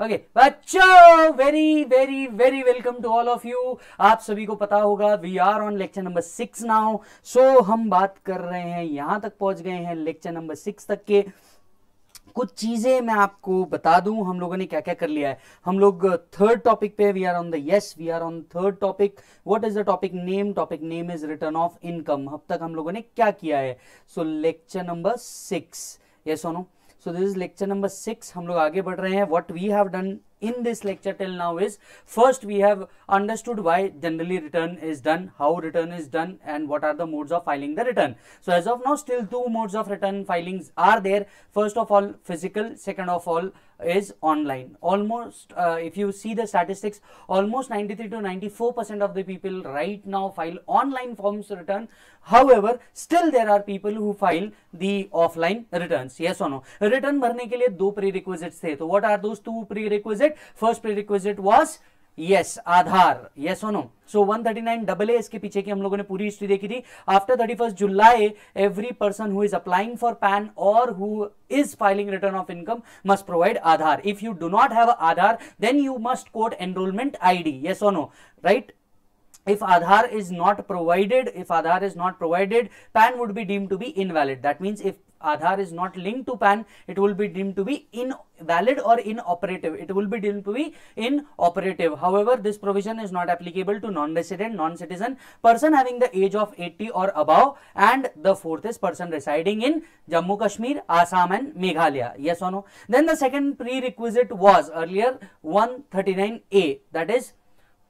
Okay बच्चों, very very very welcome to all of you. आप सभी को पता होगा we are on lecture number 6 now. So हम बात कर रहे हैं, यहां तक पहुंच गए हैं लेक्चर नंबर 6 तक के। कुछ चीजें मैं आपको बता दूं हम लोगों ने क्या क्या कर लिया है। हम लोग थर्ड टॉपिक पे we are on third topic. What is the topic name? Topic name is return of income. अब तक हम लोगों ने क्या किया है? सो लेक्चर नंबर 6, यस और no? So this is lecture number 6. हम लोग आगे बढ़ रहे हैं। What we have done in this lecture till now is first we have understood why generally return is done, how return is done, and what are the modes of filing the return. So as of now, still two modes of return filings are there. First of all, physical. Second of all is online. Almost, if you see the statistics, almost 93 to 94% of the people right now file online forms return. However, still there are people who file the offline returns. Yes or no? Return भरने के लिए दो prerequisites थे. तो what are those two prerequisites? First prerequisite was yes, Aadhaar. Yes or no? So 139AA इसके पीछे की हम लोगों ने पूरी हिस्ट्री देखी थी। After 31st July, every person who is applying for PAN or who is filing return of income must provide Aadhaar. If you do not have Aadhaar, then you must quote enrollment ID. Yes or no? Right? If Aadhaar is not provided, PAN would be deemed to be invalid. That means if Aadhaar is not linked to PAN, it will be deemed to be invalid or inoperative. However, this provision is not applicable to non-resident, non-citizen, person having the age of 80 or above, and the fourth is person residing in Jammu Kashmir, Assam, and Meghalaya. Yes or no? Then the second prerequisite was earlier 139A, that is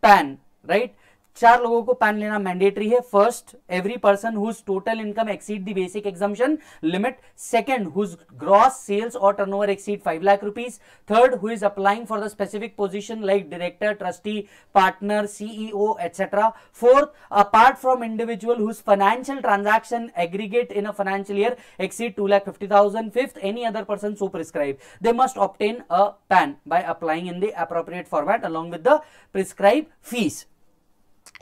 PAN, right? चार लोगों को pan लेना mandatory है। First, every person whose total income exceed the basic exemption limit. Second, whose gross sales और turnover exceed 5 lakh rupees. Third, who is applying for the specific position like director, trustee, partner, CEO etcetera. Fourth, apart from individual whose financial transaction aggregate in a financial year exceed 2,50,000। Fifth, any other person so prescribe they must obtain a PAN by applying in the appropriate format along with the prescribe fees.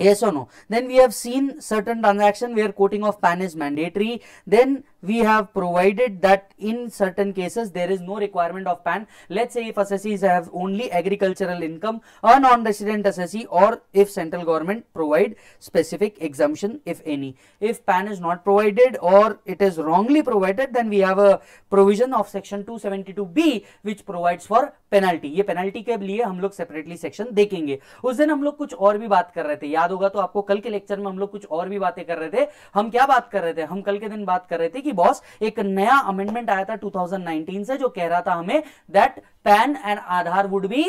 Yes or no? Then we have seen certain transaction where quoting of PAN is mandatory. Then we have provided that in certain cases there is no requirement of PAN. Let's say if assessees have only agricultural income, a non-resident assessee, or if central government provide specific exemption, if any. If PAN is not provided or it is wrongly provided, then we have a provision of section 272B which provides for penalty. ये penalty के लिए हम लोग separately section देखेंगे। उस दिन हम लोग कुछ और भी बात कर रहे थे, याद होगा तो आपको। कल के लेक्चर में हम लोग कुछ और भी बातें कर रहे थे। हम क्या बात कर रहे थे? हम कल के दिन बात कर रहे थे कि बॉस एक नया अमेंडमेंट आया था 2019 से, जो कह रहा था हमें that PAN and Aadhaar would be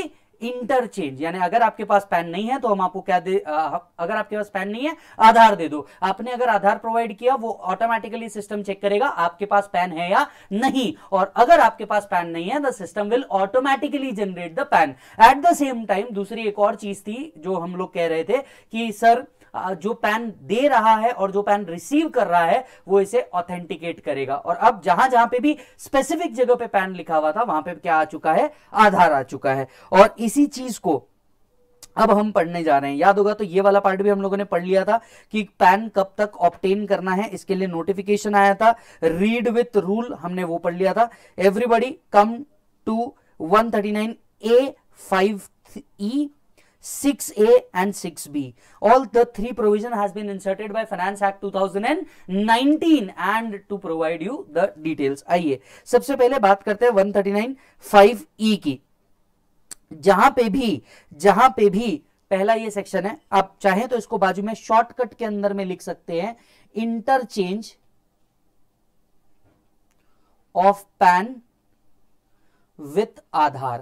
interchange. यानी अगर आपके पास पैन नहीं है तो हम आपको क्या दे, अगर आपके पास पैन नहीं है आधार दे दो। आपने अगर आधार प्रोवाइड किया, वो ऑटोमेटिकली सिस्टम चेक करेगा आपके पास पैन है या नहीं, और अगर आपके पास पैन नहीं है the system will automatically generate the PAN. At the same time दूसरी एक और चीज थी जो हम लोग कह रहे थे कि सर जो पैन दे रहा है और जो पैन रिसीव कर रहा है वो इसे ऑथेंटिकेट करेगा। और अब जहां जहां पे भी स्पेसिफिक जगह पे पैन लिखा हुआ था वहां पे क्या आ चुका है? आधार आ चुका है। और इसी चीज को अब हम पढ़ने जा रहे हैं। याद होगा तो ये वाला पार्ट भी हम लोगों ने पढ़ लिया था कि पैन कब तक ऑब्टेन करना है, इसके लिए नोटिफिकेशन आया था। रीड विथ रूल हमने वो पढ़ लिया था। Everybody come to 139A, 5E, 6A and 6B. All the three provision has been inserted by Finance Act 2019 and to provide you the details. आइए सबसे पहले बात करते हैं 139(5)(e) की, जहां पे भी पहला ये सेक्शन है। आप चाहें तो इसको बाजू में शॉर्टकट के अंदर में लिख सकते हैं, interchange of PAN with Aadhaar.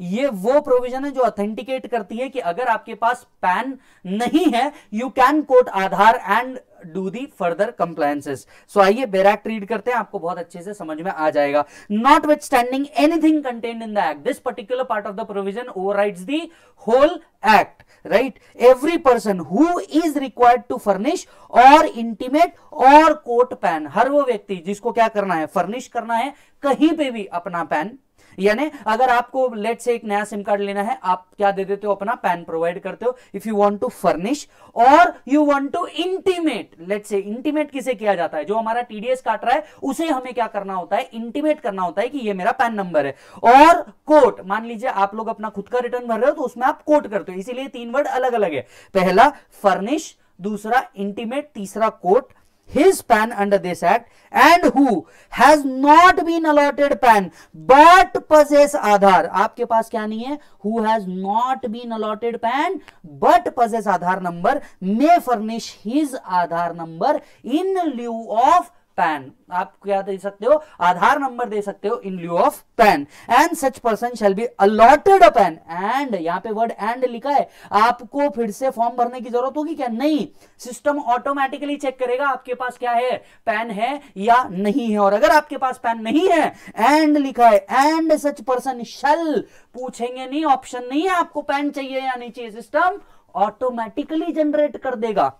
ये वो प्रोविजन है जो ऑथेंटिकेट करती है कि अगर आपके पास पैन नहीं है you can quote Aadhaar and do the further compliances. So आइए बैरैक्ट रीड करते हैं, आपको बहुत अच्छे से समझ में आ जाएगा। Notwithstanding anything contained in the act, this particular part of the provision overrides the whole act, right? Every person who is required to furnish और इंटीमेट और कोट पैन, हर वो व्यक्ति जिसको क्या करना है, फर्निश करना है कहीं पे भी अपना पैन, यानी अगर आपको लेट से एक नया सिम कार्ड लेना है, आप क्या दे देते हो, अपना पैन प्रोवाइड करते हो। If you want to furnish और you want to intimate, let's say intimate किसे किया जाता है, जो हमारा टीडीएस काट रहा है उसे हमें क्या करना होता है, इंटीमेट करना होता है कि ये मेरा पैन नंबर है। और कोट, मान लीजिए आप लोग अपना खुद का रिटर्न भर रहे हो तो उसमें आप कोट करते हो, इसीलिए तीन वर्ड अलग अलग है, पहला फर्निश, दूसरा इंटीमेट, तीसरा quote. His PAN under this act and who has not been allotted PAN but possess Aadhaar, आपके पास क्या नहीं है, who has not been allotted PAN but possess Aadhaar number may furnish his Aadhaar number in lieu of PAN. आप क्या दे सकते हो, आधार number दे सकते हो in lieu of PAN. And such person shall be allotted a PAN, and यहां पे word and लिखा है, आपको फिर से फॉर्म भरने की जरूरत होगी क्या, नहीं, सिस्टम ऑटोमेटिकली चेक करेगा आपके पास क्या है, पैन है या नहीं है। और अगर आपके पास पैन नहीं है, एंड लिखा है, एंड सच पर्सन शैल, पूछेंगे नहीं, ऑप्शन नहीं है आपको पैन चाहिए या नहीं चाहिए, सिस्टम ऑटोमेटिकली जनरेट कर देगा।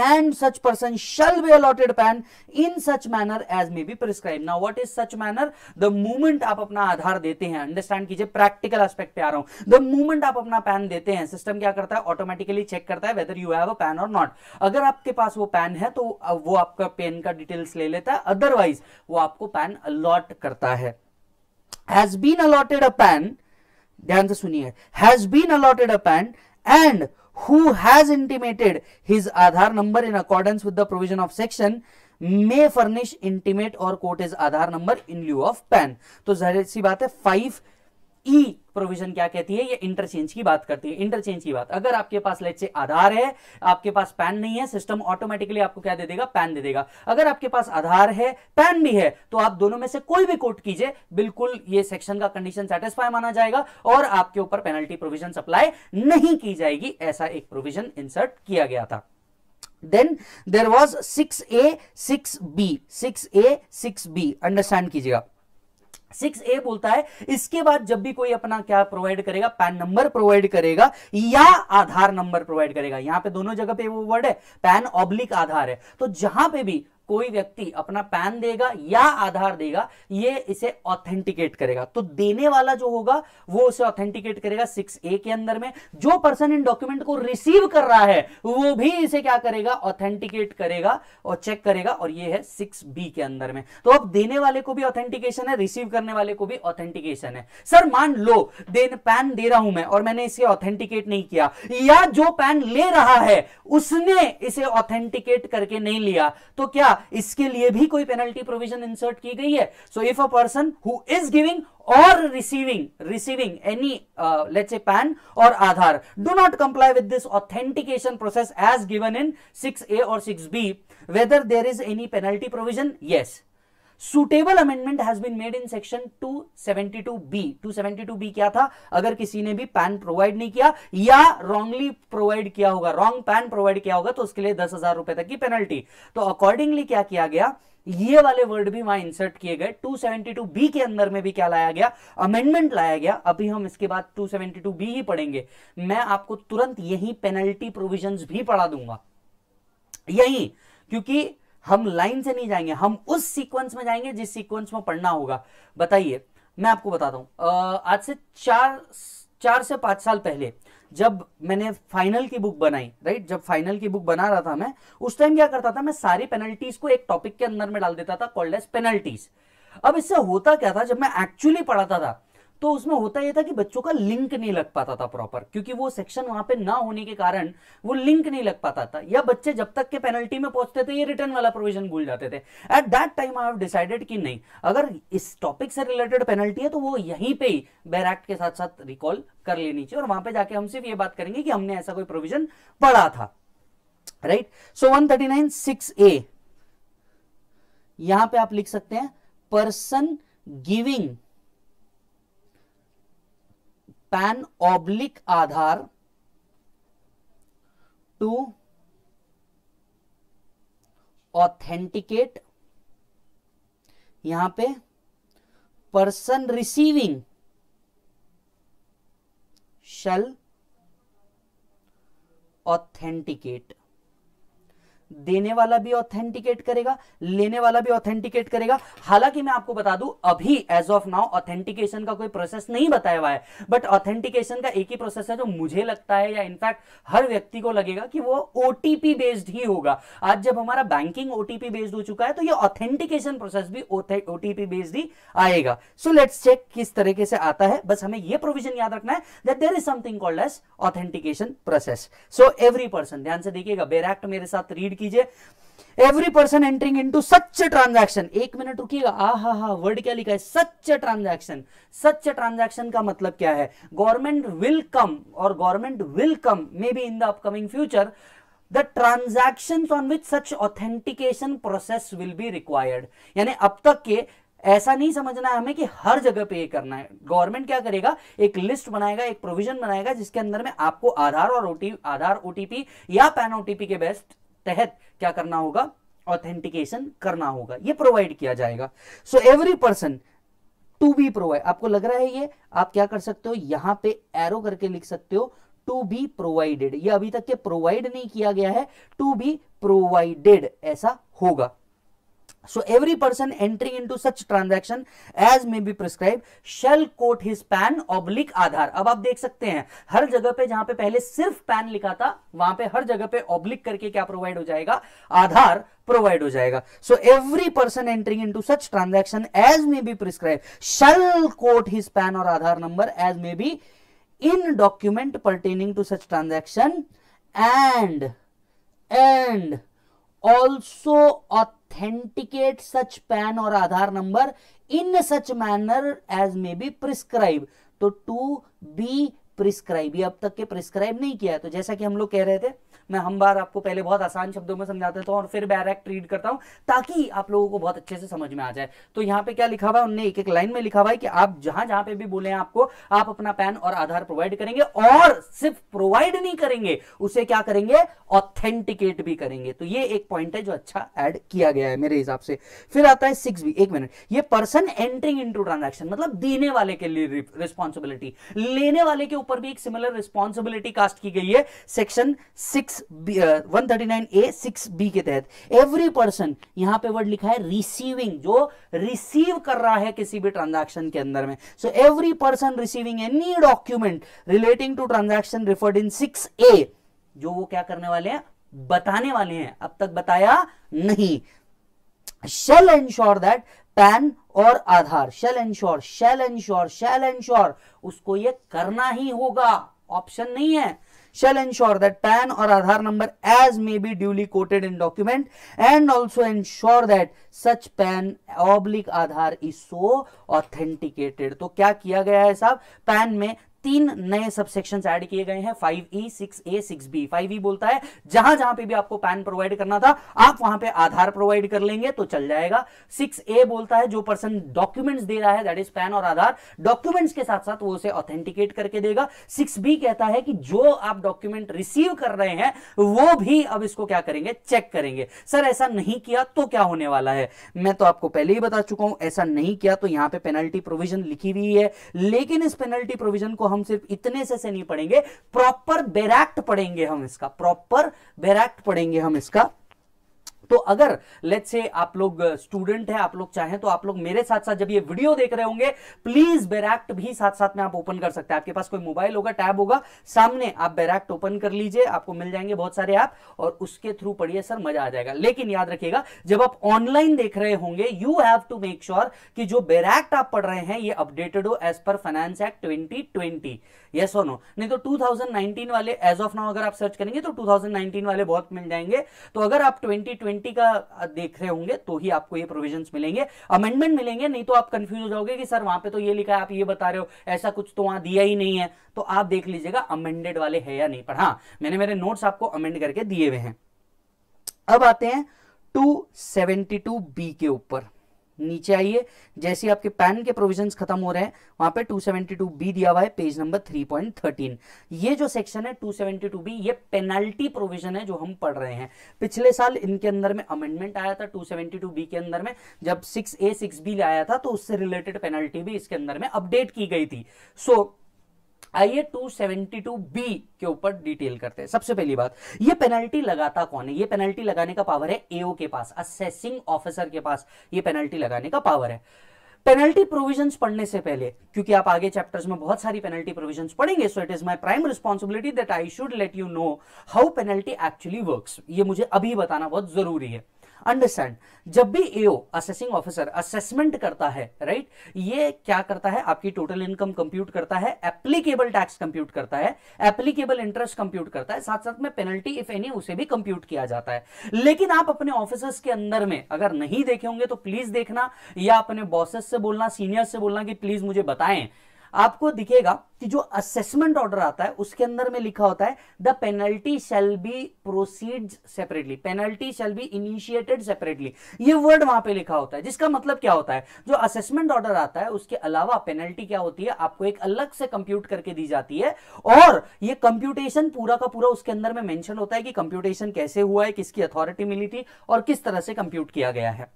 And such person shall be allotted PAN in such manner as may be prescribed. Now what is such manner? The moment आप अपना आधार देते हैं, अंडरस्टैंड कीजिए प्रैक्टिकल एस्पेक्ट पे आ रहा हूं, द मोमेंट आप अपना पैन देते हैं, सिस्टम क्या करता है, ऑटोमेटिकली चेक करता है whether you have a PAN or not। अगर आपके पास वो पैन है तो वो आपका पैन का डिटेल्स ले लेता है, अदरवाइज वो आपको पैन अलॉट करता है। Has been allotted a PAN, ध्यान से सुनिए, has been allotted a PAN and who has intimated his Aadhaar number in accordance with the provision of section may furnish intimate or quote his Aadhaar number in lieu of PAN। तो जाहिर सी बात है 5E provision क्या कहती है, ये interchange की बात करती है। इंटरचेंज की बात, अगर आपके पास लेट से आधार है, आपके पास पैन नहीं है, सिस्टम ऑटोमेटिकली आपको क्या दे देगा, पैन दे देगा। अगर आपके पास आधार है, पैन भी है, तो आप दोनों में से कोई भी कोट कीजिए, बिल्कुल ये सेक्शन का कंडीशन सेटिस्फाई माना जाएगा और आपके ऊपर पेनल्टी प्रोविजन अप्लाई नहीं की जाएगी। ऐसा एक प्रोविजन इंसर्ट किया गया था। Then there was 6A, 6B, understand कीजिएगा। 6A बोलता है इसके बाद जब भी कोई अपना क्या प्रोवाइड करेगा, पैन नंबर प्रोवाइड करेगा या आधार नंबर प्रोवाइड करेगा, यहां पे दोनों जगह पे वो वर्ड है, पैन ऑब्लिक आधार है, तो जहां पे भी कोई व्यक्ति अपना पैन देगा या आधार देगा, ये इसे ऑथेंटिकेट करेगा। तो देने वाला जो होगा वो उसे ऑथेंटिकेट करेगा। 6A के अंदर में जो पर्सन इन डॉक्यूमेंट को रिसीव कर रहा है वो भी इसे क्या करेगा, ऑथेंटिकेट करेगा और चेक करेगा। और ये है 6B के अंदर में। तो अब देने वाले को भी ऑथेंटिकेशन है, रिसीव करने वाले को भी ऑथेंटिकेशन है। सर मान लो पैन दे रहा हूं मैं और मैंने इसे ऑथेंटिकेट नहीं किया, या जो पैन ले रहा है उसने इसे ऑथेंटिकेट करके नहीं लिया, तो क्या इसके लिए भी कोई पेनल्टी प्रोविजन इंसर्ट की गई है? So if a person who is giving और receiving any let's say PAN और Aadhaar do not comply with this authentication process as given in 6A और 6B, whether there is any penalty provision? Yes, suitable amendment has been made in section 272B। 272B क्या था? अगर किसी ने भी pan provide नहीं किया या रॉन्गली प्रोवाइड किया होगा, रॉन्ग पैन प्रोवाइड किया होगा, तो उसके लिए 10,000 रुपए तक की पेनल्टी। तो अकॉर्डिंगली क्या किया गया, ये वाले वर्ड भी वहां इंसर्ट किए गए। 272B के अंदर में भी क्या लाया गया, अमेंडमेंट लाया गया। अभी हम इसके बाद 272B ही पढ़ेंगे। मैं आपको तुरंत यही पेनल्टी प्रोविजंस भी पढ़ा दूंगा यही, क्योंकि हम लाइन से नहीं जाएंगे, हम उस सीक्वेंस में जाएंगे जिस सीक्वेंस में पढ़ना होगा। बताइए, मैं आपको बताता हूं, आज से चार से पांच साल पहले जब मैंने फाइनल की बुक बनाई, राइट, जब फाइनल की बुक बना रहा था मैं, उस टाइम क्या करता था, मैं सारी पेनल्टीज को एक टॉपिक के अंदर में डाल देता था, कॉल्ड एज पेनल्टीज। अब इससे होता क्या था, जब मैं एक्चुअली पढ़ाता था तो उसमें होता यह था कि बच्चों का लिंक नहीं लग पाता था प्रॉपर, क्योंकि वो सेक्शन वहां पे ना होने के कारण वो लिंक नहीं लग पाता था, या बच्चे जब तक के पेनल्टी में पहुंचते थे ये रिटर्न वाला प्रोविजन भूल जाते थे। At that time I have decided कि नहीं, अगर इस टॉपिक से रिलेटेड पेनल्टी है तो वो यहीं पे ही बैरैक्ट के साथ साथ रिकॉल कर लेनी चाहिए, और वहां पे जाके हम सिर्फ ये बात करेंगे कि हमने ऐसा कोई प्रोविजन पढ़ा था, राइट। सो 139(6A) यहां पर आप लिख सकते हैं, person giving PAN oblique Aadhaar to authenticate, यहां पे पर्सन रिसीविंग शैल ऑथेंटिकेट। देने वाला भी ऑथेंटिकेट करेगा, लेने वाला भी ऑथेंटिकेट करेगा। हालांकि मैं आपको बता दूं अभी एज ऑफ नाउ ऑथेंटिकेशन का कोई प्रोसेस नहीं बताया हुआ है, बट ऑथेंटिकेशन का एक ही प्रोसेस है जो मुझे लगता है या इनफैक्ट हर व्यक्ति को लगेगा कि वो ओटीपी बेस्ड ही होगा। आज जब हमारा बैंकिंग ओटीपी बेस्ड हो चुका है तो ये ऑथेंटिकेशन प्रोसेस भी ओटीपी बेस्ड ही आएगा। सो लेट्स चेक किस तरीके से आता है। बस हमें यह प्रोविजन याद रखना है that there is something called as authentication process. So every person, ध्यान से देखिएगा, बेर एक्ट मेरे साथ रीड कीजिए। Every person entering into such transaction, एक मिनट रुकिएगा, आहा वर्ड क्या लिखा है, सच ट्रांजैक्शन। सच ट्रांजैक्शन का मतलब क्या है? गवर्नमेंट विल कम और government will come may be in the upcoming future The transactions on which such authentication process will be required, यानी अब तक के ऐसा नहीं समझना है हमें कि हर जगह पे ये करना है। गवर्नमेंट क्या करेगा, एक लिस्ट बनाएगा, एक प्रोविजन बनाएगा जिसके अंदर में आपको आधार और आधार ओटीपी या पैन ओटीपी के तहत क्या करना होगा, ऑथेंटिकेशन करना होगा, ये प्रोवाइड किया जाएगा। So every person to be provide, आपको लग रहा है ये, आप क्या कर सकते हो यहां पे एरो करके लिख सकते हो टू बी प्रोवाइडेड, ये अभी तक के प्रोवाइड नहीं किया गया है, टू बी प्रोवाइडेड ऐसा होगा। So every person entering into such transaction as may be prescribed shall quote his PAN oblique आधार। अब आप देख सकते हैं हर जगह पे, जहां पे पहले सिर्फ पैन लिखा था वहां पे हर जगह पे ऑब्लिक करके क्या प्रोवाइड हो जाएगा, आधार प्रोवाइड हो जाएगा। So every person entering into such transaction as may be prescribed shall quote his PAN और आधार number as may be in document pertaining to such transaction and also authenticate such PAN और आधार नंबर in such manner as may be prescribed। तो to be prescribed ये अब तक के prescribe नहीं किया है। तो जैसा कि हम लोग कह रहे थे, मैं हम बार आपको पहले बहुत आसान शब्दों में समझाता था और फिर डायरेक्ट रीड करता हूं ताकि आप लोगों को बहुत अच्छे से समझ में आ जाए। तो यहाँ पे क्या लिखा हुआ है, उन्होंने एक एक लाइन में लिखा हुआ है कि आप जहां जहां पे भी बोले हैं आपको, आप अपना पैन और आधार प्रोवाइड करेंगे और सिर्फ प्रोवाइड नहीं करेंगे, उसे क्या करेंगे, ऑथेंटिकेट भी करेंगे। तो ये एक पॉइंट है जो अच्छा एड किया गया है मेरे हिसाब से। फिर आता है 6B, एक मिनट, ये पर्सन एंटरिंग इनटू ट्रांजैक्शन मतलब देने वाले के लिए रिस्पॉन्सिबिलिटी, लेने वाले के ऊपर भी एक सिमिलर रिस्पॉन्सिबिलिटी कास्ट की गई है सेक्शन 139A 6B के तहत। एवरी पर्सन, यहां पे वर्ड लिखा है रिसीविंग, जो रिसीव कर रहा है किसी भी ट्रांजैक्शन के अंदर में। So every person receiving any document relating to transaction referred in 6A, जो वो क्या करने वाले हैं, बताने वाले हैं, अब तक बताया नहीं, शैल एंश्योर दैट पैन और आधार, शैल एंश्योर उसको ये करना ही होगा, ऑप्शन नहीं है। Shall ensure that PAN or Aadhaar number as may be duly quoted in document and also ensure that such PAN oblique Aadhaar is so authenticated। तो क्या किया गया है साहब, PAN में 3 नए सबसेक्शंस ऐड किए गए हैं 5E, 6A, 6B। 5E बोलता है जहां जहां पे भी आपको पैन प्रोवाइड करना था आप वहां पे आधार प्रोवाइड कर लेंगे तो चल जाएगा। 6A बोलता है जो पर्सन डॉक्यूमेंट्स दे रहा है दैट इज पैन और आधार, डॉक्यूमेंट्स के साथ साथ वो उसे ऑथेंटिकेट करके देगा। 6B कहता है कि जो आप डॉक्यूमेंट रिसीव कर रहे हैं वो भी अब इसको क्या करेंगे, चेक करेंगे। सर ऐसा नहीं किया तो क्या होने वाला है, मैं तो आपको पहले ही बता चुका हूं ऐसा नहीं किया तो यहाँ पे पेनल्टी प्रोविजन लिखी हुई है, लेकिन इस पेनल्टी प्रोविजन को हम सिर्फ इतने से नहीं पढ़ेंगे, प्रॉपर बेर एक्ट पढ़ेंगे हम इसका, तो अगर लेट्स से आप लोग स्टूडेंट हैं, आप लोग चाहें तो आप लोग मेरे साथ साथ जब ये वीडियो देख रहे होंगे प्लीज बेर एक्ट भी साथ साथ में आप ओपन कर सकते हैं। आपके पास कोई मोबाइल होगा, टैब होगा, सामने आप बेर एक्ट ओपन कर लीजिए, आपको मिल जाएंगे बहुत सारे ऐप और उसके थ्रू पढ़िए, सर मजा आ जाएगा। लेकिन याद रखिएगा जब आप ऑनलाइन देख रहे होंगे you have to make sure कि जो बेर एक्ट आप पढ़ रहे हैं ये अपडेटेड हो as per finance act 2020, yes और नो। नहीं तो 2019 वाले एज ऑफ नाउ अगर आप सर्च करेंगे तो 2019 वाले बहुत मिल जाएंगे। तो अगर आप 2020 का देख रहे होंगे तो ही आपको ये प्रोविजंस मिलेंगे, अमेंडमेंट मिलेंगे, नहीं तो आप कंफ्यूज हो जाओगे कि सर वहां पे तो ये लिखा है आप ये बता रहे हो, ऐसा कुछ तो वहां दिया ही नहीं है। तो आप देख लीजिएगा अमेंडेड वाले है या नहीं, पर हाँ मैंने मेरे नोट्स आपको अमेंड करके दिए हुए हैं। अब आते हैं 272B के ऊपर, नीचे आइए, जैसे आपके पैन के प्रोविजंस खत्म हो रहे हैं वहां पे 272B दिया हुआ है पेज नंबर 3.13। ये जो सेक्शन है 272B ये पेनल्टी प्रोविजन है जो हम पढ़ रहे हैं। पिछले साल इनके अंदर में अमेंडमेंट आया था 272B के अंदर में, जब 6A 6B आया था तो उससे रिलेटेड पेनल्टी भी इसके अंदर में अपडेट की गई थी। सो आइए 272B के ऊपर डिटेल करते हैं। सबसे पहली बात, ये पेनल्टी लगाता कौन है? ये पेनल्टी लगाने का पावर है एओ के पास, असेसिंग ऑफिसर के पास ये पेनल्टी लगाने का पावर है। पेनल्टी प्रोविजंस पढ़ने से पहले, क्योंकि आप आगे चैप्टर्स में बहुत सारी पेनल्टी प्रोविजंस पढ़ेंगे, so it is my prime responsibility that I should let you know how penalty actually works. ये मुझे अभी बताना बहुत जरूरी है। अंडरस्टैंड, जब भी एओ असेसिंग ऑफिसर असेसमेंट करता है, राइट, ये क्या करता है? आपकी टोटल इनकम कंप्यूट करता है, एप्लीकेबल टैक्स कंप्यूट करता है, एप्लीकेबल इंटरेस्ट कंप्यूट करता है, साथ साथ में पेनल्टी इफ एनी उसे भी कंप्यूट किया जाता है। लेकिन आप अपने ऑफिसर्स के अंदर में अगर नहीं देखे होंगे तो प्लीज देखना, या अपने बॉसेस से बोलना, सीनियर से बोलना कि प्लीज मुझे बताएं। आपको दिखेगा कि जो असेसमेंट ऑर्डर आता है उसके अंदर में लिखा होता है the penalty shall be proceeds separately, penalty shall be initiated separately, ये वर्ड वहां पे लिखा होता है। जिसका मतलब क्या होता है, जो असेसमेंट ऑर्डर आता है उसके अलावा पेनल्टी क्या होती है, आपको एक अलग से कंप्यूट करके दी जाती है। और ये कंप्यूटेशन पूरा का पूरा उसके अंदर में मेंशन होता है कि कंप्यूटेशन कैसे हुआ है, किसकी अथॉरिटी मिली थी और किस तरह से कंप्यूट किया गया है।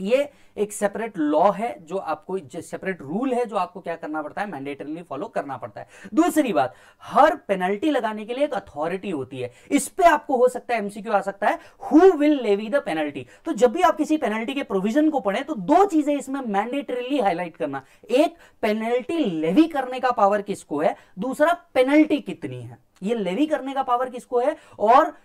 ये एक सेपरेट लॉ है जो आपको, सेपरेट रूल है जो आपको क्या करना पड़ता है, मैंडेटरीली फॉलो करना पड़ता है। दूसरी बात, हर पेनल्टी लगाने के लिए एक अथॉरिटी होती है। इस पे आपको हो सकता है एमसीक्यू आ सकता है, who will levy the penalty. तो जब भी आप किसी पेनल्टी के प्रोविजन को पढ़ें तो दो चीजें इसमें मैंडेटरीली हाईलाइट करना, एक पेनल्टी लेवी करने का पावर किसको है, दूसरा पेनल्टी कितनी है। ये लेवी करने का पावर किसको है और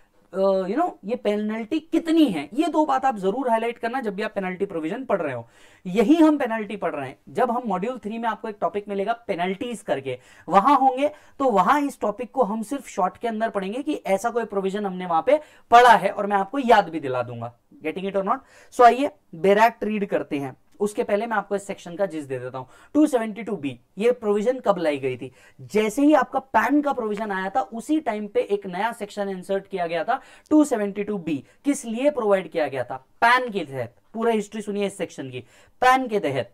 ये पेनल्टी कितनी है, ये दो बात आप जरूर हाईलाइट करना जब भी आप पेनल्टी प्रोविजन पढ़ रहे हो। यही हम पेनल्टी पढ़ रहे हैं, जब हम मॉड्यूल 3 में आपको एक टॉपिक मिलेगा पेनल्टीज करके, वहां होंगे तो वहां इस टॉपिक को हम सिर्फ शॉर्ट के अंदर पढ़ेंगे कि ऐसा कोई प्रोविजन हमने वहां पे पढ़ा है और मैं आपको याद भी दिला दूंगा। गेटिंग इट और नॉट? सो आइए डायरेक्ट रीड करते हैं। उसके पहले मैं आपको इस सेक्शन का जिस दे देता हूं। 272B, ये प्रोविजन कब लाई गई थी? जैसे ही आपका पैन का प्रोविजन आया था उसी टाइम पे एक नया सेक्शन इंसर्ट किया गया था 272B। किस लिए प्रोवाइड किया गया था? पैन के तहत। पूरा हिस्ट्री सुनिए इस सेक्शन की। पैन के तहत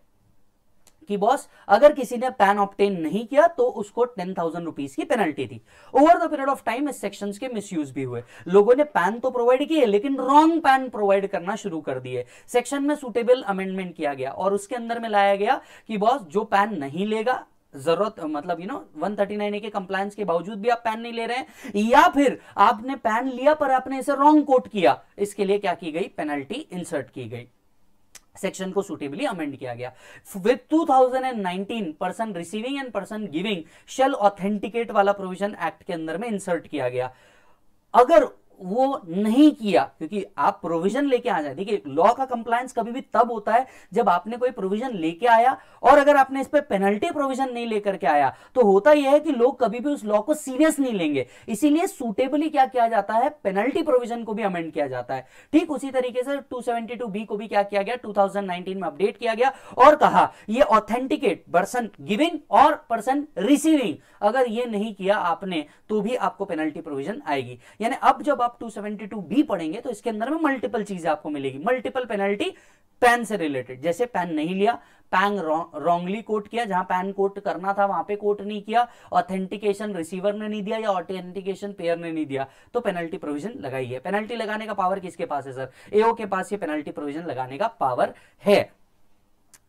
कि बॉस अगर किसी ने पैन ऑब्टेन नहीं किया तो उसको 10,000 रुपीज की पेनल्टी थी। Over the period of time इस सेक्शंस के मिसयूज भी हुए, लोगों ने पैन तो प्रोवाइड किए लेकिन रॉन्ग पैन प्रोवाइड करना शुरू कर दिए। सेक्शन में सूटेबल अमेंडमेंट किया गया और उसके अंदर में लाया गया कि बॉस जो पैन नहीं लेगा, जरूरत मतलब 139A के कंप्लायंस के बावजूद भी आप पैन नहीं ले रहे हैं या फिर आपने पैन लिया पर आपने इसे रॉन्ग कोट किया, इसके लिए क्या की गई, पेनल्टी इंसर्ट की गई। सेक्शन को सूटेबली अमेंड किया गया। With 2019 person receiving and person giving shall authenticate वाला प्रोविजन एक्ट के अंदर में इंसर्ट किया गया। अगर वो नहीं किया, क्योंकि आप प्रोविजन लेके आ जाए, देखिए लॉ का कंप्लायंस कभी भी तब होता है जब आपने कोई प्रोविजन लेके आया और अगर आपने इस पे पेनल्टी प्रोविजन नहीं लेकर के आया तो होता यह है कि लोग कभी भी उस लॉ को सीरियस नहीं लेंगे। इसीलिए सूटेबली क्या किया जाता है, पेनल्टी प्रोविजन को भी अमेंड किया जाता है। ठीक उसी तरीके से 272B को भी क्या किया गया, 2019 में अपडेट किया गया और कहा यह ऑथेंटिकेट पर्सन गिविंग और पर्सन रिसीविंग, अगर यह नहीं किया आपने तो भी आपको पेनल्टी प्रोविजन आएगी। यानी अब जब 272B पढ़ेंगे तो इसके अंदर में मल्टीपल चीजें आपको मिलेगी, मल्टीपल पेनल्टी पैन से रिलेटेड। जैसे पैन नहीं लिया, पैन रॉन्गली कोट किया, जहां पैन कोट करना था वहां पे कोट नहीं किया, ऑथेंटिकेशन रिसीवर ने नहीं दिया या ऑथेंटिकेशन पेयर ने नहीं दिया तो पेनल्टी प्रोविजन लगाई है। पेनल्टी लगाने का पावर किसके पास है सर? एओ के पास ये पेनल्टी प्रोविजन लगाने का पावर है।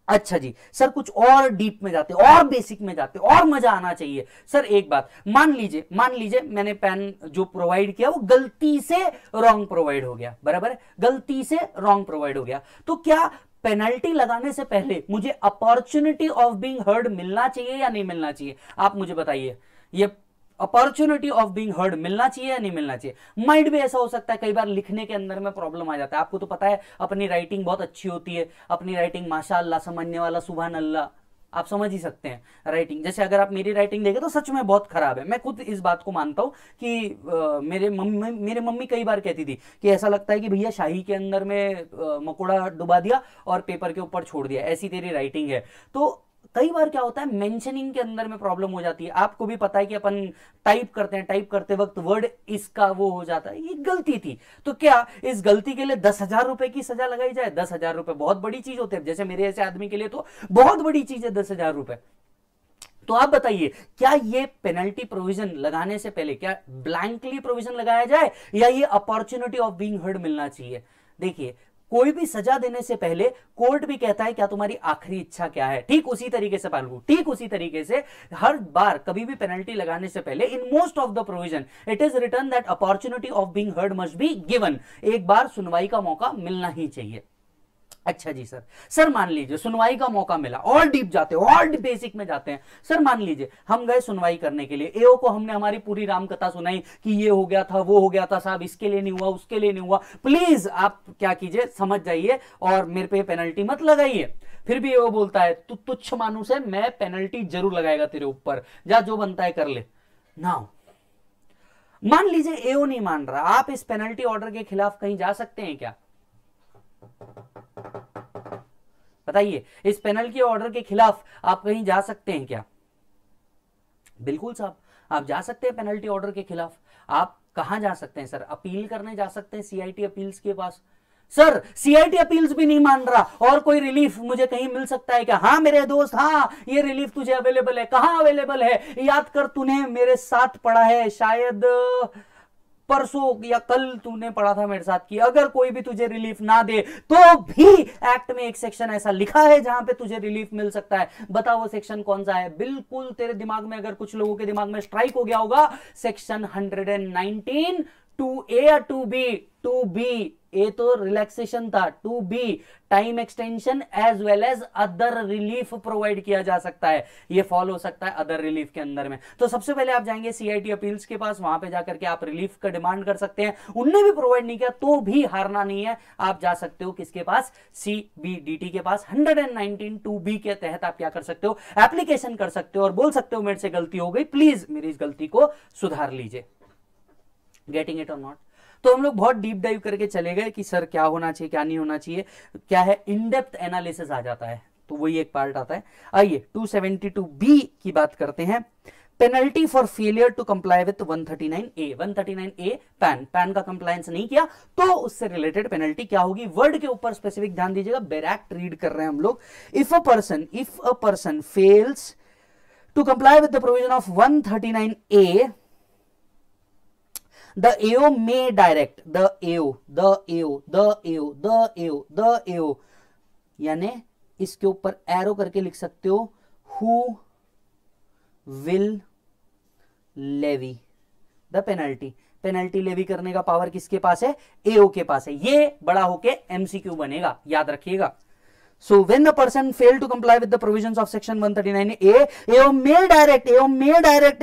अच्छा जी सर, कुछ और डीप में जाते, और बेसिक में जाते, और मजा आना चाहिए सर। एक बात मान लीजिए मैंने पैन जो प्रोवाइड किया वो गलती से रॉन्ग प्रोवाइड हो गया, बराबर, गलती से रॉन्ग प्रोवाइड हो गया, तो क्या पेनल्टी लगाने से पहले मुझे अपॉर्चुनिटी ऑफ बीइंग हर्ड मिलना चाहिए या नहीं मिलना चाहिए? आप मुझे बताइए, ये अपॉर्चुनिटी ऑफ बीइंग हर्ड मिलना चाहिए या नहीं मिलना चाहिए? माइंड भी ऐसा हो सकता है, कई बार लिखने के अंदर में प्रॉब्लम आ जाता है। आपको तो पता है अपनी राइटिंग बहुत अच्छी होती है, अपनी राइटिंग माशाल्लाह, समझने वाला सुभान अल्लाह, आप समझ ही सकते हैं राइटिंग। जैसे अगर आप मेरी राइटिंग देखें तो सच में बहुत खराब है। मैं खुद इस बात को मानता हूं कि मेरे मम्मी कई बार कहती थी कि ऐसा लगता है कि भैया शाही के अंदर में मकोड़ा डुबा दिया और पेपर के ऊपर छोड़ दिया, ऐसी तेरी राइटिंग है। तो कई बार क्या होता है, मेंशनिंग के अंदर में प्रॉब्लम हो जाती है। आपको भी पता है कि अपन टाइप करते हैं, टाइप करते वक्त वर्ड इसका वो हो जाता है, ये गलती थी। तो क्या इस गलती के लिए 10,000 रुपए की सजा लगाई जाए? 10,000 रुपए बहुत बड़ी चीज होती है, जैसे मेरे ऐसे आदमी के लिए तो बहुत बड़ी चीज है 10,000 रुपए। तो आप बताइए, क्या ये पेनल्टी प्रोविजन लगाने से पहले क्या ब्लैंकली प्रोविजन लगाया जाए या ये अपॉर्चुनिटी ऑफ बीइंग हर्ड मिलना चाहिए? देखिए कोई भी सजा देने से पहले कोर्ट भी कहता है क्या तुम्हारी आखिरी इच्छा क्या है। ठीक उसी तरीके से पालू, ठीक उसी तरीके से हर बार कभी भी पेनल्टी लगाने से पहले in most of the provision it is written that opportunity of being heard must be given, एक बार सुनवाई का मौका मिलना ही चाहिए। अच्छा जी सर, सर मान लीजिए सुनवाई का मौका मिला, और डीप जाते हो, और बेसिक में जाते हैं। सर मान लीजिए हम गए सुनवाई करने के लिए, एओ को हमने हमारी पूरी राम कथा सुनाई कि ये हो गया था, वो हो गया था, साहब इसके लिए नहीं हुआ, उसके लिए नहीं हुआ, प्लीज आप क्या कीजिए समझ जाइए और मेरे पे पेनल्टी मत लगाइए। फिर भी एओ बोलता है तू तुच्छ मानूस है, मैं पेनल्टी जरूर लगाएगा तेरे ऊपर, जा जो बनता है कर ले। नाउ मान लीजिए एओ नहीं मान रहा, आप इस पेनल्टी ऑर्डर के खिलाफ कहीं जा सकते हैं क्या? बताइए, इस पेनल्टी ऑर्डर के खिलाफ आप कहीं जा सकते हैं क्या? बिल्कुल साहब, आप जा सकते हैं पेनल्टी ऑर्डर के खिलाफ। आप कहां जा सकते हैं सर? अपील करने जा सकते हैं सीआईटी अपील्स के पास। सर सीआईटी अपील्स भी नहीं मान रहा, और कोई रिलीफ मुझे कहीं मिल सकता है क्या? हाँ मेरे दोस्त, हाँ ये रिलीफ तुझे अवेलेबल है। कहां अवेलेबल है? याद कर, तूने मेरे साथ पढ़ा है, शायद परसों या कल तूने पढ़ा था मेरे साथ कि अगर कोई भी तुझे रिलीफ ना दे तो भी एक्ट में एक सेक्शन ऐसा लिखा है जहां पे तुझे रिलीफ मिल सकता है। बताओ वो सेक्शन कौन सा है? बिल्कुल तेरे दिमाग में, अगर कुछ लोगों के दिमाग में स्ट्राइक हो गया होगा, सेक्शन 119 2A या 2B? 2B, ए तो रिलैक्सेशन था, 2B time extension as well as other relief provide किया जा सकता है। ये फॉल हो सकता है अदर रिलीफ के अंदर में। तो सबसे पहले आप जाएंगे सीआईटी अपील्स के पास, वहां पे जाकर के आप रिलीफ का डिमांड कर सकते हैं। उनने भी प्रोवाइड नहीं किया तो भी हारना नहीं है, आप जा सकते हो किसके पास? सीबीडीटी के पास। 119(2B) के तहत आप क्या कर सकते हो? एप्लीकेशन कर सकते हो और बोल सकते हो मेरे से गलती हो गई, प्लीज मेरी इस गलती को सुधार लीजिए। गेटिंग इट और नॉट? तो हम लोग बहुत डीप डाइव करके चले गए कि सर क्या होना चाहिए, क्या नहीं होना चाहिए, क्या है, इनडेप्थ एनालिसिस आ जाता है, तो वही एक पार्ट आता है। आइए 272B की बात करते हैं। Penalty for failure to comply with 139A। 139A PAN का कंप्लायंस नहीं किया तो उससे रिलेटेड पेनल्टी क्या होगी? वर्ड के ऊपर स्पेसिफिक ध्यान दीजिएगा, बैरैक्ट रीड कर रहे हैं हम लोग। If a person fails to comply with the provision of 139A, the AO may direct the AO यानी इसके ऊपर एरो करके लिख सकते हो who will levy the penalty। Penalty levy करने का पावर किसके पास है? AO के पास है। ये बड़ा होके MCQ बनेगा, याद रखिएगा। So when a person failed to comply with the provisions of section 139A, AO may direct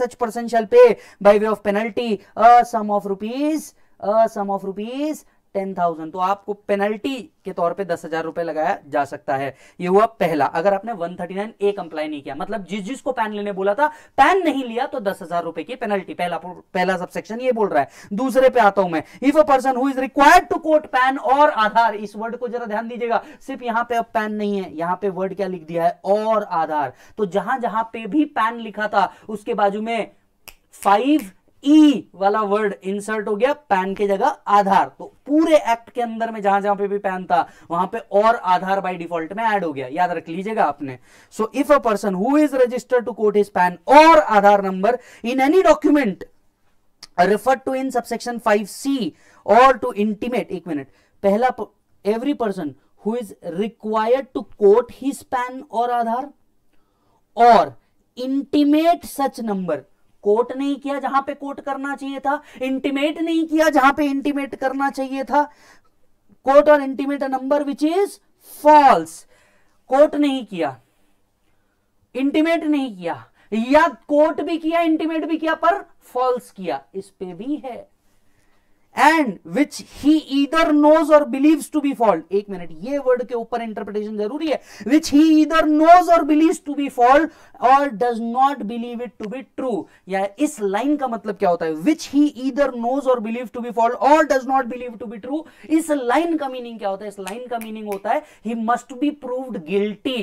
such person shall pay by way of penalty a sum of rupees 10,000। तो आपको पेनल्टी के तौर पे 10,000 रुपए लगाया जा सकता है। ये हुआ पहला, अगर आपने 139A कंप्लाई नहीं किया, मतलब जिस को पैन लेने बोला था पैन नहीं लिया तो 10,000 रुपए की पेनल्टी, पहला सबसेक्शन ये बोल रहा है। दूसरे पे आता हूं मैं। If a person who is required to quote PAN और आधार, इस वर्ड को जरा ध्यान दीजिएगा, सिर्फ यहाँ पे अब पैन नहीं है, यहाँ पे वर्ड क्या लिख दिया है? और आधार। तो जहां जहां पे भी पैन लिखा था उसके बाजू में 5E वाला वर्ड इंसर्ट हो गया, पैन के जगह आधार। तो पूरे एक्ट के अंदर में जहां जहां पे भी पैन था वहां पे और आधार बाय डिफॉल्ट में ऐड हो गया, याद रख लीजिएगा आपने। So if a person who is registered to quote his PAN और आधार number in any document referred to in subsection 5C और टू इंटीमेट, एक मिनट, पहला every person who is required to quote his PAN और आधार और intimate सच number, coat नहीं किया जहां पे कोट करना चाहिए था, इंटीमेट नहीं किया जहां पे इंटीमेट करना चाहिए था, कोट और intimate a number which is false, quote नहीं किया, इंटीमेट नहीं किया, या कोट भी किया इंटीमेट भी किया पर फॉल्स किया, इस पे भी है। And which he either knows or believes to be false, एक मिनट, ये वर्ड के ऊपर इंटरप्रिटेशन जरूरी है, which he either knows or believes to be false or does not believe it to be true, या इस लाइन का मतलब क्या होता है? which he either knows or believes to be false or does not believe to be true, इस line का meaning क्या होता है? इस लाइन का मीनिंग होता है he must be proved guilty,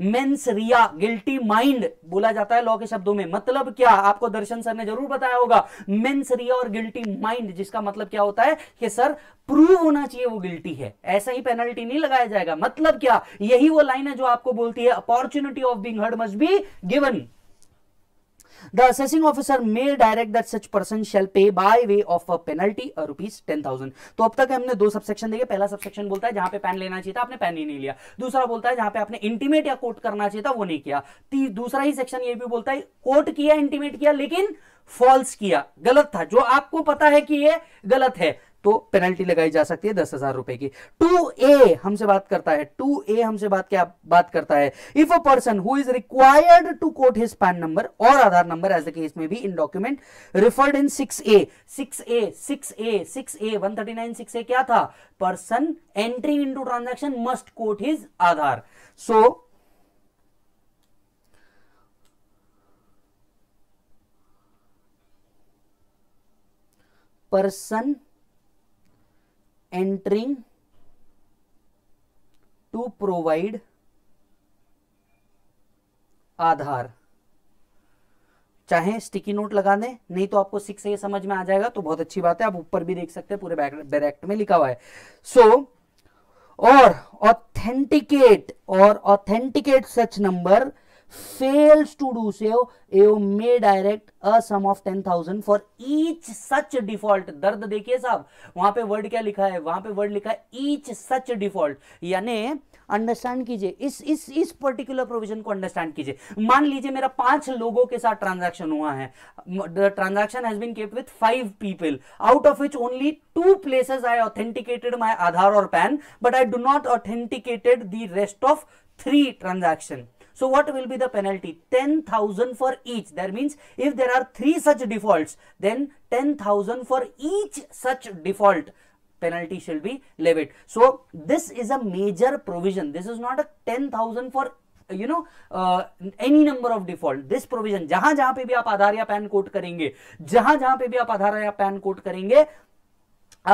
mens rea, guilty mind बोला जाता है लॉ के शब्दों में। मतलब क्या, आपको दर्शन सर ने जरूर बताया होगा, मेंस रिया और गिल्टी माइंड, जिसका मतलब क्या होता है कि सर प्रूव होना चाहिए वो गिल्टी है, ऐसा ही पेनल्टी नहीं लगाया जाएगा। मतलब क्या, यही वो लाइन है जो आपको बोलती है opportunity of being heard must be given. The assessing officer may direct that such person shall pay by way of a penalty ₹10,000। तो अब तक हमने दो सबसेक्शन देखे। पहला सबसेक्शन बोलता है जहां पे पेन लेना चाहिए था आपने पेन ही नहीं लिया। दूसरा बोलता है जहां पे आपने इंटीमेट या कोर्ट करना चाहिए था वो नहीं किया। दूसरा ही सेक्शन ये भी बोलता है कोर्ट किया इंटीमेट किया लेकिन फॉल्स किया, गलत था, जो आपको पता है कि ये गलत है तो पेनल्टी लगाई जा सकती है ₹10,000 की। 2A हमसे बात करता है, 2A हमसे बात करता है if a person who is required to quote his PAN number और आधार नंबर एज द केस में be in document referred in 6A 139(6A) क्या था, person entering into transaction must quote his Aadhaar. So person entering to provide Aadhaar, चाहे sticky note लगा दें नहीं तो आपको 6A समझ में आ जाएगा तो बहुत अच्छी बात है। आप ऊपर भी देख सकते हैं पूरे बैरेक्ट में लिखा हुआ है। सो और authenticate such number fails to do so, AO may direct a sum of 10,000 for each such default। दर्द देखिए साहब, वहां पे वर्ड क्या लिखा है, वहां पे वर्ड लिखा है each such default, यानी अंडरस्टैंड कीजिए इस पर्टिकुलर प्रोविजन को अंडरस्टैंड कीजिए। मान लीजिए मेरा 5 लोगों के साथ ट्रांजैक्शन हुआ है, transaction has been kept with 5 people out of which only 2 places I authenticated my Aadhaar और PAN but I do not authenticated the rest of 3 transaction. So what will be the penalty? 10,000 for each. That means if there are 3 such defaults, then 10,000 for each such default penalty shall be levied. So this is a major provision. This is not a 10,000 for any number of default. This provision, जहां पे भी आप आधार या pan coat करेंगे, जहां पे भी आप आधार या पैन कोट करेंगे,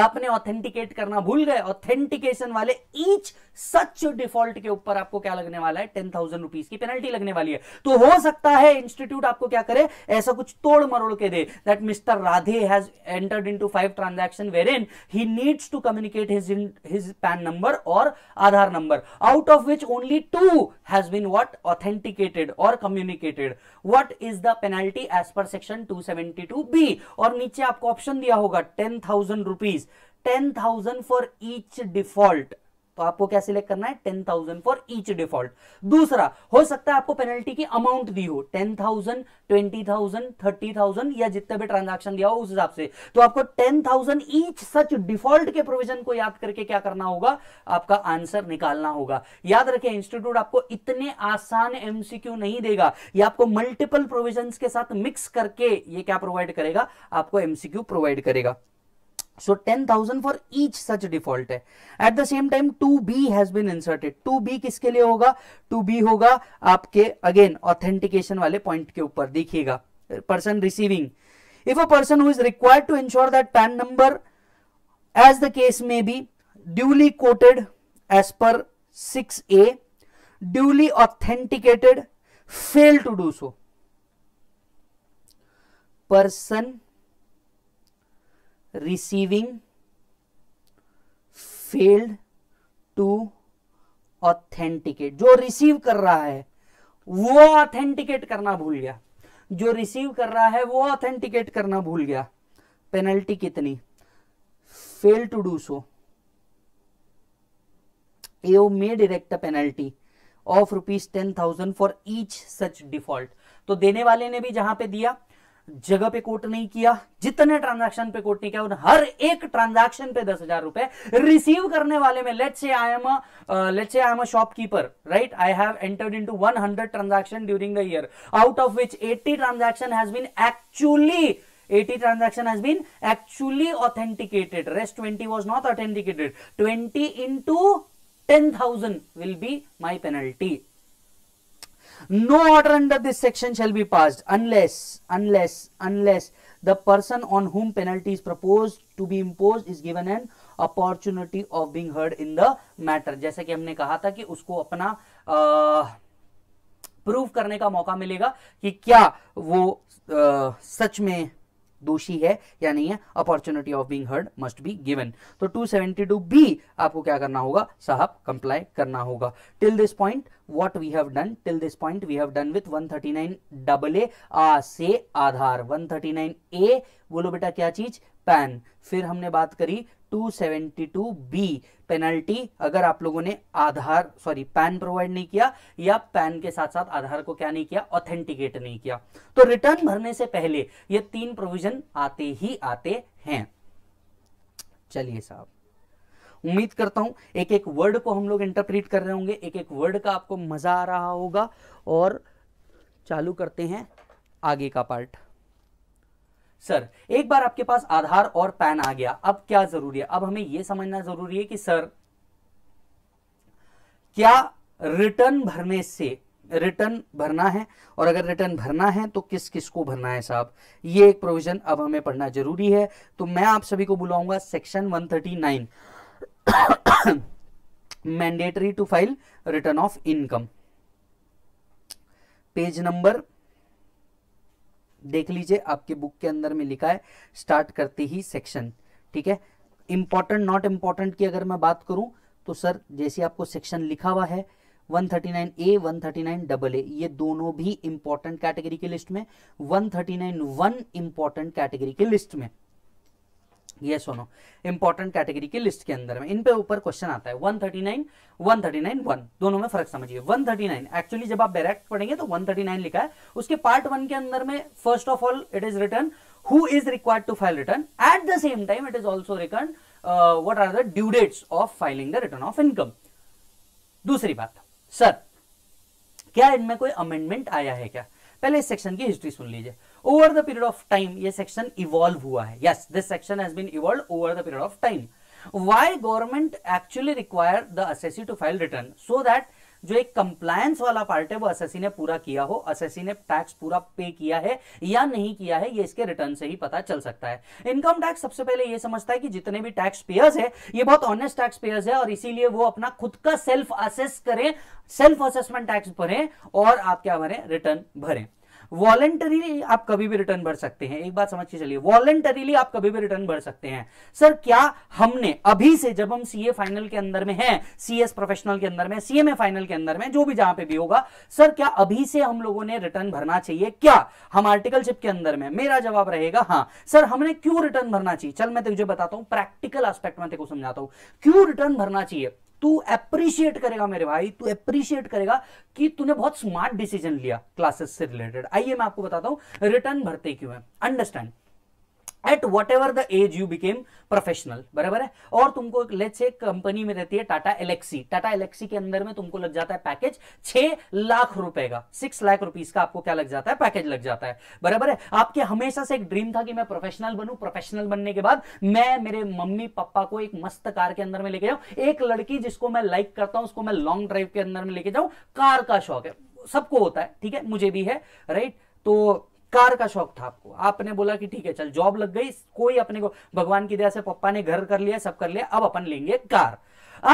आपने ऑथेंटिकेट करना भूल गए, ऑथेंटिकेशन वाले ईच सच डिफॉल्ट के ऊपर आपको क्या लगने वाला है, 10,000 रुपीज की पेनल्टी लगने वाली है। तो हो सकता है इंस्टीट्यूट आपको क्या करे, ऐसा कुछ तोड़ मरोड़ के दे that mister Radhe has entered into 5 transaction wherein he needs to communicate his PAN number और आधार number out of which only 2 has been what authenticated और communicated. What is the penalty as per section 272B? और नीचे आपको option दिया होगा 10,000 rupees, 10,000 for each default. तो आपको क्या सिलेक्ट करना है, 10,000 फॉर ईच डिफॉल्ट। दूसरा, हो सकता है आपको पेनल्टी की अमाउंट दी हो 10,000, 20,000, 30,000 या जितने भी ट्रांजैक्शन दिया हो उस हिसाब से, तो आपको 10,000 ईच सच डिफॉल्ट के प्रोविजन को याद करके क्या करना होगा, आपका आंसर निकालना होगा। याद रखिए इंस्टीट्यूट आपको इतने आसान MCQ नहीं देगा, या आपको मल्टीपल प्रोविजन के साथ मिक्स करके ये क्या प्रोवाइड करेगा, आपको MCQ प्रोवाइड करेगा। So 10,000 for each such default है। At the same time 2B has been inserted। 2B किसके लिए होगा, 2B होगा आपके अगेन ऑथेंटिकेशन वाले पॉइंट के ऊपर। देखिएगा, person receiving if a person who is required to ensure that PAN number as the case में be duly quoted as per 6A duly authenticated fail to do so, person receiving failed to authenticate। जो receive कर रहा है वो authenticate करना भूल गया, जो रिसीव कर रहा है वो ऑथेंटिकेट करना भूल गया, पेनल्टी कितनी, fail to do so AO may direct a penalty of ₹10,000 for each such default। तो देने वाले ने भी जहां पे दिया जगह पे कोट नहीं किया, जितने ट्रांजैक्शन पे कोट नहीं किया, हर एक ट्रांजैक्शन पे ₹10,000। रिसीव करने वाले में let's say I am a shopkeeper, right, I have entered into 100 transaction during the year out of which 80 transaction has been actually authenticated, rest 20 was not authenticated. 20 into 10,000 will be my penalty. No order under this section shall be passed unless the person on whom penalty is proposed to be imposed is given an opportunity of being heard in the matter। जैसे कि हमने कहा था कि उसको अपना prove करने का मौका मिलेगा कि क्या वो सच में दोषी है या नहीं है, opportunity of being heard must be given. तो 272 बी आपको क्या करना होगा साहब, कंप्लाई करना होगा। Till this point what we have done, till this point we have done with 139AA से आधार। 139A बोलो बेटा क्या चीज, पैन। फिर हमने बात करी 272B पेनल्टी, अगर आप लोगों ने आधार सॉरी पैन प्रोवाइड नहीं किया या पैन के साथ साथ आधार को क्या नहीं किया, ऑथेंटिकेट नहीं किया। तो रिटर्न भरने से पहले ये तीन प्रोविजन आते ही आते हैं। चलिए साहब, उम्मीद करता हूं एक एक वर्ड को हम लोग इंटरप्रीट कर रहे होंगे, एक एक वर्ड का आपको मजा आ रहा होगा। और चालू करते हैं आगे का पार्ट। सर एक बार आपके पास आधार और पैन आ गया, अब क्या जरूरी है, अब हमें यह समझना जरूरी है कि सर क्या रिटर्न भरने से, रिटर्न भरना है और अगर रिटर्न भरना है तो किस किस को भरना है साहब, ये एक प्रोविजन अब हमें पढ़ना जरूरी है। तो मैं आप सभी को बुलाऊंगा section 139 mandatory to file return of income, page number देख लीजिए आपके बुक के अंदर में लिखा है स्टार्ट करते ही सेक्शन। ठीक है, इंपॉर्टेंट नॉट इंपॉर्टेंट की अगर मैं बात करूं तो सर जैसे आपको सेक्शन लिखा हुआ है 139A 139AA ये दोनों भी इंपॉर्टेंट कैटेगरी की लिस्ट में, 139(1) इंपॉर्टेंट कैटेगरी की लिस्ट में, ये सुनो इंपॉर्टेंट कैटेगरी की लिस्ट के अंदर में इन पे ऊपर क्वेश्चन आता है। 139 139(1) दोनों में फर्क समझिए। 139 एक्चुअली जब आप डायरेक्ट पढ़ेंगे तो 139 लिखा है, उसके पार्ट 1 के अंदर में first of all it is return who is required to file return, at the same time it is also return what are the due dates of filing the return of income. दूसरी बात sir, क्या इनमें कोई amendment आया है क्या, पहले इस सेक्शन की हिस्ट्री सुन लीजिए। Over the period of time, ये section evolve हुआ है। Yes, this section has been evolved over the period of time. Why government actually require the assessee to file return? So that जो एक compliance वाला part है वो assessee ने पूरा किया हो, assessee ने tax पूरा pay किया है या नहीं किया है ये इसके return से ही पता चल सकता है। Income tax सबसे पहले ये समझता है कि जितने भी tax payers है ये बहुत honest tax payers है और इसीलिए वो अपना खुद का self assess करें, self assessment tax भरें और आप क्या भरें, return भरें। वॉलेंटरीली आप कभी भी रिटर्न भर सकते हैं, एक बात समझ के चलिए, वॉलेंटरीली आप कभी भी रिटर्न भर सकते हैं। सर क्या हमने अभी से, जब हम सीए फाइनल के अंदर में हैं, सीएस प्रोफेशनल के अंदर में, सीएमए फाइनल के अंदर में, जो भी जहां पे भी होगा, सर क्या अभी से हम लोगों ने रिटर्न भरना चाहिए क्या हम आर्टिकलशिप के अंदर में? मेरा जवाब रहेगा हाँ। सर हमने क्यों रिटर्न भरना चाहिए, चल मैं तुझे बताता हूँ, प्रैक्टिकल एस्पेक्ट में तेरे को समझाता हूँ क्यों रिटर्न भरना चाहिए। तू अप्रिशिएट करेगा मेरे भाई, तू अप्रिशिएट करेगा कि तूने बहुत स्मार्ट डिसीजन लिया क्लासेस से रिलेटेड। आइए मैं आपको बताता हूं रिटर्न भरते क्यों है। Understand at whatever the age you became professional, बराबर है, और तुमको लेट्स से कंपनी में रहती है टाटा एलेक्सी, टाटा एलेक्सी के अंदर में तुमको लग जाता है पैकेज 6 लाख रुपए का, 6 लाख रुपीज का आपको क्या लग जाता है, पैकेज लग जाता है, बराबर है। आपके हमेशा से एक ड्रीम था कि मैं प्रोफेशनल बनूं, प्रोफेशनल बनने के बाद मैं मेरे मम्मी पापा को एक मस्त कार के अंदर में लेके जाऊं, एक लड़की जिसको मैं लाइक करता हूं उसको मैं लॉन्ग ड्राइव के अंदर में लेके जाऊं, कार का शौक है, सबको होता है, ठीक है, मुझे भी है, राइट। तो कार का शौक था आपको, आपने बोला कि ठीक है चल जॉब लग गई, कोई अपने को भगवान की दया से पप्पा ने घर कर लिया, सब कर लिया, अब अपन लेंगे कार।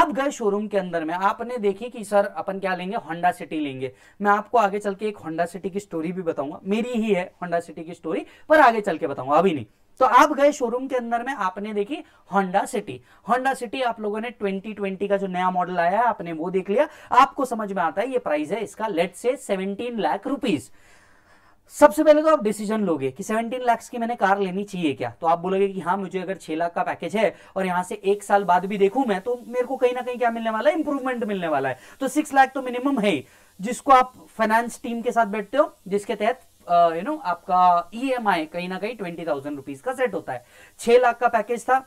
आप गए शोरूम के अंदर में, आपने देखी कि सर अपन क्या लेंगे, होंडा सिटी लेंगे। मैं आपको आगे चल के एक होंडा सिटी की स्टोरी भी बताऊंगा, मेरी ही है होंडा सिटी की स्टोरी पर आगे चल के बताऊंगा, अभी नहीं। तो आप गए शोरूम के अंदर में, आपने देखी होंडा सिटी, होंडा सिटी आप लोगों ने 2020 का जो नया मॉडल आया है आपने वो देख लिया, आपको समझ में आता है ये प्राइस है इसका, लेट्स से 17 लाख रुपीज। सबसे पहले तो आप डिसीजन लोगे कि 17 लाख की मैंने कार लेनी चाहिए क्या, तो आप बोलोगे कि हाँ मुझे अगर 6 लाख का पैकेज है और यहाँ से 1 साल बाद भी देखूं मैं तो मेरे को कहीं ना कहीं क्या मिलने वाला है, इंप्रूवमेंट मिलने वाला है, तो 6 लाख तो मिनिमम है। जिसको आप फाइनेंस टीम के साथ बैठते हो जिसके तहत आपका EMI कहीं ना कहीं 20,000 रुपीज का सेट होता है, 6 लाख का पैकेज था,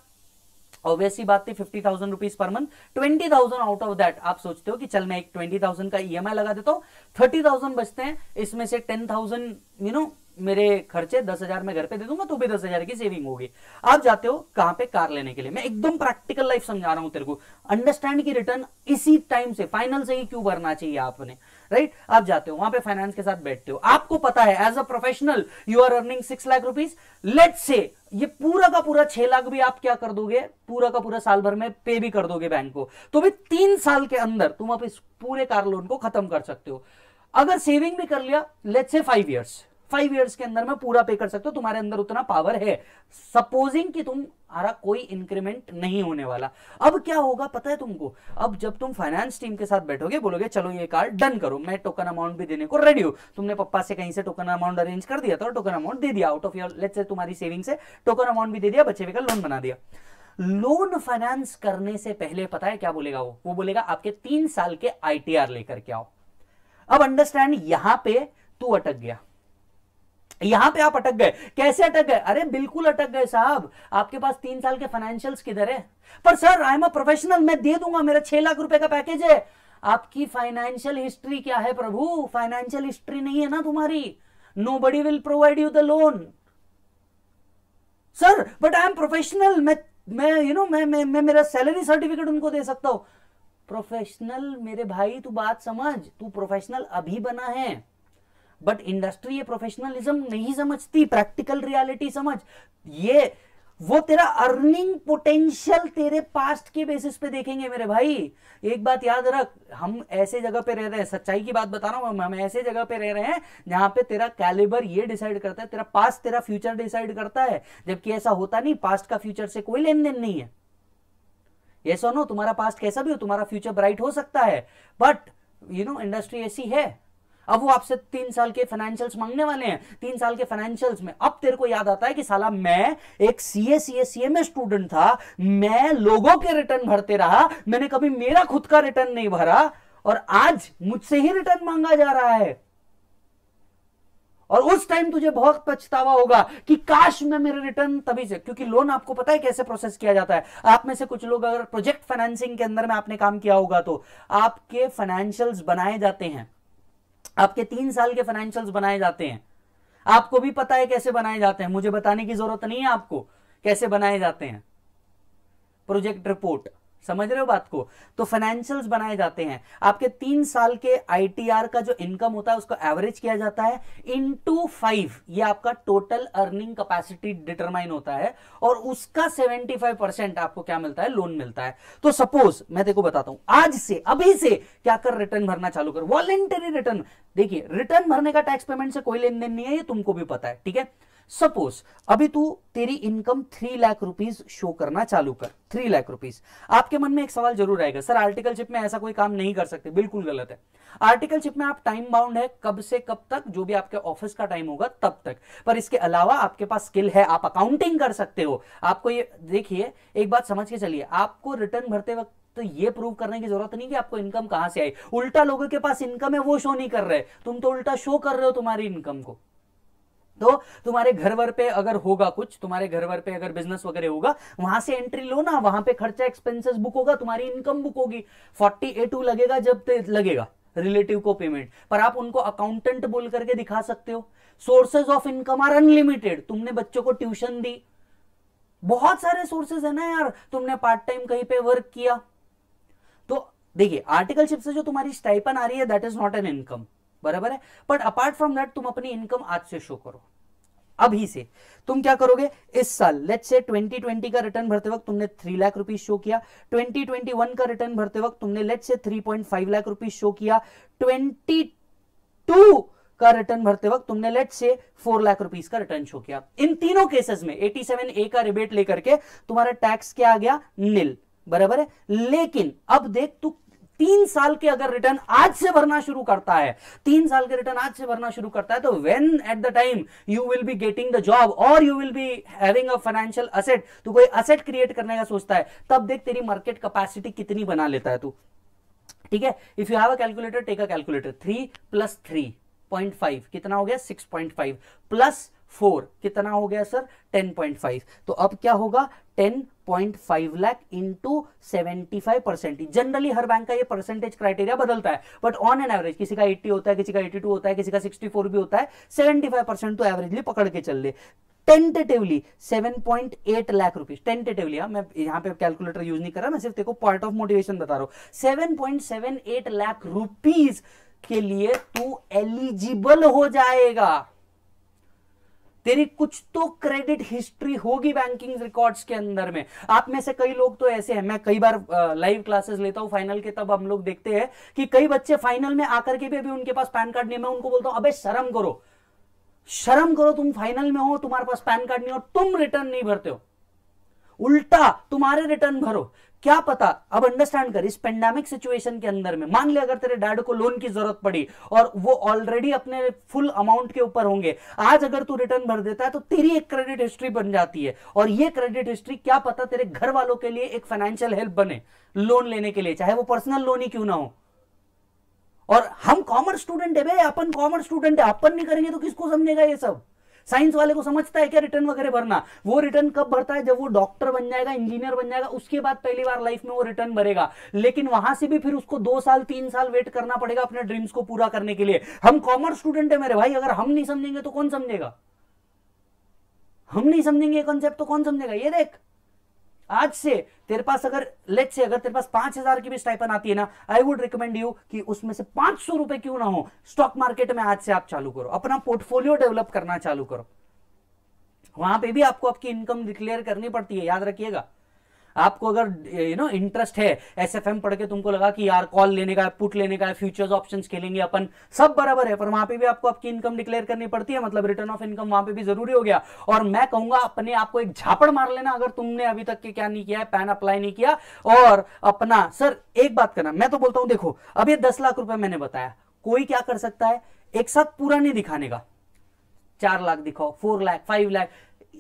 ऑब्वियसली बात थी 50,000 rupees per month, 20,000 out of that आप सोचते हो कि चल मैं एक 20,000 का EMI लगा देता हूँ, 30,000 बचते हैं, इसमें से 10,000 मेरे खर्चे, 10,000 मैं घर पे दे दूंगा तो भी 10,000 की सेविंग होगी। आप जाते हो कहां पे, कार लेने के लिए। मैं एकदम प्रैक्टिकल लाइफ समझा रहा हूं तेरे को, अंडरस्टैंड की रिटर्न इसी टाइम से फाइनल से ही क्यों भरना चाहिए आपने, राइट। आप जाते हो वहां पे फाइनेंस के साथ बैठते हो, आपको पता है as a professional you are earning 6 lakh rupees, let's say ये पूरा का पूरा 6 लाख भी आप क्या कर दोगे, पूरा का पूरा साल भर में पे भी कर दोगे बैंक को, तो भी 3 साल के अंदर तुम आप इस पूरे कार लोन को खत्म कर सकते हो। अगर सेविंग भी कर लिया लेट्स से 5 ईयर्स, 5 years के अंदर में पूरा पे कर सकते हो, तुम्हारे अंदर उतना पावर है। सपोजिंग कि तुम्हारा कोई इंक्रीमेंट नहीं होने वाला, अब क्या होगा पता है तुमको? अब जब तुम फाइनेंस टीम के साथ बैठोगे, बोलोगे चलो ये कार्ड डन करो, मैं टोकन अमाउंट भी देने को रेडी हूं। तुमने पप्पा से कहीं से टोकन अमाउंट अरेंज कर दिया था और टोकन अमाउंट दे दिया, out of your let's say तुम्हारी सेविंग से टोकन अमाउंट भी दे दिया, बच्चे का लोन बना दिया। लोन फाइनेंस करने से पहले पता है क्या बोलेगा वो बोलेगा आपके 3 साल के ITR लेकर के आओ। अब अंडरस्टैंड, यहां पे तू अटक गया, यहां पे आप अटक गए। कैसे अटक गए? अरे बिल्कुल अटक गए साहब, आपके पास 3 साल के फाइनेंशियल्स किधर है? पर sir I am a professional, मैं दे दूंगा, मेरा 6 लाख रुपए का पैकेज है। आपकी फाइनेंशियल हिस्ट्री क्या है प्रभु? फाइनेंशियल हिस्ट्री नहीं है ना तुम्हारी। Nobody will provide you the loan. Sir but I am professional, मैं मेरा सैलरी सर्टिफिकेट उनको दे सकता हूं। प्रोफेशनल मेरे भाई, तू बात समझ, तू प्रोफेशनल अभी बना है, बट इंडस्ट्री ये प्रोफेशनलिज्म नहीं समझती, प्रैक्टिकल रियलिटी समझ। ये वो तेरा अर्निंग पोटेंशियल तेरे पास्ट के बेसिस पे देखेंगे मेरे भाई। एक बात याद रख, हम ऐसे जगह पे रह रहे हैं, सच्चाई की बात बता रहा हूं, हम ऐसे जगह पे रह रहे हैं जहां पे तेरा कैलिबर ये डिसाइड करता है, तेरा पास्ट तेरा फ्यूचर डिसाइड करता है, जबकि ऐसा होता नहीं। पास्ट का फ्यूचर से कोई लेन देन नहीं है। यस और नो? तुम्हारा पास्ट कैसा भी हो, तुम्हारा फ्यूचर ब्राइट हो सकता है, बट यू नो इंडस्ट्री ऐसी है। अब वो आपसे 3 साल के फाइनेंशियल्स मांगने वाले हैं। 3 साल के फाइनेंशियल्स में अब तेरे को याद आता है कि साला मैं एक CA CMA स्टूडेंट था, मैं लोगों के रिटर्न भरते रहा, मैंने कभी मेरा खुद का रिटर्न नहीं भरा, और आज मुझसे ही रिटर्न मांगा जा रहा है। और उस टाइम तुझे बहुत पछतावा होगा कि काश मैं मेरे रिटर्न तभी से, क्योंकि लोन आपको पता है कैसे प्रोसेस किया जाता है। आप में से कुछ लोग अगर प्रोजेक्ट फाइनेंसिंग के अंदर में आपने काम किया होगा तो आपके फाइनेंशियल्स बनाए जाते हैं, आपके 3 साल के फाइनेंशियल्स बनाए जाते हैं। आपको भी पता है कैसे बनाए जाते हैं, मुझे बताने की जरूरत नहीं है आपको कैसे बनाए जाते हैं। प्रोजेक्ट रिपोर्ट, समझ रहे हो बात को? तो फाइनेंशियल्स बनाए जाते हैं। आपके 3 साल के ITR का जो इनकम होता है उसको एवरेज किया जाता है इनटू 5, ये आपका टोटल अर्निंग कैपेसिटी डिटरमाइन होता है, और उसका 75% आपको क्या मिलता है? लोन मिलता है। तो सपोज मैं तेरे को बताता हूं, आज से अभी से क्या कर, रिटर्न भरना चालू कर, वॉलेंटरी रिटर्न। देखिए रिटर्न भरने का टैक्स पेमेंट से कोई लेन देन नहीं है, ये तुमको भी पता है, ठीक है। सपोज अभी तू तेरी इनकम 3 लाख रुपीज शो करना चालू कर, 3 लाख रुपीज। आपके मन में एक सवाल जरूर आएगा, सर आर्टिकलशिप में ऐसा कोई काम नहीं कर सकते। बिल्कुल गलत है। आर्टिकलशिप में आप टाइम बाउंड है, कब से कब तक, जो भी आपके ऑफिस का टाइम होगा तब तक। पर इसके अलावा आपके पास स्किल है, आप अकाउंटिंग कर सकते हो। आपको ये देखिए एक बात समझ के चलिए, आपको रिटर्न भरते वक्त तो ये प्रूव करने की जरूरत नहीं कि आपको इनकम कहां से आई। उल्टा लोगों के पास इनकम है वो शो नहीं कर रहे, तुम तो उल्टा शो कर रहे हो तुम्हारी इनकम को। तो तुम्हारे घर-वर पे अगर होगा कुछ, तुम्हारे घर-वर पे अगर बिजनेस वगैरह होगा, वहां से एंट्री लो ना, वहां पे खर्चा एक्सपेंसेस बुक होगा, तुम्हारी इनकम बुक होगी। 40A2 लगेगा जब लगेगा रिलेटिव को पेमेंट, पर आप उनको अकाउंटेंट बोल करके दिखा सकते हो। Sources of income are unlimited. तुमने बच्चों को ट्यूशन दी, बहुत सारे सोर्सेज है ना यार, तुमने पार्ट टाइम कहीं पे वर्क किया। तो देखिए आर्टिकलशिप से जो तुम्हारी स्टाइपन आ रही है that is not an income, बराबर है। बट अपार्ट फ्रॉम दैट तुम अपनी इनकम आज से शो करो, अभी से। तुम क्या करोगे इस साल, लेट्स से 2020 का रिटर्न भरते वक्त तुमने 3 लाख रुपीज शो किया, 2021 का रिटर्न भरते वक्त तुमने लेट्स से 3.5 लाख रुपीज शो किया, 22 का रिटर्न भरते वक्त तुमने लेट्स से 4 लाख रुपीज का रिटर्न शो किया। इन तीनों केसेस में 87A का रिबेट लेकर के तुम्हारा टैक्स क्या आ गया? निल, बराबर है। लेकिन अब देख, तू 3 साल के अगर रिटर्न आज से भरना शुरू करता है, 3 साल के रिटर्न आज से भरना शुरू करता है, तो when at the time you will be getting the job और you will be having a financial asset, तो कोई असेट क्रिएट करने का सोचता है, तब देख तेरी मार्केट कैपेसिटी कितनी बना लेता है तू, ठीक है। If you have a calculator, take a calculator. 3 + 3.5 कितना हो गया? 6.5 + 4 कितना हो गया सर? 10.5। तो अब क्या होगा? 10.5 लाख इंटू 75%। जनरली हर बैंक का ये परसेंटेज क्राइटेरिया बदलता है, बट ऑन एन एवरेज किसी का 80 होता है, किसी का 82 होता है, किसी का 64 भी होता है। 75% तो एवरेजली पकड़ के चल ले। टेंटेटिवली 7.8 लाख रुपीज, टेंटेटिवली, मैं यहां पे कैलकुलेटर यूज नहीं कर रहा, मैं सिर्फ तेको पार्ट ऑफ मोटिवेशन बता रहा हूं। 7.78 लाख रुपीज के लिए तू एलिजिबल हो जाएगा। तेरी कुछ तो क्रेडिट हिस्ट्री होगी बैंकिंग रिकॉर्ड्स के अंदर में। आप में से कई लोग तो ऐसे हैं, मैं कई बार लाइव क्लासेस लेता हूं फाइनल के, तब हम लोग देखते हैं कि कई बच्चे फाइनल में आकर के भी अभी उनके पास पैन कार्ड नहीं है। मैं उनको बोलता हूं अबे शर्म करो, शर्म करो, तुम फाइनल में हो, तुम्हारे पास पैन कार्ड नहीं हो, तुम रिटर्न नहीं भरते हो, उल्टा तुम्हारे रिटर्न भरो। क्या पता, अब अंडरस्टैंड कर, इस पेंडेमिक सिचुएशन के अंदर में मान ले अगर तेरे डैड को लोन की जरूरत पड़ी और वो ऑलरेडी अपने फुल अमाउंट के ऊपर होंगे, आज अगर तू रिटर्न भर देता है तो तेरी एक क्रेडिट हिस्ट्री बन जाती है और ये क्रेडिट हिस्ट्री क्या पता तेरे घर वालों के लिए एक फाइनेंशियल हेल्प बने लोन लेने के लिए, चाहे वो पर्सनल लोन ही क्यों ना हो। और हम कॉमर्स स्टूडेंट है भाई, अपन कॉमर्स स्टूडेंट है, अपन नहीं करेंगे तो किसको समझेगा ये सब? साइंस वाले को समझता है क्या रिटर्न वगैरह भरना? वो रिटर्न कब भरता है? जब वो डॉक्टर बन जाएगा, इंजीनियर बन जाएगा, उसके बाद पहली बार लाइफ में वो रिटर्न भरेगा। लेकिन वहां से भी फिर उसको 2 साल 3 साल वेट करना पड़ेगा अपने ड्रीम्स को पूरा करने के लिए। हम कॉमर्स स्टूडेंट है मेरे भाई, अगर हम नहीं समझेंगे तो कौन समझेगा? हम नहीं समझेंगे कॉन्सेप्ट तो कौन समझेगा? ये देख, आज से तेरे पास अगर लेट्स से अगर तेरे पास 5,000 की भी स्टाइपेंड आती है ना, आई वुड रिकमेंड यू कि उसमें से 500 रुपए क्यों ना हो स्टॉक मार्केट में आज से आप चालू करो, अपना पोर्टफोलियो डेवलप करना चालू करो। वहां पे भी आपको आपकी इनकम डिक्लेयर करनी पड़ती है, याद रखिएगा। आपको अगर यू नो इंटरेस्ट है एसएफएम पढ़ के तुमको लगा कि यार कॉल लेने का है, पुट लेने का है, फ्यूचर्स ऑप्शंस खेलेंगे अपन, सब बराबर है, पर वहां पे भी आपको आपकी इनकम डिक्लेयर करनी पड़ती है, मतलब रिटर्न ऑफ इनकम वहां पे भी जरूरी हो गया। और मैं कहूंगा अपने आपको एक झापड़ मार लेना अगर तुमने अभी तक के क्या नहीं किया है, पैन अप्लाई नहीं किया। और अपना सर एक बात करना, मैं तो बोलता हूँ देखो, अब ये 10 लाख रुपए मैंने बताया, कोई क्या कर सकता है, एक साथ पूरा नहीं दिखाने का, 4 लाख दिखाओ, 4 lakh, 5 lakh,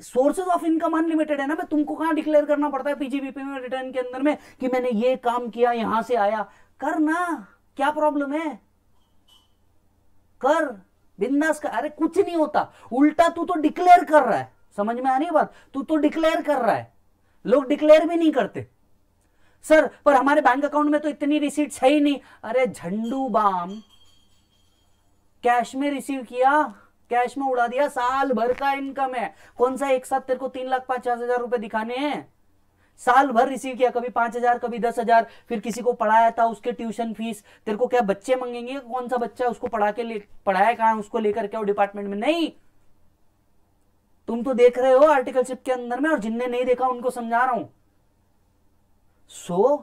sources of income unlimited है ना। मैं तुमको कहां डिक्लेयर करना पड़ता है पीजीबीपी में रिटर्न के अंदर में कि मैंने ये काम किया, यहां से आया, कर ना, क्या प्रॉब्लम है, कर बिंदास कर, अरे कुछ नहीं होता। उल्टा तू तो डिक्लेयर कर रहा है, समझ में आ रही है बात, तू तो डिक्लेयर कर रहा है, लोग डिक्लेयर भी नहीं करते। सर पर हमारे बैंक अकाउंट में तो इतनी रिसीट्स है ही नहीं, अरे झंडू बाम, कैश में रिसीव किया, कैश में उड़ा दिया, साल भर का इनकम है, कौन सा एक साथ तेरे को 3,50,000 रुपए दिखाने हैं? साल भर रिसीव किया, कभी 5,000, कभी 10,000, फिर किसी को पढ़ाया था, उसके ट्यूशन फीस, तेरे को क्या बच्चे मंगेंगे? कौन सा बच्चा उसको पढ़ा के पढ़ाया कहाँ, उसको लेकर क्या डिपार्टमेंट में? नहीं, तुम तो देख रहे हो आर्टिकलशिप के अंदर में, और जिनने नहीं देखा उनको समझा रहा हूं। So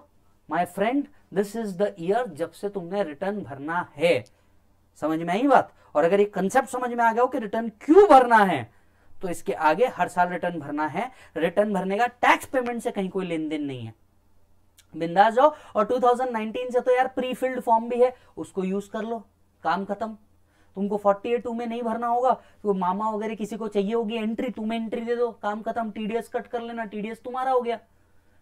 my friend, this is the year जब से तुमने रिटर्न भरना है, समझ में आई बात। और अगर ये कंसेप्ट समझ में आ गया हो कि रिटर्न क्यों भरना है, तो इसके आगे हर साल रिटर्न भरना है। रिटर्न भरने का टैक्स पेमेंट से कहीं कोई लेन देन नहीं है, बिंदास जाओ। और 2019 से तो यार प्री फिल्ड फॉर्म भी है, उसको यूज कर लो, काम खत्म। तुमको 48(2) में नहीं भरना होगा तो मामा वगैरह किसी को चाहिए होगी एंट्री, तुम्हें एंट्री दे दो, काम खत्म, टीडीएस कट कर लेना, टीडीएस तुम्हारा हो गया,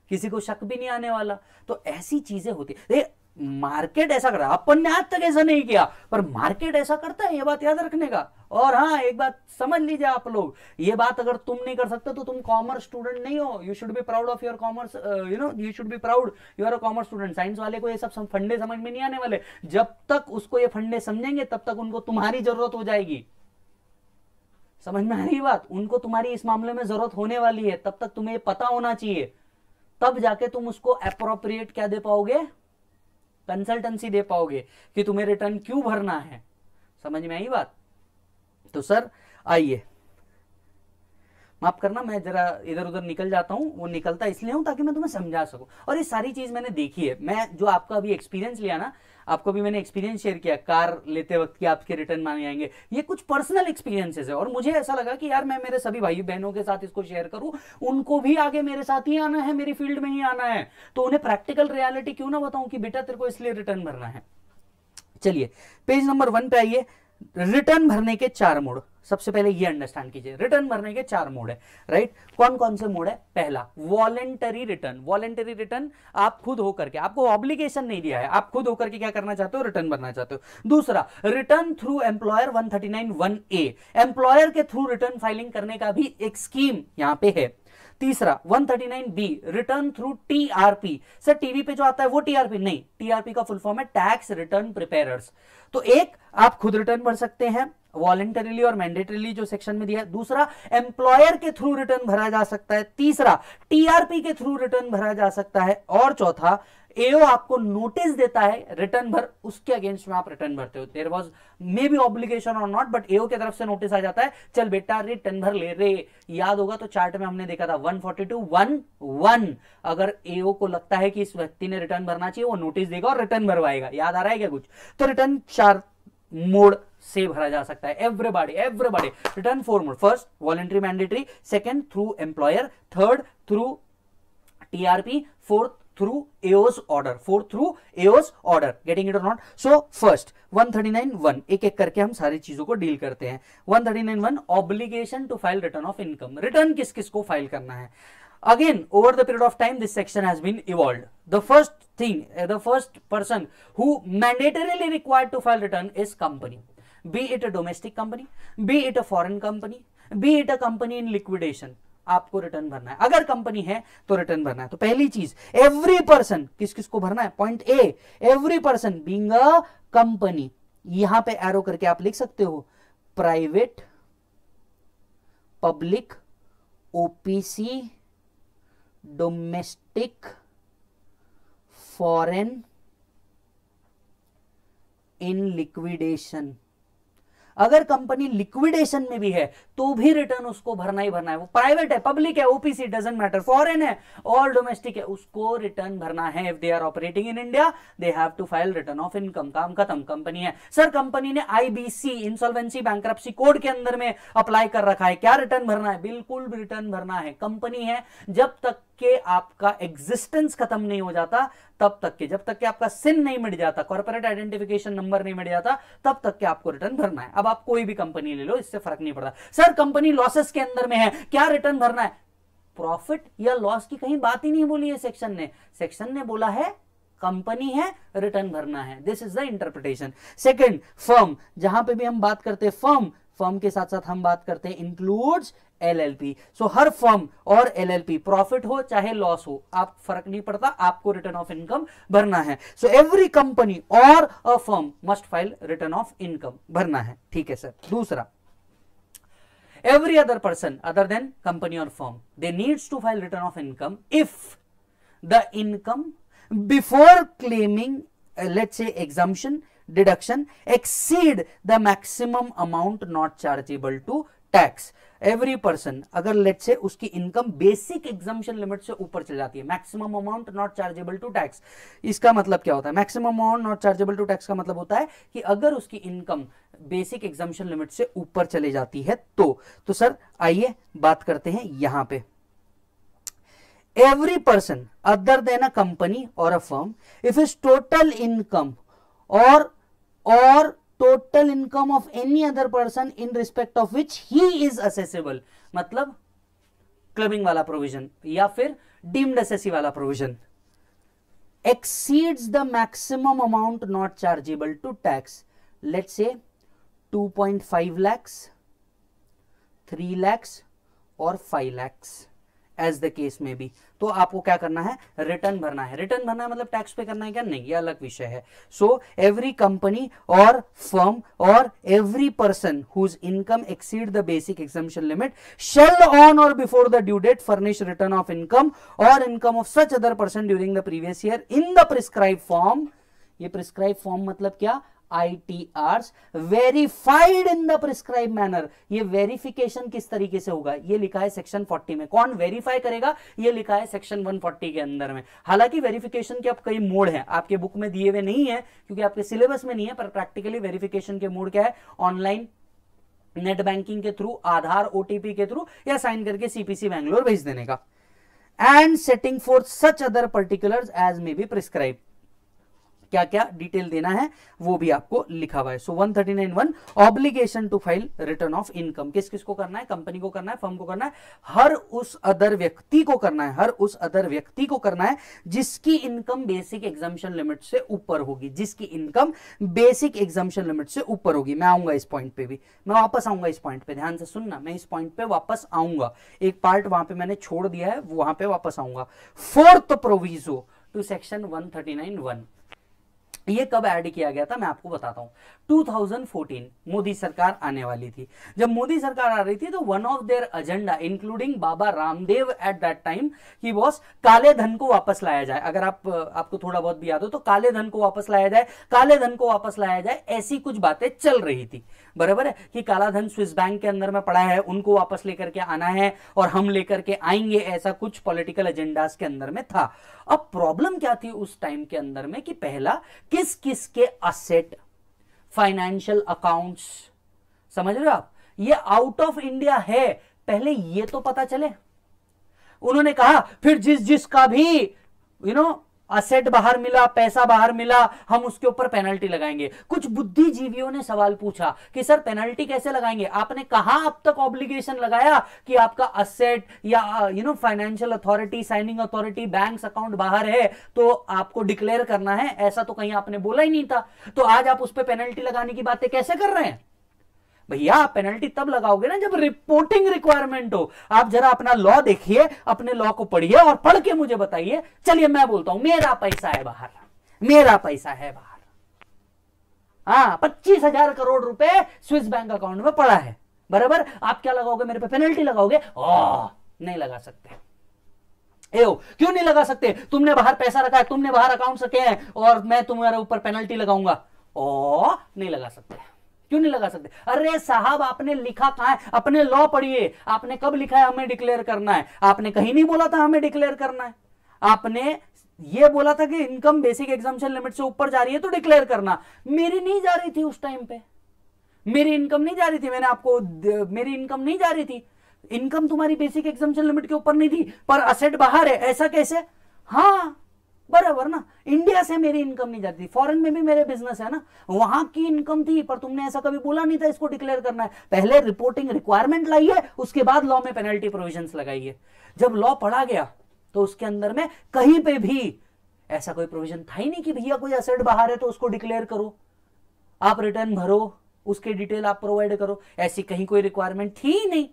किसी को शक भी नहीं आने वाला। तो ऐसी चीजें होती है, मार्केट ऐसा कर रहा है, अपन ने आज तक ऐसा नहीं किया, पर मार्केट ऐसा करता है, ये बात याद रखने का। और हाँ, एक बात समझ लीजिए आप लोग, ये बात अगर तुम नहीं कर सकते तो तुम कॉमर्स स्टूडेंट नहीं हो। You should be proud of your commerce, you know, you should be proud you are a commerce student. Science वाले को ये सब फंडे समझ में नहीं आने वाले, जब तक उसको ये फंडे समझेंगे तब तक उनको तुम्हारी जरूरत हो जाएगी, समझ में आ रही बात, उनको तुम्हारी इस मामले में जरूरत होने वाली है। तब तक तुम्हें पता होना चाहिए, तब जाके तुम उसको अप्रोप्रिएट क्या दे पाओगे, कंसल्टेंसी दे पाओगे कि तुम्हें रिटर्न क्यों भरना है, समझ में आई बात। तो सर आइए, माफ करना मैं जरा इधर उधर निकल जाता हूं, वो निकलता इसलिए हूं ताकि मैं तुम्हें समझा सकूं। और ये सारी चीज मैंने देखी है, मैं जो आपका अभी एक्सपीरियंस लिया ना, आपको भी मैंने एक्सपीरियंस शेयर किया, कार लेते वक्त कि आपके रिटर्न मांगे आएंगे, ये कुछ पर्सनल एक्सपीरियंसेस है। और मुझे ऐसा लगा कि यार मैं मेरे सभी भाई बहनों के साथ इसको शेयर करूं, उनको भी आगे मेरे साथ ही आना है, मेरी फील्ड में ही आना है, तो उन्हें प्रैक्टिकल रियलिटी क्यों ना बताऊं कि बेटा तेरे को इसलिए रिटर्न भरना है। चलिए पेज नंबर 1 पे आइए, रिटर्न भरने के 4 मोड। सबसे पहले ये अंडरस्टैंड कीजिए, रिटर्न भरने के 4 मोड है, राइट। कौन कौन से मोड है? पहला वॉलेंटरी रिटर्न। वॉलेंटरी रिटर्न आप खुद होकर के, आपको ऑब्लिगेशन नहीं दिया है, आप खुद होकर के क्या करना चाहते हो, रिटर्न भरना चाहते हो। दूसरा, return through employer 139(1)(a), employer के थ्रू रिटर्न फाइलिंग करने का भी एक स्कीम यहां पे है। तीसरा 139(b), return through TRP. Sir TV पे जो आता है वो टीआरपी नहीं, टीआरपी का फुल फॉर्म है टैक्स रिटर्न प्रिपेयरर्स। तो एक, आप खुद रिटर्न भर सकते हैं वॉलेंटरीली और मैंडेटरीली जो सेक्शन में दिया है। दूसरा, एम्प्लॉयर के थ्रू रिटर्न भरा जा सकता है। तीसरा, टीआरपी के थ्रू रिटर्न भरा जा सकता है। और चौथा, एओ आपको नोटिस देता है रिटर्न भर, उसके अगेंस्ट में आप रिटर्न भरते हो। There was may be obligation और नॉट, बट एओ की तरफ से नोटिस आ जाता है, चल बेटा रिटर्न भर ले रे। याद होगा तो चार्ट में हमने देखा था 142(1)(1), अगर एओ को लगता है कि इस व्यक्ति ने रिटर्न भरना चाहिए, वो नोटिस देगा और रिटर्न भरवाएगा। याद आ रहा है क्या कुछ? तो रिटर्न 4 मोड से भरा जा सकता है। Everybody return formula, first voluntary mandatory, second through employer, third through TRP, fourth through AO's order, getting it or not? So first 139(1) एक-एक करके हम सारी चीजों को डील करते हैं। 139(1) obligation to file return of income, return किस-किस को फाइल करना है। Again, over the period of time, this section has been evolved. The first person who mandatorily required to file return is company, be it a domestic company, be it a foreign company, be it a company in liquidation. आपको return भरना है, अगर company है तो return भरना है। तो पहली चीज एवरी पर्सन, किस किस को भरना है, point A, every person being a company, यहां पे एरो करके आप लिख सकते हो, private, public, OPC, domestic, foreign, in liquidation. अगर कंपनी लिक्विडेशन में भी है तो भी रिटर्न उसको भरना ही भरना है। वो प्राइवेट है, पब्लिक है, ओपीसी, डजंट मैटर, फॉरेन है और डोमेस्टिक है, उसको रिटर्न भरना है। If they are operating in India they have to file return of income, काम खत्म। कंपनी है सर, कंपनी ने आईबीसी, इंसॉल्वेंसी बैंक्रप्सी कोड के अंदर में अप्लाई कर रखा है, क्या रिटर्न भरना है? बिल्कुल भी रिटर्न भरना है। कंपनी है, जब तक के आपका एग्जिस्टेंस खत्म नहीं हो जाता, तब तक के, जब तक के आपका सिन नहीं मिट जाता, कॉर्पोरेट आइडेंटिफिकेशन नंबर नहीं मिट जाता, तब तक के आपको रिटर्न भरना है। अब आप कोई भी कंपनी ले लो, इससे फर्क नहीं पड़ता। सर कंपनी लॉसेस के अंदर में है, क्या रिटर्न भरना है? प्रॉफिट या लॉस की कहीं बात ही नहीं बोली है सेक्शन ने। सेक्शन ने बोला है कंपनी है, रिटर्न भरना है। This is the interpretation. Second firm, जहां पे भी हम बात करते हैं फर्म, फर्म के साथ साथ हम बात करते हैं इंक्लूड्स LLP। सो हर फर्म और LLP, प्रॉफिट हो चाहे लॉस हो, आप फर्क नहीं पड़ता, आपको रिटर्न ऑफ इनकम भरना है। सो एवरी कंपनी और a firm must file return of income, भरना है। ठीक है सर। दूसरा, every other person other than company और firm they needs to file return of income if the income before claiming let's say exemption deduction exceed the maximum amount not chargeable to tax. Every person अगर let say उसकी income basic exemption limit से ऊपर चल जाती है, maximum amount not chargeable to tax, इसका मतलब क्या होता है? Maximum amount not chargeable to tax का मतलब होता है कि अगर उसकी इनकम बेसिक एग्जम्पशन लिमिट से ऊपर चली जाती है तो सर आइए बात करते हैं यहां पे। Every person other than a company और a firm if is total income और total income of any other person in respect of which he is assessable, मतलब क्लबिंग वाला प्रोविजन या फिर डीम्ड असेसी वाला provision, exceeds the maximum amount not chargeable to tax, let's say 2.5 lakhs, 3 lakhs और 5 lakhs as the case में भी, तो आपको क्या करना है? रिटर्न भरना है। रिटर्न भरना है मतलब टैक्स पे करना है क्या? नहीं, यह अलग विषय है। सो एवरी कंपनी और फर्म और every person whose income exceed the basic exemption limit shall on और before the due date furnish return of income और income of such other person during the previous year in the prescribe form. ये prescribe form मतलब क्या? ITRs verified in the prescribed manner। ये verification किस तरीके से होगा, ये लिखा है सेक्शन 40 में। कौन वेरीफाई करेगा, ये लिखा है सेक्शन 140 के अंदर में। हालांकि वेरिफिकेशन के अब कई मोड हैं, आपके बुक में दिए हुए नहीं है क्योंकि आपके सिलेबस में नहीं है, पर प्रैक्टिकली वेरिफिकेशन के मोड क्या है? ऑनलाइन, नेट बैंकिंग के थ्रू, आधार, OTP के थ्रू, या साइन करके CPC बैंगलोर भेज देने का। And setting forth such other particulars as may be prescribe, क्या क्या डिटेल देना है वो भी आपको लिखा हुआ है। So 139(1) obligation to file return of income, किस किस को करना है? कंपनी को करना है, फर्म को करना है, हर उस अदर व्यक्ति को करना है, हर उस अदर व्यक्ति को करना है जिसकी इनकम बेसिक एग्जम्पशन लिमिट से ऊपर होगी, जिसकी इनकम बेसिक एग्जम्पशन लिमिट से ऊपर होगी। मैं आऊंगा इस पॉइंट पे भी, मैं वापस आऊंगा इस पॉइंट पे, ध्यान से सुनना, मैं इस पॉइंट पे वापस आऊंगा, एक पार्ट वहां पे मैंने छोड़ दिया है, वहां पे वापस आऊंगा। फोर्थ प्रोविजो टू सेक्शन 139(1), ये कब ऐड किया गया था मैं आपको बताता हूं। 2014 मोदी सरकार आने वाली थी, जब मोदी सरकार आ रही थी तो one of their agenda including Baba Ramdev at that time he was काले धन को वापस लाया जाए। अगर आपको थोड़ा बहुत भी याद हो तो काले धन को वापस लाया जाए, काले धन को वापस लाया जाए, ऐसी कुछ बातें चल रही थी। बराबर है कि काला धन स्विस बैंक के अंदर में पड़ा है, उनको वापस लेकर के आना है और हम लेकर के आएंगे, ऐसा कुछ पॉलिटिकल एजेंडास के अंदर में था। अब प्रॉब्लम क्या थी उस टाइम के अंदर में कि पहला किस किस के असेट फाइनेंशियल अकाउंट्स, समझ रहे हो आप, ये आउट ऑफ इंडिया है, पहले ये तो पता चले। उन्होंने कहा फिर जिस जिसका भी असेट बाहर मिला, पैसा बाहर मिला, हम उसके ऊपर पेनल्टी लगाएंगे। कुछ बुद्धिजीवियों ने सवाल पूछा कि सर पेनल्टी कैसे लगाएंगे, आपने कहां अब तक ऑब्लिगेशन लगाया कि आपका असेट या financial authority, signing authority, bank account बाहर है तो आपको डिक्लेयर करना है, ऐसा तो कहीं आपने बोला ही नहीं था, तो आज आप उस पर पेनल्टी लगाने की बातें कैसे कर रहे हैं। भैया आप पेनल्टी तब लगाओगे ना जब रिपोर्टिंग रिक्वायरमेंट हो। आप जरा अपना लॉ देखिए, अपने लॉ को पढ़िए और पढ़ के मुझे बताइए। चलिए मैं बोलता हूं मेरा पैसा है बाहर, मेरा पैसा है बाहर, हाँ 25,000 करोड़ रुपए स्विस बैंक अकाउंट में पड़ा है, बराबर। आप क्या लगाओगे, मेरे पे पेनल्टी लगाओगे? ओ नहीं लगा सकते। क्यों नहीं लगा सकते? तुमने बाहर पैसा रखा है, तुमने बाहर अकाउंट रखे हैं और मैं तुम्हारे ऊपर पेनल्टी लगाऊंगा। ओ नहीं लगा सकते। क्यों नहीं लगा सकते? अरे साहब आपने लिखा कहां है, अपने लॉ पढ़िए। आपने कब लिखा है हमें डिक्लेयर करना है? आपने कहीं नहीं बोला था हमें डिक्लेयर करना है। आपने ये बोला था कि इनकम बेसिक एग्जम्पशन लिमिट से ऊपर जा रही है तो डिक्लेयर करना। मेरी नहीं जा रही थी उस टाइम पे, मेरी इनकम नहीं जा रही थी, मैंने आपको मेरी इनकम नहीं जा रही थी, इनकम तुम्हारी बेसिक एग्जम्पशन लिमिट के ऊपर नहीं थी पर असेट बाहर है, ऐसा कैसे? हाँ बराबर ना, इंडिया से मेरी इनकम नहीं जाती, फॉरेन में भी मेरे बिजनेस है ना, वहां की इनकम थी पर तुमने ऐसा कभी बोला नहीं था इसको डिक्लेयर करना है। पहले रिपोर्टिंग रिक्वायरमेंट लाइए, उसके बाद लॉ में पेनल्टी प्रोविजंस लगाइए। जब लॉ पढ़ा गया तो उसके अंदर में कहीं पे भी ऐसा कोई प्रोविजन था ही नहीं कि भैया कोई असेट बाहर है तो उसको डिक्लेयर करो, आप रिटर्न भरो, उसकी डिटेल आप प्रोवाइड करो, ऐसी कहीं कोई रिक्वायरमेंट थी ही नहीं।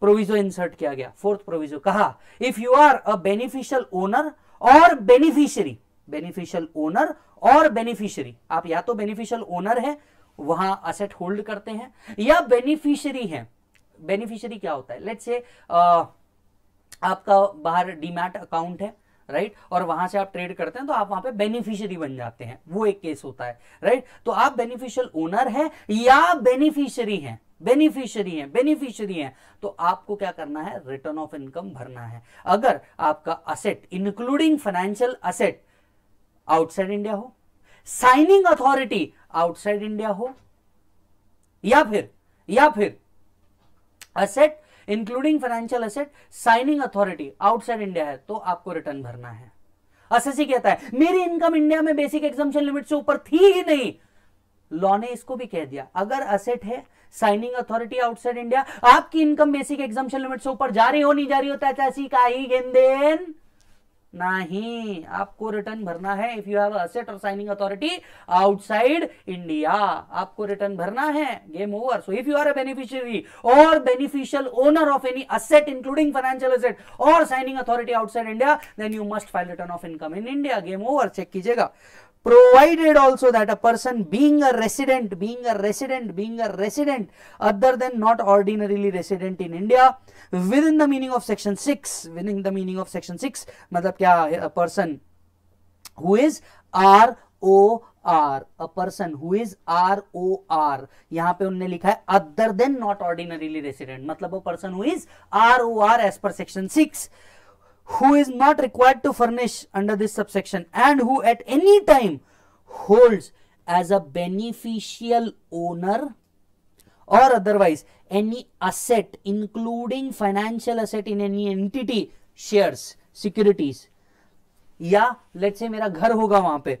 प्रोविजो इंसर्ट किया गया, फोर्थ प्रोविजो, कहा if you are a beneficial owner और बेनिफिशियरी, बेनिफिशियल ओनर और बेनिफिशियरी, आप या तो बेनिफिशियल ओनर है वहां असेट होल्ड करते हैं या बेनिफिशियरी है। बेनिफिशियरी क्या होता है? लेट्स से आपका बाहर डीमैट अकाउंट है राइट, और वहां से आप ट्रेड करते हैं तो आप वहां पे बेनिफिशियरी बन जाते हैं, वो एक केस होता है राइट। तो आप बेनिफिशियल ओनर है या बेनिफिशियरी हैं, बेनिफिशियरी हैं, बेनिफिशियरी हैं तो आपको क्या करना है, रिटर्न ऑफ इनकम भरना है। अगर आपका asset including financial asset outside India हो, साइनिंग अथॉरिटी आउटसाइड इंडिया हो, या फिर asset including financial asset signing authority outside India है तो आपको रिटर्न भरना है। एसएससी कहता है मेरी इनकम इंडिया में बेसिक एग्जम्पशन लिमिट से ऊपर थी ही नहीं, लॉ ने इसको भी कह दिया अगर असेट है साइनिंग अथॉरिटी आउटसाइड इंडिया, आपकी इनकम बेसिक एग्जम्पशन लिमिट से ऊपर जा रही हो नहीं जा रही हो चाची का ही गेंदेन नहीं, आपको रिटर्न भरना है। इफ यू हैव असेट और साइनिंग अथॉरिटी आउटसाइड इंडिया आपको रिटर्न भरना है, game over. So if you are a beneficiary और beneficial owner of any asset including financial asset और signing authority outside India then you must file return of income in India, game over. Check कीजिएगा। Provided also that a person being a resident other than not ordinarily resident in India within the meaning of section 6, within the meaning of section 6 मतलब क्या, a person who is ROR, a person who is ROR, यहाँ पे उनने लिखा है other than not ordinarily resident, मतलब a person who is ROR as per section 6 who is not required to furnish under this subsection and who at any time holds as a beneficial owner or otherwise any asset including financial asset in any entity, shares, securities, या let's say मेरा घर होगा वहां पे,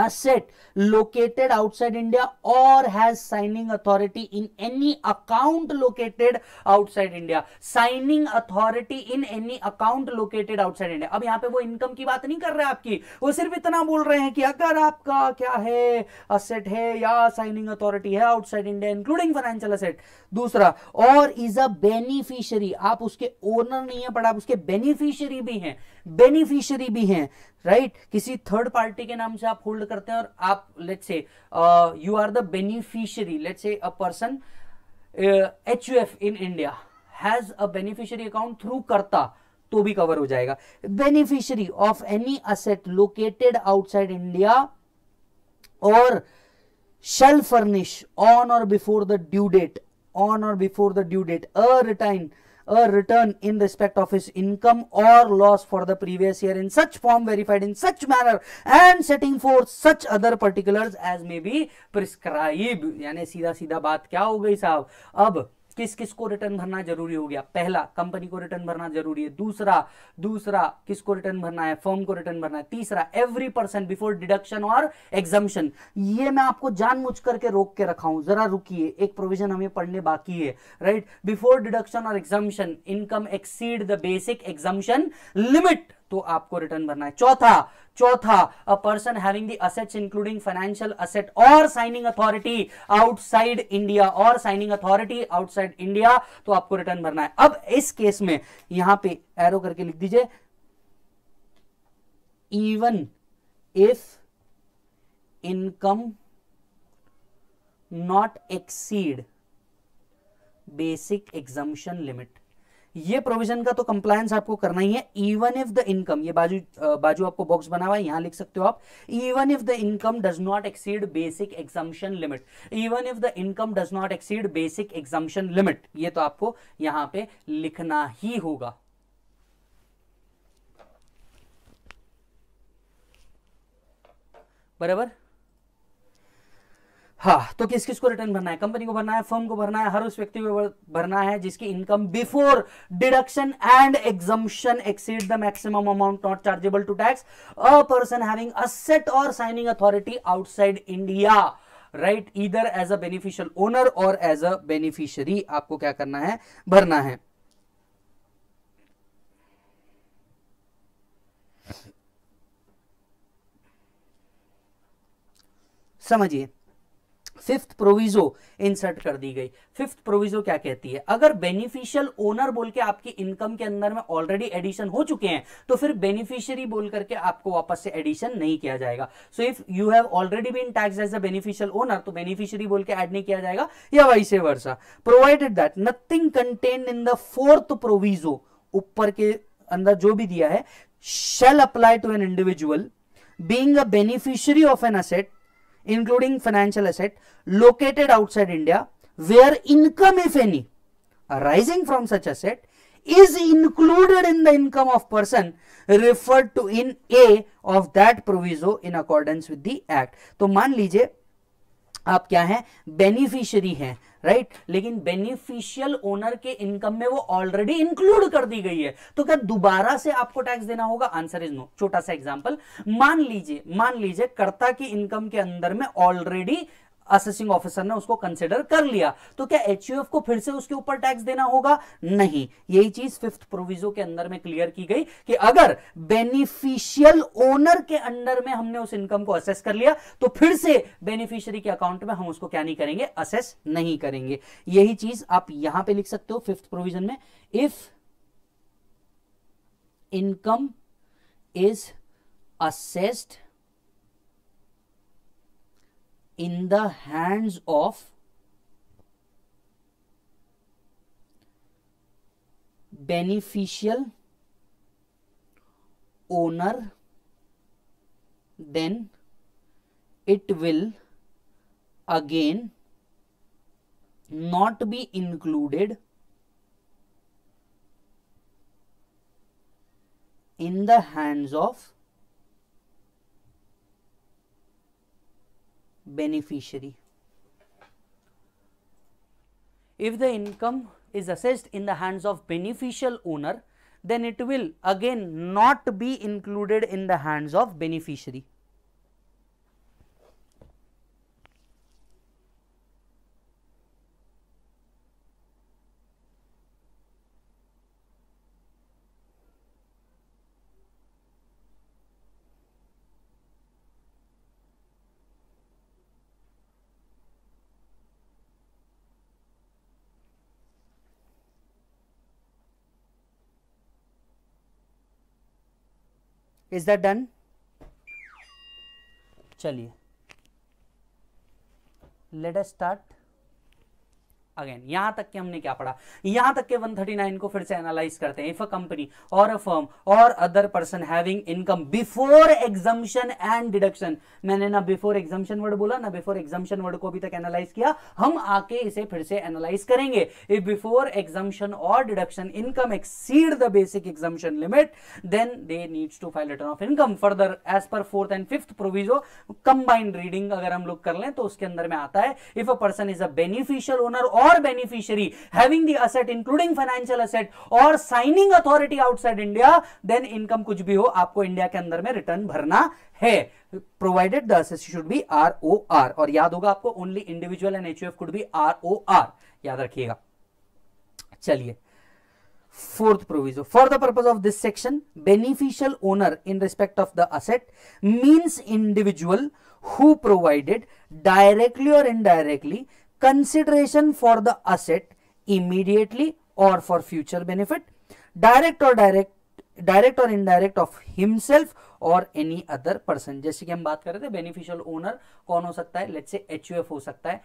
asset located outside India or has signing authority in any account located outside India, signing authority in any account located outside India। अब यहाँ पे वो इनकम की बात नहीं कर रहे आपकी, वो सिर्फ इतना बोल रहे हैं कि अगर आपका क्या है asset है या signing authority है outside India including financial asset, दूसरा और is a beneficiary, आप उसके owner नहीं है पर आप उसके beneficiary भी हैं, राइट, किसी थर्ड पार्टी के नाम से आप होल्ड करते हैं और आप let's say you are the beneficiary, let's say a person HUF in India has a beneficiary account through करता तो भी कवर हो जाएगा। Beneficiary of any asset located outside India और शैल फर्निश ऑन और before the due date, on और before the due date a return in respect of his income or loss for the previous year in such form, verified in such manner, and setting forth such other particulars as may be prescribed. यानी सीधा सीधा बात क्या हो गई साहब, अब किस किस को रिटर्न भरना जरूरी हो गया? पहला, कंपनी को रिटर्न भरना जरूरी है। दूसरा किसको रिटर्न भरना है? फर्म को रिटर्न भरना है। तीसरा, every person before deduction or exemption. ये मैं आपको जानबूझ करके रोक के रखा हूं, जरा रुकिए, एक प्रोविजन हमें पढ़ने बाकी है, right. Before deduction or exemption, income exceed the basic exemption limit, तो आपको रिटर्न भरना है। चौथा, a person having the assets including financial asset और साइनिंग अथॉरिटी आउटसाइड इंडिया तो आपको रिटर्न भरना है। अब इस केस में यहां पे एरो करके लिख दीजिए, even if income not exceed basic exemption limit, ये प्रोविजन का तो कंप्लायंस आपको करना ही है। इवन इफ द इनकम, ये बाजू आपको बॉक्स बना हुआ है, यहां लिख सकते हो आप, even if the income does not exceed basic exemption limit, ये तो आपको यहां पे लिखना ही होगा। बराबर, हाँ। तो किस किस को रिटर्न भरना है? कंपनी को भरना है, फर्म को भरना है, हर उस व्यक्ति को भरना है जिसकी income before deduction and exemption exceed the maximum amount not chargeable to tax, a person having asset और signing authority outside India, right, either as a beneficial owner or as a beneficiary, आपको क्या करना है? भरना है। समझिए, fifth proviso insert कर दी गई। फिफ्थ प्रोविजो क्या कहती है? अगर बेनिफिशियल ओनर बोल के आपकी इनकम के अंदर में ऑलरेडी एडिशन हो चुके हैं तो फिर बेनिफिशियरी बोल करके आपको वापस से एडिशन नहीं किया जाएगा। So if you have already been taxed as a beneficial owner तो बेनिफिशियरी बोल के ऐड नहीं किया जाएगा, या vice versa. Provided that nothing contained in the fourth proviso, ऊपर के अंदर जो भी दिया है, shall apply to an individual being a beneficiary of an asset including financial asset located outside India, where income, if any, arising from such asset is included in the income of person referred to in A of that proviso in accordance with the Act. तो मान लीजिए आप क्या हैं? Beneficiary हैं, right, लेकिन beneficial owner के income में वो ऑलरेडी इंक्लूड कर दी गई है, तो क्या दोबारा से आपको टैक्स देना होगा? Answer is no. छोटा सा एग्जांपल, मान लीजिए कर्ता की इनकम के अंदर में ऑलरेडी असेसिंग ऑफिसर ने उसको कंसिडर कर लिया, तो क्या एचयूएफ को फिर से उसके ऊपर टैक्स देना होगा? नहीं। यही चीज फिफ्थ प्रोविजो के अंदर में क्लियर की गई कि अगर बेनिफिशियल ओनर के अंडर में हमने उस इनकम को असेस कर लिया तो फिर से बेनिफिशियरी के अकाउंट में हम उसको क्या नहीं करेंगे? असेस नहीं करेंगे। यही चीज आप यहां पर लिख सकते हो फिफ्थ प्रोविजन में, if income is assessed in the hands of beneficial owner, then it will again not be included in the hands of beneficiary. If the income is assessed in the hands of beneficial owner, then it will again not be included in the hands of beneficiary. Is that done? चलिए, let us start again यहां तक कि हमने क्या पढ़ा, यहां तक के 139 को फिर से एनालाइज करते हैं। इफ अ कंपनी और a firm or other person having income before exemption and deduction, मैंने ना बिफोर एग्जम्पशन वर्ड बोला ना बिफोर एग्जम्पशन वर्ड को अभी तक एनालाइज किया, हम आके इसे फिर से एनालाइज करेंगे। If before exemption or deduction income exceed the basic exemption limit then they needs to file return of income. Further as per 4th and 5th proviso combined reading अगर हम लोग कर लें तो उसके अंदर में आता है if a person is a beneficial owner और beneficiary having the asset including financial asset or signing authority outside India then income कुछ भी हो आपको इंडिया के अंदर में रिटर्न भरना है, provided the asset should be ROR। और याद होगा आपको only individual and HUF could be ROR, याद रखिएगा। चलिए 4th proviso, for the purpose of this section beneficial owner in respect of the asset means individual who provided directly or indirectly consideration for the asset immediately or for future benefit, direct or indirect of himself और any other person। जैसे कि हम बात कर रहे थे beneficial owner कौन हो सकता है, let's say HUF हो सकता है,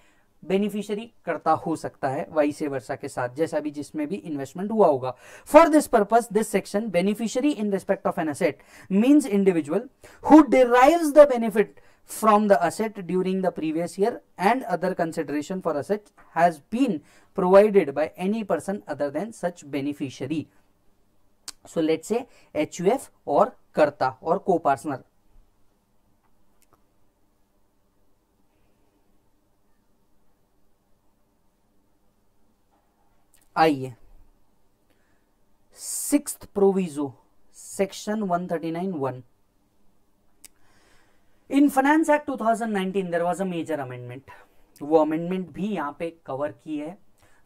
बेनिफिशियरी करता हो सकता है वाइस वर्सा के साथ, जैसा भी जिसमें भी इन्वेस्टमेंट हुआ होगा। For this purpose this section beneficiary in respect of an asset means individual who derives the benefit from the asset during the previous year and other consideration for asset has been provided by any person other than such beneficiary. So let's say HUF और कर्ता और copartner. आइए 6th proviso section 139(1) in finance act 2019 there was a major amendment, वो amendment भी यहां पे cover की है,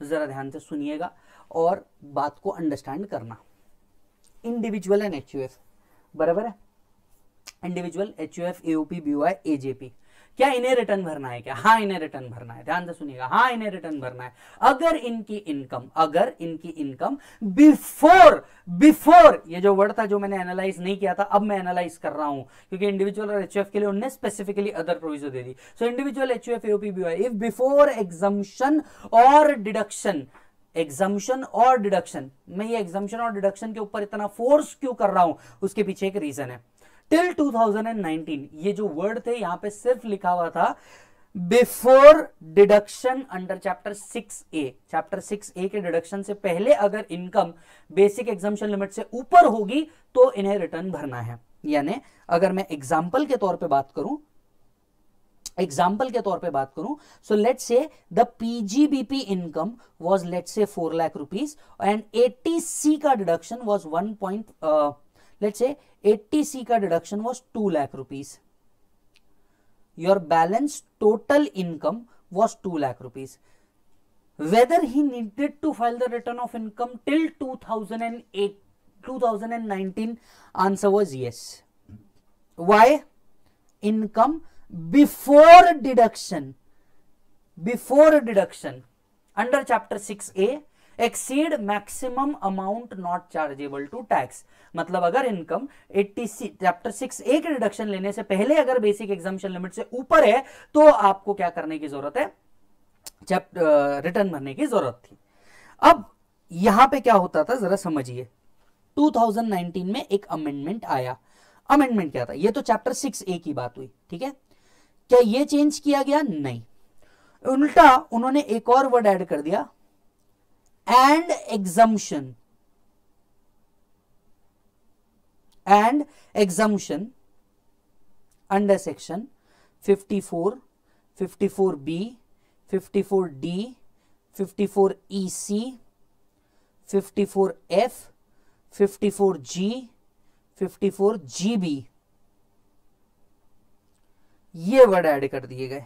जरा ध्यान से सुनिएगा और बात को अंडरस्टैंड करना। इंडिविजुअल एंड HUF, बराबर है, individual HUF AOP BOI AJP, क्या इन्हें रिटर्न भरना है क्या? हाँ इन्हें रिटर्न भरना है, ध्यान से सुनिएगा, हाँ इन्हें रिटर्न भरना है। अगर इनकी इनकम बिफोर ये जो वर्ड था जो मैंने एनालाइज नहीं किया था अब मैं एनालाइज कर रहा हूं क्योंकि इंडिविजुअल और HUF के लिए उन्होंने स्पेसिफिकली अदर प्रोविजन दे दी। So individual HUF AOP BOI if before exemption or deduction, exemption or deduction, मैं ये एग्जम्पशन और डिडक्शन के ऊपर इतना फोर्स क्यों कर रहा हूं उसके पीछे एक रीजन है। टिल 2019 ये जो वर्ड थे यहां पे सिर्फ लिखा हुआ था before deduction under Chapter 6A। Chapter 6A के डिडक्शन से पहले अगर इनकम बेसिक एग्जम्पशन लिमिट से ऊपर होगी तो इन्हें रिटर्न भरना है। यानी अगर मैं एग्जाम्पल के तौर पे बात करूं so let's say the PGBP income was let's say 4 lakh rupees and 80C का डिडक्शन वाज 80C का deduction was 2 lakh rupees, your balance total income was 2 lakh rupees. Whether he needed to file the return of income till 2019 answer was yes. Why? Income before deduction under Chapter 6A exceed maximum amount not chargeable to tax. मतलब अगर income 80C Chapter 6A के deduction लेने से पहले अगर basic exemption limit से ऊपर है तो आपको क्या करने की जरूरत है, रिटर्न भरने की जरूरत थी। अब यहां पे क्या होता था जरा समझिए, 2019 में एक अमेंडमेंट आया। अमेंडमेंट क्या था? ये तो Chapter 6A की बात हुई, ठीक है। क्या ये चेंज किया गया? नहीं, उल्टा उन्होंने एक और वर्ड ऐड कर दिया, and exemption under section 54, 54B, 54D, 54EC, 54F, 54G, 54GB, ये वर्ड ऐड कर दिए गए।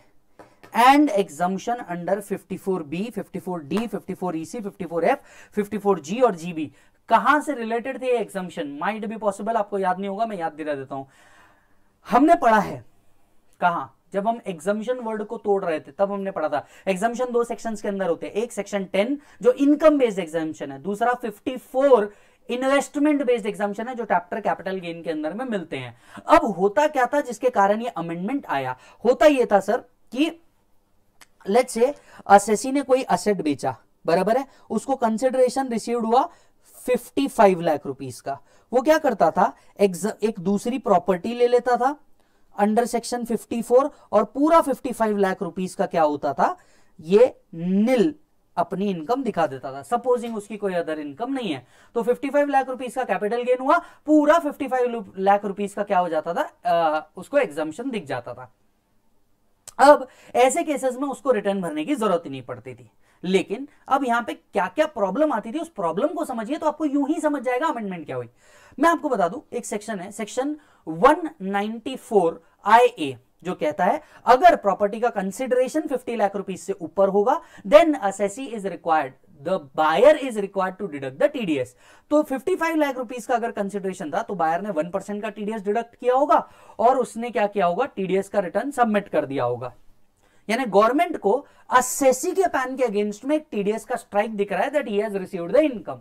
And exemption under 54B, 54D, 54EC, 54F, 54G और GB। कहां से रिलेटेड थे exemption? Might be possible, आपको याद नहीं होगा, मैं याद दिला देता हूं। हमने पढ़ा है कहां, जब हम एग्जम्पशन वर्ड को तोड़ रहे थे तब हमने पढ़ा था। एग्जम्पशन दो सेक्शंस के अंदर होते हैं, एक Section 10 जो इनकम बेस्ड एग्जम्पशन है, दूसरा 54 इन्वेस्टमेंट बेस्ड एग्जम्पशन है जो चैप्टर कैपिटल गेन के अंदर में मिलते हैं। अब होता क्या था जिसके कारण ये अमेंडमेंट आया? होता यह था सर कि लेट्स से असेसी ने कोई असेट बेचा, बराबर है, उसको कंसिडरेशन रिसीव्ड हुआ 55 लाख रुपीस का। वो क्या करता था, एक दूसरी प्रॉपर्टी ले लेता था अंडर सेक्शन 54 और पूरा 55 लाख रुपीस का क्या होता था, ये निल अपनी इनकम दिखा देता था। सपोजिंग उसकी कोई अदर इनकम नहीं है, तो 55 लाख रुपीस का कैपिटल गेन हुआ, पूरा 55 लाख रुपीस का क्या हो जाता था, उसको एग्जम्पशन दिख जाता था। अब ऐसे केसेस में उसको रिटर्न भरने की जरूरत ही नहीं पड़ती थी। लेकिन अब यहां पे क्या क्या प्रॉब्लम आती थी, उस प्रॉब्लम को समझिए तो आपको यूं ही समझ जाएगा अमेंडमेंट क्या हुई। मैं आपको बता दूं, एक सेक्शन है सेक्शन 194 IA जो कहता है अगर प्रॉपर्टी का कंसिडरेशन 50 लाख रुपीस से ऊपर होगा then assessee is required, the buyer is required to deduct the TDS. तो 55 लाख रुपीस का अगर कंसिडरेशन था तो बायर ने 1% का टीडीएस डिडक्ट किया होगा और उसने क्या किया होगा, टीडीएस का रिटर्न सबमिट कर दिया होगा। यानी गवर्नमेंट को असेसी के पैन के अगेंस्ट में टीडीएस का स्ट्राइक दिख रहा है that he has received the income.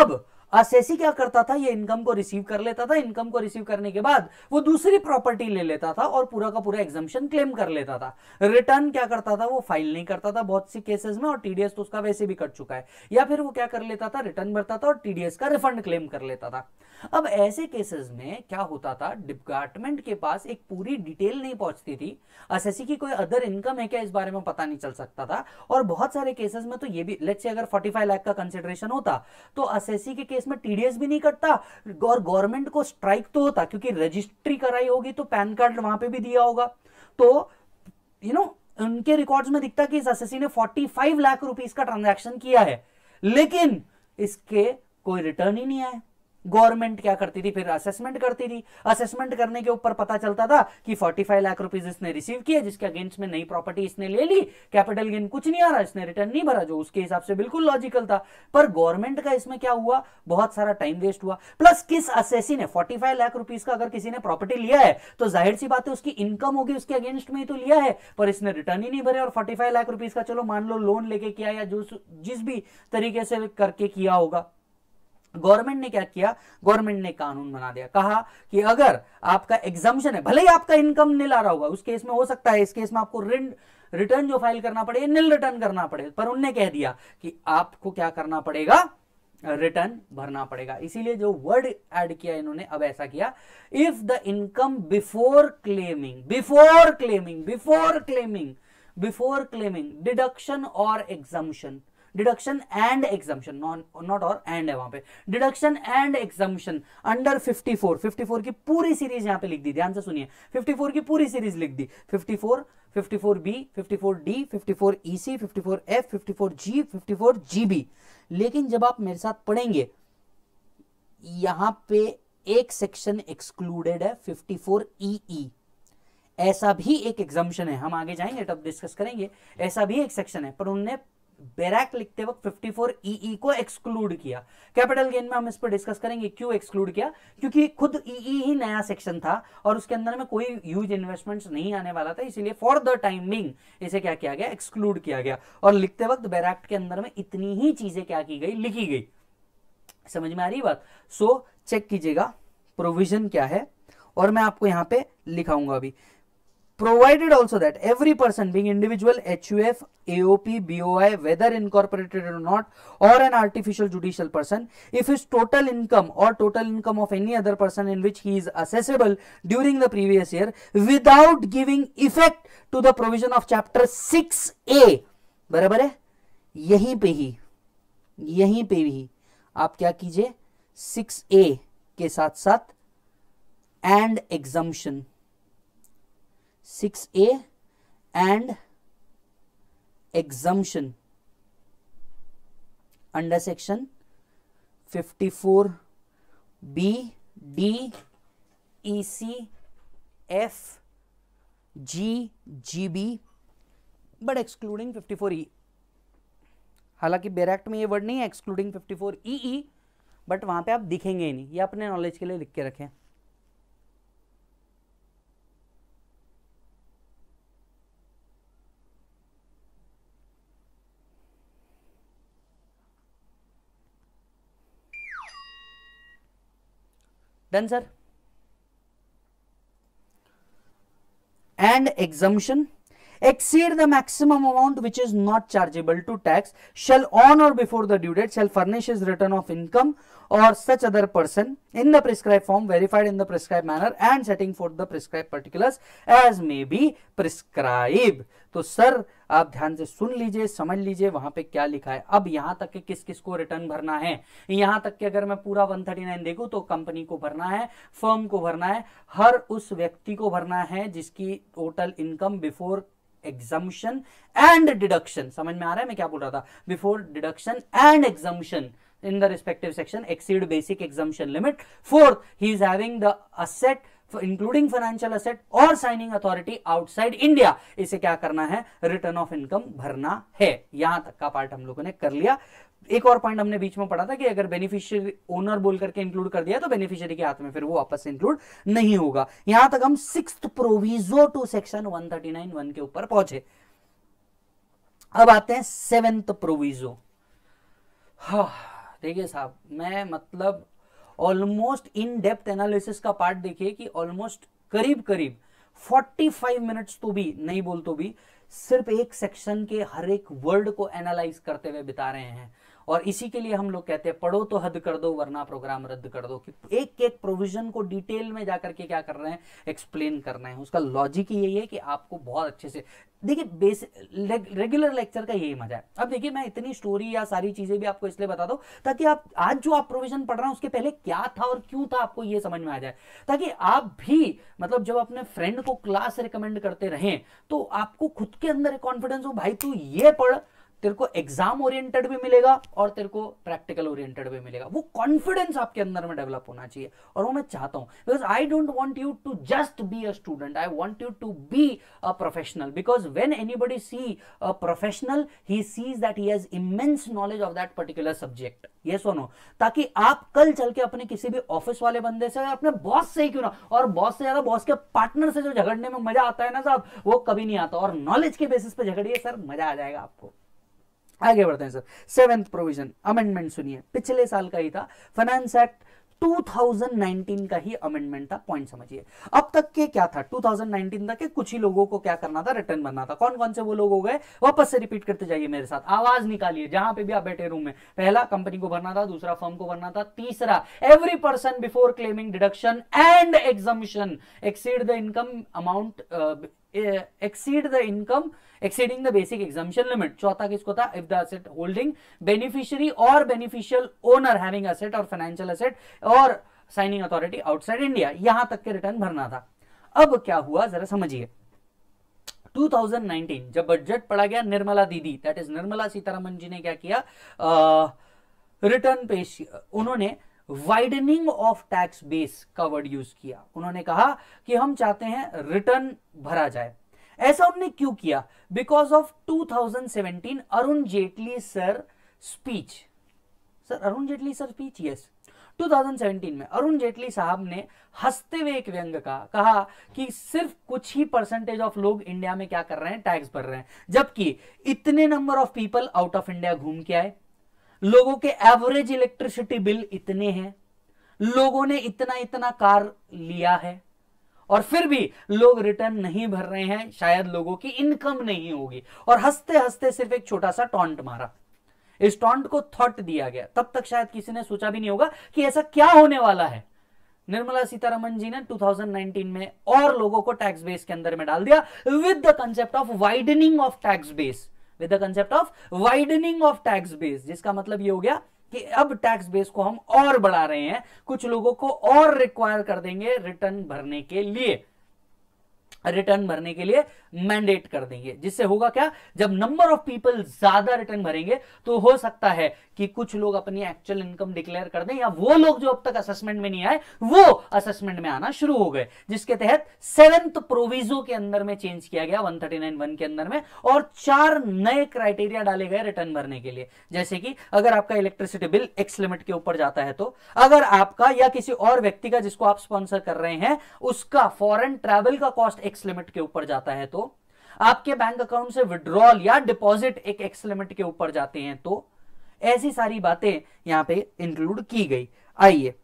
अब असेसी क्या करता था, ये इनकम को रिसीव कर लेता था, इनकम को रिसीव करने के बाद वो दूसरी प्रॉपर्टी ले लेता था और पूरा का पूरा एग्जम्पशन क्लेम कर लेता था। रिटर्न क्या करता था, वो फाइल नहीं करता था बहुत सी केसेस में, और टीडीएस तो उसका वैसे भी कट चुका है, या फिर वो क्या कर लेता था, रिटर्न भरता था और टीडीएस का रिफंड क्लेम कर लेता था। अब ऐसे केसेस में क्या होता था, डिपार्टमेंट के पास एक पूरी डिटेल नहीं पहुंचती थी, असेसी की कोई अदर इनकम है क्या इस बारे में पता नहीं चल सकता था। और बहुत सारे केसेस में तो ये भी, लेट्स से अगर 45 लाख का कंसिडरेशन होता तो असेसी के केस में टीडीएस भी नहीं कटता और गवर्नमेंट को स्ट्राइक तो होता, क्योंकि रजिस्ट्री कराई होगी तो पैन कार्ड वहां पे भी दिया होगा, तो यू नो उनके रिकॉर्ड्स में दिखता कि इस असेसी ने 45 लाख रुपीस का ट्रांजैक्शन किया है, लेकिन इसके कोई रिटर्न ही नहीं आया। गवर्नमेंट क्या करती थी, फिर असेसमेंट करती थी, असेसमेंट करने के ऊपर पता चलता था कि 45 लाख रुपीस इसने रिसीव किए, जिसके अगेंस्ट में नई प्रॉपर्टी इसने ले ली, कैपिटल गेन कुछ नहीं आ रहा, इसने रिटर्न नहीं भरा, जो उसके हिसाब से बिल्कुल लॉजिकल था। पर गवर्नमेंट का इसमें क्या हुआ, बहुत सारा टाइम वेस्ट हुआ। प्लस किस असेसी ने 45 लाख रुपीस का अगर किसी ने प्रॉपर्टी लिया है तो जाहिर सी बात है उसकी इनकम होगी, उसके अगेंस्ट में ही तो लिया है, पर इसने रिटर्न ही नहीं भरे और 45 लाख रुपीस का चलो मान लो लोन लेके किया या जो जिस भी तरीके से करके किया होगा, गवर्नमेंट ने क्या किया, गवर्नमेंट ने कानून बना दिया, कहा कि अगर आपका एग्जम्पशन है, भले ही आपका इनकम निल आ रहा होगा उस केस में, हो सकता है इस केस में आपको रिटर्न जो फाइल करना पड़े निल रिटर्न करना पड़े, पर उनने कह दिया कि आपको क्या करना पड़ेगा, रिटर्न भरना पड़ेगा। इसीलिए जो वर्ड ऐड किया इन्होंने, अब ऐसा किया, if the income before claiming deduction or exemption, deduction and exemption, not or and है वहां पे, डिडक्शन एंड एग्जम्पशन अंडर 54 की पूरी सीरीज यहां पे लिख दी, ध्यान से सुनिए, 54 की पूरी सीरीज लिख दी, 54, 54B, 54D, 54EC, 54F, 54G, 54GB। लेकिन जब आप मेरे साथ पढ़ेंगे यहां पे एक सेक्शन एक्सक्लूडेड है 54EE, ऐसा भी एक एग्जम्पशन है, हम आगे जाएंगे तब डिस्कस करेंगे, ऐसा भी एक सेक्शन है, पर उन्होंने बैरक लिखते वक्त 54 EE को एक्सक्लूड किया। कैपिटल गेन में हम इस पर डिस्कस करेंगे क्यों एक्सक्लूड किया, क्योंकि खुद EE ही नया सेक्शन था और उसके अंदर में कोई ह्यूज इन्वेस्टमेंट्स नहीं आने वाला था, इसीलिए फॉर द टाइम बीइंग इसे क्या किया गया, एक्सक्लूड किया गया, और लिखते वक्त बैरक के अंदर में इतनी ही चीजें क्या की गई, लिखी गई। समझ में आ रही बात? सो चेक कीजिएगा प्रोविजन क्या है, और मैं आपको यहां पर लिखाऊंगा अभी, provided also that every person being individual, HUF, AOP, BOI, whether incorporated or not, or an artificial judicial person, if his total income or total income of any other person in which he is assessable during the previous year without giving effect to the provision of chapter 6A, बराबर है, यहीं पे ही आप क्या कीजिए, 6A के साथ साथ and exemption, 6A and exemption under section 54B, D, EC, F, G, GB, but excluding 54E. हालांकि बैरक में ये वर्ड नहीं है excluding 54EE, बट वहां पे आप दिखेंगे ही नहीं, ये अपने नॉलेज के लिए लिख के रखें। Done, sir? And exemption exceed the maximum amount which is not chargeable to tax shall on or before the due date shall furnish his return of income or such other person in the prescribed form, verified in the prescribed manner and setting forth the prescribed particulars as may be prescribed. तो sir आप ध्यान से सुन लीजिए, समझ लीजिए वहां पे क्या लिखा है। अब यहां तक के किस किस को रिटर्न भरना है, यहां तक के अगर मैं पूरा 139 देखूं तो कंपनी को भरना है, फर्म को भरना है, हर उस व्यक्ति को भरना है जिसकी total income before exemption and deduction, समझ में आ रहा है मैं क्या बोल रहा था, before deduction and exemption in the respective section exceed basic exemption limit. Fourth, he is having the asset including financial asset or signing authority outside India. इसे क्या करना है, return of income भरना है। यहां तक का पार्ट हम लोगों ने कर लिया। एक और पॉइंट हमने बीच में पढ़ा था कि अगर बेनिफिशियरी ओनर बोल करके इंक्लूड कर दिया तो बेनिफिशियरी के हाथ में फिर वो वापस इंक्लूड नहीं होगा। यहां तक हम सिक्स्थ प्रोविजो टू सेक्शन 139(1) के ऊपर पहुंचे। अब आते हैं सेवेंथ प्रोविजो। हाँ ठीक है साहब, मैं मतलब ऑलमोस्ट इन डेप्थ एनालिसिस का पार्ट देखिए कि ऑलमोस्ट करीब करीब 45 मिनट्स तो भी नहीं बोल तो भी सिर्फ एक सेक्शन के हर एक वर्ड को एनालाइज करते हुए बिता रहे हैं। और इसी के लिए हम लोग कहते हैं पढ़ो तो हद कर दो वरना प्रोग्राम रद्द कर दो, कि एक एक प्रोविजन को डिटेल में जाकर के क्या कर रहे हैं, एक्सप्लेन करना है। उसका लॉजिक यही है कि आपको बहुत अच्छे से देखिए, बेसिक रेगुलर लेक्चर का यही मजा है। अब देखिए मैं इतनी स्टोरी या सारी चीजें भी आपको इसलिए बता दूं ताकि आप आज जो आप प्रोविजन पढ़ रहे हैं उसके पहले क्या था और क्यों था आपको ये समझ में आ जाए, ताकि आप भी मतलब जब अपने फ्रेंड को क्लास रिकमेंड करते रहें तो आपको खुद के अंदर एक कॉन्फिडेंस हो, भाई तू ये पढ़, तेरे को एग्जाम ओरिएंटेड भी मिलेगा और तेरे को प्रैक्टिकल ओरिएंटेड भी मिलेगा। वो कॉन्फिडेंस आपके अंदर में डेवलप होना चाहिए और वो मैं चाहता हूं, because I don't want you to just be a student, I want you to be a professional, because when anybody see a professional he sees that he has immense knowledge of that particular subject. ये सुनो, ताकि आप कल चल के अपने किसी भी ऑफिस वाले बंदे से, अपने बॉस से ही क्यों ना, और बॉस से ज्यादा बॉस के पार्टनर से जो झगड़ने में मजा आता है ना साहब, वो कभी नहीं आता। और नॉलेज के बेसिस पे झगड़िए सर, मजा आ जाएगा आपको। आगे बढ़ते हैं सर, सेवेंथ प्रोविजन अमेंडमेंट सुनिए, पिछले साल का ही था, फाइनेंस एक्ट 2019 का ही अमेंडमेंट था। पॉइंट समझिए, अब तक के क्या था, 2019 तक के कुछ ही लोगों को क्या करना था, रिटर्न भरना था। कौन कौन से वो लोग हो गए, वापस से रिपीट करते जाइए मेरे साथ, आवाज निकालिए जहां पे भी आप बैठे रूम में। पहला कंपनी को भरना था, दूसरा फर्म को भरना था, तीसरा every person before claiming deduction and exemption exceed the income amount exceed the income exceeding the basic exemption limit. चौथा किसको था, if the asset holding beneficiary or beneficial owner having asset or financial asset or signing authority outside India. यहां तक के return भरना था। अब क्या हुआ जरा समझिए, 2019 जब बजट पढ़ा गया, निर्मला दीदी दैट इज निर्मला सीतारमन जी ने क्या किया, रिटर्न पेश, उन्होंने वाइडनिंग ऑफ टैक्स बेस का वर्ड यूज किया। उन्होंने कहा कि हम चाहते हैं रिटर्न भरा जाए। ऐसा उन्होंने क्यों किया, because of 2017 Arun Jaitley sir speech. Sir Arun Jaitley sir speech, yes, 2017 में अरुण जेटली साहब ने हंसते हुए एक व्यंग कहा कि सिर्फ कुछ ही परसेंटेज ऑफ लोग इंडिया में क्या कर रहे हैं, टैक्स भर रहे हैं, जबकि इतने number of people out of India घूम के आए, लोगों के एवरेज इलेक्ट्रिसिटी बिल इतने हैं, लोगों ने इतना इतना कार लिया है और फिर भी लोग रिटर्न नहीं भर रहे हैं, शायद लोगों की इनकम नहीं होगी। और हंसते हंसते सिर्फ एक छोटा सा टॉन्ट मारा, इस टॉन्ट को थॉट दिया गया। तब तक शायद किसी ने सोचा भी नहीं होगा कि ऐसा क्या होने वाला है। निर्मला सीतारमन जी ने 2019 में और लोगों को टैक्स बेस के अंदर में डाल दिया with the concept of widening of tax base, with the concept of widening of tax base, जिसका मतलब ये हो गया कि अब टैक्स बेस को हम और बढ़ा रहे हैं, कुछ लोगों को और रिक्वायर कर देंगे रिटर्न भरने के लिए, रिटर्न भरने के लिए मैंडेट कर देंगे, जिससे होगा क्या, जब नंबर ऑफ पीपल ज्यादा रिटर्न भरेंगे तो हो सकता है कि कुछ लोग अपनी एक्चुअल इनकम डिक्लेयर कर दें, या वो लोग जो अब तक असेसमेंट में नहीं आए वो असेसमेंट में आना शुरू हो गए, जिसके तहत सेवेंथ प्रोविजो के अंदर में चेंज किया गया 139(1) के अंदर में, और 4 नए क्राइटेरिया डाले गए रिटर्न भरने के लिए। जैसे कि अगर आपका इलेक्ट्रिसिटी बिल एक्स लिमिट के ऊपर जाता है तो, अगर आपका या किसी और व्यक्ति का जिसको आप स्पॉन्सर कर रहे हैं उसका फॉरेन ट्रैवल का कॉस्ट एक्स लिमिट के ऊपर जाता है तो, आपके बैंक अकाउंट से विड्रॉल या डिपॉजिट एक एक्स लिमिट के ऊपर जाते हैं तो, ऐसी सारी बातें यहां पे इंक्लूड की गई। आइए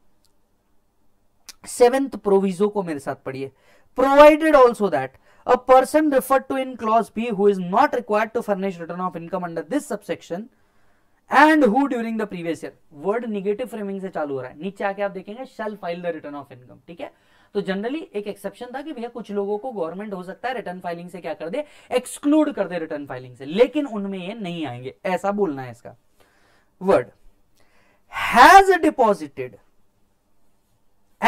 सेवेंथ प्रोविजो को मेरे साथ पढ़िए। Provided also that A person referred to in clause B who is not required to furnish return of income under this subsection and who during the previous year. Word negative framing से चालू हो रहा है. नीचे आके आप देखेंगे shall file the return of income. ठीक है, तो जनरली एक एक्सेप्शन था कि भैया कुछ लोगों को गवर्नमेंट हो सकता है रिटर्न फाइलिंग से क्या कर दे, एक्सक्लूड कर दे रिटर्न फाइलिंग से, लेकिन उनमें ये नहीं आएंगे, ऐसा बोलना है इसका. Word has deposited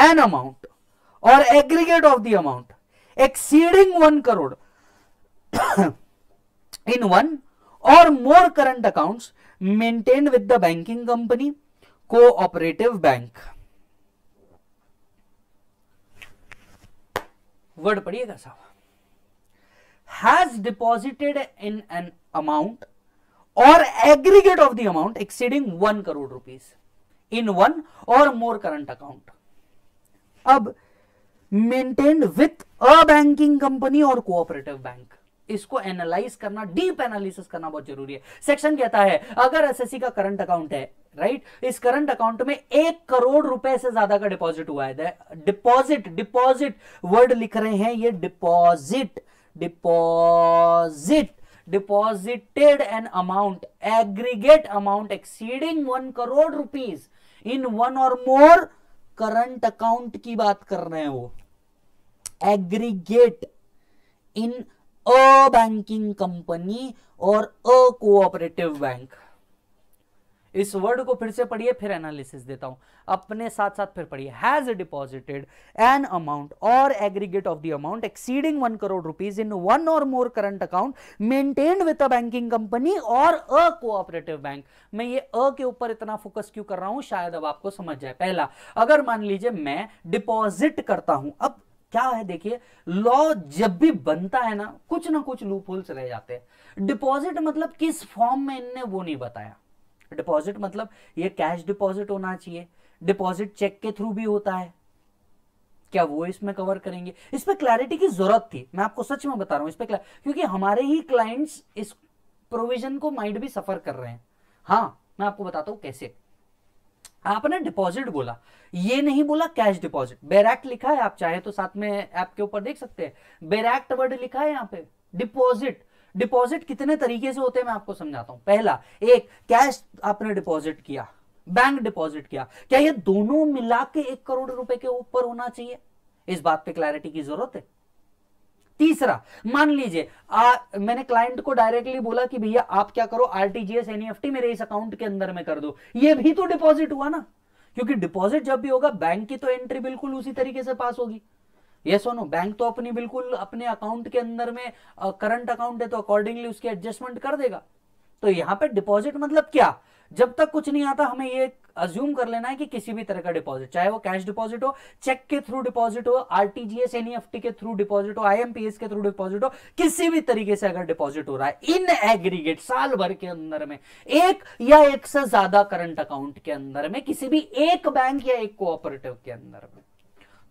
an amount or aggregate of the amount exceeding 1 crore in one or more current accounts maintained with the banking company, cooperative bank. Word पढ़िएगा साहब. Has deposited in an amount or aggregate of the amount exceeding 1 crore rupees in one or more current account. अब maintained with a banking company or cooperative bank, इसको analyse करना, deep analysis करना बहुत जरूरी है. Section कहता है अगर एसएससी का करंट अकाउंट है, राइट, इस करंट अकाउंट में 1 करोड़ रुपए से ज्यादा का डिपॉजिट हुआ है. डिपॉजिट वर्ड लिख रहे हैं ये, deposit deposited an amount aggregate amount exceeding 1 crore rupees in one or more current account की बात कर रहे हैं वो. Aggregate in a banking company और अ कोऑपरेटिव बैंक. इस वर्ड को फिर से पढ़िए, फिर एनालिसिस देता हूं, अपने साथ साथ फिर पढ़िए. Has deposited an amount or aggregate of the amount exceeding 1 crore rupees in one or more current account maintained with a banking company और अ कोऑपरेटिव बैंक. मैं ये अ के ऊपर इतना फोकस क्यों कर रहा हूं, शायद अब आपको समझ जाए. पहला, अगर मान लीजिए मैं डिपॉजिट करता हूं, अब क्या है देखिए, लॉ जब भी बनता है ना कुछ लूप होल्स रह जाते हैं. डिपॉजिट मतलब किस फॉर्म में, इनने वो नहीं बताया. डिपॉजिट मतलब ये कैश डिपॉजिट होना चाहिए, डिपॉजिट चेक के थ्रू भी होता है, क्या वो इसमें कवर करेंगे? इस पे क्लैरिटी की जरूरत थी, मैं आपको सच में बता रहा हूं. इस पे क्योंकि हमारे ही क्लाइंट्स इस प्रोविजन को माइंड भी सफर कर रहे हैं. हाँ, मैं आपको बताता हूं कैसे. आपने डिपॉजिट बोला, ये नहीं बोला कैश डिपॉजिट. बैरैक्ट लिखा है, आप चाहे तो साथ में ऐप के ऊपर देख सकते हैं, बैरैक्ट वर्ड लिखा है यहाँ पे. डिपॉजिट, डिपॉजिट कितने तरीके से होते हैं मैं आपको समझाता हूं. पहला, एक कैश आपने डिपॉजिट किया, बैंक डिपॉजिट किया, क्या ये दोनों मिला के 1 करोड़ रुपए के ऊपर होना चाहिए? इस बात पे क्लैरिटी की जरूरत है. तीसरा, मान लीजिए मैंने क्लाइंट को डायरेक्टली बोला कि भैया आप क्या करो, आरटीजीएस एनईएफटी मेरे इस अकाउंट के अंदर में कर दो, ये भी तो डिपॉजिट हुआ ना, क्योंकि डिपॉजिट जब भी होगा बैंक की तो एंट्री बिल्कुल उसी तरीके से पास होगी. यस और नो, बैंक तो अपनी बिल्कुल अपने अकाउंट के अंदर में करंट अकाउंट है तो अकॉर्डिंगली उसके एडजस्टमेंट कर देगा. तो यहाँ पे डिपॉजिट मतलब क्या, जब तक कुछ नहीं आता हमें ये अज्यूम कर लेना है कि किसी भी तरह का डिपॉजिट, चाहे वो कैश डिपॉजिट हो, चेक के थ्रू डिपॉजिट हो, आरटीजीएस एनईएफटी के थ्रू डिपॉजिट हो, आईएमपीएस के थ्रू डिपॉजिट हो, किसी भी तरीके से अगर डिपॉजिट हो रहा है इन एग्रीगेट साल भर के अंदर में एक या एक से ज्यादा करंट अकाउंट के अंदर में किसी भी एक बैंक या एक कोऑपरेटिव के अंदर में,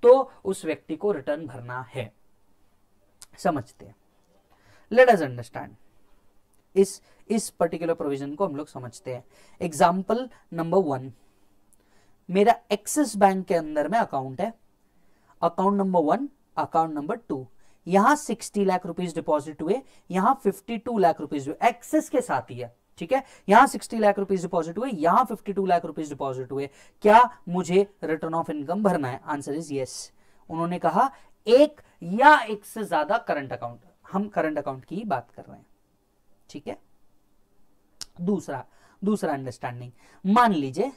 तो उस व्यक्ति को रिटर्न भरना है. समझते हैं, लेट अस अंडरस्टैंड इस पर्टिकुलर प्रोविजन को हम लोग समझते हैं. एग्जाम्पल नंबर 1, मेरा एक्सिस बैंक के अंदर में अकाउंट है, अकाउंट नंबर 1, अकाउंट नंबर 2. यहां 60 लाख रुपीज डिपॉजिट हुए, यहां 52 लाख रुपीज हुए, एक्सिस के साथ ही है, ठीक है. यहां 60 लाख रुपीस डिपॉजिट हुए, यहां 52 लाख रुपीस डिपॉजिट हुए, क्या मुझे रिटर्न ऑफ इनकम भरना है? Answer is yes. उन्होंने कहा एक या एक से ज्यादा करंट अकाउंट, हम करंट अकाउंट की बात कर रहे हैं, ठीक है. दूसरा अंडरस्टैंडिंग, मान लीजिए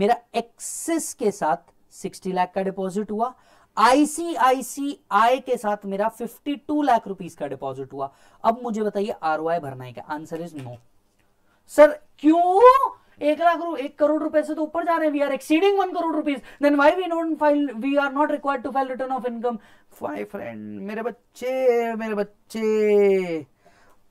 मेरा एक्सिस के साथ 60 लाख का डिपॉजिट हुआ, आईसीआईसीआई के साथ मेरा 52 लाख रुपीस का डिपॉजिट हुआ, अब मुझे बताइए आरओआई भरना है क्या? Answer is no. सर क्यों, 1 करोड़ रुपए से तो ऊपर जा रहे हैं, we are exceeding 1 crore rupees, then why we don't file, we are not required to file return of income. My friend, मेरे बच्चे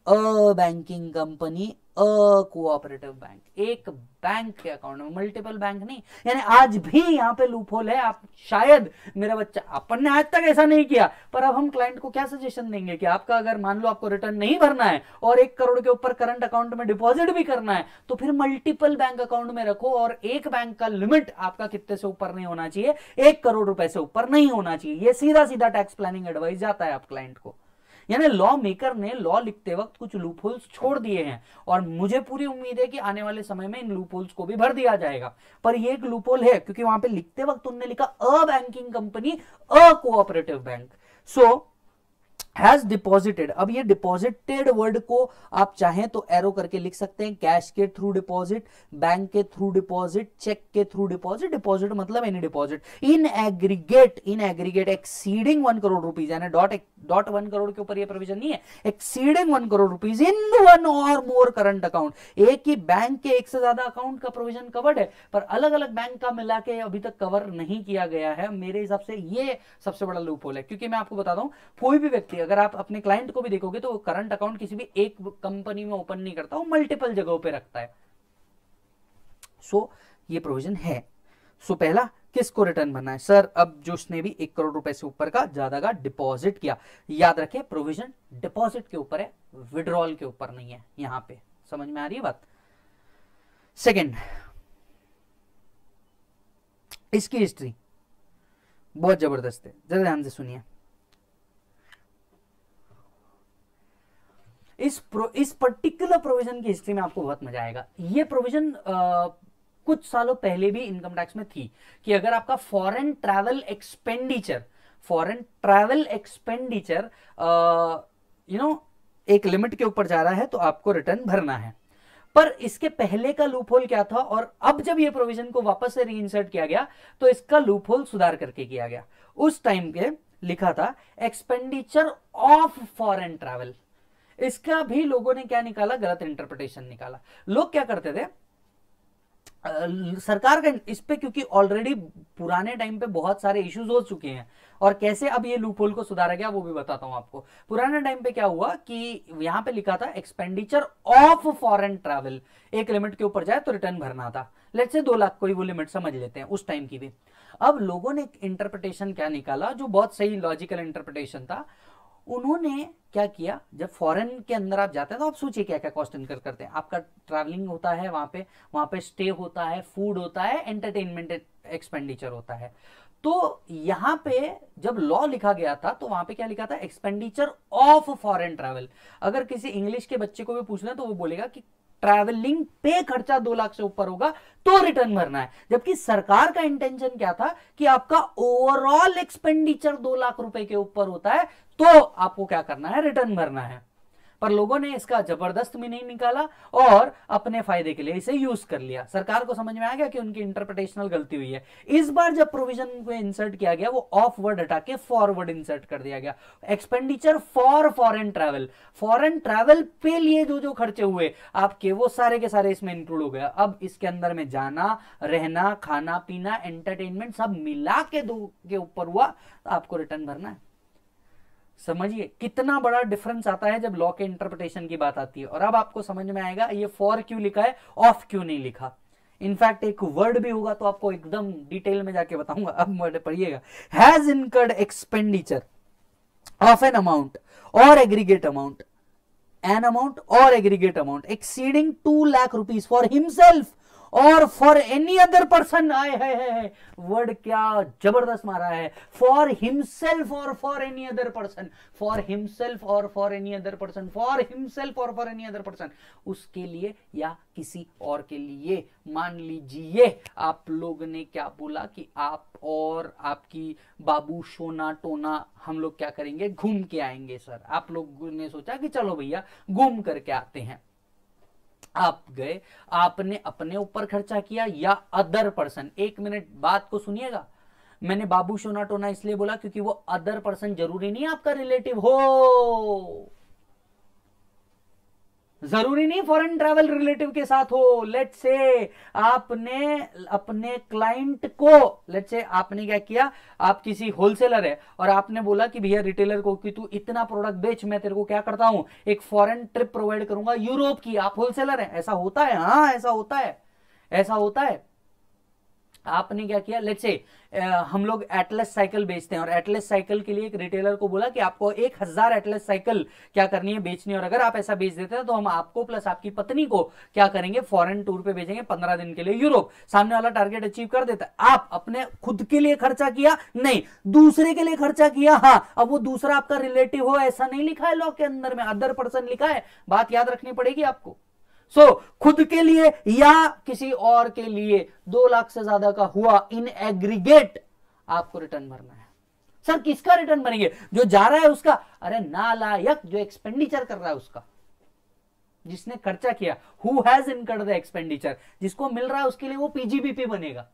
a banking company, a cooperative bank, एक बैंक के अकाउंट में, मल्टीपल बैंक नहीं. यानी आज भी यहाँ पे लूपहोल है. आप शायद, मेरा बच्चा, अपन ने आज तक ऐसा नहीं किया, पर अब हम क्लाइंट को क्या सजेशन देंगे कि आपका अगर मान लो आपको रिटर्न नहीं भरना है और 1 करोड़ के ऊपर करंट अकाउंट में डिपॉजिट भी करना है, तो फिर मल्टीपल बैंक अकाउंट में रखो और एक बैंक का लिमिट आपका कितने से ऊपर नहीं होना चाहिए, 1 करोड़ रुपए से ऊपर नहीं होना चाहिए. ये सीधा टैक्स प्लानिंग एडवाइस जाता है आप क्लाइंट को. यानी लॉ मेकर ने लॉ लिखते वक्त कुछ लूपहोल्स छोड़ दिए हैं और मुझे पूरी उम्मीद है कि आने वाले समय में इन लूपहोल्स को भी भर दिया जाएगा। पर ये एक लूपहोल है क्योंकि वहां पे लिखते वक्त उन्होंने लिखा a banking company a cooperative bank so has deposited. अब ये डिपॉजिटेड वर्ड को आप चाहें तो एरो करके लिख सकते हैं, कैश के थ्रू डिपॉजिट, बैंक के थ्रू डिपॉजिट, चेक के थ्रू डिपॉजिट। डिपॉजिट मतलब any deposit. In aggregate exceeding 1 crore rupees, यानी डॉट 1 करोड़ के ऊपर ये प्रोविजन नहीं है। Exceeding 1 crore rupees in one or more current account. एक ही बैंक के एक से ज्यादा अकाउंट का प्रोविजन कवर्ड है, पर अलग अलग बैंक का मिला के अभी तक कवर नहीं किया गया है। मेरे हिसाब से ये सबसे बड़ा लूपहोल है, क्योंकि मैं आपको बताता हूं कोई भी व्यक्ति, अगर आप अपने क्लाइंट को भी देखोगे तो वो करंट अकाउंट किसी भी एक कंपनी में ओपन नहीं करता, वो मल्टीपल जगहों पे रखता है। सो ये प्रोविजन है। सो पहला किसको रिटर्न भरना है? सर अब जो उसने भी 1 करोड़ रुपए से ऊपर का ज्यादा का डिपॉजिट किया, याद रखें प्रोविजन डिपॉजिट के ऊपर है, विड्रॉल के ऊपर नहीं है। यहां पे समझ में आ रही है बात। सेकेंड, इसकी हिस्ट्री बहुत जबरदस्त है, जरा ध्यान से सुनिए। इस पर्टिकुलर प्रोविजन की हिस्ट्री में आपको बहुत मजा आएगा। ये प्रोविजन कुछ सालों पहले भी इनकम टैक्स में थी कि अगर आपका फॉरेन ट्रैवल एक्सपेंडिचर एक लिमिट के ऊपर जा रहा है तो आपको रिटर्न भरना है। पर इसके पहले का लूपहोल क्या था, और अब जब ये प्रोविजन को वापस से रीइंसर्ट किया गया तो इसका लूपहोल सुधार करके किया गया। उस टाइम पे लिखा था एक्सपेंडिचर ऑफ फॉरेन ट्रैवल। इसका भी लोगों ने क्या निकाला, गलत इंटरप्रिटेशन निकाला। लोग क्या करते थे, सरकार का इस पे, क्योंकि ऑलरेडी पुराने टाइम पे बहुत सारे इश्यूज हो चुके हैं और कैसे अब ये लूपहोल को सुधारा गया वो भी बताता हूं आपको। पुराने टाइम पे क्या हुआ कि यहां पे लिखा था एक्सपेंडिचर ऑफ फॉरेन ट्रैवल, एक लिमिट के ऊपर जाए तो रिटर्न भरना था। लेट्स से 2 लाख कोई वो लिमिट समझ लेते हैं उस टाइम की भी। अब लोगों ने इंटरप्रिटेशन क्या निकाला, जो बहुत सही लॉजिकल इंटरप्रिटेशन था। उन्होंने क्या किया, जब फॉरेन के अंदर आप जाते हैं तो आप सोचिए क्या क्या कॉस्ट इनकर करते हैं। आपका ट्रैवलिंग होता है, वहां पे स्टे होता है, फूड होता है, एंटरटेनमेंट एक्सपेंडिचर होता है। तो यहां पे जब लॉ लिखा गया था तो वहां पे क्या लिखा था, एक्सपेंडिचर ऑफ फॉरेन ट्रैवल। अगर किसी इंग्लिश के बच्चे को भी पूछना है तो वो बोलेगा कि ट्रैवलिंग पे खर्चा 2 लाख से ऊपर होगा तो रिटर्न भरना है, जबकि सरकार का इंटेंशन क्या था कि आपका ओवरऑल एक्सपेंडिचर 2 लाख रुपए के ऊपर होता है तो आपको क्या करना है, रिटर्न भरना है। पर लोगों ने इसका जबरदस्त भी नहीं निकाला और अपने फायदे के लिए इसे यूज कर लिया। सरकार को समझ में आ गया कि उनकी इंटरप्रिटेशनल गलती हुई है। इस बार जब प्रोविजन को इंसर्ट किया गया वो ऑफ वर्ड हटा के फॉरवर्ड इंसर्ट कर दिया गया। एक्सपेंडिचर फॉर फॉरेन ट्रैवल पे लिए जो खर्चे हुए आपके वो सारे के सारे इसमें इंक्लूड हो गया। अब इसके अंदर में जाना, रहना, खाना पीना, एंटरटेनमेंट सब मिला के 2 के ऊपर हुआ तो आपको रिटर्न भरना है। समझिए कितना बड़ा डिफरेंस आता है जब लॉ के इंटरप्रिटेशन की बात आती है। और अब आपको समझ में आएगा ये फॉर क्यों लिखा है, ऑफ क्यों नहीं लिखा। इनफैक्ट एक वर्ड भी होगा तो आपको एकदम डिटेल में जाके बताऊंगा, अब वर्ड पढ़िएगा। Has incurred expenditure of an amount or aggregate amount, an amount or aggregate amount exceeding 2 lakh rupees for himself or for any other person. आए है वर्ड क्या जबरदस्त मारा है, for himself or for any other person. For himself or for any other person, for himself or for any other person, उसके लिए या किसी और के लिए। मान लीजिए आप लोग ने क्या बोला कि आप और आपकी बाबू सोना टोना हम लोग क्या करेंगे, घूम के आएंगे। सर आप लोग ने सोचा कि चलो भैया घूम करके आते हैं, आप गए, आपने अपने ऊपर खर्चा किया या अदर पर्सन। 1 मिनट बात को सुनिएगा, मैंने बाबू सोना टोना इसलिए बोला क्योंकि वो अदर पर्सन जरूरी नहीं आपका रिलेटिव हो, जरूरी नहीं फॉरेन ट्रैवल रिलेटिव के साथ हो। लेट्स से आपने अपने क्लाइंट को, लेट्स से आपने क्या किया, आप किसी होलसेलर है और आपने बोला कि भैया रिटेलर को कि तू इतना प्रोडक्ट बेच, मैं तेरे को क्या करता हूं, एक फॉरेन ट्रिप प्रोवाइड करूंगा यूरोप की। आप होलसेलर है, ऐसा होता है, हाँ ऐसा होता है, ऐसा होता है। आपने क्या किया, लेट्स से हम लोग एटलस साइकिल बेचते हैं और एटलस साइकिल के लिए एक रिटेलर को बोला कि आपको 1000 एटलस साइकिल क्या करनी है, बेचनी है, और अगर आप ऐसा बेच देते हैं तो हम आपको प्लस आपकी पत्नी को क्या करेंगे, फॉरेन टूर पे भेजेंगे 15 दिन के लिए यूरोप। सामने वाला टारगेट अचीव कर देता है। आप अपने खुद के लिए खर्चा किया नहीं, दूसरे के लिए खर्चा किया। हाँ, अब वो दूसरा आपका रिलेटिव हो ऐसा नहीं लिखा है लॉ के अंदर में, अदर पर्सन लिखा है, बात याद रखनी पड़ेगी आपको। खुद के लिए या किसी और के लिए 2 लाख से ज्यादा का हुआ इन एग्रीगेट आपको रिटर्न भरना है। सर किसका रिटर्न भरेंगे, जो जा रहा है उसका? अरे नालायक, जो एक्सपेंडिचर कर रहा है उसका, जिसने खर्चा किया, who has incurred the expenditure, जिसको मिल रहा है उसके लिए वो पीजीबीपी बनेगा।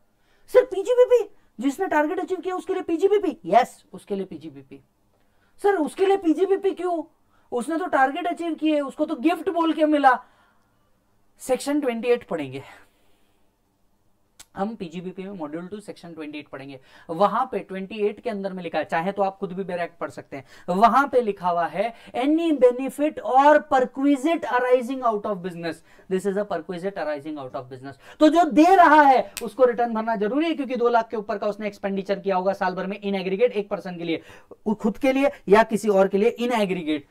सर पीजीबीपी, जिसने टारगेट अचीव किया उसके लिए पीजीबीपी? यस, उसके लिए पीजीबीपी। सर उसके लिए पीजीबीपी क्यों? उसने तो टारगेट अचीव किए, उसको तो गिफ्ट बोल के मिला। सेक्शन 28 पढ़ेंगे हम, पीजीबीपी में मॉड्यूल 2 सेक्शन 28 पढ़ेंगे। वहां पे 28 के अंदर में लिखा है, चाहे तो आप खुद भी डायरेक्ट पढ़ सकते हैं, वहां पे लिखा हुआ है any benefit or perquisite arising out of business. This is a perquisite arising out of business. तो जो दे रहा है उसको रिटर्न भरना जरूरी है, क्योंकि 2 लाख के ऊपर का उसने एक्सपेंडिचर किया होगा साल भर में इन एग्रीगेट, एक पर्सन के लिए, खुद के लिए या किसी और के लिए इन एग्रीगेट,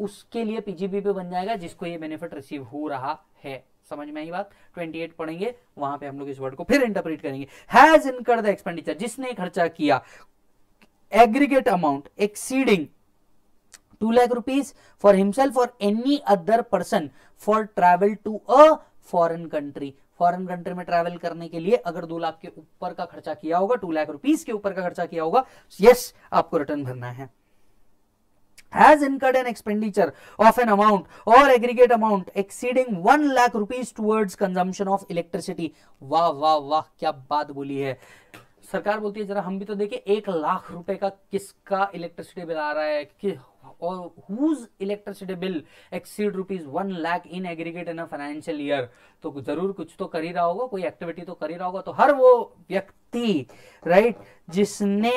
उसके लिए पीजीबीपी बन जाएगा जिसको ये बेनिफिट रिसीव हो रहा है। समझ में आई बात? 28 पढ़ेंगे, वहां पे हम लोग इस वर्ड को फिर इंटरप्रेट करेंगे। हैज इनकर्ड द एक्सपेंडिचर, जिसने खर्चा किया, aggregate amount exceeding 2 lakh rupees for himself or any other person for travel to a foreign country. Foreign country में ट्रैवल करने के लिए अगर 2 लाख के ऊपर का खर्चा किया होगा, 2 लाख रुपीज के ऊपर का खर्चा किया होगा, यस, आपको रिटर्न भरना है। has incurred an expenditure of an amount or aggregate amount exceeding 1 lakh rupees towards consumption of electricity। वाह वाह वाह, क्या बात बोली है। सरकार बोलती है जरा हम भी तो देखें 1 लाख रुपए का किसका इलेक्ट्रिसिटी बिल आ रहा है, कि और whose electricity bill exceed rupees 1 lakh in aggregate in a financial year। तो जरूर कुछ तो कर ही रहा होगा, कोई एक्टिविटी तो कर ही रहा होगा। तो हर वो व्यक्ति, राइट, जिसने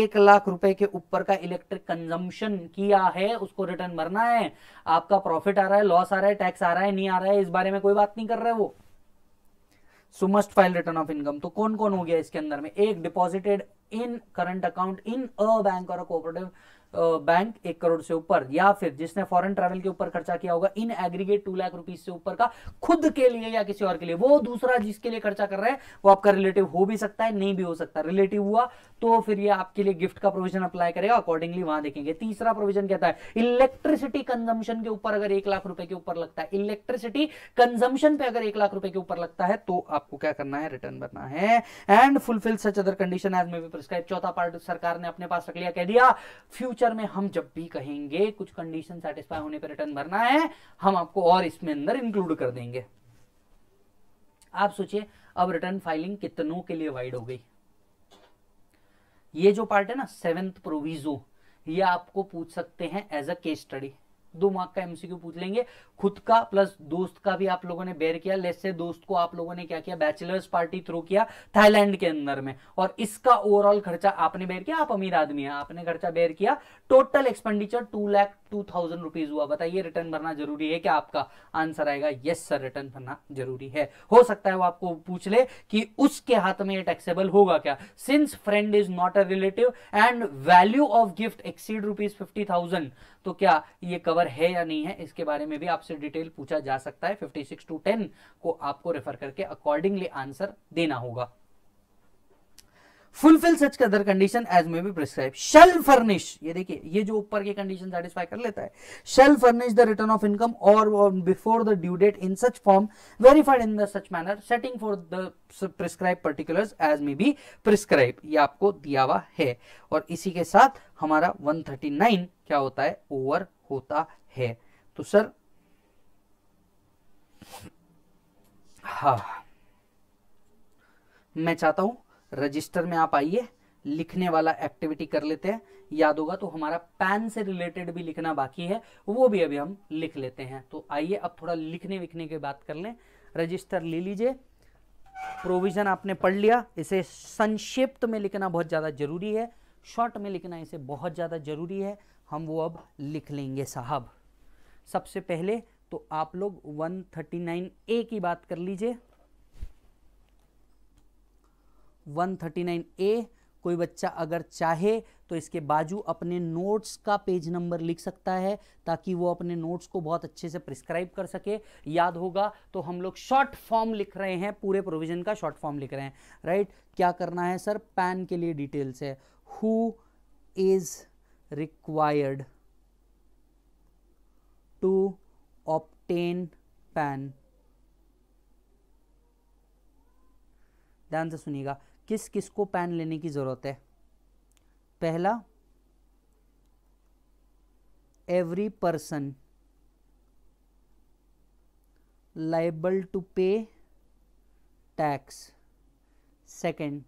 1 लाख रुपए के ऊपर का इलेक्ट्रिक कंजम्पशन किया है उसको रिटर्न भरना है। आपका प्रॉफिट आ रहा है, लॉस आ रहा है, टैक्स आ रहा है, नहीं आ रहा है, इस बारे में कोई बात नहीं कर रहा है वो। So must file return of income. तो कौन कौन हो गया इसके अंदर में? एक, deposited in current account in a bank or cooperative bank 1 crore से ऊपर, या फिर जिसने फॉरेन ट्रैवल के ऊपर खर्चा किया होगा इन एग्रीगेट 2 लाख रुपीज से ऊपर का, खुद के लिए या किसी और के लिए। वो दूसरा जिसके लिए खर्चा कर रहे हैं वो आपका रिलेटिव हो भी सकता है, नहीं भी हो सकता। रिलेटिव हुआ तो फिर ये आपके लिए गिफ्ट का प्रोविजन अप्लाई करेगा, अकॉर्डिंगली वहां देखेंगे। तीसरा प्रोविजन कहता है इलेक्ट्रिसिटी कंजम्पशन के ऊपर अगर 1 लाख रुपए के ऊपर लगता है, इलेक्ट्रिसिटी कंजम्पशन पे अगर 1 लाख रुपए के ऊपर लगता है तो आपको क्या करना है, रिटर्न भरना है। And fulfil such other condition as may be prescribe. चौथा पार्ट सरकार ने अपने पास रख लिया, कह दिया फ्यूचर में हम जब भी कहेंगे कुछ कंडीशन सेटिस्फाई होने पर रिटर्न भरना है, हम आपको और इसमें अंदर इंक्लूड कर देंगे। आप सोचिए अब रिटर्न फाइलिंग कितनों के लिए वाइड हो गई। ये जो पार्ट है ना, 7th प्रोविजो, ये आपको पूछ सकते हैं as a case study. 2 mark का एमसीक्यू पूछ लेंगे। खुद का प्लस दोस्त का भी आप लोगों ने बेयर किया। लेट्स से दोस्त को आप लोगों ने क्या किया, बैचलर्स पार्टी थ्रो किया थाईलैंड के अंदर में, और इसका ओवरऑल खर्चा आपने बेयर किया। आप अमीर आदमी हैं, आपने खर्चा बेयर किया। टोटल एक्सपेंडिचर 2,02,000 रुपीज हुआ। बताइए रिटर्न भरना जरूरी है क्या? आपका आंसर आएगा यस सर, रिटर्न भरना जरूरी है। हो सकता है वो आपको पूछ ले कि उसके हाथ में ये टैक्सेबल होगा क्या, since friend is not a relative and value of gift exceed ₹50,000, तो क्या ये कवर है या नहीं है, इसके बारे में भी आपसे डिटेल पूछा जा सकता है। 56 to 10 को आपको रेफर करके अकॉर्डिंगली आंसर देना होगा। Fulfil such other condition as may be prescribe. Shall furnish, ये देखिए, ये जो ऊपर की कंडीशन सेटिस्फाई कर लेता है, shall furnish the return of income or before the due date in such form verified in the such manner setting for the prescribe particulars as may be prescribe, ये आपको दिया हुआ है। और इसी के साथ हमारा 139 क्या होता है, ओवर होता है। तो सर हाँ, मैं चाहता हूं रजिस्टर में आप आइए, लिखने वाला एक्टिविटी कर लेते हैं। याद होगा तो हमारा पैन से रिलेटेड भी लिखना बाकी है, वो भी अभी हम लिख लेते हैं। तो आइए अब थोड़ा लिखने विखने की बात कर लें। रजिस्टर ले लीजिए, प्रोविजन आपने पढ़ लिया। इसे संक्षिप्त में लिखना बहुत ज़्यादा जरूरी है, शॉर्ट में लिखना इसे बहुत ज़्यादा जरूरी है। हम वो अब लिख लेंगे साहब। सबसे पहले तो आप लोग 139A की बात कर लीजिए। 139A। कोई बच्चा अगर चाहे तो इसके बाजू अपने नोट्स का पेज नंबर लिख सकता है ताकि वो अपने नोट्स को बहुत अच्छे से प्रिस्क्राइब कर सके। याद होगा तो हम लोग शॉर्ट फॉर्म लिख रहे हैं, पूरे प्रोविजन का शॉर्ट फॉर्म लिख रहे हैं, राइट। क्या करना है सर? पैन के लिए डिटेल्स है, who is required to obtain PAN. ध्यान से सुनिएगा, किस किस को पैन लेने की जरूरत है? पहला, every person liable to pay tax. Second,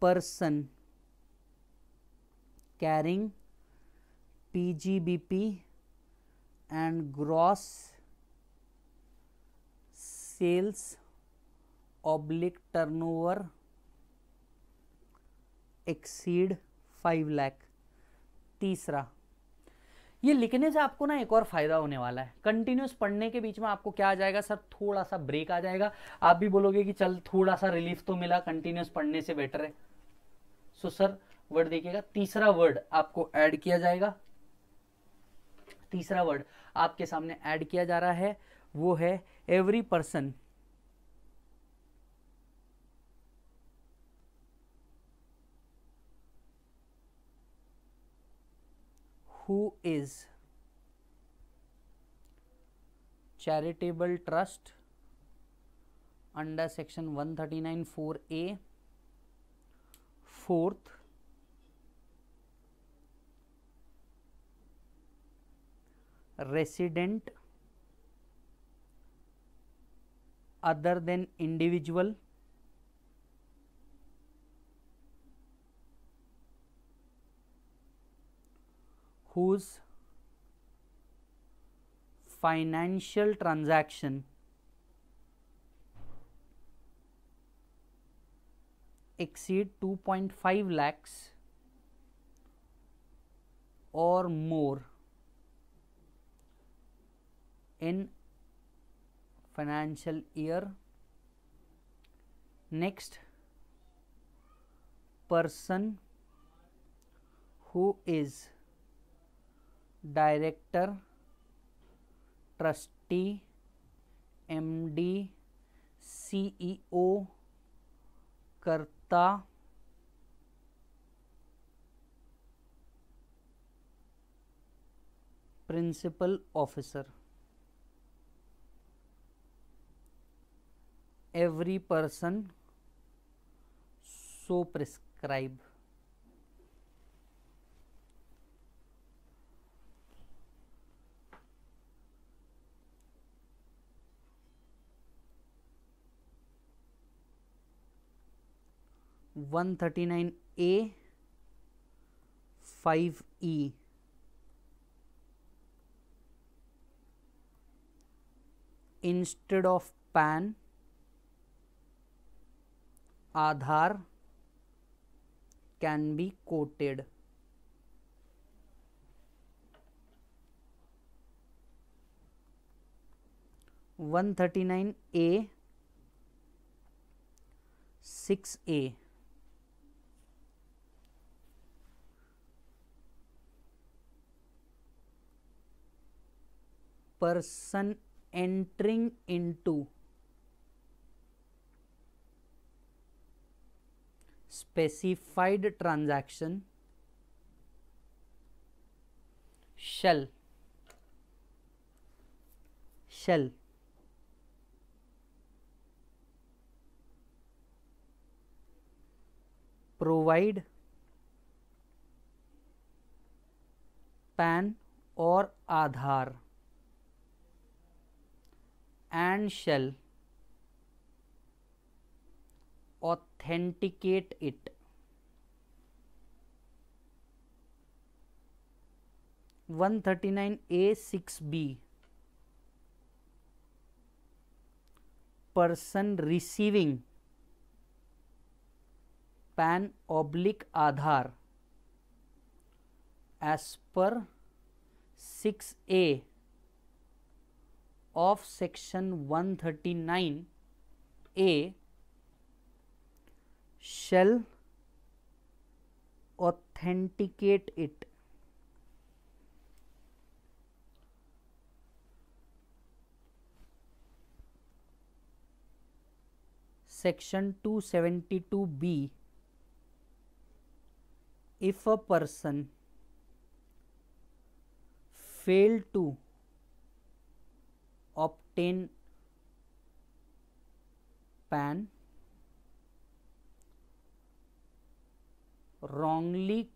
person carrying PGBP and gross sales oblique turnover exceed 5 lakh. तीसरा, ये लिखने से आपको ना एक और फायदा होने वाला है। कंटिन्यूस पढ़ने के बीच में आपको क्या आ जाएगा सर? थोड़ा सा ब्रेक आ जाएगा। आप भी बोलोगे कि चल थोड़ा सा रिलीफ तो मिला, कंटिन्यूस पढ़ने से बेटर है। सो सर वर्ड देखिएगा, तीसरा वर्ड आपको ऐड किया जाएगा। तीसरा वर्ड आपके सामने ऐड किया जा रहा है, वो है every person Who is charitable trust under section 139(4)A। Fourth, resident other than individual whose financial transaction exceed 2.5 lakhs or more in financial year। Next, person who is director trustee MD CEO karta principal officer. Every person so prescribe. Instead of PAN, Aadhaar can be quoted। (139A(6)A) person entering into specified transaction shall provide PAN or Aadhaar and shall authenticate it। 139A(6)B person receiving PAN/Aadhaar as per 6A of section 139A shall authenticate it. Section 272B. If a person fail to obtain PAN wrongly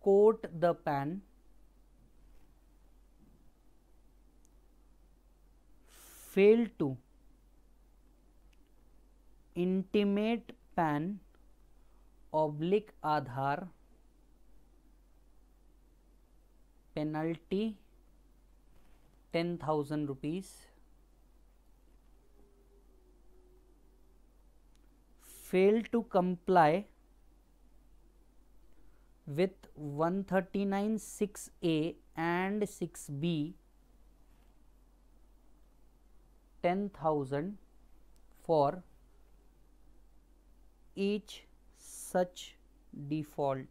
quote the PAN, fail to intimate PAN / Aadhaar, penalty 10,000 rupees. Fail to comply with 139(6A) and 6B, 10,000 for each such default.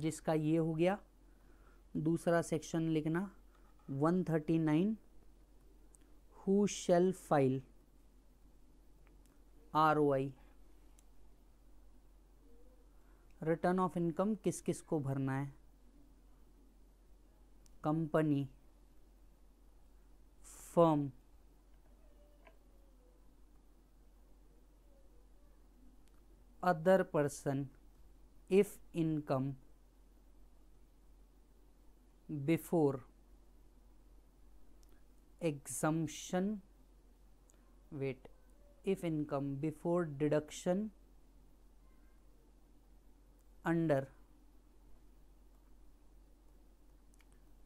जिसका ये हो गया दूसरा section लिखना 139 who shall file ROI, return of income किस किस को भरना है, company, firm, other person if income before exemption, if income before deduction, under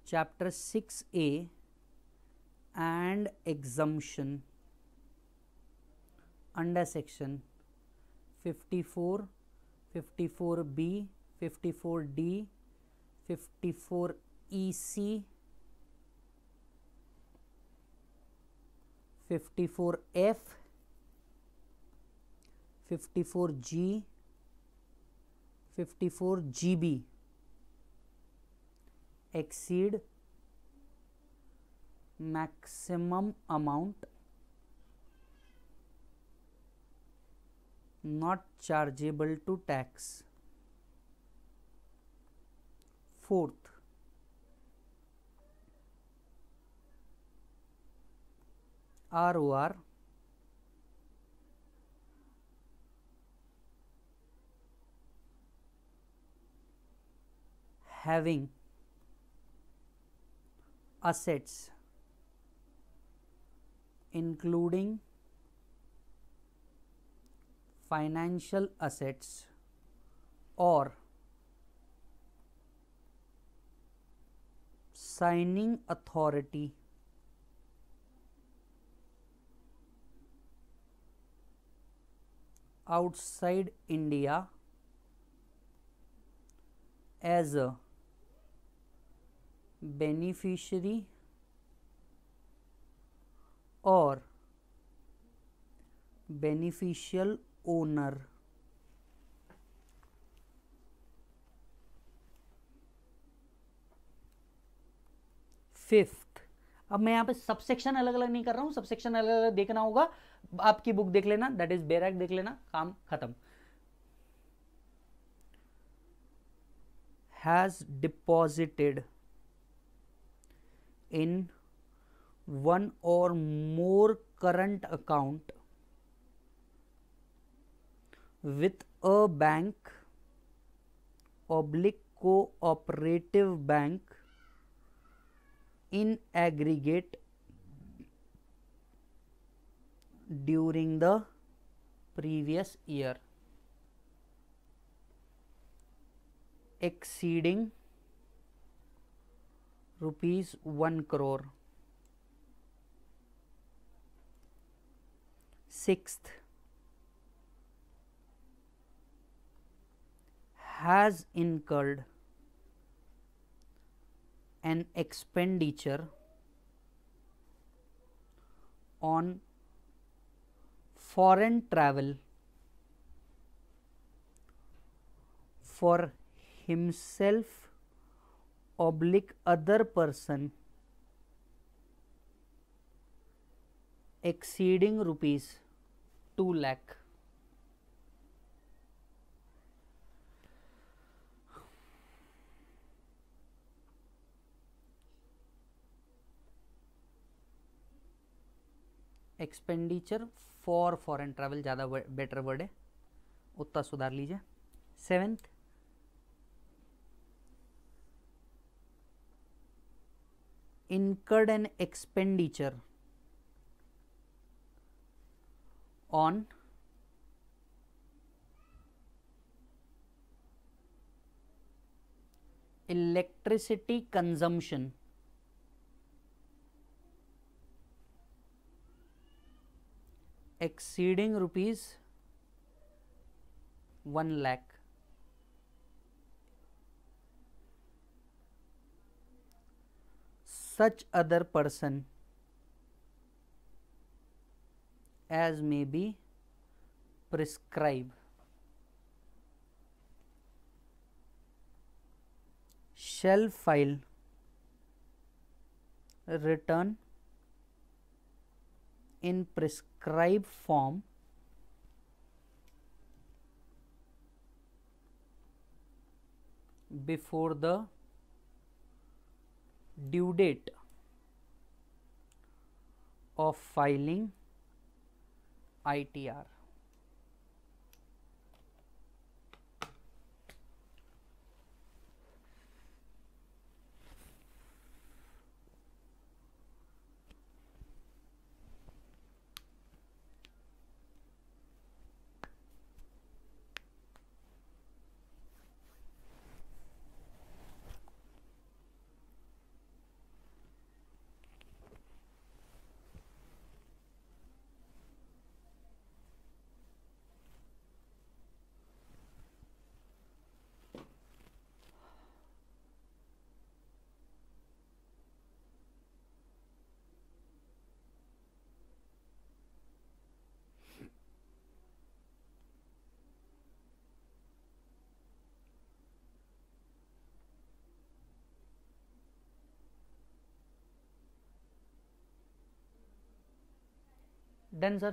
chapter 6A and exemption, under section 54, 54B, 54D, 54 EC, 54F, 54G, 54GB, exceed maximum amount not chargeable to tax. Fourth, ROR, having assets including financial assets or signing authority outside India as a beneficiary or beneficial owner. Fifth, अब मैं यहाँ पे subsection अलग अलग नहीं कर रहा हूँ, सबसेक्शन अलग अलग देखना होगा, आपकी बुक देख लेना, दैट इज बैरक देख लेना, काम खत्म. Has deposited in one or more current account with a bank oblique cooperative bank in aggregate during the previous year exceeding ₹1 crore. Sixth, has incurred an expenditure on foreign travel for himself oblique other person exceeding ₹2 lakh. Expenditure for foreign travel ज़्यादा better word है, उतना सुधार लीजिए. Seventh, incurred an expenditure on electricity consumption exceeding ₹1 lakh. Such other person as may be prescribed shall file return in prescribed form before the due date of filing ITR. Done, sir.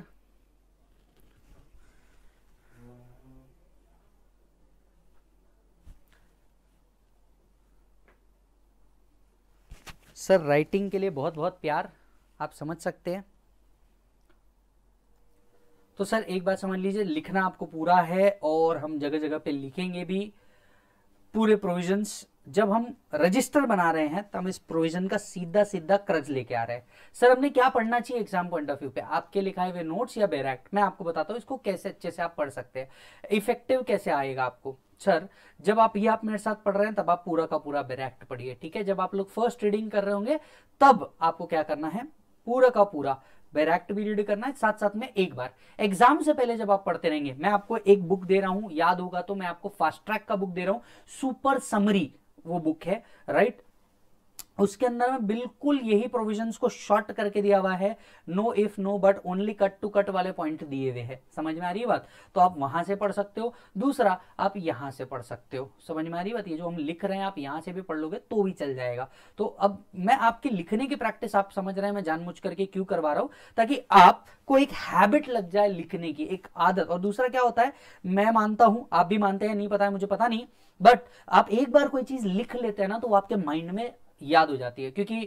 Sir writing के लिए बहुत बहुत प्यार, आप समझ सकते हैं. तो सर एक बात समझ लीजिए, लिखना आपको पूरा है और हम जगह जगह पे लिखेंगे भी पूरे प्रोविजंस. जब हम रजिस्टर बना रहे हैं तो हम इस प्रोविजन का सीधा सीधा कर्ज लेके आ रहे हैं. सर हमने क्या पढ़ना चाहिए एग्जाम पॉइंट ऑफ व्यू पे, आपके लिखाए हुए नोट्स या बैरैक्ट? मैं आपको बताता हूँ इसको कैसे अच्छे से आप पढ़ सकते हैं, इफेक्टिव कैसे आएगा आपको. सर जब आप ये आप मेरे साथ पढ़ रहे हैं तब आप पूरा का पूरा बैरैक्ट पढ़िए, ठीक है. जब आप लोग फर्स्ट रीडिंग कर रहे होंगे तब आपको क्या करना है, पूरा का पूरा बैरैक्ट भी रीड करना है साथ साथ में एक बार. एग्जाम से पहले जब आप पढ़ते रहेंगे, मैं आपको एक बुक दे रहा हूँ, याद होगा तो मैं आपको फास्ट ट्रैक का बुक दे रहा हूँ, सुपर समरी वो बुक है, राइट. उसके अंदर में बिल्कुल यही प्रोविजंस को शॉर्ट करके दिया हुआ है, no if no but only cut to cut वाले पॉइंट दिए हुए हैं. समझ में आ रही है बात? तो आप वहां से पढ़ सकते हो. दूसरा आप यहां से पढ़ सकते हो, समझ में आ रही बात? ये जो हम लिख रहे हैं आप यहां से भी पढ़ लोगे तो भी चल जाएगा. तो अब मैं आपकी लिखने की प्रैक्टिस, आप समझ रहे हैं मैं जानबूझ करके क्यों करवा रहा हूं, ताकि आपको एक हैबिट लग जाए लिखने की, एक आदत. और दूसरा क्या होता है, मैं मानता हूं आप भी मानते हैं, नहीं पता है मुझे पता नहीं, बट आप एक बार कोई चीज लिख लेते हैं ना तो वो आपके माइंड में याद हो जाती है, क्योंकि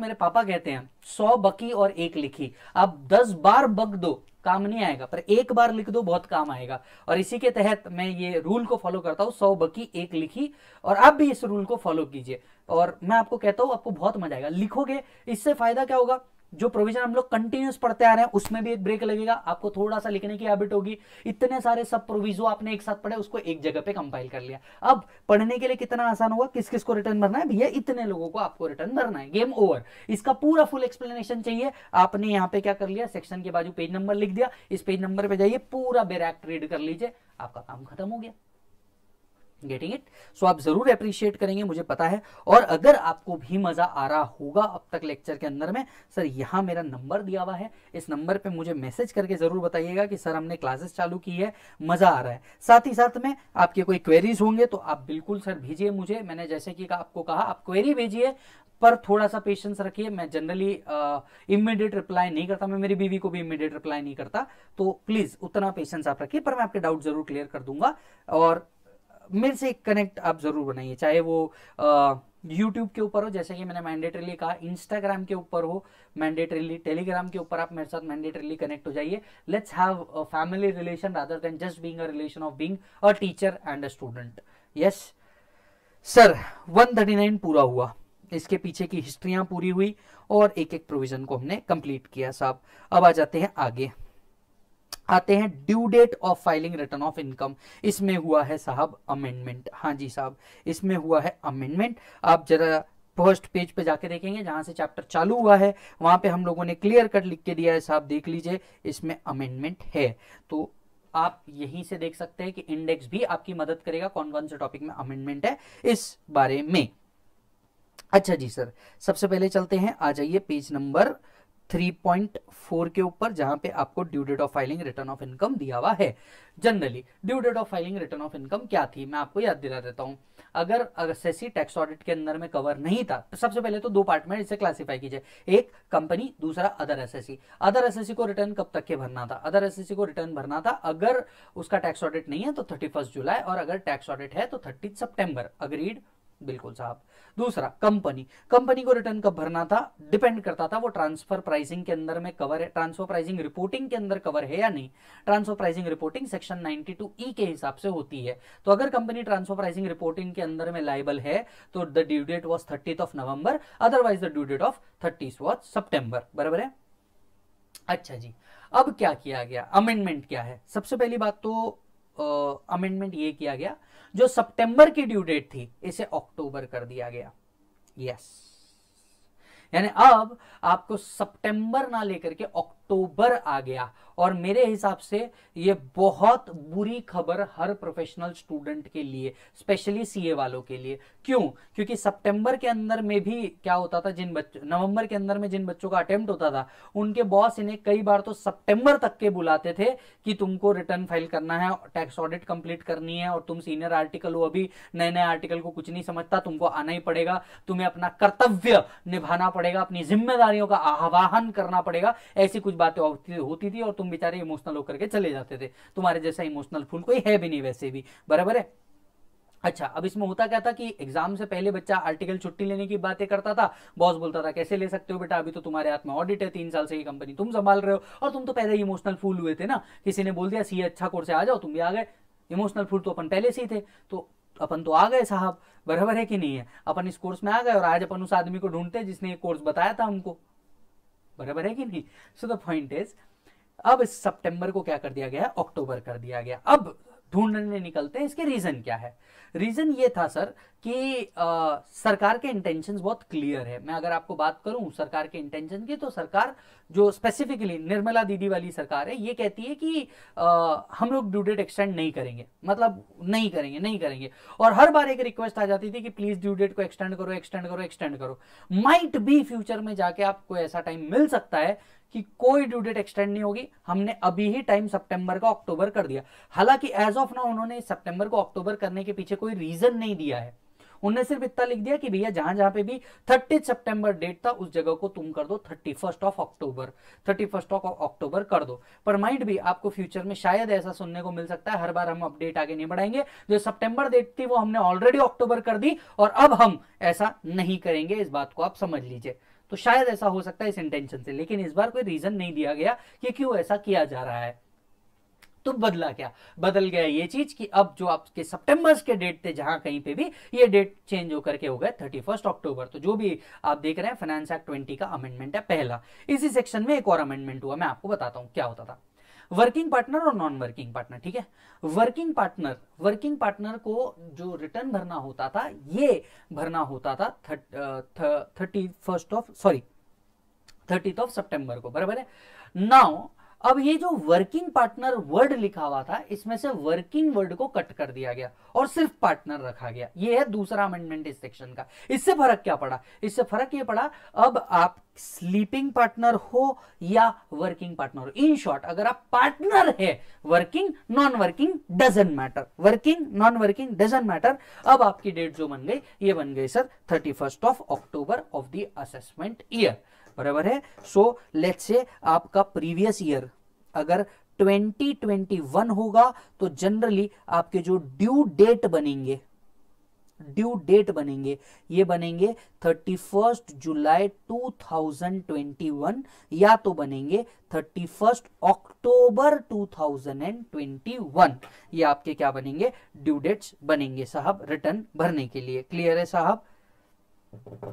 मेरे पापा कहते हैं 100 बकी और एक लिखी। आप 10 बार बक दो काम नहीं आएगा, पर 1 बार लिख दो बहुत काम आएगा। और इसी के तहत मैं ये रूल को फॉलो करता हूँ, 100 बकी 1 लिखी। और आप भी इस रूल को फॉलो कीजिए और मैं आपको कहता हूँ आपको बहुत मजा आएगा। लिखोगे, इससे फायदा क्या होगा, जो प्रोविजन हम लोग कंटिन्यूस पढ़ते आ रहे हैं उसमें भी एक ब्रेक लगेगा, आपको थोड़ा सा लिखने की हैबिट होगी। इतने सारे सब प्रोविजो आपने एक साथ पढ़े, उसको एक जगह पे कंपाइल कर लिया। अब पढ़ने के लिए कितना आसान होगा, किस किस को रिटर्न भरना है भैया, इतने लोगों को आपको रिटर्न भरना है। गेम ओवर, इसका पूरा फुल एक्सप्लेनेशन चाहिए। आपने यहाँ पे क्या कर लिया, सेक्शन के बाजू पेज नंबर लिख दिया, इस पेज नंबर पर जाइए, पूरा बैरैक्ट रीड कर लीजिए, आपका काम खत्म हो गया। Getting it? सो आप जरूर अप्रिशिएट करेंगे, मुझे पता है। और अगर आपको भी मजा आ रहा होगा अब तक लेक्चर के अंदर में, सर यहाँ मेरा नंबर दिया हुआ है, इस नंबर पे मुझे मैसेज करके जरूर बताइएगा कि सर हमने क्लासेस चालू की है, मजा आ रहा है। साथ ही साथ में आपके कोई क्वेरीज होंगे तो आप बिल्कुल सर भेजिए मुझे। मैंने जैसे कि आपको कहा, आप क्वेरी भेजिए पर थोड़ा सा पेशेंस रखिए। मैं जनरली इमीडिएट रिप्लाई नहीं करता, मैं मेरी बीवी को भी इमीडिएट रिप्लाई नहीं करता, तो प्लीज उतना पेशेंस आप रखिए, पर मैं आपके डाउट जरूर क्लियर कर दूंगा। और मेरे से कनेक्ट आप जरूर बनाइए, चाहे वो यूट्यूब के ऊपर हो जैसे कि मैंने मैंडेटरीली कहा, इंस्टाग्राम के ऊपर हो मैंडेटरीली, टेलीग्राम के ऊपर आप मेरे साथ मैंडेटरीली कनेक्ट हो जाइए। Let's have a family relation rather than just being a relation of being a teacher and a student. Yes sir, 139 पूरा हुआ, इसके पीछे की हिस्ट्रियां पूरी हुई और एक एक प्रोविजन को हमने कंप्लीट किया साहब। अब आ जाते हैं आगे, आते हैं due date of filing return of income. इसमें हुआ है साहब अमेंडमेंट। हाँ जी साहब, इसमें हुआ है अमेंडमेंट। आप जरा फर्स्ट पेज पे जाके देखेंगे जहां से चैप्टर चालू हुआ है, वहां पे हम लोगों ने क्लियर कट लिख के दिया है साहब, देख लीजिए इसमें अमेंडमेंट है। तो आप यहीं से देख सकते हैं कि इंडेक्स भी आपकी मदद करेगा कौन कौन से टॉपिक में अमेंडमेंट है इस बारे में। अच्छा जी सर, सबसे पहले चलते हैं, आ जाइए पेज नंबर 3.4 के ऊपर जहां पे आपको due date of filing return of income दिया हुआ है। Generally due date of filing return of income क्या थी, मैं आपको याद दिला देता हूं। अगर सेसी टैक्स ऑडिट के अंदर में कवर नहीं था तो सबसे पहले तो 2 पार्ट में इसे क्लासिफाई कीजिए, एक कंपनी, दूसरा अदर एसएससी। अदर एसएससी को रिटर्न कब तक के भरना था, अदर एसएससी को रिटर्न भरना था अगर उसका टैक्स ऑडिट नहीं है तो 31 जुलाई, और अगर टैक्स ऑडिट है तो 30 सितंबर। अग्रीड? बिल्कुल साहब। दूसरा कंपनी, कंपनी को रिटर्न कब भरना था, डिपेंड करता था वो ट्रांसफर प्राइसिंग के अंदर में कवर है, ट्रांसफर प्राइसिंग रिपोर्टिंग के अंदर कवर है या नहीं। Transfer pricing reporting section 92E के हिसाब से होती है, तो अगर कंपनी ट्रांसफर प्राइसिंग रिपोर्टिंग के अंदर में लायबल है तो the due date was 30th of November, otherwise the due date of 30th September। बराबर है? अच्छा जी, अब क्या किया गया, अमेंडमेंट क्या है। सबसे पहली बात तो अमेंडमेंट ये किया गया, जो सितंबर की ड्यू डेट थी इसे अक्टूबर कर दिया गया। यस, यानी अब आपको सितंबर ना लेकर के अक्टूबर आ गया। और मेरे हिसाब से ये बहुत बुरी खबर हर प्रोफेशनल स्टूडेंट के लिए, स्पेशली सीए वालों के लिए। क्यों? क्योंकि सितंबर के अंदर में भी क्या होता था, जिन बच्चों नवंबर के अंदर में जिन बच्चों का अटेम्प्ट होता था उनके बॉस इन्हें कई बार तो सितंबर तक के बुलाते थे कि तुमको रिटर्न फाइल करना है, टैक्स ऑडिट कंप्लीट करनी है, और तुम सीनियर आर्टिकल हो, अभी नए नए आर्टिकल को कुछ नहीं समझता, तुमको आना ही पड़ेगा, तुम्हें अपना कर्तव्य निभाना पड़ेगा, अपनी जिम्मेदारियों का आह्वान करना पड़ेगा। ऐसी कुछ बातें होती थी और तुम बेचारे इमोशनल होकर के चले जाते थे। तुम्हारे जैसा इमोशनल फूल कोई है भी नहीं वैसे भी। बराबर है? अच्छा, अब इसमें होता क्या था कि एग्जाम से पहले बच्चा आर्टिकल छुट्टी लेने की बातें करता था, बॉस बोलता था कैसे ले सकते हो बेटा, अभी तो तुम्हारे हाथ में ऑडिट है, 3 साल से ये कंपनी तुम संभाल रहे हो, और तुम तो पहले इमोशनल फूल हुए थे ना, किसी ने बोल दिया सीए अच्छा कोर्स है आ जाओ, तुम भी आ गए। इमोशनल फूल तो अपन पहले से ही थे, तो अपन तो आ गए साहब। बराबर है कि नहीं है? अपन इस कोर्स में आ गए और आज अपन उस आदमी को ढूंढते हैं जिसने ये कोर्स बताया था हमको। बराबर है कि नहीं? सो द पॉइंट इज, अब इस सितंबर को क्या कर दिया गया है, अक्टूबर कर दिया गया। अब ढूंढने निकलते हैं इसके रीजन क्या है। रीजन ये था सर कि सरकार के इंटेंशंस बहुत क्लियर है। मैं अगर आपको बात करूं सरकार के इंटेंशन की, तो सरकार जो स्पेसिफिकली निर्मला दीदी वाली सरकार है, ये कहती है कि हम लोग ड्यू डेट एक्सटेंड नहीं करेंगे, मतलब नहीं करेंगे। और हर बार एक रिक्वेस्ट आ जाती थी कि प्लीज ड्यू डेट को एक्सटेंड करो। माइट बी फ्यूचर में जाके आपको ऐसा टाइम मिल सकता है कि कोई ड्यू डेट एक्सटेंड नहीं होगी, हमने अभी ही टाइम सितंबर का अक्टूबर कर दिया। हालांकि एज ऑफ नाउ उन्होंने सितंबर को अक्टूबर करने के पीछे कोई रीजन नहीं दिया है। उनने सिर्फ इतना लिख दिया कि भैया जहां जहां पे भी 30 सितंबर डेट था उस जगह को तुम कर दो 31 ऑफ अक्टूबर 31 ऑफ अक्टूबर कर दो। पर माइंड भी आपको फ्यूचर में शायद ऐसा सुनने को मिल सकता है, हर बार हम अपडेट आगे नहीं बढ़ाएंगे, जो सितंबर डेट थी वो हमने ऑलरेडी अक्टूबर कर दी और अब हम ऐसा नहीं करेंगे, इस बात को आप समझ लीजिए। तो शायद ऐसा हो सकता है इस इंटेंशन से, लेकिन इस बार कोई रीजन नहीं दिया गया कि क्यों ऐसा किया जा रहा है। तो बदला क्या, बदल गया ये चीज कि अब जो आपके सितंबर के डेट थे जहां कहीं पे भी, ये डेट चेंज होकर के हो गए 31 अक्टूबर। तो जो भी आप देख रहे हैं फाइनेंस एक्ट 20 का अमेंडमेंट है पहला। इसी सेक्शन में एक और अमेंडमेंट हुआ, मैं आपको बताता हूं क्या होता था। वर्किंग पार्टनर और नॉन वर्किंग पार्टनर, ठीक है। वर्किंग पार्टनर को जो रिटर्न भरना होता था ये भरना होता था 30th ऑफ सितंबर को, बराबर है। नाउ अब ये जो वर्किंग पार्टनर वर्ड लिखा हुआ था इसमें से वर्किंग वर्ड को कट कर दिया गया और सिर्फ पार्टनर रखा गया। ये है दूसरा अमेंडमेंट इस सेक्शन का। इससे फर्क क्या पड़ा, इससे फर्क ये पड़ा अब आप स्लीपिंग पार्टनर हो या वर्किंग पार्टनर हो, इन शॉर्ट अगर आप पार्टनर है, working non working doesn't matter, working non working doesn't matter. अब आपकी डेट जो बन गई ये बन गई sir 31 of October of the assessment year, बराबर है। सो लेट्स से आपका प्रीवियस ईयर अगर 2021 होगा तो जनरली आपके जो ड्यू डेट बनेंगे, ये बनेंगे 31 जुलाई 2021 या तो बनेंगे 31 अक्टूबर 2021। ये आपके क्या बनेंगे, ड्यू डेट्स बनेंगे साहब रिटर्न भरने के लिए। क्लियर है साहब।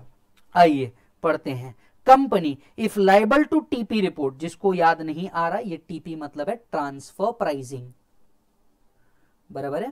आइए पढ़ते हैं। Company if liable to TP report, जिसको याद नहीं आ रहा ये टीपी मतलब है ट्रांसफर प्राइसिंग, बराबर है।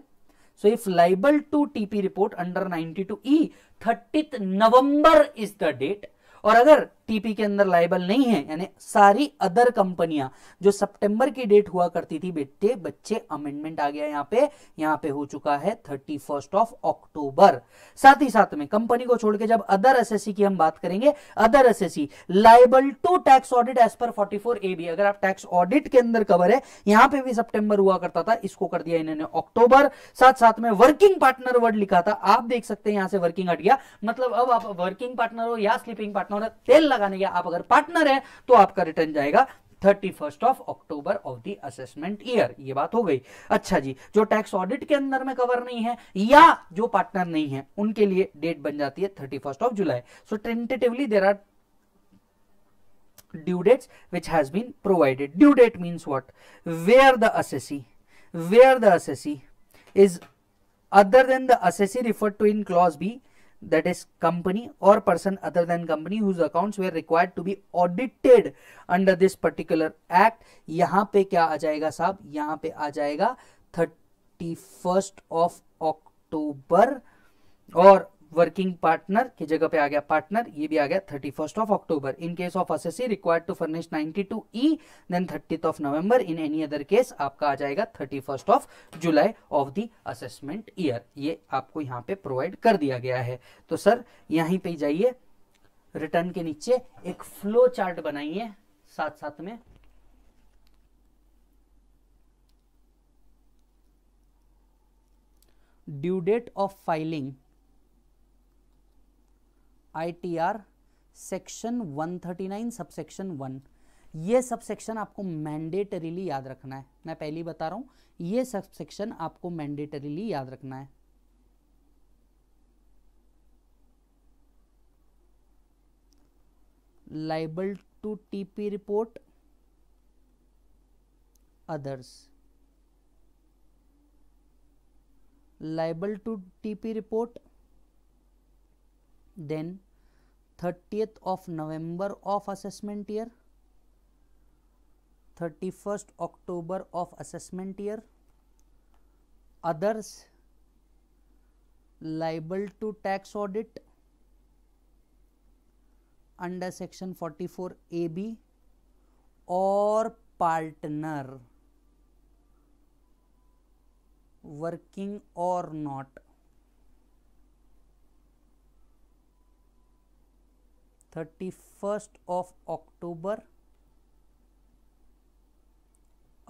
So if liable to TP report under 92E 30 November is the date. और अगर टीपी के अंदर लाइबल नहीं है यानी सारी अदर कंपनियां जो सितंबर की डेट हुआ करती थी, बेटे बच्चे अमेंडमेंट आ गया यहाँ पे हो चुका है 31 ऑफ अक्टूबर। साथ ही साथ में कंपनी को छोड़ के जब अदर एसएससी की हम बात करेंगे, other assessee liable to tax audit as per 44A भी, अगर आप टैक्स ऑडिट के अंदर कवर है यहाँ पे भी सितंबर हुआ करता था, इसको कर दिया इन्होंने अक्टूबर। साथ में वर्किंग पार्टनर वर्ड लिखा था, आप देख सकते हैं यहाँ से वर्किंग हट गया, मतलब अब आप वर्किंग पार्टनर हो या स्लीपिंग पार्टनर हो, तेल लगाने गया आप अगर पार्टनर है तो आपका रिटर्न जाएगा 31 of October of the assessment year. ये बात हो गई। अच्छा जी, जो टैक्स ऑडिट के अंदर में कवर नहीं है या जो पार्टनर नहीं है उनके लिए डेट बन जाती है 31 of July. So tentatively there are due dates which has been provided. Due date means what, where the assessee is other than the assessee referred to in clause B, that is company or person other than company whose accounts were required to be audited under this particular act। यहाँ पे क्या आ जाएगा साहब, यहाँ पे आ जाएगा 31 of अक्टूबर और working partner की जगह पे आ गया पार्टनर, ये भी आ गया 31 of October. In case of assessee required to furnish 92E then 30th of November. In any other case आपका आ जाएगा 31 of July of the assessment year. ये आपको यहाँ पे प्रोवाइड कर दिया गया है। तो सर यहीं पे जाइए, रिटर्न के नीचे एक फ्लो चार्ट बनाइए, साथ में due date of filing ITR section 139 subsection 1। ये सबसेक्शन आपको मैंडेटरीली याद रखना है, मैं पहले ही बता रहा हूं, ये सबसेक्शन आपको मैंडेटरीली याद रखना है। Liable to TP report others, liable to TP report, then 30th of November of assessment year, 31st October of assessment year, others liable to tax audit under section 44AB or partner working or not। 31st of October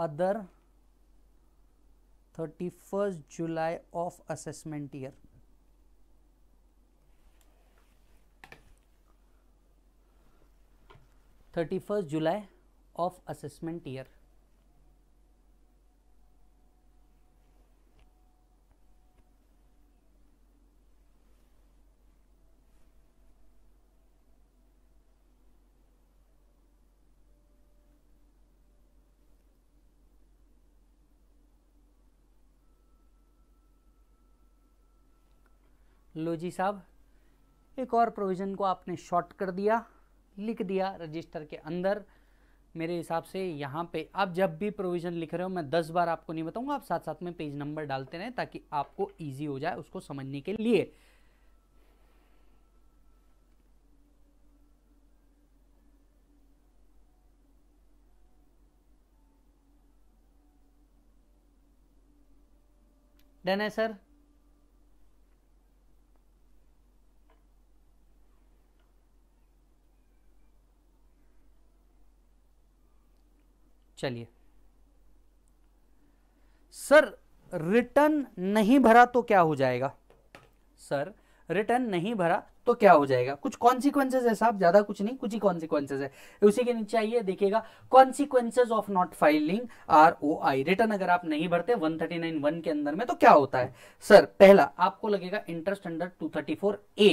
other 31st July of assessment year। 31st July of assessment year. लो जी साहब, एक और provision को आपने short कर दिया, लिख दिया रजिस्टर के अंदर। मेरे हिसाब से यहाँ पे आप जब भी प्रोविज़न लिख रहे हो, मैं 10 बार आपको नहीं बताऊँगा, आप साथ साथ में पेज नंबर डालते रहें ताकि आपको इजी हो जाए उसको समझने के लिए। डन है सर? चलिए सर, रिटर्न नहीं भरा तो क्या हो जाएगा? सर रिटर्न नहीं भरा तो क्या हो जाएगा? कुछ कॉन्सिक्वेंसेज है साहब, ज्यादा कुछ नहीं, कुछ ही कॉन्सिक्वेंसेज है। उसी के नीचे आइए, देखिएगा consequences of not filing ROI। Return अगर आप नहीं भरते 139(1) के अंदर में तो क्या होता है सर? पहला आपको लगेगा इंटरेस्ट अंडर 234A।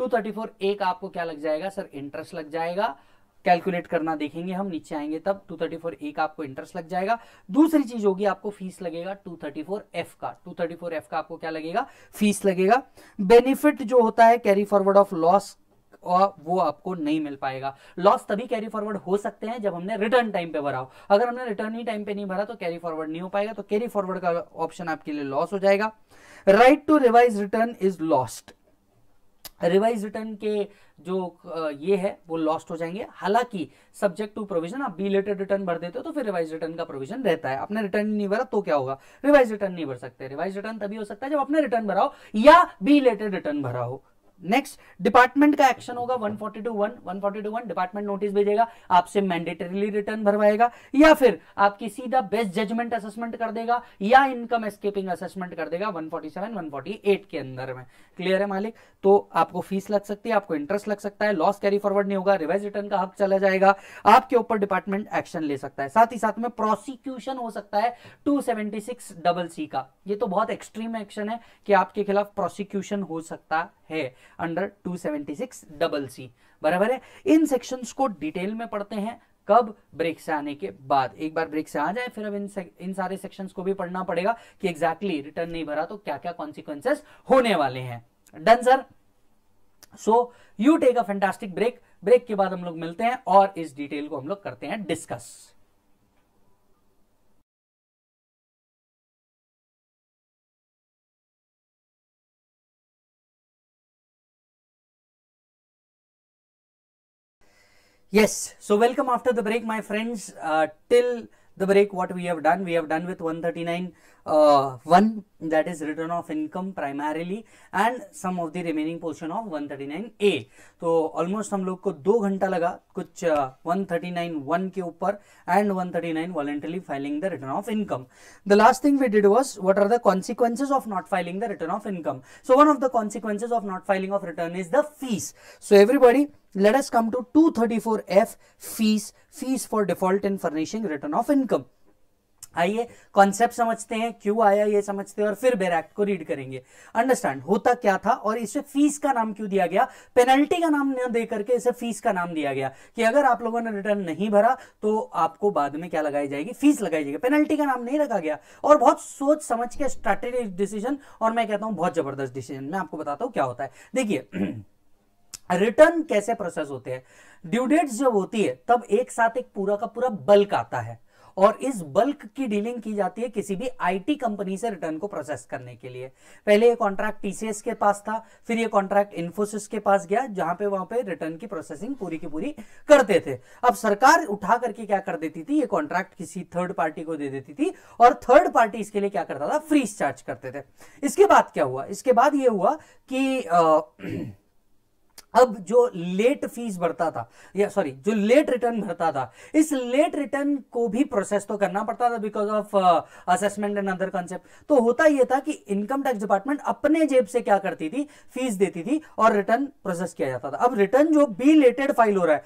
234A का आपको क्या लग जाएगा सर? इंटरेस्ट लग जाएगा। कैलकुलेट करना देखेंगे हम, नीचे आएंगे तब। 234A का आपको इंटरेस्ट लग जाएगा। दूसरी चीज होगी आपको फीस लगेगा 234F का। 234F का आपको क्या लगेगा? फीस लगेगा। बेनिफिट जो होता है कैरी फॉरवर्ड ऑफ लॉस, और वो आपको नहीं मिल पाएगा। लॉस तभी कैरी फॉरवर्ड हो सकते हैं जब हमने रिटर्न टाइम पे भरा हो। अगर हमने रिटर्न ही टाइम पे नहीं भरा तो कैरी फॉरवर्ड नहीं हो पाएगा, तो कैरी फॉरवर्ड का ऑप्शन आपके लिए लॉस हो जाएगा। Right to revise return is lost. Revise return के जो ये है वो लॉस्ट हो जाएंगे। हालांकि सब्जेक्ट टू प्रोविजन, आप बिलेटेड रिटर्न भर देते हो तो फिर रिवाइज रिटर्न का प्रोविजन रहता है। आपने रिटर्न नहीं भरा तो क्या होगा? रिवाइज रिटर्न नहीं भर सकते। रिवाइज रिटर्न तभी हो सकता है जब आपने रिटर्न भरा हो या बिलेटेड रिटर्न भरा हो। नेक्स्ट, डिपार्टमेंट का एक्शन होगा 142(1). डिपार्टमेंट नोटिस भेजेगा, आपसे मैंडेटरीली रिटर्न भरवाएगा, या फिर आपकी सीधा बेस्ट जजमेंट असेसमेंट कर देगा, या इनकम एस्केपिंग असेसमेंट कर देगा 147, 148 के अंदर में। क्लियर है मालिक? तो आपको फीस लग सकती है, आपको इंटरेस्ट लग सकता है, लॉस कैरी फॉरवर्ड नहीं होगा, रिवाइज रिटर्न का हक चला जाएगा, आपके ऊपर डिपार्टमेंट एक्शन ले सकता है। साथ ही साथ में प्रोसिक्यूशन हो सकता है 276C का। ये तो बहुत एक्सट्रीम एक्शन है कि आपके खिलाफ प्रोसिक्यूशन हो सकता है अंडर 276C। बराबर है? इन सेक्शंस को डिटेल में पढ़ते हैं। कब? ब्रेक से आने के बाद। एक बार ब्रेक से आ जाए फिर अब इन सारे सेक्शंस को भी पढ़ना पड़ेगा कि एग्जैक्टली रिटर्न नहीं भरा तो क्या क्या कॉन्सिक्वेंसेस होने वाले हैं। Done sir? So you take a fantastic break. Break के बाद हम लोग मिलते हैं और इस डिटेल को हम लोग करते हैं discuss. Yes, so welcome after the break, my friends. Till the break, what we have done with 139(1), that is return of income primarily, and some of the remaining portion of 139A. तो almost हम लोग को 2 घंटा लगा कुछ 139(1) के ऊपर and 139 voluntarily filing the return of income. The last thing we did was what are the consequences of not filing the return of income. So one of the consequences of not filing of return is the fees. So everybody, let us come to 234F, fees for default in furnishing return of income. आइए concept समझते हैं, क्यों आया ये समझते हैं और फिर बेर एक्ट को रीड करेंगे। अंडरस्टैंड होता क्या था और इसे फीस का नाम क्यों दिया गया? पेनल्टी का नाम न दे करके इसे फीस का नाम दिया गया कि अगर आप लोगों ने रिटर्न नहीं भरा तो आपको बाद में क्या लगाई जाएगी? फीस लगाई जाएगी। पेनल्टी का नाम नहीं रखा गया। और बहुत सोच समझ के स्ट्रेटेजिक डिसीजन, और मैं कहता हूँ बहुत जबरदस्त डिसीजन। मैं आपको बताता हूँ क्या होता है। देखिए रिटर्न कैसे प्रोसेस होते हैं। ड्यू डेट्स जब होती है तब एक साथ एक पूरा का पूरा बल्क आता है और इस बल्क की डीलिंग की जाती है किसी भी IT कंपनी से रिटर्न को प्रोसेस करने के लिए। पहले ये कॉन्ट्रैक्ट TCS के पास था, फिर ये कॉन्ट्रैक्ट इन्फोसिस के पास गया, जहां पे वहां पे रिटर्न की प्रोसेसिंग पूरी की पूरी करते थे। अब सरकार उठा करके क्या कर देती थी? ये कॉन्ट्रैक्ट किसी थर्ड पार्टी को दे देती थी और थर्ड पार्टी इसके लिए क्या करता था? फ्रीज चार्ज करते थे। इसके बाद क्या हुआ? इसके बाद ये हुआ कि अब जो लेट फीस भरता था या सॉरी जो लेट रिटर्न भरता था, इस लेट रिटर्न को भी प्रोसेस तो करना पड़ता था because of assessment and other concept. तो होता यह था कि इनकम टैक्स डिपार्टमेंट अपने जेब से क्या करती थी? फीस देती थी और रिटर्न प्रोसेस किया जाता था। अब रिटर्न जो बी लेटेड फाइल हो रहा है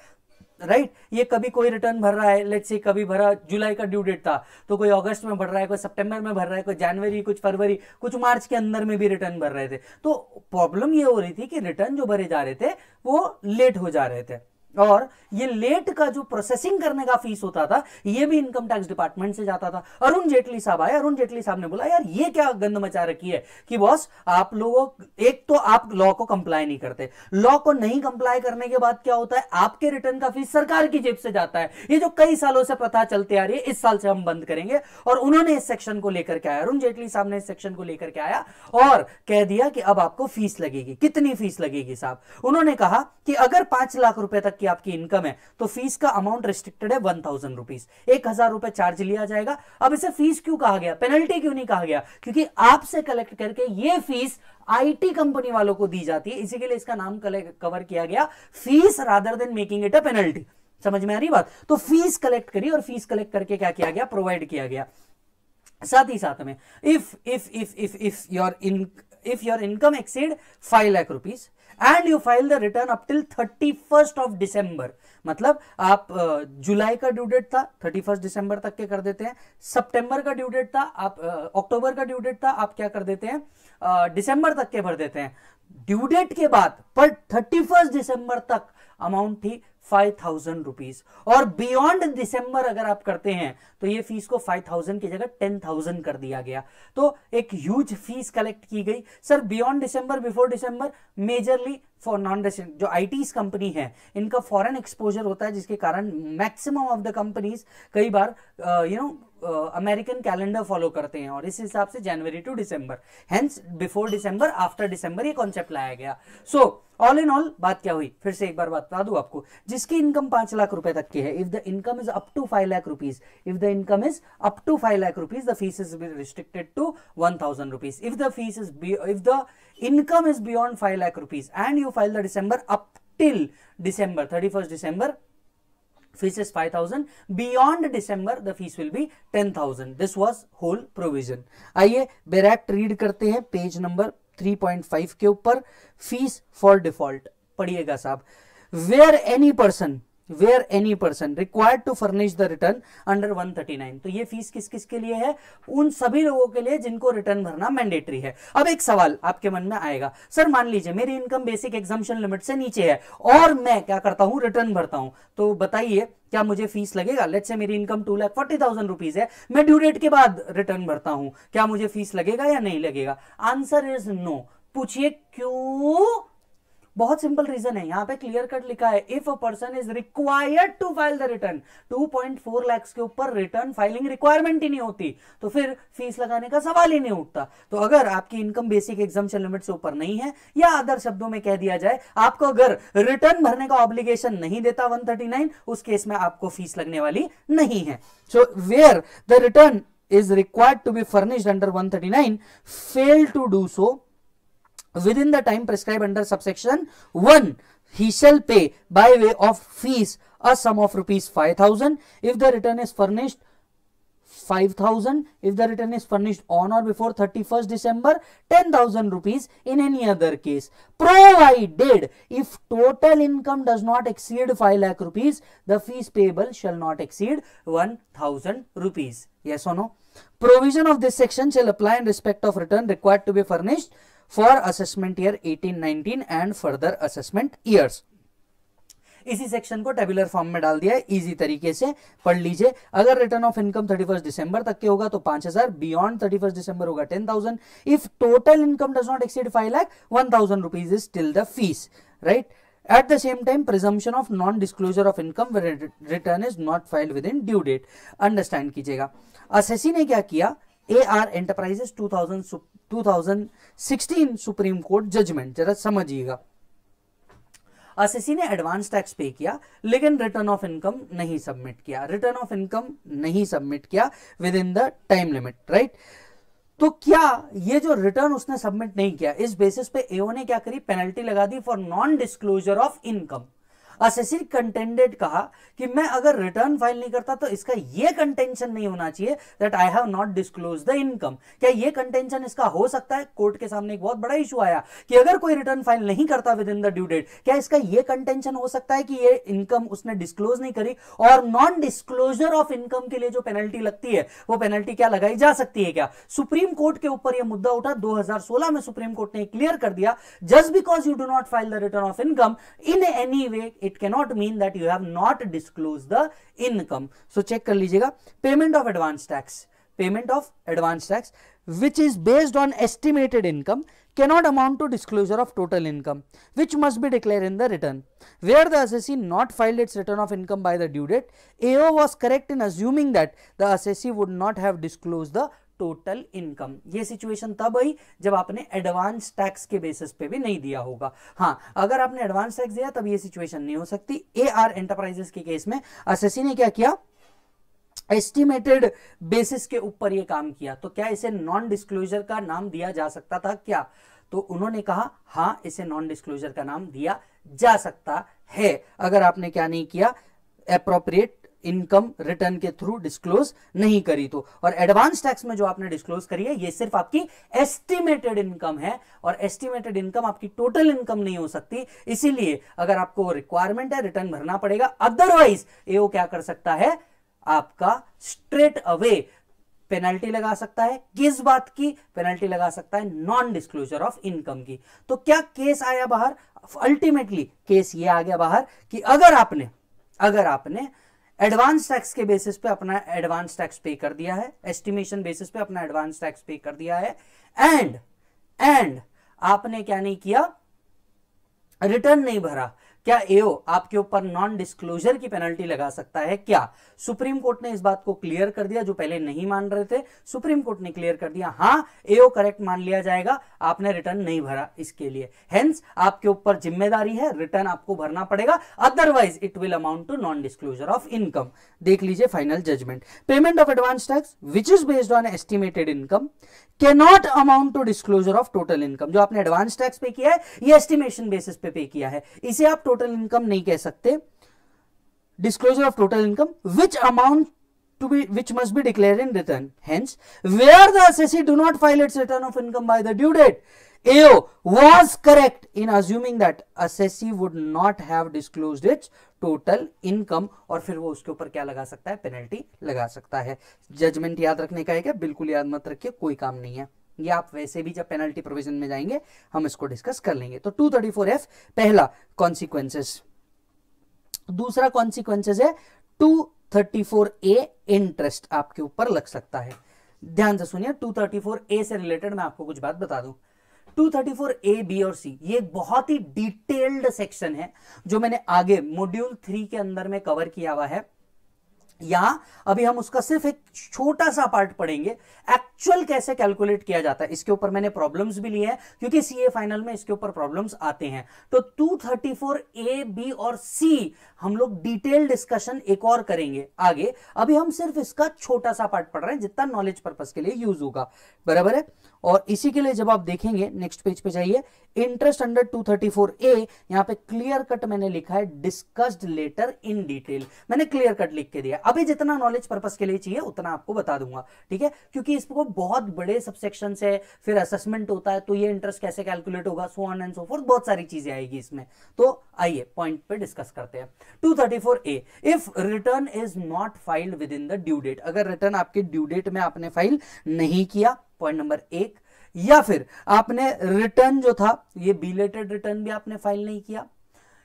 राइट ये कभी कोई रिटर्न भर रहा है, लेट्स से कभी भरा जुलाई का ड्यू डेट था तो कोई अगस्त में भर रहा है, कोई सितंबर में भर रहा है, कोई जनवरी, कुछ फरवरी, कुछ मार्च के अंदर में भी रिटर्न भर रहे थे। तो प्रॉब्लम ये हो रही थी कि रिटर्न जो भरे जा रहे थे वो लेट हो जा रहे थे और ये लेट का जो प्रोसेसिंग करने का फीस होता था ये भी इनकम टैक्स डिपार्टमेंट से जाता था। अरुण जेटली साहब आए, अरुण जेटली साहब ने बोला यार ये क्या गंद मचा रखी है कि बॉस आप लोगों, एक तो आप लॉ को कंप्लाई नहीं करते, लॉ को नहीं कंप्लाई करने के बाद क्या होता है आपके रिटर्न का फीस सरकार की जेब से जाता है, ये जो कई सालों से प्रथा चलती आ रही है, इस साल से हम बंद करेंगे। और उन्होंने इस सेक्शन को लेकर के आया, अरुण जेटली साहब ने इस सेक्शन को लेकर के आया और कह दिया कि अब आपको फीस लगेगी। कितनी फीस लगेगी साहब? उन्होंने कहा कि अगर 5 लाख रुपए तक आपकी इनकम है तो फीस का अमाउंट रिस्ट्रिक्टेड है 1000 रुपीस, 1000 रुपए चार्ज लिया जाएगा। अब इसे फीस क्यों कहा गया, पेनल्टी क्यों नहीं कहा गया? क्योंकि आपसे कलेक्ट करके ये फीस आईटी कंपनी वालों को दी जाती है, इसी के लिए इसका नाम कवर किया गया fees rather than making it a penalty. समझ में आ रही बात? तो फीस कलेक्ट करी और फीस कलेक्ट करके क्या किया गया, प्रोवाइड किया गया। साथ ही साथ में if your income exceed 5 lakh rupees and you file the return up till 31st of December, मतलब आप जुलाई का ड्यू डेट था 31 दिसंबर तक के कर देते हैं, सितंबर का ड्यू डेट था आप, अक्टूबर का ड्यू डेट था आप क्या कर देते हैं दिसंबर तक के भर देते हैं। ड्यू डेट के बाद पर 31 दिसंबर तक अमाउंट थी 5000 रुपीज और बियॉन्ड दिसंबर अगर आप करते हैं तो ये फीस को 5000 की जगह 10000 कर दिया गया। तो एक ह्यूज फीस कलेक्ट की गई। Sir beyond December, before December majorly for non resident, जो आईटीज कंपनी है इनका फॉरेन एक्सपोजर होता है जिसके कारण मैक्सिमम ऑफ द कंपनीज कई बार अमेरिकन कैलेंडर फॉलो करते हैं और इस हिसाब से January to December, hence before December after December ये कॉन्सेप्ट लाया गया। सो ऑल इन ऑल बात क्या हुई, फिर से एक बार बता दूं आपको, जिसकी इनकम 5 लाख रुपए तक की है, if the income is up to 5 lakh rupees, if the income is up to 5 lakh rupees the fees is restricted to 1000 rupees. If the income is beyond 5 lakh rupees and you file the December up till December 31st December, fees is 5000, beyond December the fees will be 10000. This was whole provision. आइए bare act read करते हैं page number 3.5 के ऊपर, fees for default. पढ़िएगा साहब, where any person required to furnish the return under 139, तो ये fees किस किस के लिए है? उन सभी लोगों के लिए जिनको रिटर्न भरना मैंडेटरी है। अब एक सवाल आपके मन में आएगा, सर मान लीजिए मेरी इनकम बेसिक एग्जम्पशन लिमिट से नीचे है और मैं क्या करता हूं रिटर्न भरता हूं, तो बताइए क्या मुझे फीस लगेगा? लेट्स से मेरी इनकम 2,40,000 रुपीज है, मैं ड्यू डेट के बाद रिटर्न भरता हूं, क्या मुझे फीस लगेगा या नहीं लगेगा? Answer is no. पूछिए क्यों? बहुत सिंपल रीजन है, यहाँ पे क्लियर कट लिखा है, if a person is required to file the return, 2.4 lakh के ऊपर रिटर्न फाइलिंग रिक्वायरमेंट ही नहीं होती तो फिर फीस लगाने का सवाल ही नहीं उठता। तो अगर आपकी इनकम बेसिक एग्जम्पशन लिमिट से ऊपर नहीं है, या अदर शब्दों में कह दिया जाए आपको अगर रिटर्न भरने का ऑब्लिगेशन नहीं देता 139, उस केस में आपको फीस लगने वाली नहीं है। So where the return is required to be furnished under 139 fail to do so within the time prescribed under subsection 1, he shall pay by way of fees a sum of rupees 5000 if the return is furnished 5000, if the return is furnished on or before 31st December 10000 rupees in any other case, provided if total income does not exceed 5 lakh rupees the fees payable shall not exceed 1000 rupees. Yes or no? Provision of this section shall apply in respect of return required to be furnished for assessment year 18-19 and further assessment years. इसी section को tabular form में डाल दिया है, easy तरीके से पढ़ लीजिए। अगर रिटर्न ऑफ इनकम 31 दिसंबर तक के होगा तो 5000, बियॉन्ड 31 दिसंबर होगा 10000, if total income does not exceed 5 lakh 1000 rupees is still the fees, right? At the same time, presumption of non-disclosure of income when return is not filed within due date. Understand कीजिएगा। Assessee ने क्या किया? AR Enterprises 2016 supreme court judgement, जरा समझिएगा। Assessee ने advance tax pay किया लेकिन return of income नहीं सबमिट किया, रिटर्न ऑफ इनकम नहीं सबमिट किया within the time limit, right? तो क्या ये जो रिटर्न उसने सबमिट नहीं किया, इस बेसिस पे एओ ने क्या करी, पेनल्टी लगा दी for non disclosure of income. Assessee contended कहा कि मैं अगर रिटर्न फाइल नहीं करता तो इसका यह कंटेंशन नहीं होना चाहिए that I have not disclose the income. क्या यह कंटेंशन इसका हो सकता है? कोर्ट के सामने एक बहुत बड़ा इशू आया कि अगर कोई रिटर्न फाइल नहीं करता within the due date, क्या इसका यह कंटेंशन हो सकता है कि यह इनकम उसने डिस्क्लोज नहीं करी और नॉन डिस्क्लोजर ऑफ इनकम के लिए जो पेनल्टी लगती है वो पेनल्टी क्या लगाई जा सकती है? क्या सुप्रीम कोर्ट के ऊपर यह मुद्दा उठा 2016 में सुप्रीम कोर्ट ने क्लियर कर दिया, just because you do not file the return of income in any way it can not mean that you have not disclose the income. So check कर लीजिएगा, payment of advance tax, payment of advance tax which is based on estimated income cannot amount to disclosure of total income which must be declared in the return. Where the assessee not filed its return of income by the due date, AO was correct in assuming that the assessee would not have disclosed the total income. ये situation तब आई जब आपने advance tax के basis पे भी नहीं दिया होगा। हाँ, अगर आपने एडवांस टैक्स दिया तब ये सिचुएशन नहीं हो सकती। AR एंटरप्राइजेस के केस में असेसी ने क्या किया, एस्टिमेटेड बेसिस के ऊपर ये काम किया, तो क्या इसे नॉन डिस्क्लोजर का नाम दिया जा सकता था क्या? तो उन्होंने कहा हाँ, इसे नॉन डिस्क्लोजर का नाम दिया जा सकता है अगर आपने क्या नहीं किया, एप्रोप्रिएट इनकम रिटर्न के थ्रू डिस्क्लोज नहीं करी तो। और एडवांस टैक्स में जो आपने डिस्क्लोज करी है ये सिर्फ आपकी एस्टिमेटेड इनकम है और एस्टिमेटेड इनकम आपकी टोटल इनकम नहीं हो सकती, इसीलिए अगर आपको रिक्वायरमेंट है रिटर्न भरना पड़ेगा। अदरवाइज AO क्या कर सकता है, आपका स्ट्रेट अवे पेनल्टी लगा सकता है। किस बात की पेनल्टी लगा सकता है? नॉन डिस्क्लोजर ऑफ इनकम की। तो क्या केस आया बाहर? अल्टीमेटली केस ये आ गया बाहर कि अगर आपने एडवांस टैक्स के बेसिस पे अपना एडवांस टैक्स पे कर दिया है, एस्टिमेशन बेसिस पे अपना एडवांस टैक्स पे कर दिया है एंड आपने क्या नहीं किया, रिटर्न नहीं भरा, क्या AO आपके ऊपर नॉन डिस्क्लोजर की पेनल्टी लगा सकता है क्या? सुप्रीम कोर्ट ने इस बात को क्लियर कर दिया, जो पहले नहीं मान रहे थे सुप्रीम कोर्ट ने क्लियर कर दिया, हाँ AO करेक्ट मान लिया जाएगा, आपने रिटर्न नहीं भरा इसके लिए, हेंस आपके ऊपर जिम्मेदारी है, रिटर्न आपको भरना पड़ेगा, otherwise it will amount to non disclosure of income. देख लीजिए final judgement, payment of advance tax which is based on estimated income can not amount to disclosure of total income. जो आपने एडवांस टैक्स पे किया है ये estimation basis पे किया है, इसे आप टोटल इनकम नहीं कह सकते, disclosure of total income which amount to be which must be declare in return. Hence where the assessee do not file its return of income by the due date, AO was correct in assuming that assessee would not have disclosed its total income। और फिर वो उसके ऊपर क्या लगा सकता है, penalty लगा सकता है। जजमेंट याद रखने का है क्या? बिल्कुल याद मत रखिए, कोई काम नहीं है ये, आप वैसे भी जब पेनल्टी प्रोविजन में जाएंगे हम इसको डिस्कस कर लेंगे। तो 234F पहला कॉन्सिक्वेंसेस, दूसरा कॉन्सिक्वेंसेस है 234A इंटरेस्ट आपके ऊपर लग सकता है। ध्यान से सुनिए, 234A से रिलेटेड मैं आपको कुछ बात बता दूं। 234A, B और C ये बहुत ही डिटेल्ड सेक्शन है जो मैंने आगे मॉड्यूल 3 के अंदर में कवर किया हुआ है। यहां अभी हम उसका सिर्फ एक छोटा सा पार्ट पढ़ेंगे, एक्चुअल कैसे कैलकुलेट किया जाता है। इसके ऊपर मैंने प्रॉब्लम्स भी लिए हैं क्योंकि सीए फाइनल में इसके ऊपर प्रॉब्लम्स आते हैं। तो 234A, B और C हम लोग डिटेल डिस्कशन एक और करेंगे आगे, अभी हम सिर्फ इसका छोटा सा पार्ट पढ़ रहे हैं जितना नॉलेज पर्पस के लिए यूज होगा, बराबर है। और इसी के लिए जब आप देखेंगे नेक्स्ट पेज पे जाइए, इंटरेस्ट अंडर 234A, यहाँ पे क्लियर कट मैंने लिखा है डिस्कस्ड लेटर इन डिटेल, मैंने क्लियर कट लिख के दिया। अभी जितना नॉलेज पर्पस के लिए चाहिए उतना आपको बता दूंगा, ठीक है, क्योंकि इसको बहुत बड़े सबसेक्शन है, फिर असेसमेंट होता है तो ये इंटरेस्ट कैसे कैलकुलेट होगा, so on and so forth, बहुत सारी चीजें आएगी इसमें। तो आइए पॉइंट पे डिस्कस करते हैं। 234A, if return is not filed within the due date, अगर रिटर्न आपके ड्यू डेट में आपने फाइल नहीं किया, पॉइंट नंबर 1, या फिर आपने रिटर्न जो था ये बिलेटेड रिटर्न भी आपने फाइल नहीं किया,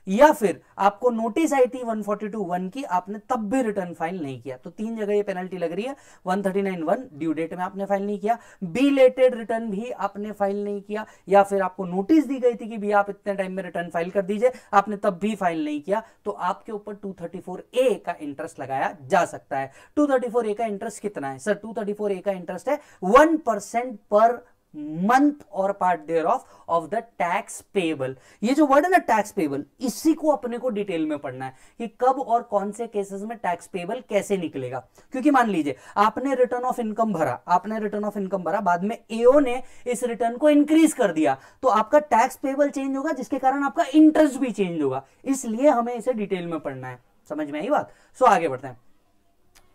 या फिर आपको नोटिस आई थी 142(1) की आपने तब भी रिटर्न फाइल नहीं किया, तो 3 जगह ये पेनल्टी लग रही है। 139(1) ड्यू डेट में आपने फाइल नहीं किया, बिलेटेड रिटर्न भी आपने फाइल नहीं किया, या फिर आपको नोटिस दी गई थी कि भैया आप इतने टाइम में रिटर्न फाइल कर दीजिए, आपने तब भी फाइल नहीं किया, तो आपके ऊपर 234A का इंटरेस्ट लगाया जा सकता है। 234A का इंटरेस्ट कितना है सर? 234A का इंटरेस्ट है 1% पर मंथ और part there of the tax payable. ये जो वर्ड है ना टैक्स पेबल, इसी को अपने को डिटेल में पढ़ना है कि कब और कौन से केसेस में टैक्स पेबल कैसे निकलेगा। क्योंकि मान लीजिए आपने रिटर्न ऑफ इनकम भरा, बाद में एओ ने इस रिटर्न को इंक्रीज कर दिया, तो आपका टैक्स पेबल चेंज होगा जिसके कारण आपका इंटरेस्ट भी चेंज होगा। इसलिए हमें इसे डिटेल में पढ़ना है। समझ में आई बात? सो आगे बढ़ते हैं।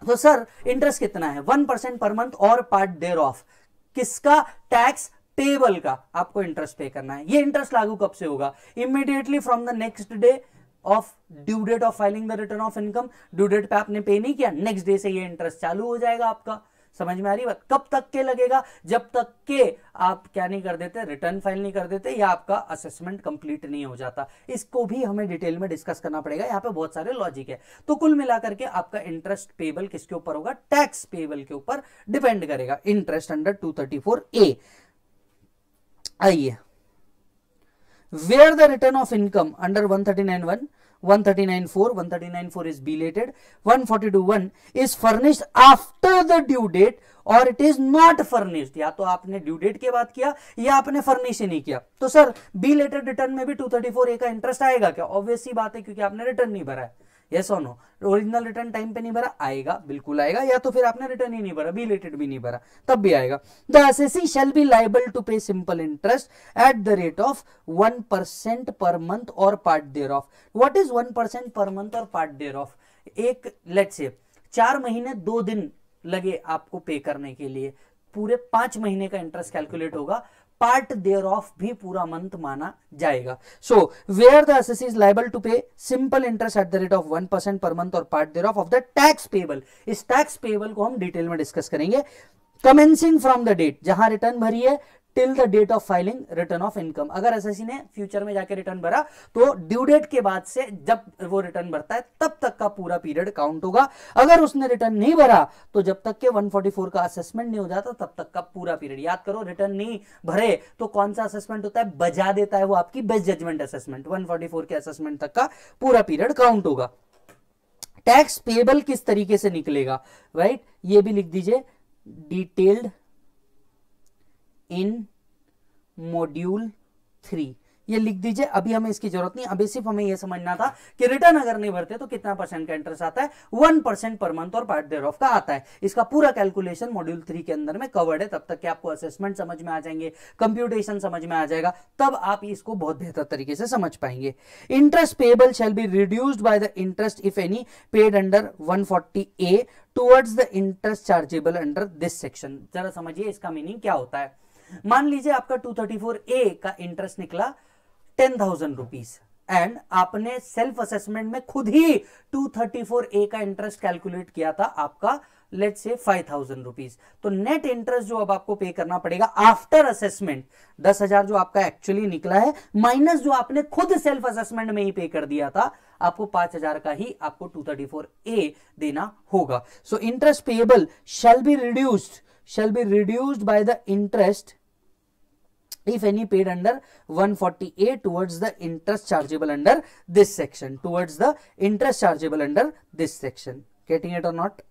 तो सर इंटरेस्ट कितना है? 1% पर मंथ और पार्ट देयर ऑफ। किसका? टैक्स पेबल का आपको इंटरेस्ट पे करना है। ये इंटरेस्ट लागू कब से होगा? Immediately from the next day of due date of filing the return of income. Due date पे आपने पे नहीं किया, नेक्स्ट डे से ये इंटरेस्ट चालू हो जाएगा आपका। समझ में आ रही बात? कब तक के लगेगा? जब तक के आप क्या नहीं कर देते, रिटर्न फाइल नहीं कर देते या आपका असेसमेंट कंप्लीट नहीं हो जाता। इसको भी हमें डिटेल में डिस्कस करना पड़ेगा, यहाँ पे बहुत सारे लॉजिक है। तो कुल मिलाकर के आपका इंटरेस्ट पेबल किसके ऊपर होगा? टैक्स पेबल के ऊपर डिपेंड करेगा इंटरेस्ट अंडर 234A। आइए, where the return of income under 139(1), 139(4), 139(4) is belated, 142(1) is furnished after the due date और it is not furnished। या तो आपने ड्यू डेट के बाद किया या आपने फर्निश ही नहीं किया। तो सर belated रिटर्न में भी 234A का इंटरेस्ट आएगा क्या? ऑब्वियस सी बात है, क्योंकि आपने रिटर्न नहीं भरा है। यस और नो? ओरिजिनल रिटर्न टाइम पे नहीं भरा, आएगा, बिल्कुल आएगा। या तो फिर आपने रिटर्न ही नहीं भरा, बिलेटेड भी नहीं भरा, तब भी आएगा। The assessee shall be liable to pay simple interest at the rate of 1% per month और part there of. What is 1% per month और पार्ट देयर ऑफ? एक लेट्स से 4 महीने 2 दिन लगे आपको पे करने के लिए, पूरे 5 महीने का इंटरेस्ट कैलकुलेट होगा। पार्ट देयर ऑफ भी पूरा मंथ माना जाएगा। So where the assessee is liable to pay simple interest at the rate of 1% per month और part there of the tax payable. इस टैक्स पेबल को हम डिटेल में डिस्कस करेंगे। कमेंसिंग फ्रॉम द डेट जहां return भरी है till the date of filing return of income. अगर असेसी ने फ्यूचर में जाके रिटर्न भरा तो ड्यू डेट के बाद से जब वो रिटर्न भरता है तब तक का पूरा पीरियड काउंट होगा। अगर उसने रिटर्न नहीं भरा तो जब तक के 144 का असेसमेंट नहीं हो जाता तब तक का पूरा पीरियड। याद करो, रिटर्न नहीं भरे तो कौन सा असेसमेंट होता है? बजा देता है वो आपकी बेस्ट जजमेंट असेसमेंट। 144 के असेसमेंट तक का पूरा पीरियड काउंट होगा। टैक्स पेबल किस तरीके से निकलेगा? राइट, ये भी लिख दीजिए, डिटेल्ड इन मॉड्यूल 3। ये लिख दीजिए, अभी हमें इसकी जरूरत नहीं। अभी सिर्फ हमें यह समझना था कि रिटर्न अगर नहीं भरते तो कितना परसेंट का इंटरेस्ट आता है। 1% पर मंथ और पार्ट देयर ऑफ का आता है। इसका पूरा कैलकुलेशन मॉड्यूल 3 के अंदर में कवर्ड है। तब तक कि आपको असेसमेंट समझ में आ जाएंगे, कंप्यूटेशन समझ में आ जाएगा, तब आप इसको बहुत बेहतर तरीके से समझ पाएंगे। Interest payable shall be reduced by the interest if any paid under 140A towards the interest chargeable under this section. जरा समझिए इसका मीनिंग क्या होता है। मान लीजिए आपका 234A का इंटरेस्ट निकला 10,000 रुपीज एंड आपने सेल्फ असेसमेंट में खुद ही 234A का इंटरेस्ट कैलकुलेट किया था आपका लेट्स से 5,000 रुपीज। तो नेट इंटरेस्ट जो अब आपको पे करना पड़ेगा आफ्टर असेसमेंट 10,000 जो आपका एक्चुअली निकला है माइनस जो आपने खुद सेल्फ असेसमेंट में ही पे कर दिया था, आपको 5,000 का ही आपको 234A देना होगा। So interest payable shall be reduced by the interest if any paid under 140A towards the interest chargeable under this section, getting it or not?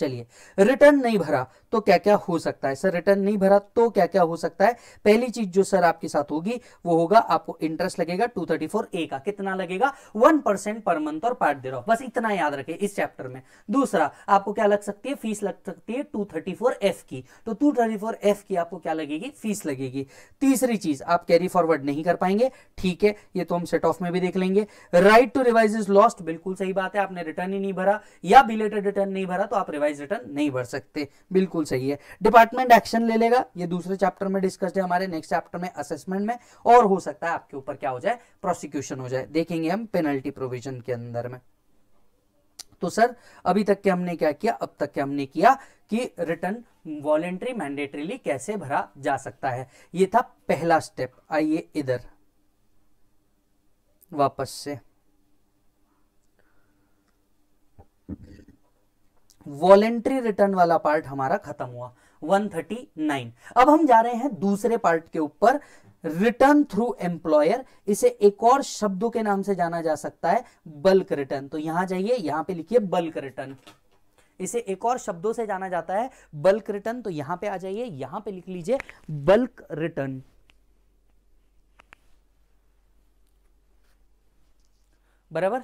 चलिए, रिटर्न नहीं भरा तो क्या क्या हो सकता है? सर रिटर्न नहीं भरा तो क्या क्या हो सकता है? पहली चीज जो सर आपके साथ होगी वो होगा, आपको इंटरेस्ट लगेगा 234A का। कितना लगेगा? 1% पर मंथ और पार्ट देयर ऑफ। बस इतना याद रखें इस चैप्टर में। दूसरा, आपको क्या लग सकती है? फीस लग सकती है 234F की। तो 234F की आपको क्या लगेगी? फीस लगेगी। तीसरी चीज, आप कैरी फॉरवर्ड नहीं कर पाएंगे, ठीक है, ये तो हम सेट ऑफ में भी देख लेंगे। Right to revise is lost, बिल्कुल सही बात है, आपने रिटर्न ही नहीं भरा या बिलेटेड रिटर्न नहीं भरा तो आप रिटर्न नहीं भर सकते, बिल्कुल सही है। डिपार्टमेंट एक्शन ले लेगा, ये दूसरे चैप्टर में डिस्कस्ड है हमारे, नेक्स्ट चैप्टर में असेसमेंट में। और हो सकता है आपके ऊपर क्या हो जाए? प्रोसिक्यूशन हो जाए, देखेंगे हम पेनल्टी प्रोविजन के अंदर में। तो सर अभी तक के हमने क्या किया? अब तक के हमने किया कि रिटर्न वॉलेंट्री मैंडेटरीली कैसे भरा जा सकता है, ये था पहला स्टेप। आइए इधर वापस से, वॉलेंट्री रिटर्न वाला पार्ट हमारा खत्म हुआ 139। अब हम जा रहे हैं दूसरे पार्ट के ऊपर, रिटर्न थ्रू एम्प्लॉयर। इसे एक और शब्दों के नाम से जाना जा सकता है, बल्क रिटर्न। तो यहां जाइए, यहां पे लिखिए बल्क रिटर्न। इसे एक और शब्दों से जाना जाता है बल्क रिटर्न। तो यहां पे आ जाइए, यहां पे लिख लीजिए बल्क रिटर्न। बराबर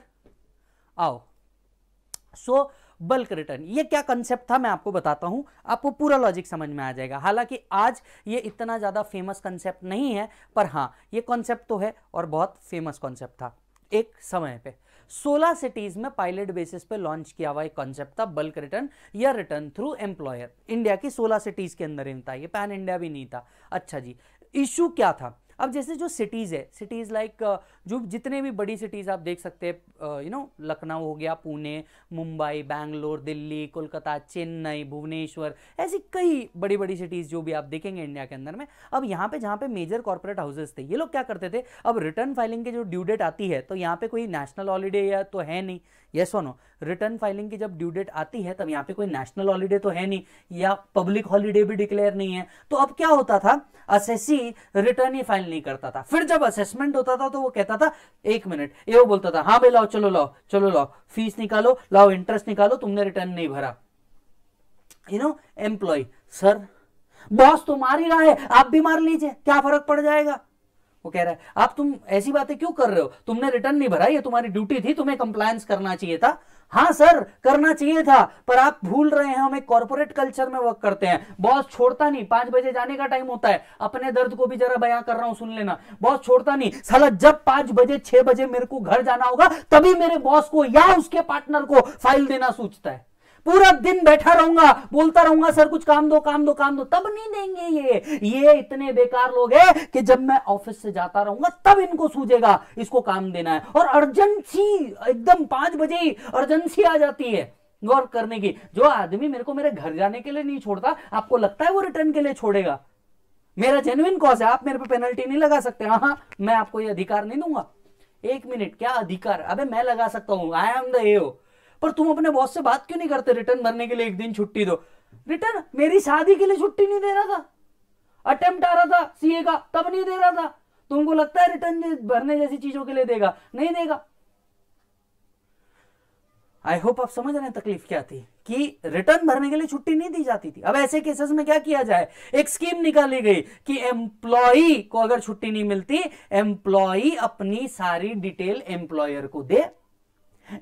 आओ सो बल्क रिटर्न ये क्या कंसेप्ट था मैं आपको बताता हूं, आपको पूरा लॉजिक समझ में आ जाएगा। हालांकि आज ये इतना ज्यादा फेमस कंसेप्ट नहीं है, पर हां ये कंसेप्ट तो है और बहुत फेमस कंसेप्ट था एक समय पे। 16 सिटीज में पायलट बेसिस पे लॉन्च किया हुआ एक कॉन्सेप्ट था बल्क रिटर्न या रिटर्न थ्रू एम्प्लॉयर। इंडिया की 16 सिटीज के अंदर ही था ये, पैन इंडिया भी नहीं था। अच्छा जी, इशू क्या था? अब जैसे जो सिटीज़ है, सिटीज़ लाइक जो जितने भी बड़ी सिटीज़ आप देख सकते हैं, यू नो लखनऊ हो गया, पुणे, मुंबई, बैंगलोर, दिल्ली, कोलकाता, चेन्नई, भुवनेश्वर, ऐसी कई बड़ी बड़ी सिटीज़ जो भी आप देखेंगे इंडिया के अंदर में। अब यहाँ पे जहाँ पे मेजर कॉर्पोरेट हाउसेस थे, ये लोग क्या करते थे, अब रिटर्न फाइलिंग की जो ड्यू डेट आती है, तो यहाँ पर कोई नेशनल हॉलीडे या तो है नहीं, येस और नो। रिटर्न फाइलिंग की जब ड्यू डेट आती है तब यहाँ पर कोई नेशनल हॉलीडे तो है नहीं या पब्लिक हॉलीडे भी डिक्लेयर नहीं है। तो अब क्या होता था, असेसी रिटर्न ही फाइल नहीं करता था। फिर जब असेसमेंट होता था तो वो कहता था एक मिनट, ये वो बोलता था हाँ भाई लाओ, चलो लाओ, चलो लाओ, फीस निकालो, लाओ इंटरेस्ट निकालो, तुमने रिटर्न नहीं भरा। You know employ, sir boss तो मार ही रहा है, आप भी मार लीजिए, क्या फर्क पड़ जाएगा। वो कह रहा है आप तुम ऐसी बातें क्यों कर रहे हो, तुमने रिटर्न नहीं भरा, ये तुम्हारी ड्यूटी थी, तुम्हें कंप्लायंस करना चाहिए था। हाँ सर करना चाहिए था, पर आप भूल रहे हैं, हम एक कॉर्पोरेट कल्चर में वर्क करते हैं, बॉस छोड़ता नहीं, 5 बजे जाने का टाइम होता है, अपने दर्द को भी जरा बयां कर रहा हूं सुन लेना, बॉस छोड़ता नहीं साला, जब 5 बजे 6 बजे मेरे को घर जाना होगा तभी मेरे बॉस को या उसके पार्टनर को फाइल देना सूझता है। पूरा दिन बैठा रहूंगा, बोलता रहूंगा सर कुछ काम दो, काम दो, काम दो, तब नहीं देंगे। ये इतने बेकार लोग हैं कि जब मैं ऑफिस से जाता रहूंगा तब इनको सूझेगा इसको काम देना है। और अर्जेंसी एकदम 5 बजे ही अर्जेंसी आ जाती है गौर करने की। जो आदमी मेरे को मेरे घर जाने के लिए नहीं छोड़ता, आपको लगता है वो रिटर्न के लिए छोड़ेगा? मेरा जेन्युइन कॉज है, आप मेरे पे पेनल्टी नहीं लगा सकते। हाँ, मैं आपको ये अधिकार नहीं दूंगा। एक मिनट, क्या अधिकार? अबे मैं लगा सकता हूँ, आई एम द एओ। पर तुम अपने बॉस से बात क्यों नहीं करते, रिटर्न भरने के लिए एक दिन छुट्टी दो। रिटर्न मेरी शादी के लिए छुट्टी नहीं दे रहा था, अटेम्प्ट आ रहा था सीए का तब नहीं दे रहा था। तुमको लगता है रिटर्न भरने जैसी चीजों के लिए देगा? नहीं देगा। आई होप आप समझ रहे हैं तकलीफ क्या थी, कि रिटर्न भरने के लिए छुट्टी नहीं दी जाती थी। अब ऐसे केसेस में क्या किया जाए, एक स्कीम निकाली गई कि एम्प्लॉई को अगर छुट्टी नहीं मिलती, एम्प्लॉई अपनी सारी डिटेल एम्प्लॉयर को दे,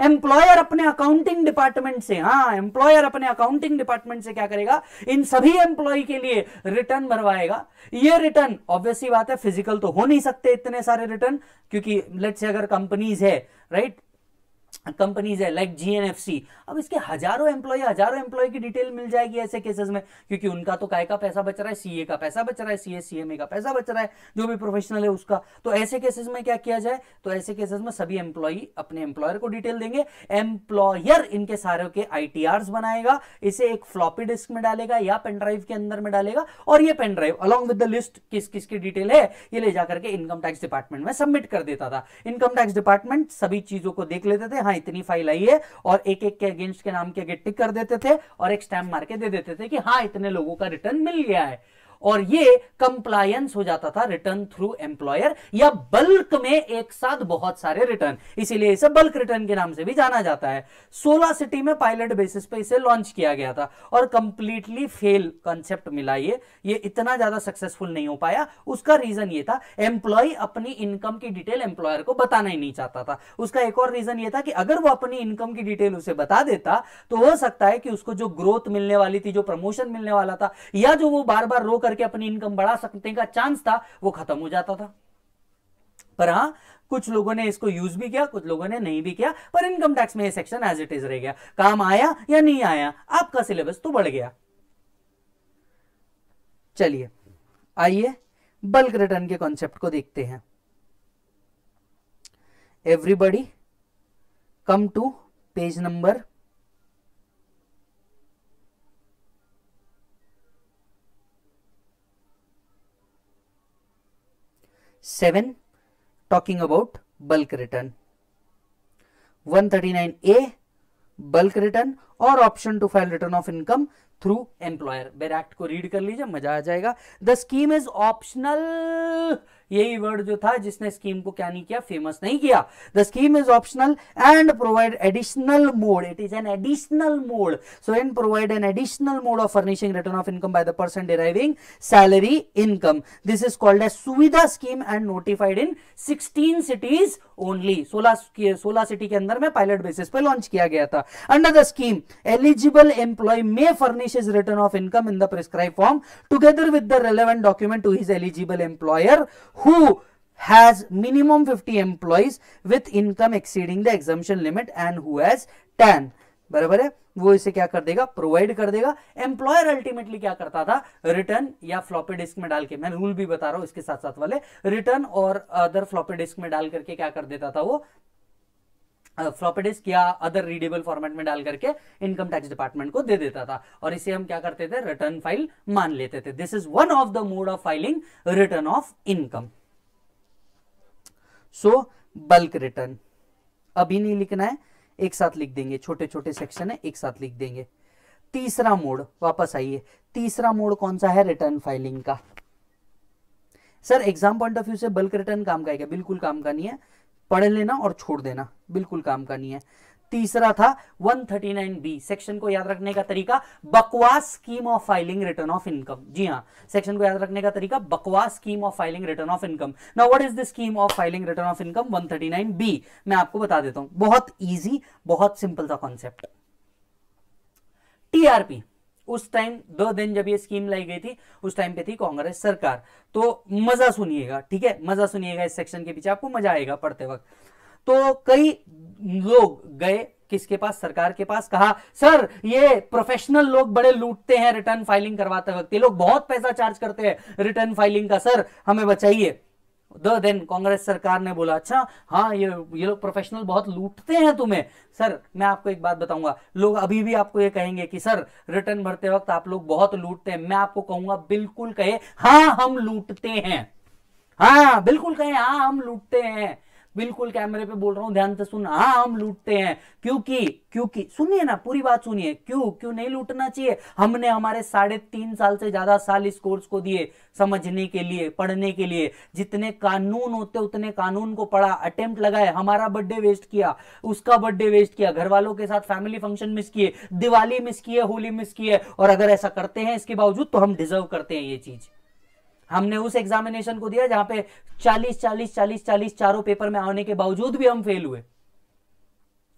एम्प्लॉयर अपने अकाउंटिंग डिपार्टमेंट से, हाँ एम्प्लॉयर अपने अकाउंटिंग डिपार्टमेंट से क्या करेगा, इन सभी एम्प्लॉय के लिए रिटर्न भरवाएगा। ये रिटर्न ऑब्वियसली बात है फिजिकल तो हो नहीं सकते इतने सारे रिटर्न, क्योंकि लेट्स से अगर कंपनीज है, राइट, कंपनीज है लाइक जीएनएफसी, अब इसके हजारों एम्प्लॉय की डिटेल मिल जाएगी ऐसे केसेस में, क्योंकि उनका तो काय का पैसा बच रहा है, सीए का पैसा बच रहा है, सीए सीएमए का पैसा बच रहा है, जो भी प्रोफेशनल है उसका। तो ऐसे केसेस में क्या किया जाए, तो ऐसे केसेस में सभी एम्प्लॉय अपने एम्प्लॉयर को डिटेल देंगे, एम्प्लॉयर इनके सारे के आईटीआरस बनाएगा, इसे एक फ्लॉपी डिस्क में डालेगा या पेनड्राइव के अंदर में डालेगा, और ये pen drive along with the list किस किस की डिटेल है, ये ले जाकर के इनकम टैक्स डिपार्टमेंट में सबमिट कर देता था। इनकम टैक्स डिपार्टमेंट सभी चीजों को देख लेते थे, हाँ इतनी फाइल आई है, और एक एक के अगेंस्ट के नाम के आगे टिक कर देते थे और एक स्टैम्प मार के दे देते थे कि हाँ इतने लोगों का रिटर्न मिल गया है, और ये कंप्लायंस हो जाता था रिटर्न थ्रू एम्प्लॉयर या बल्क में एक साथ बहुत सारे रिटर्न, इसीलिए इसे बल्क रिटर्न के नाम से भी जाना जाता है। 16 सिटी में पायलट बेसिस पे इसे लॉन्च किया गया था और कंप्लीटली फेल कॉन्सेप्ट मिला ये इतना ज्यादा सक्सेसफुल नहीं हो पाया। उसका रीजन ये था, एम्प्लॉय अपनी इनकम की डिटेल एम्प्लॉयर को बताना ही नहीं चाहता था। उसका एक और रीजन ये था कि अगर वो अपनी इनकम की डिटेल उसे बता देता तो हो सकता है कि उसको जो ग्रोथ मिलने वाली थी, जो प्रमोशन मिलने वाला था, या जो वो बार बार रोक के अपनी इनकम बढ़ा सकते का चांस था, वो खत्म हो जाता था। पर हां कुछ लोगों ने इसको यूज भी किया, कुछ लोगों ने नहीं भी किया, पर इनकम टैक्स में ये सेक्शन एज इट इज रह गया। काम आया या नहीं आया, आपका सिलेबस तो बढ़ गया। चलिए आइए बल्क रिटर्न के कॉन्सेप्ट को देखते हैं। Everybody come to page number 7, talking about bulk return, 139A bulk return और option to file return of income through employer. Bare act को रीड कर लीजिए, मजा आ जाएगा। द स्कीम इज ऑप्शनल, यही वर्ड जो था जिसने स्कीम को क्या नहीं किया, फेमस नहीं किया। The scheme is optional and provide additional mode, it is an additional mode, so and provide an additional mode of furnishing return of income by the person deriving salary income. This is called as Suvidha scheme and notified in 16 cities only. 16 city के अंदर में pilot basis पर launch किया गया था। Under the scheme eligible employ may furnish his return of income in the prescribe form together with the relevant document to his eligible employer who has minimum 50 employees with income exceeding the exemption limit and who has 10, बराबर है। वो इसे क्या कर देगा, provide कर देगा। Employer ultimately क्या करता था, रिटर्न या फ्लॉपी डिस्क में डाल के, मैं रूल भी बता रहा हूं इसके साथ साथ वाले, रिटर्न और अदर फ्लॉपी डिस्क में डाल करके क्या कर देता था वो, फ्लॉपी डिस्क या अदर रीडेबल फॉर्मेट में डाल करके इनकम टैक्स डिपार्टमेंट को दे देता था, और इसे हम क्या करते थे, रिटर्न फाइल मान लेते थे। This is one of the mode of filing return of income. So bulk return अभी नहीं लिखना है, एक साथ लिख देंगे, छोटे छोटे सेक्शन है, एक साथ लिख देंगे। तीसरा मोड, वापस आइए, तीसरा मोड कौन सा है रिटर्न फाइलिंग का। Sir exam point of view से बल्क रिटर्न काम का है क्या? बिल्कुल काम का नहीं है, पढ़ लेना और छोड़ देना, बिल्कुल काम का नहीं है। तीसरा था 139B सेक्शन को याद रखने का तरीका, बकवास scheme of filing return of income. जी हां, सेक्शन को याद रखने का तरीका, बकवास scheme of filing return of income. Now what is the scheme of filing return of income 139B, मैं आपको बता देता हूं, बहुत ईजी, बहुत सिंपल सा कॉन्सेप्ट। टीआरपी उस टाइम, 2 दिन जब ये स्कीम लाई गई थी उस टाइम पे थी कांग्रेस सरकार, तो मजा सुनिएगा, ठीक है, मजा सुनिएगा, इस सेक्शन के पीछे आपको मजा आएगा पढ़ते वक्त। तो कई लोग गए किसके पास, सरकार के पास, कहा सर ये प्रोफेशनल लोग बड़े लूटते हैं रिटर्न फाइलिंग करवाते वक्त, ये लोग बहुत पैसा चार्ज करते हैं रिटर्न फाइलिंग का, सर हमें बचाइए। देन कांग्रेस सरकार ने बोला अच्छा हाँ ये लोग प्रोफेशनल बहुत लूटते हैं तुम्हें। सर मैं आपको एक बात बताऊंगा, लोग अभी भी आपको ये कहेंगे कि सर रिटर्न भरते वक्त आप लोग बहुत लूटते हैं। मैं आपको कहूंगा बिल्कुल कहे, हाँ हम लूटते हैं, हाँ बिल्कुल कहे, हाँ हम लूटते हैं, बिल्कुल कैमरे पे बोल रहा हूं, ध्यान से सुन, हाँ हम लूटते हैं। क्योंकि सुनिए ना, पूरी बात सुनिए, क्यों नहीं लूटना चाहिए। हमने हमारे 3.5 साल से ज्यादा साल इस कोर्स को दिए समझने के लिए, पढ़ने के लिए, जितने कानून होते उतने कानून को पढ़ा, अटेम्प्ट लगाए, हमारा बर्थडे वेस्ट किया, उसका बर्थडे वेस्ट किया, घर वालों के साथ फैमिली फंक्शन मिस किए, दिवाली मिस किए, होली मिस किए, और अगर ऐसा करते हैं इसके बावजूद तो हम डिजर्व करते हैं ये चीज। हमने उस एग्जामिनेशन को दिया जहां पे 40 चारों पेपर में आने के बावजूद भी हम फेल हुए,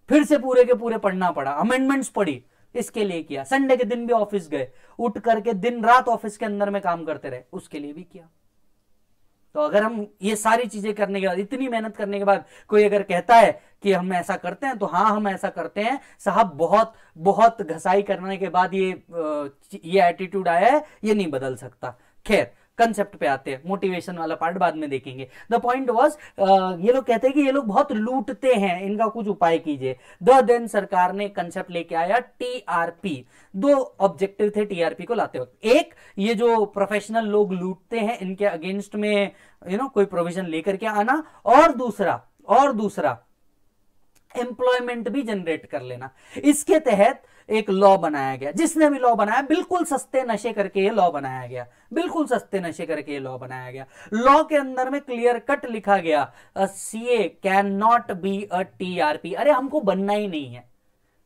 फिर से पूरे के पूरे पढ़ना पड़ा, अमेंडमेंट्स पड़ी, इसके लिए किया। संडे के दिन भी ऑफिस गए, उठ करके दिन रात ऑफिस के अंदर में काम करते रहे, उसके लिए भी किया। तो अगर हम ये सारी चीजें करने के बाद, इतनी मेहनत करने के बाद कोई अगर कहता है कि हम ऐसा करते हैं, तो हाँ हम ऐसा करते हैं साहब, बहुत बहुत घसाई करने के बाद ये एटीट्यूड आया है, ये नहीं बदल सकता। खैर कंसेप्ट पे आते हैं, मोटिवेशन वाला पार्ट बाद में देखेंगे। द पॉइंट वाज, ये लोग कहते हैं कि ये लोग बहुत लूटते हैं, इनका कुछ उपाय कीजिए। देन सरकार ने कंसेप्ट लेके आया टीआरपी। 2 ऑब्जेक्टिव थे टीआरपी को लाते वक्त, एक ये जो प्रोफेशनल लोग लूटते हैं इनके अगेंस्ट में कोई प्रोविजन लेकर के आना, और दूसरा एम्प्लॉयमेंट भी जनरेट कर लेना। इसके तहत एक लॉ बनाया गया, जिसने भी लॉ बनाया बिल्कुल सस्ते नशे करके ये लॉ बनाया गया, बिल्कुल सस्ते नशे करके ये लॉ बनाया गया। लॉ के अंदर में क्लियर कट लिखा गया, CA can not be a TRP. अरे हमको बनना ही नहीं है,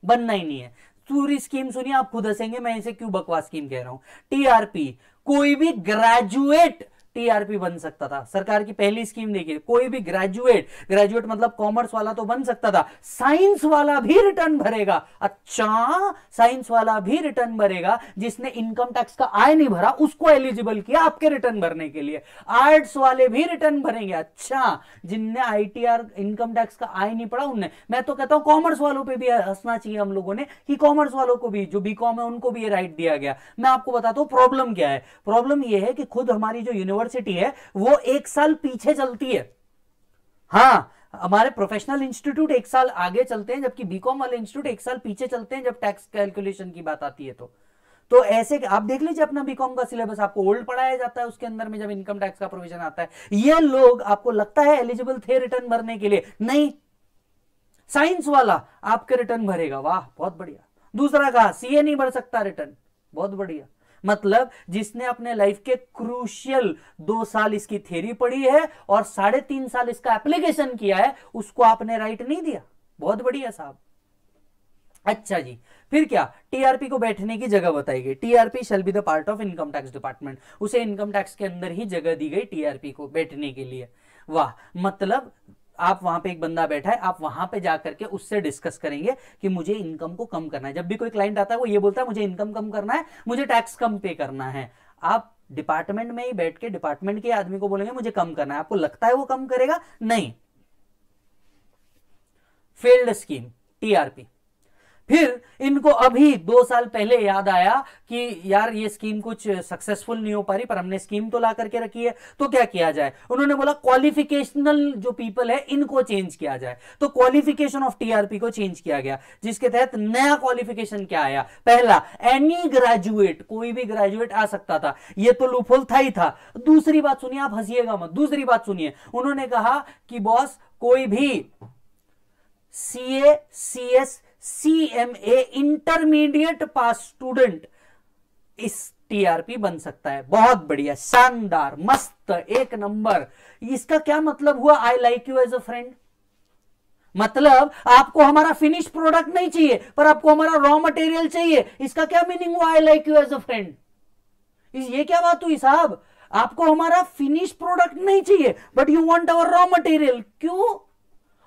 बनना ही नहीं है। पूरी स्कीम सुनिए, आप खुद हंसेंगे मैं इसे क्यों बकवास स्कीम कह रहा हूं। टीआरपी कोई भी ग्रेजुएट टीआरपी बन सकता था, सरकार की पहली स्कीम देखिए, कोई भी ग्रेजुएट मतलब कॉमर्स वाला तो बन सकता था, साइंस वाला भी रिटर्न भरेगा। अच्छा, साइंस वाला भी रिटर्न भरेगा, जिसने इनकम टैक्स का आय नहीं भरा उसको एलिजिबल किया आपके रिटर्न भरने के लिए। आर्ट्स वाले भी रिटर्न भरेंगे, अच्छा जिनने आईटीआर इनकम टैक्स का आय नहीं पड़ा उनने। मैं तो कहता हूं कॉमर्स वालों पर भी हंसना चाहिए हम लोगों ने, कि कॉमर्स वालों को भी, जो बीकॉम है उनको भी ये राइट दिया गया। मैं आपको बताता हूं प्रॉब्लम क्या है। प्रॉब्लम यह है कि खुद हमारी जो यूनिवर्सिटी है वो 1 साल पीछे चलती है। हाँ, हमारे प्रोफेशनल इंस्टीट्यूट 1 साल आगे चलते हैं, जबकि बीकॉम वाले इंस्टीट्यूट 1 साल पीछे चलते हैं जब टैक्स कैलकुलेशन की बात आती है। तो ऐसे आप देख लीजिए, अपना बीकॉम का सिलेबस आपको ओल्ड पढ़ाया जाता है, उसके अंदर में जब इनकम टैक्स का प्रोविजन आता है, ये लोग आपको लगता है एलिजिबल थे रिटर्न भरने के लिए, नहीं। साइंस वाला आपके रिटर्न भरेगा, वाह बहुत बढ़िया। दूसरा कहा सीए नहीं भर सकता रिटर्न, बहुत बढ़िया। मतलब जिसने अपने लाइफ के क्रूशियल 2 साल इसकी थ्योरी पढ़ी है और 3.5 साल इसका एप्लीकेशन किया है, उसको आपने राइट नहीं दिया, बहुत बढ़िया साहब। अच्छा जी, फिर क्या, टीआरपी को बैठने की जगह बताई गई। TRP shall be the part of income tax department, उसे इनकम टैक्स के अंदर ही जगह दी गई टीआरपी को बैठने के लिए। वाह, मतलब आप वहां पे एक बंदा बैठा है, आप वहां पे जाकर के उससे डिस्कस करेंगे कि मुझे इनकम को कम करना है। जब भी कोई क्लाइंट आता है वो ये बोलता है मुझे इनकम कम करना है, मुझे टैक्स कम पे करना है, आप डिपार्टमेंट में ही बैठ के डिपार्टमेंट के आदमी को बोलेंगे मुझे कम करना है। आपको लगता है वो कम करेगा? नहीं। Failed scheme TRP. फिर इनको अभी 2 साल पहले याद आया कि यार ये स्कीम कुछ सक्सेसफुल नहीं हो पा रही, पर हमने स्कीम तो ला करके रखी है, तो क्या किया जाए? उन्होंने बोला क्वालिफिकेशनल जो पीपल है इनको चेंज किया जाए। तो क्वालिफिकेशन ऑफ टीआरपी को चेंज किया गया, जिसके तहत नया क्वालिफिकेशन क्या आया? पहला, एनी ग्रेजुएट, कोई भी ग्रेजुएट आ सकता था। ये तो लूपहोल था ही था। दूसरी बात सुनिए, आप हंसिएगा मत, दूसरी बात सुनिए, उन्होंने कहा कि बॉस कोई भी CA, CS, CMA intermediate pass student इस टीआरपी बन सकता है। बहुत बढ़िया, शानदार, मस्त, एक नंबर। इसका क्या मतलब हुआ? I like you as a friend. मतलब आपको हमारा फिनिश प्रोडक्ट नहीं चाहिए, पर आपको हमारा रॉ मटेरियल चाहिए। इसका क्या मीनिंग हुआ I like you as a friend? ये क्या बात हुई साहब? आपको हमारा फिनिश प्रोडक्ट नहीं चाहिए, but you want our raw material. क्यों?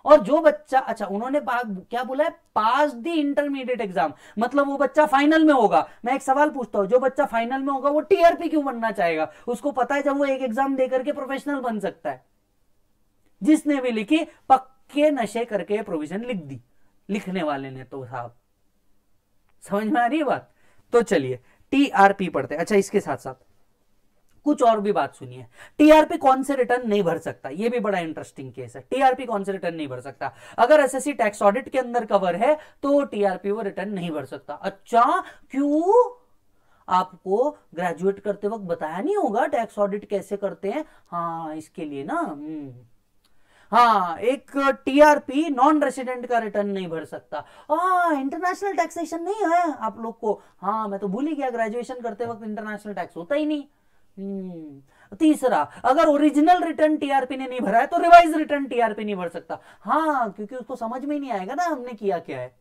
और जो बच्चा, अच्छा उन्होंने क्या बोला है, पास द इंटरमीडिएट एग्जाम, मतलब वो बच्चा फाइनल में होगा। मैं एक सवाल पूछता हूं, जो बच्चा फाइनल में होगा वो टीआरपी क्यों बनना चाहेगा? उसको पता है जब वो एक एग्जाम दे करके प्रोफेशनल बन सकता है। जिसने भी लिखी, पक्के नशे करके प्रोविजन लिख दी लिखने वाले ने, तो साहब समझ में आ रही है बात। तो चलिए टीआरपी पढ़ते। अच्छा, इसके साथ साथ कुछ और भी बात सुनिए। टीआरपी कौन से रिटर्न नहीं भर सकता, ये भी बड़ा इंटरेस्टिंग केस है। टीआरपी कौन से रिटर्न नहीं भर सकता? अगर एसएससी टैक्स ऑडिट के अंदर कवर है तो टीआरपी वो रिटर्न नहीं भर सकता। अच्छा, क्यों? आपको ग्रेजुएट करते वक्त बताया नहीं होगा टैक्स ऑडिट कैसे करते हैं। हाँ, इसके लिए ना, हाँ, एक टीआरपी नॉन रेसिडेंट का रिटर्न नहीं भर सकता। हाँ, इंटरनेशनल टैक्सेशन नहीं है आप लोग को। हाँ, मैं तो भूल ही गया, ग्रेजुएशन करते वक्त इंटरनेशनल टैक्स होता ही नहीं। तीसरा, अगर ओरिजिनल रिटर्न टीआरपी ने नहीं भरा है तो रिवाइज रिटर्न टीआरपी नहीं भर सकता। हाँ, क्योंकि उसको समझ में नहीं आएगा ना हमने किया क्या है।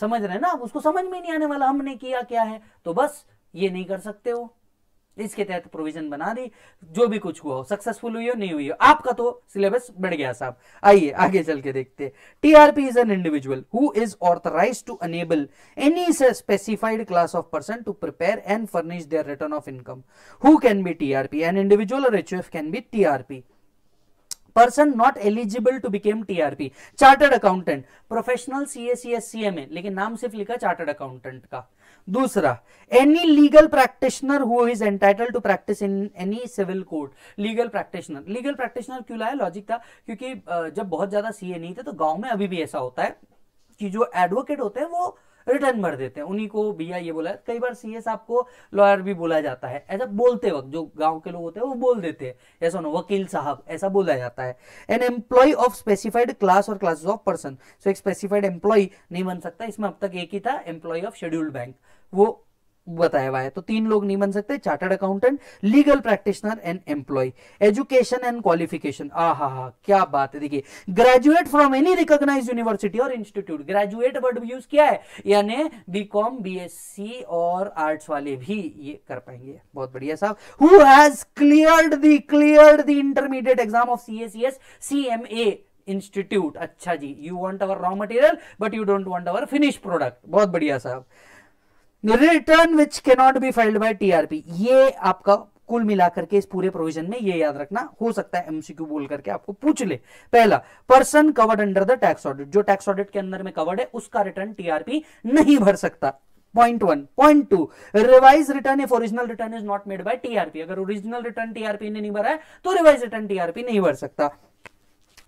समझ रहे हैं ना, उसको समझ में नहीं आने वाला हमने किया क्या है, तो बस ये नहीं कर सकते हो। इसके तहत प्रोविजन बना दी। जो भी कुछ हुआ हो, सक्सेसफुल हुई हो नहीं हुई हो, आपका तो सिलेबस बढ़ गया साहब। आइए आगे चल के देखते। TRP is an individual who is authorised to enable any specified class of person to prepare and furnish their return of income. Who can be TRP? An individual और HUF can be TRP. Person not eligible to became TRP, chartered accountant, professional CA, CSCMA, लेकिन नाम सिर्फ लिखा chartered accountant का। दूसरा, any legal practitioner who is entitled to practice in any civil court. Legal practitioner, legal practitioner क्यों लाया? Logic था, क्योंकि जब बहुत ज्यादा सीए नहीं थे तो गांव में अभी भी ऐसा होता है कि जो एडवोकेट होते हैं वो रिटर्न भर देते हैं, उन्हीं को भैया ये बोला है। कई बार सीए साहब को लॉयर भी बोला जाता है, ऐसा बोलते वक्त जो गांव के लोग होते हैं वो बोल देते हैं, ऐसा ना वकील साहब, ऐसा बोला जाता है। An employ of specified class और क्लासेस ऑफ पर्सन, सो एक स्पेसिफाइड एम्प्लॉय नहीं बन सकता। इसमें अब तक एक ही था, एम्प्लॉय ऑफ शेड्यूल्ड बैंक, वो बताया हुआ है। तो 3 लोग नहीं बन सकते, chartered accountant, legal practitioner and employ. Education and qualification, आहा क्या बात है। देखिए, graduate from any recognised university और इंस्टीट्यूट, ग्रेजुएट वर्ड यूज किया है, यानी बीकॉम, BSc और आर्ट्स वाले भी ये कर पाएंगे। बहुत बढ़िया साहब। Who has cleared the intermediate exam of CA, CSCMA institute. अच्छा जी, you want our raw material but you don't want our finish product. बहुत बढ़िया साहब। Return which cannot be filed by TRP, ये आपका कुल मिलाकर के इस पूरे प्रोविजन में ये याद रखना। हो सकता है एमसीक्यू बोल करके आपको पूछ ले। पहला, person covered under the tax audit, जो टैक्स ऑडिट के अंदर में कवर्ड है उसका रिटर्न टीआरपी नहीं भर सकता। Point 1। Point 2, revise return if original return is not made by TRP, अगर ओरिजिनल रिटर्न टीआरपी ने नहीं भरा है तो रिवाइज रिटर्न टीआरपी नहीं भर सकता।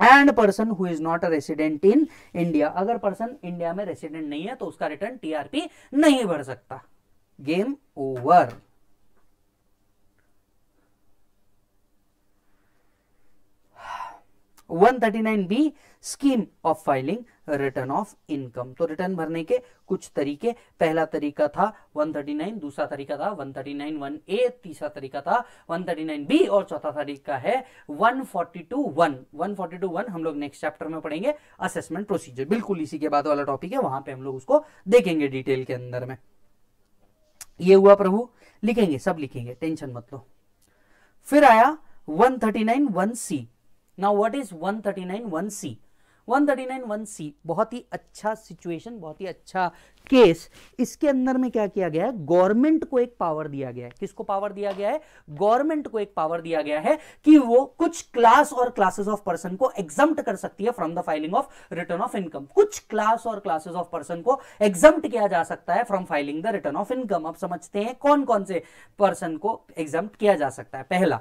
And person who is not a resident in India, अगर पर्सन इंडिया में रेसिडेंट नहीं है तो उसका रिटर्न टीआरपी नहीं भर सकता। Game over. One 39B scheme of filing return of income. तो रिटर्न भरने के कुछ तरीके, पहला तरीका था 139, दूसरा तरीका था 139(1A), तीसरा तरीका था 139(b) और चौथा तरीका है 142(1). 142(1) हम लोग नेक्स्ट चैप्टर में पढ़ेंगे, असेसमेंट प्रोसीजर, बिल्कुल इसी के बाद वाला टॉपिक है, वहां पे हम लोग उसको देखेंगे डिटेल के अंदर में। ये हुआ प्रभु, लिखेंगे, सब लिखेंगे, टेंशन मत लो। फिर आया 139(1C). Now what is 139(1C)? 139(1C) बहुत ही अच्छा सिचुएशन, बहुत ही अच्छा केस। इसके अंदर में क्या किया गया है, गवर्नमेंट को एक पावर दिया गया है। किसको पावर दिया गया है? गवर्नमेंट को एक पावर दिया गया है कि वो कुछ क्लास और क्लासेस ऑफ पर्सन को एग्जम्प्ट कर सकती है from the filing of return of income. कुछ क्लास और क्लासेस ऑफ पर्सन को एग्जम्प्ट किया जा सकता है from filing the return of income. अब समझते हैं कौन कौन से पर्सन को एग्जम्प्ट किया जा सकता है। पहला,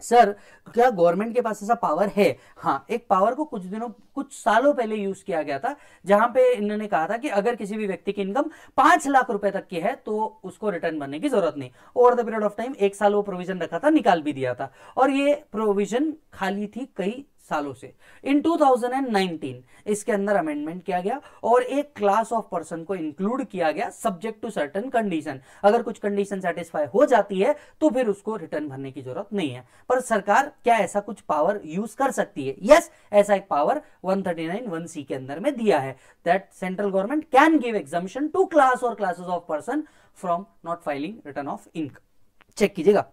सर क्या गवर्नमेंट के पास ऐसा पावर है? हाँ, एक पावर को कुछ सालों पहले यूज किया गया था, जहां पे इन्होंने कहा था कि अगर किसी भी व्यक्ति की इनकम 5 लाख रुपए तक की है तो उसको रिटर्न भरने की जरूरत नहीं। Over the period of time 1 साल वो प्रोविजन रखा था, निकाल भी दिया था, और ये प्रोविजन खाली थी कई सालों से। इन 2019 इसके अंदर अमेंडमेंट किया गया और एक क्लास ऑफ पर्सन को इंक्लूड किया गया, सब्जेक्ट टू सर्टेन कंडीशन। अगर कुछ कंडीशन सेटिस्फाई हो जाती है तो फिर उसको रिटर्न भरने की जरूरत नहीं है। पर सरकार क्या ऐसा कुछ पावर यूज कर सकती है? यस, ऐसा एक पावर 139(1C) के अंदर में दिया है, that central government can give exemption to class और classes of person from not filing return of income. Check कीजिएगा,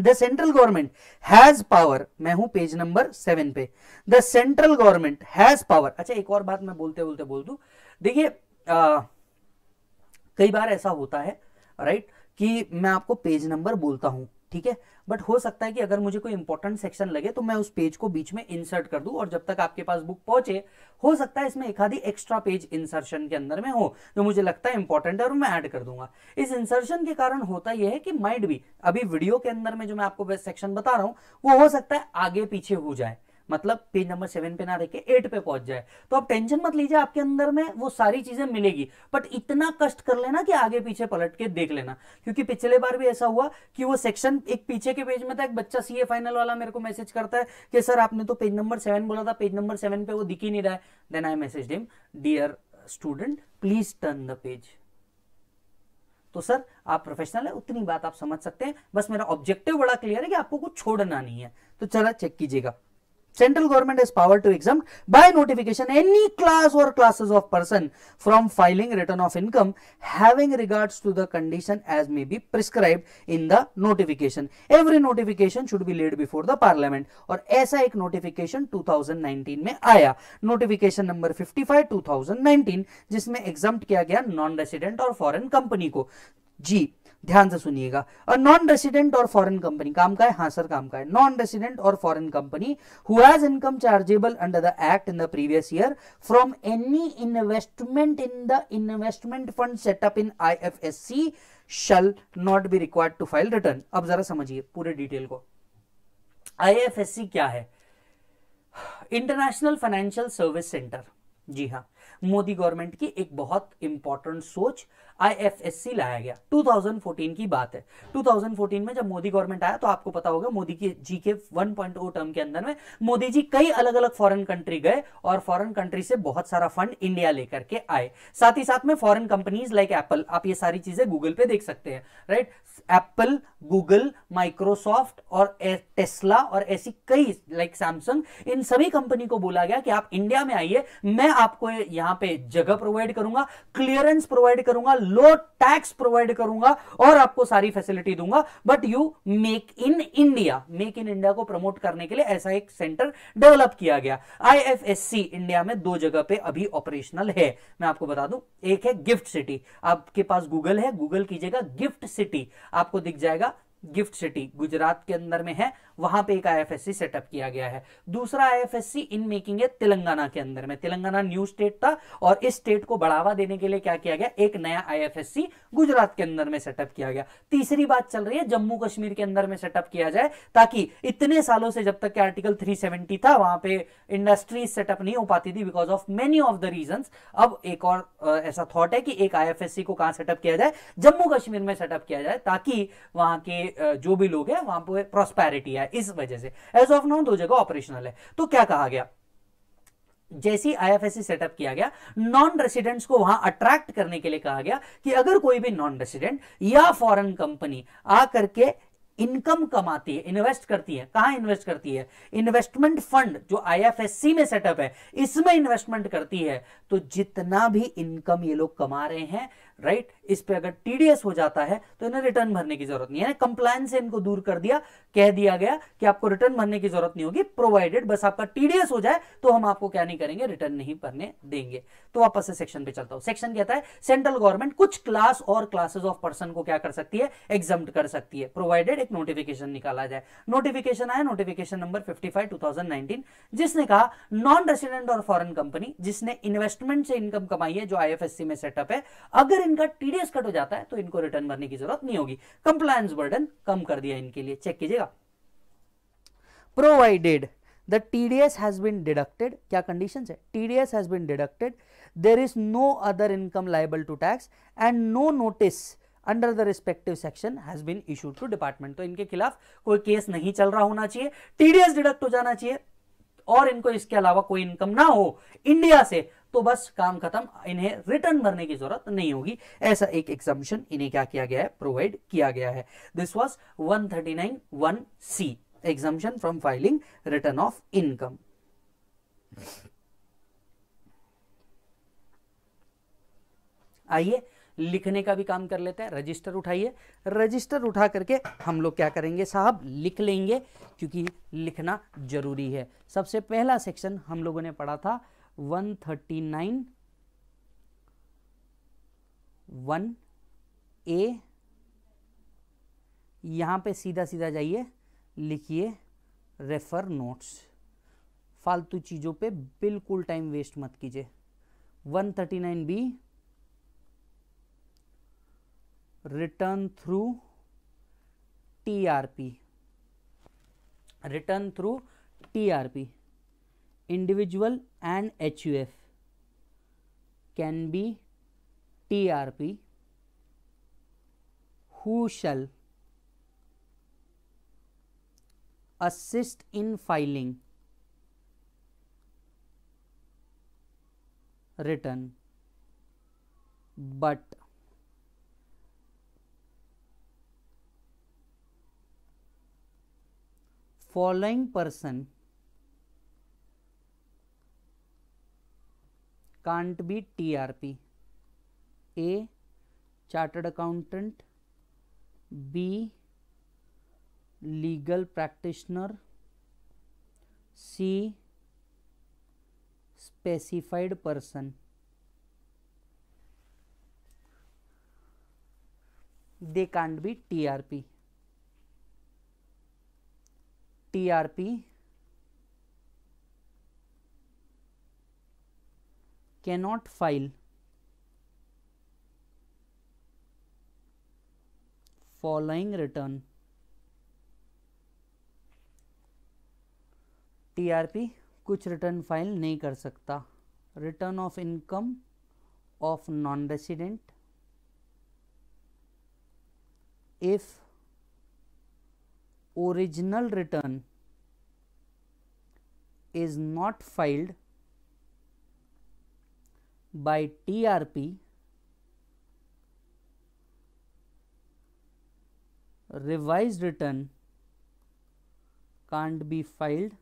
the central government has power, मैं हूं पेज नंबर 7 पे, the central government has power. अच्छा, एक और बात मैं बोलते बोलते बोल दूं, देखिए कई बार ऐसा होता है, राइट, कि मैं आपको पेज नंबर बोलता हूं, ठीक है, बट हो सकता है कि अगर मुझे कोई इंपॉर्टेंट सेक्शन लगे तो मैं उस पेज को बीच में इंसर्ट कर दूं, और जब तक आपके पास बुक पहुंचे हो सकता है इसमें एक आधी एक्स्ट्रा पेज इंसर्शन के अंदर में हो जो मुझे लगता है इंपॉर्टेंट है और मैं ऐड कर दूंगा। इस इंसर्शन के कारण होता यह है कि माइट बी, अभी वीडियो के अंदर में जो मैं आपको सेक्शन बता रहा हूं वो हो सकता है आगे पीछे हो जाए, मतलब पेज नंबर 7 पे ना देखे 8 पे पहुंच जाए। तो आप टेंशन मत लीजिए, आपके अंदर में वो सारी चीजें मिलेगी, बट इतना कष्ट कर लेना कि आगे पीछे पलट के देख लेना, क्योंकि पिछले बार भी ऐसा हुआ कि वो सेक्शन एक पीछे के पेज में था। एक बच्चा सीए फाइनल वाला मेरे को मैसेज करता है कि सर आपने तो पेज नंबर 7 बोला था, पेज नंबर 7 पे वो दिख ही नहीं रहा है। Then I message him, dear student please turn the page. तो सर आप प्रोफेशनल है, उतनी बात आप समझ सकते हैं, बस मेरा ऑब्जेक्टिव बड़ा क्लियर है कि आपको कुछ छोड़ना नहीं है। तो चला, चेक कीजिएगा, Central government has power to exempt by notification any class or classes of person from filing return of income having regards to the condition as may be prescribed in the notification. Every notification should be laid before the parliament. और ऐसा एक notification 2019 में आया, notification number 55 2019, जिसमें exempt किया गया non resident और foreign company को। जी ध्यान से सुनिएगा, और नॉन रेसिडेंट और फॉरेन कंपनी, काम का है? हाँ सर काम का है। नॉन रेसिडेंट और foreign company who has income chargeable under the act in the previous year from any investment in the investment fund set up in IFSC shall not be required to file return. अब जरा समझिए पूरे detail को। IFSC क्या है? International financial service centre. जी हाँ, Modi government की एक बहुत इंपॉर्टेंट सोच IFSC लाया गया। 2014 की बात है। 2014 में जब मोदी गवर्नमेंट आया तो आपको पता होगा मोदी जी के 1.0 टर्म के अंदर में मोदी जी कई अलग अलग फॉरेन कंट्री गए और फॉरेन कंट्री से बहुत सारा फंड इंडिया लेकर के आए। साथ ही साथ में फॉरेन कंपनीज लाइक एप्पल, आप ये सारी चीजें गूगल पे देख सकते हैं, राइट, एप्पल, गूगल, माइक्रोसॉफ्ट और टेस्ला और ऐसी कई लाइक सैमसंग, इन सभी कंपनी को बोला गया कि आप इंडिया में आइए, मैं आपको यहां पे जगह प्रोवाइड करूंगा, क्लियरेंस प्रोवाइड करूंगा, लो टैक्स प्रोवाइड करूंगा और आपको सारी फैसिलिटी दूंगा, but you make in India. Make in India को प्रमोट करने के लिए ऐसा एक सेंटर डेवलप किया गया। IFSC इंडिया में 2 जगह पे अभी ऑपरेशनल है, मैं आपको बता दूं। एक है गिफ्ट सिटी, आपके पास गूगल है, गूगल कीजिएगा गिफ्ट सिटी, आपको दिख जाएगा गिफ्ट सिटी, गुजरात के अंदर में है, वहां पे एक IFSC सेटअप किया गया है। दूसरा IFSC इन मेकिंग है तेलंगाना के अंदर में। तेलंगाना न्यू स्टेट था और इस स्टेट को बढ़ावा देने के लिए क्या किया गया, एक नया IFSC गुजरात के अंदर में सेटअप किया गया। तीसरी बात चल रही है जम्मू कश्मीर के अंदर में सेटअप किया जाए, ताकि इतने सालों से जब तक के आर्टिकल 370 था वहां पे इंडस्ट्री सेटअप नहीं हो पाती थी because of many of the reason. अब एक और ऐसा थॉट है कि एक IFSC को कहां सेटअप किया जाए, जम्मू कश्मीर में सेटअप किया जाए, ताकि वहां के जो भी लोग हैं वहां पे प्रॉस्पेरिटी है। इस वजह से एज ऑफ नाउ 2 जगह ऑपरेशनल है। तो क्या कहा गया, जैसी आईएफएससी सेटअप किया गया, नॉन रेसिडेंट्स को वहां अट्रैक्ट करने के लिए कहा गया कि अगर कोई भी नॉन रेसिडेंट या फॉरेन कंपनी आ करके इनकम कमाती है, इन्वेस्ट करती है, कहां इन्वेस्ट करती है, इन्वेस्टमेंट फंड जो आईएफएससी में सेटअप है इसमें इन्वेस्टमेंट करती है, तो जितना भी इनकम ये लोग कमा रहे हैं राइट, इस पे अगर टीडीएस हो जाता है तो इन्हें रिटर्न भरने की जरूरत नहीं है। कंप्लायंस से इनको दूर कर दिया, कह दिया गया कि आपको रिटर्न भरने की जरूरत नहीं होगी, प्रोवाइडेड बस आपका टीडीएस हो जाए तो हम आपको क्या नहीं करेंगे, रिटर्न नहीं भरने देंगे। तो वापस से सेक्शन पे चलता हूं। सेक्शन कहता है सेंट्रल गवर्नमेंट कुछ क्लास और क्लासेस ऑफ पर्सन को क्या कर सकती है, एग्जम्प्ट कर सकती है, प्रोवाइडेड एक नोटिफिकेशन निकाला जाए। नोटिफिकेशन आया नोटिफिकेशन नंबर 55/2019, जिसने कहा नॉन रेसिडेंट और फॉरेन कंपनी जिसने इन्वेस्टमेंट से इनकम कमाई है जो आईएफएससी में सेटअप है, अगर इनका टीडीएस कट हो जाता है तो इनको रिटर्न भरने की जरूरत नहीं होगी, कंप्लायंस बर्डन कम कर दिया इनके लिए। चेक कीजिएगा, provided the TDS has been deducted, क्या कंडीशंस है, TDS has been deducted, there is no other income liable to tax and no notice under the respective section has been issued to department. तो इनके खिलाफ कोई case नहीं चल रहा होना चाहिए, टीडीएस डिडक्ट हो जाना चाहिए और इनको इसके अलावा कोई इनकम ना हो इंडिया से, तो बस काम खत्म, इन्हें रिटर्न भरने की जरूरत नहीं होगी। ऐसा एक एग्जम्पशन इन्हें क्या किया गया है, प्रोवाइड किया गया है। This was 139(1)(c) exemption from filing return of income. आइए लिखने का भी काम कर लेते हैं। रजिस्टर उठाइए, रजिस्टर उठा करके हम लोग क्या करेंगे साहब, लिख लेंगे क्योंकि लिखना जरूरी है। सबसे पहला सेक्शन हम लोगों ने पढ़ा था 139(1)(a), यहां पे सीधा सीधा जाइए, लिखिए रेफर नोट्स। फालतू चीजों पे बिल्कुल टाइम वेस्ट मत कीजिए। 139(b) return through TRP, return through TRP individual and HUF can be TRP who shall assist in filing return but following person can't be TRP: A. Chartered accountant, B. legal practitioner, C. specified person. They can't be TRP. TRP cannot file following return. TRP कुछ return file नहीं कर सकता, return of income of non resident if original return is not filed by TRP revised return can't be filed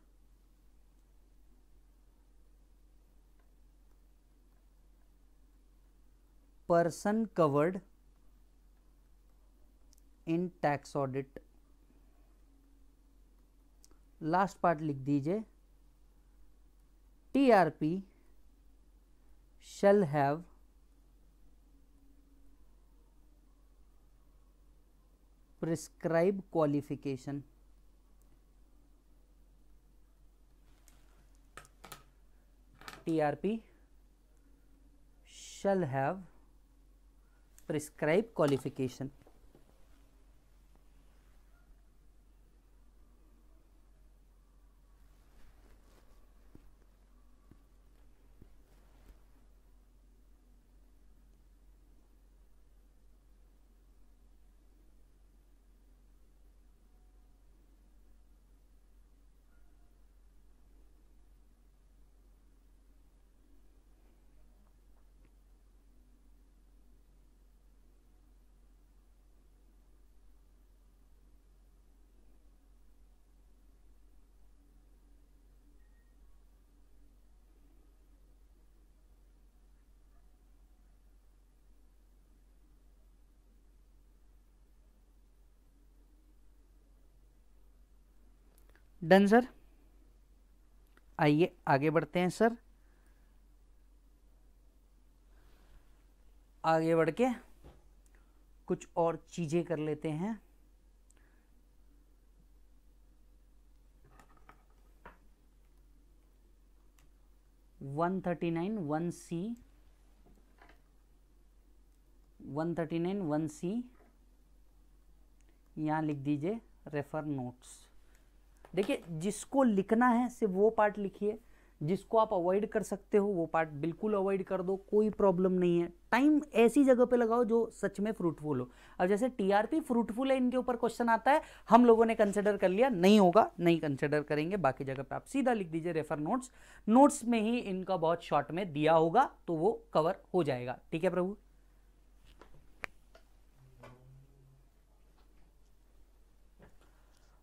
person covered in tax audit. Last part लिख दीजिए, TRP shall have prescribed qualification. TRP shall have prescribed qualification. Done sir. आइए आगे बढ़ते हैं sir. आगे बढ़ के कुछ और चीज़ें कर लेते हैं। One thirty nine one C यहाँ लिख दीजिए रेफर नोट्स। देखिए जिसको लिखना है सिर्फ वो पार्ट लिखिए, जिसको आप अवॉइड कर सकते हो वो पार्ट बिल्कुल अवॉइड कर दो, कोई प्रॉब्लम नहीं है। टाइम ऐसी जगह पे लगाओ जो सच में फ्रूटफुल हो। अब जैसे टीआरपी फ्रूटफुल है, इनके ऊपर क्वेश्चन आता है, हम लोगों ने कंसिडर कर लिया, नहीं होगा नहीं कंसिडर करेंगे, बाकी जगह पे आप सीधा लिख दीजिए रेफर नोट्स। नोट्स में ही इनका बहुत शॉर्ट में दिया होगा तो वो कवर हो जाएगा। ठीक है प्रभु,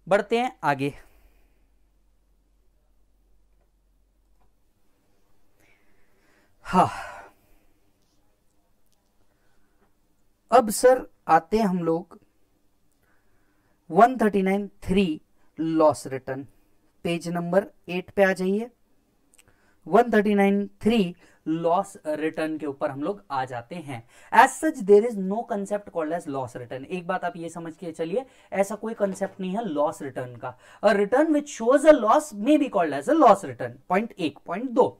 बढ़ते हैं आगे। हाँ, अब सर आते हैं हम लोग 139(3) लॉस रिटर्न, पेज नंबर 8 पे आ जाइए। 139(3) लॉस रिटर्न के ऊपर हम लोग आ जाते हैं। As such there is no concept called as loss return. एक बात आप ये समझ के चलिए, ऐसा कोई कंसेप्ट नहीं है लॉस रिटर्न का। A return which shows a loss may be called as a loss return. Point 1। Point 2,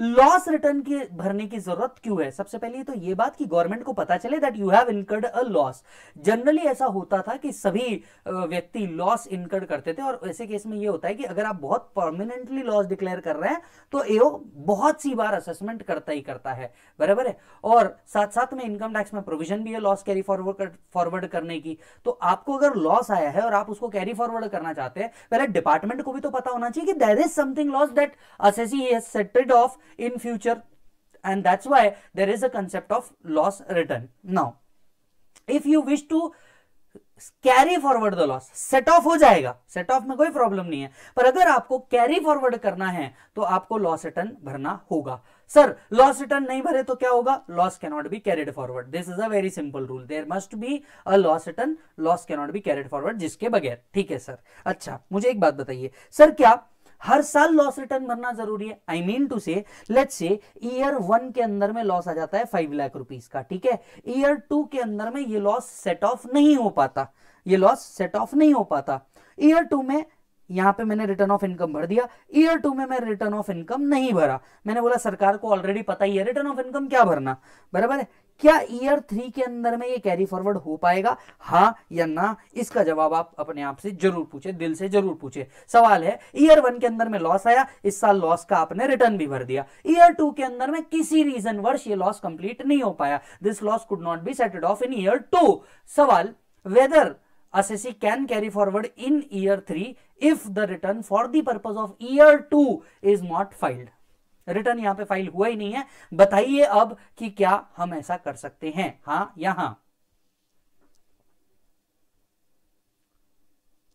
loss return के भरने की जरूरत क्यों है? सबसे पहले तो ये बात कि गवर्नमेंट को पता चले that you have incurred a loss. Generally ऐसा होता था कि सभी व्यक्ति लॉस इनकर्ड करते थे, और ऐसे केस में ये होता है कि अगर आप बहुत परमानेंटली लॉस डिक्लेयर कर रहे हैं तो एओ बहुत सी बार असेसमेंट करता ही करता है, बराबर है। और साथ साथ में इनकम टैक्स में प्रोविजन भी है लॉस कैरी फॉरवर्ड करने की। तो आपको अगर लॉस आया है और आप उसको कैरी फॉरवर्ड करना चाहते हैं, पहले डिपार्टमेंट को भी तो पता होना चाहिए कि there is something loss that assessee has setted off in future, and that's why there is a concept of loss return. Now if you wish to carry forward the loss, set off हो जाएगा, set of में कोई problem नहीं है, पर अगर आपको carry forward करना है तो आपको लॉस रिटर्न भरना होगा। सर लॉस रिटर्न नहीं भरे तो क्या होगा? Loss can not be carried forward. This is a very simple rule, there must be a loss return, loss can not be carried forward जिसके बगैर। ठीक है सर। अच्छा मुझे एक बात बताइए सर, क्या हर साल लॉस रिटर्न भरना जरूरी है? I mean to say, let's say year 1 के अंदर में लॉस आ जाता है 5 लाख रुपीस का, ठीक है। ईयर 2 के अंदर में ये लॉस सेट ऑफ नहीं हो पाता, ये लॉस सेट ऑफ नहीं हो पाता। ईयर 2 में यहाँ पे मैंने रिटर्न ऑफ इनकम भर दिया, ईयर 2 में मैं रिटर्न ऑफ इनकम नहीं भरा, मैंने बोला सरकार को ऑलरेडी पता ही है रिटर्न ऑफ इनकम क्या भरना, बराबर है। क्या ईयर 3 के अंदर में ये कैरी फॉरवर्ड हो पाएगा, हाँ या ना? इसका जवाब आप अपने आप से जरूर पूछे, दिल से जरूर पूछे। सवाल है ईयर 1 के अंदर में लॉस आया, इस साल लॉस का आपने रिटर्न भी भर दिया, ईयर 2 के अंदर में किसी रीजन वर्ष ये लॉस कंप्लीट नहीं हो पाया, this loss could not be setted off in year 2। सवाल whether assessee can carry forward in year 3 if the return for the purpose of year 2 is not filed. Return यहां पे file हुआ ही नहीं है, बताइए अब कि क्या हम ऐसा कर सकते हैं, हाँ या हाँ?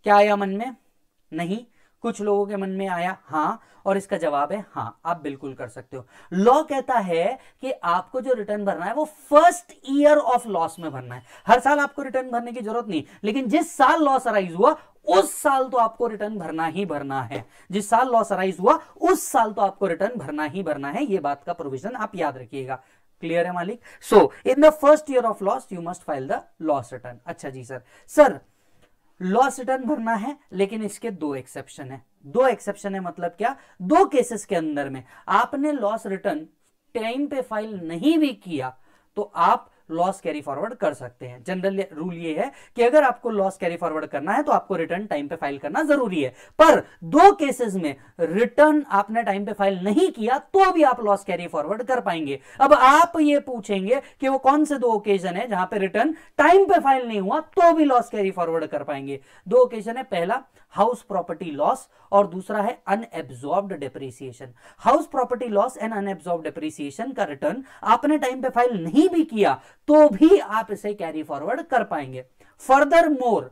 क्या आया मन में? नहीं। कुछ लोगों के मन में आया हाँ, और इसका जवाब है हाँ, आप बिल्कुल कर सकते हो। लॉ कहता है कि आपको जो रिटर्न भरना है वो फर्स्ट ईयर ऑफ लॉस में भरना है। हर साल आपको रिटर्न भरने की जरूरत नहीं, लेकिन जिस साल लॉस अराइज हुआ उस साल तो आपको रिटर्न भरना ही भरना है। जिस साल लॉस अराइज हुआ उस साल तो आपको रिटर्न भरना ही भरना है, ये बात का प्रोविजन आप याद रखिएगा। क्लियर है मालिक? So in the first year of loss you must file the loss return. अच्छा जी सर, सर लॉस रिटर्न भरना है लेकिन इसके 2 एक्सेप्शन है। 2 एक्सेप्शन है मतलब क्या? 2 केसेस के अंदर में आपने लॉस रिटर्न टाइम पे फाइल नहीं भी किया तो आप लॉस कैरी फॉरवर्ड कर सकते हैं। जनरल रूल ये है कि अगर आपको लॉस कैरी फॉरवर्ड करना है तो आपको रिटर्न टाइम पे फाइल करना जरूरी है, पर 2 केसेस में रिटर्न आपने टाइम पे फाइल नहीं किया तो भी आप लॉस कैरी फॉरवर्ड कर पाएंगे। अब आप ये पूछेंगे कि वो कौन से 2 ओकेजन है जहां पे रिटर्न टाइम पे फाइल नहीं हुआ तो भी लॉस कैरी फॉरवर्ड कर पाएंगे? 2 ओकेजन है, पहला हाउस प्रॉपर्टी लॉस और दूसरा है unabsorbed depreciation. House property loss and unabsorbed depreciation का रिटर्न आपने टाइम पे फाइल नहीं भी किया तो भी आप इसे कैरी फॉरवर्ड कर पाएंगे। फर्दर मोर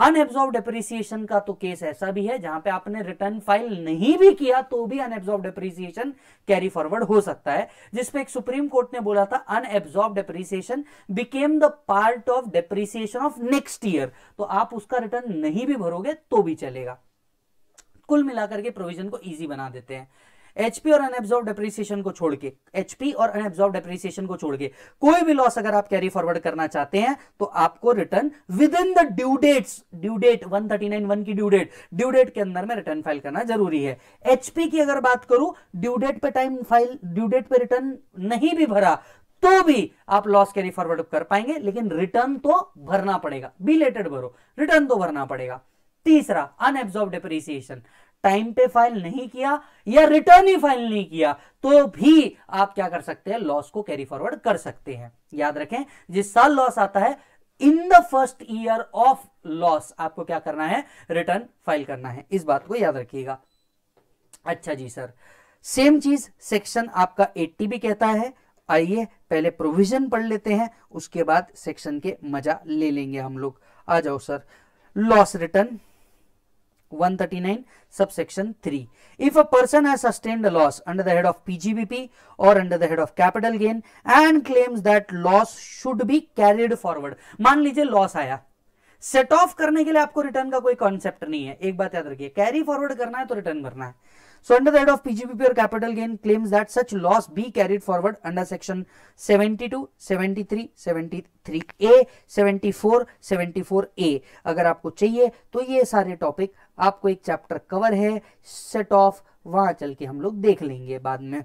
अनएब्सॉर्ब्ड डेप्रिसिएशन का तो केस ऐसा भी है जहां पे आपने रिटर्न फाइल नहीं भी किया तो भी अनएब्सॉर्ब्ड डेप्रिसिएशन कैरी फॉरवर्ड हो सकता है, जिसपे एक सुप्रीम कोर्ट ने बोला था unabsorbed depreciation became the part of depreciation of next year, तो आप उसका रिटर्न नहीं भी भरोगे तो भी चलेगा। कुल मिलाकर के प्रोविजन को ईजी बना देते हैं। एचपी और अनएब्जॉर्ब्ड डेप्रिसिएशन को छोड़ के, एचपी और अनएब्जॉर्ब्ड डेप्रिसिएशन को छोड़ के कोई भी लॉस अगर आप कैरी फॉरवर्ड करना चाहते हैं तो आपको return within the due dates, due date 139(1) की ड्यू डेट के अंदर में रिटर्न फाइल करना जरूरी है। एचपी की अगर बात करूं, ड्यू डेट पे रिटर्न नहीं भी भरा तो भी आप लॉस कैरी फॉरवर्ड कर पाएंगे, लेकिन रिटर्न तो भरना पड़ेगा। बिलेटेड भरो, रिटर्न तो भरना पड़ेगा। तीसरा, अनएब्जॉर्ब्ड डेप्रिसिएशन, टाइम पे फाइल नहीं किया या रिटर्न ही फाइल नहीं किया तो भी आप क्या कर सकते हैं, लॉस को कैरी फॉरवर्ड कर सकते हैं। याद रखें, जिस साल लॉस आता है, in the first year of loss आपको क्या करना है, रिटर्न फाइल करना है। इस बात को याद रखिएगा। अच्छा जी सर, सेम चीज सेक्शन आपका 80 भी कहता है। आइए पहले प्रोविजन पढ़ लेते हैं, उसके बाद सेक्शन के मजा ले लेंगे हम लोग। आ जाओ sir, loss return 139 subsection 3. If a person has sustained a loss under the head of PGBP or under the head of capital gain and claims that loss should be carried forward. मान लीजिए loss आया, set of करने के लिए आपको return का कोई concept नहीं है। एक बात याद रखिए, कैरी फॉरवर्ड करना है तो रिटर्न भरना है। So under the head of PGBP or capital gain claims that such loss be carried forward under section 72, 73, 73A, 74, 74A. अगर आपको चाहिए तो ये सारे टॉपिक आपको एक चैप्टर कवर है, सेट ऑफ वहां चल के हम लोग देख लेंगे बाद में।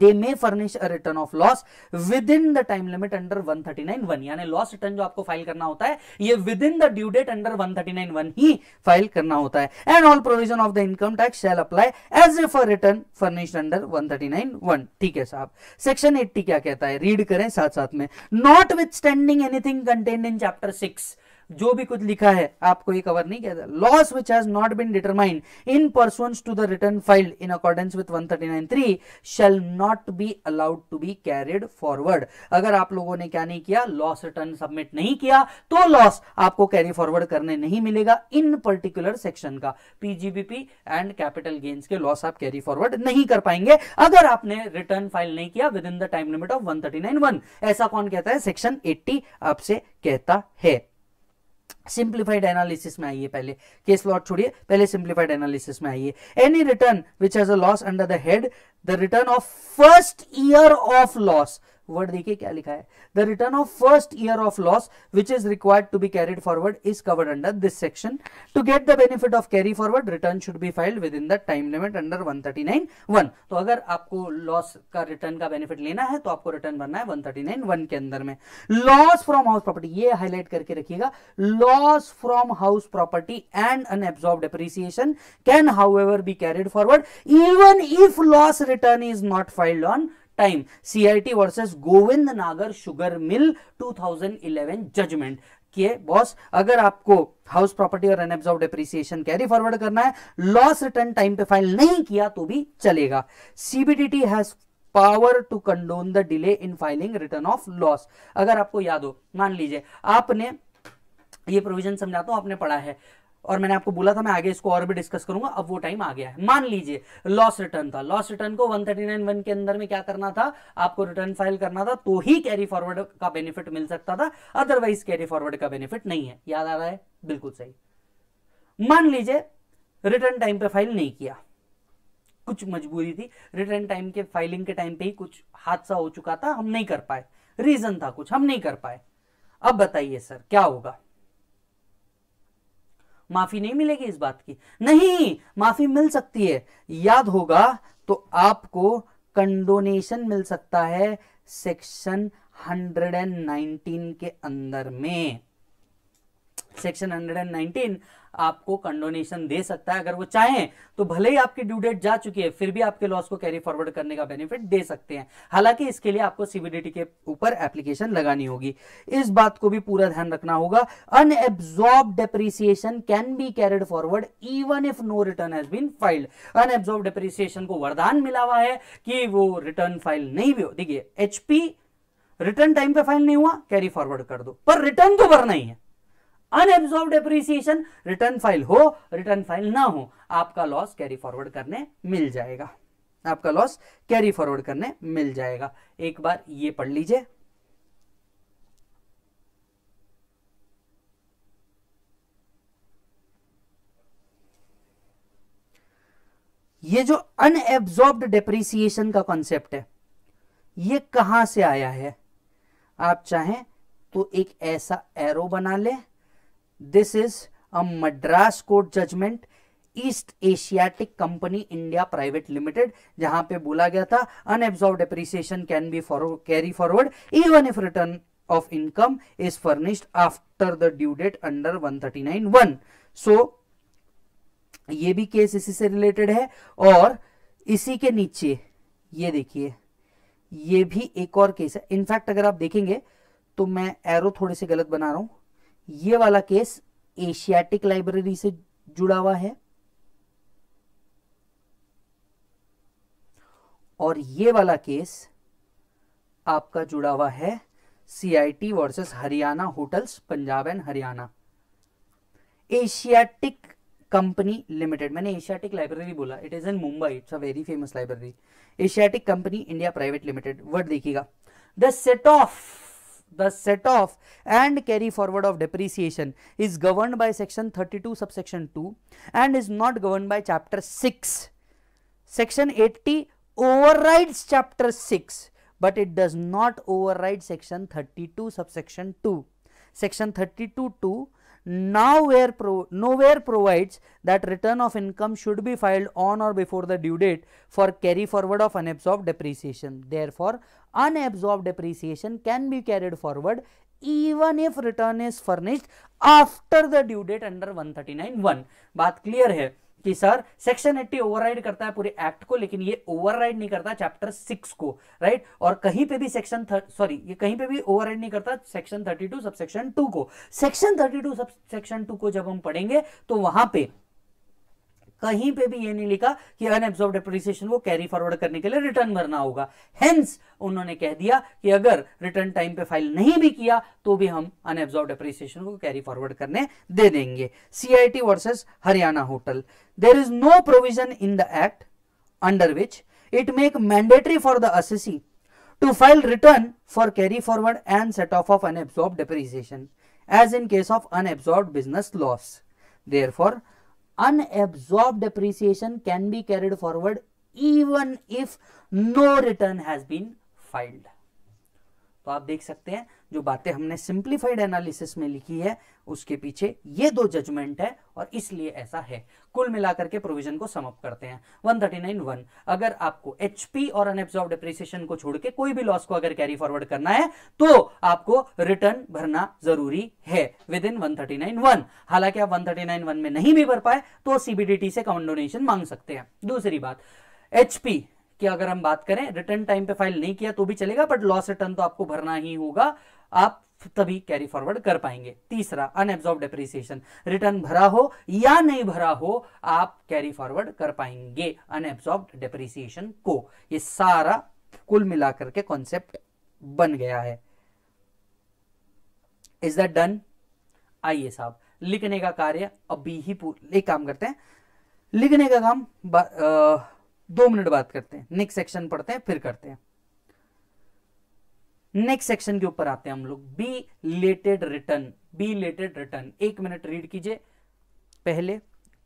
They may furnish a return of loss within the time limit under 139(1). यानी लॉस रिटर्न जो आपको फाइल करना होता है, ये within the due date under 139(1) ही फाइल करना होता है। And all provision of the income tax shall apply as if a return furnished under 139(1). ठीक है साहब, सेक्शन 80 क्या कहता है, रीड करें साथ साथ में। Notwithstanding anything contained in chapter 6, जो भी कुछ लिखा है आपको ये कवर नहीं किया था। Loss which has not been determined in pursuance to the return filed in accordance with 139(3) shall not be allowed to be carried forward. अगर आप लोगों ने क्या नहीं किया, लॉस रिटर्न सबमिट नहीं किया तो लॉस आपको कैरी फॉरवर्ड करने नहीं मिलेगा। इन पर्टिकुलर सेक्शन का पीजीबीपी एंड कैपिटल गेन्स के लॉस आप कैरी फॉरवर्ड नहीं कर पाएंगे अगर आपने रिटर्न फाइल नहीं किया within the time limit of 139(1). ऐसा कौन कहता है, सेक्शन 80 आपसे कहता है। सिंप्लीफाइड एनालिसिस में आइए, पहले केस लॉट छोड़िए, पहले सिंप्लीफाइड एनालिसिस में आइए। Any return which has a loss under the head the return of first year of loss, word देखिए क्या लिखा है, the return of first year of loss which is required to be carried forward is covered under this section. To get the benefit of carry forward return should be filed within the time limit under 139(1). तो अगर आपको loss का return का benefit लेना है तो आपको return भरना है 139(1) के अंदर में। लॉस फ्रॉम हाउस प्रॉपर्टी, ये हाईलाइट करके रखिएगा, loss from house property and unabsorbed depreciation can however be carried forward even if loss return is not filed on time. CIT versus Govind Nagar sugar mill 2011 judgement के boss, अगर आपको house property और unabsorbed depreciation carry forward करना है, loss return time पे file नहीं किया तो भी चलेगा। CBDT has power to condone the delay in filing return of loss. अगर आपको याद हो, मान लीजिए आपने ये प्रोविजन, समझाता हूं, आपने पढ़ा है और मैंने आपको बोला था मैं आगे इसको और भी डिस्कस करूंगा, अब वो टाइम आ गया है। मान लीजिए लॉस रिटर्न था, लॉस रिटर्न को 139(1) के अंदर में क्या करना था, आपको रिटर्न फाइल करना था तो ही कैरी फॉरवर्ड का बेनिफिट मिल सकता था, अदरवाइज कैरी फॉरवर्ड का बेनिफिट नहीं है। याद आ रहा है, बिल्कुल सही। मान लीजिए रिटर्न टाइम पे फाइल नहीं किया, कुछ मजबूरी थी, रिटर्न टाइम के फाइलिंग के टाइम पे ही कुछ हादसा हो चुका था, हम नहीं कर पाए, रीजन था कुछ, हम नहीं कर पाए। अब बताइए सर क्या होगा, माफी नहीं मिलेगी इस बात की? नहीं, माफी मिल सकती है। याद होगा तो आपको कंडोनेशन मिल सकता है सेक्शन 119 के अंदर में। सेक्शन 119 आपको कंडोनेशन दे सकता है, अगर वो चाहें तो भले ही आपकी ड्यू डेट जा चुकी है फिर भी आपके लॉस को कैरी फॉरवर्ड करने का बेनिफिट दे सकते हैं। हालांकि इसके लिए आपको CBDT के ऊपर एप्लीकेशन लगानी होगी। इस बात को भी पूरा ध्यान रखना होगा। Unabsorbed depreciation can be carried forward even if no return has been filed. Unabsorbed depreciation को वरदान मिला हुआ है कि वो रिटर्न फाइल नहीं भी हो। देखिए, HP रिटर्न टाइम पे फाइल नहीं हुआ, कैरी फॉरवर्ड कर दो, पर रिटर्न तो भरना ही है। अनएब्जॉर्ब्ड डेप्रिसिएशन, रिटर्न फाइल हो रिटर्न फाइल ना हो, आपका लॉस कैरी फॉरवर्ड करने मिल जाएगा, आपका लॉस कैरी फॉरवर्ड करने मिल जाएगा। एक बार ये पढ़ लीजिए। ये जो अनएब्सॉर्ब्ड डेप्रीसिएशन का कॉन्सेप्ट है ये कहां से आया है? आप चाहें तो एक ऐसा एरो बना ले, this is a Madras court judgment east Asiatic company India private limited, जहां पे बोला गया था unabsorbed depreciation can be carry forward even if return of income is furnished after the due date under 139(1). So ये भी case इसी से related है। और इसी के नीचे ये देखिए, ये भी एक और केस है। इनफैक्ट अगर आप देखेंगे तो मैं एरो थोड़े से गलत बना रहा हूं, ये वाला केस एशियाटिक लाइब्रेरी से जुड़ा हुआ है और ये वाला केस आपका जुड़ा हुआ है CIT versus Haryana hotels Punjab and Haryana. Asiatic company limited, मैंने एशियाटिक लाइब्रेरी बोला, it is in Mumbai, it's a very famous library, Asiatic company India private limited. Word देखिएगा, the set off and carry forward of depreciation is governed by section 32 subsection 2 and is not governed by chapter 6। Section 80 overrides chapter 6 but it does not override section 32 subsection 2. Section 32(2) nowhere provides that return of income should be filed on or before the due date for carry forward of unabsorbed depreciation. Therefore, unabsorbed depreciation can be carried forward even if return is furnished after the due date under 139(1). बात clear है कि sir section 80 override करता है पूरे act को, लेकिन ये override नहीं करता चैप्टर 6 को, राइट। और कहीं पे भी ये कहीं पे भी ओवरराइड नहीं करता सेक्शन 32 सबसेक्शन 2 को। सेक्शन 32 सबसेक्शन 2 को जब हम पढ़ेंगे तो वहां पे कहीं पे भी ये नहीं लिखा कि अनएब्सॉर्ब्ड डेप्रिसिएशन को कैरी फॉरवर्ड करने के लिए रिटर्न भरना होगा। हेंस उन्होंने कह दिया कि अगर रिटर्न टाइम पे फाइल नहीं भी किया तो भी हम अनएब्सॉर्ब्ड डेप्रिसिएशन को कैरी फॉरवर्ड करने दे देंगे। CIT versus Haryana hotel. There is no provision in the act under which it make mandatory for the assessee to file return for carry forward and set off of unabsorbed depreciation as in case of unabsorbed business loss. Therefore unabsorbed depreciation can be carried forward even if no return has been filed. तो आप देख सकते हैं जो बातें हमने simplified analysis में लिखी है उसके पीछे ये दो जजमेंट है और इसलिए ऐसा है। कुल मिलाकर के प्रोविजन को समाप्त करते हैं 139(1)। अगर आपको HP और अनएब्सॉर्ब्ड डेप्रिसिएशन को छोड़ के कोई भी लॉस को अगर कैरी फॉरवर्ड करना है तो आपको रिटर्न भरना जरूरी है विद इन 139(1). हालांकि आप 139(1) में नहीं भी भर पाए तो CBDT से कंडोनेशन मांग सकते हैं। दूसरी बात, HP कि अगर हम बात करें, रिटर्न टाइम पे फाइल नहीं किया तो भी चलेगा, बट लॉस रिटर्न तो आपको भरना ही होगा, आप तभी कैरी फॉरवर्ड कर पाएंगे। तीसरा, अनएब्सॉर्ब्ड डेप्रिसिएशन, रिटर्न भरा हो या नहीं भरा हो आप कैरी फॉरवर्ड कर पाएंगे अनएब्सॉर्ब्ड डेप्रिसिएशन को। ये सारा कुल मिलाकर के कॉन्सेप्ट बन गया है। Is that done? आइए साहब, लिखने का कार्य अभी ही एक काम करते हैं, लिखने का काम 2 मिनट बात करते हैं, नेक्स्ट सेक्शन पढ़ते हैं फिर करते हैं। नेक्स्ट सेक्शन के ऊपर आते हैं हम लोग, belated return. 1 minute read कीजिए पहले,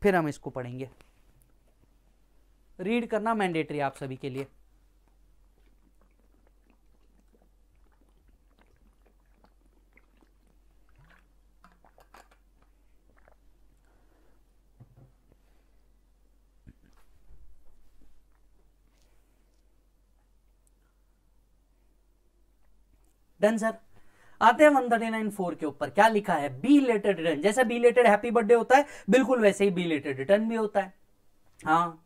फिर हम इसको पढ़ेंगे। रीड करना मैंडेटरी आप सभी के लिए। डन सर, आते हैं 139(4) के ऊपर। क्या लिखा है? Belated return. जैसे बी रिलेटेड हैप्पी बर्थडे होता है, बिल्कुल वैसे ही बी रिलेटेड रिटर्न भी होता है। हाँ,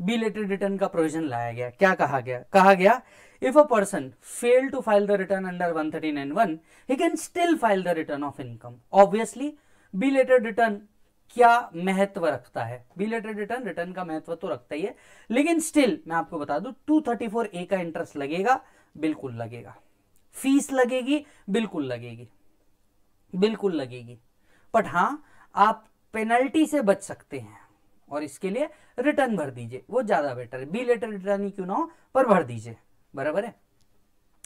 बी रिलेटेड रिटर्न का प्रोविजन लाया गया। क्या कहा गया? कहा गया if a person fail to file the return under 139(1) he can still file the return of income. Obviously belated return क्या महत्व रखता है? बी रिलेटेड रिटर्न का महत्व तो रखता ही है, लेकिन स्टिल मैं आपको बता दूं 234A का इंटरेस्ट लगेगा, बिल्कुल लगेगा। फीस लगेगी, बिल्कुल लगेगी। बट हाँ, आप पेनल्टी से बच सकते हैं और इसके लिए रिटर्न भर दीजिए, वो ज्यादा बेटर है। बी रिलेटेड रिटर्न ही क्यों ना हो, पर भर दीजिए, बराबर है।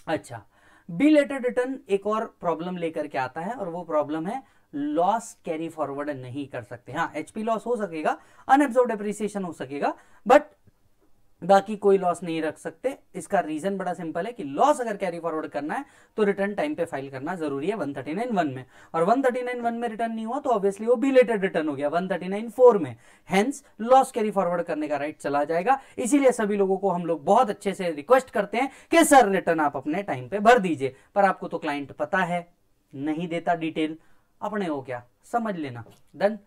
अच्छा, बी रिलेटेड रिटर्न एक और प्रॉब्लम लेकर के आता है और वो प्रॉब्लम है लॉस कैरी फॉरवर्ड नहीं कर सकते। हाँ, एचपी लॉस हो सकेगा, अनएब्जॉर्ब्ड डेप्रिसिएशन हो सकेगा, बट बाकी कोई लॉस नहीं रख सकते। इसका रीजन बड़ा सिंपल है कि लॉस अगर कैरी फॉरवर्ड करना है तो रिटर्न टाइम पे फाइल करना जरूरी है 139(1) में, और 139(1) में रिटर्न नहीं हुआ तो ऑब्वियसली वो बिलेटेड रिटर्न हो गया 139(4) में। हेंस लॉस कैरी फॉरवर्ड करने का राइट चला जाएगा। इसीलिए सभी लोगों को हम लोग बहुत अच्छे से रिक्वेस्ट करते हैं कि सर रिटर्न आप अपने टाइम पे भर दीजिए, पर आपको तो क्लाइंट पता है नहीं देता डिटेल, अपने हो क्या समझ लेना। डन।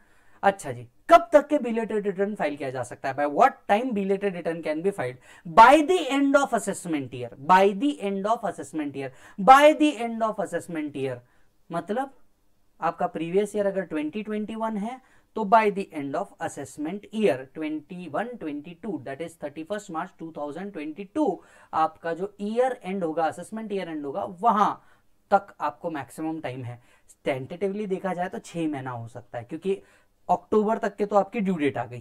अच्छा जी, कब तक के बिलेटेड रिटर्न फाइल किया जा सकता है? By what time belated return can be filed? By the end of assessment year, by the end of assessment year, by the end of assessment year. मतलब आपका प्रीवियस ईयर अगर 2021 है तो by the end of assessment year 21-22 that is 31 March 2022 आपका जो year end होगा, assessment year end होगा, वहां तक आपको मैक्सिमम टाइम है। टेंटेटिवली देखा जाए तो 6 महीना हो सकता है, क्योंकि अक्टूबर तक के तो आपकी ड्यू डेट आ गई,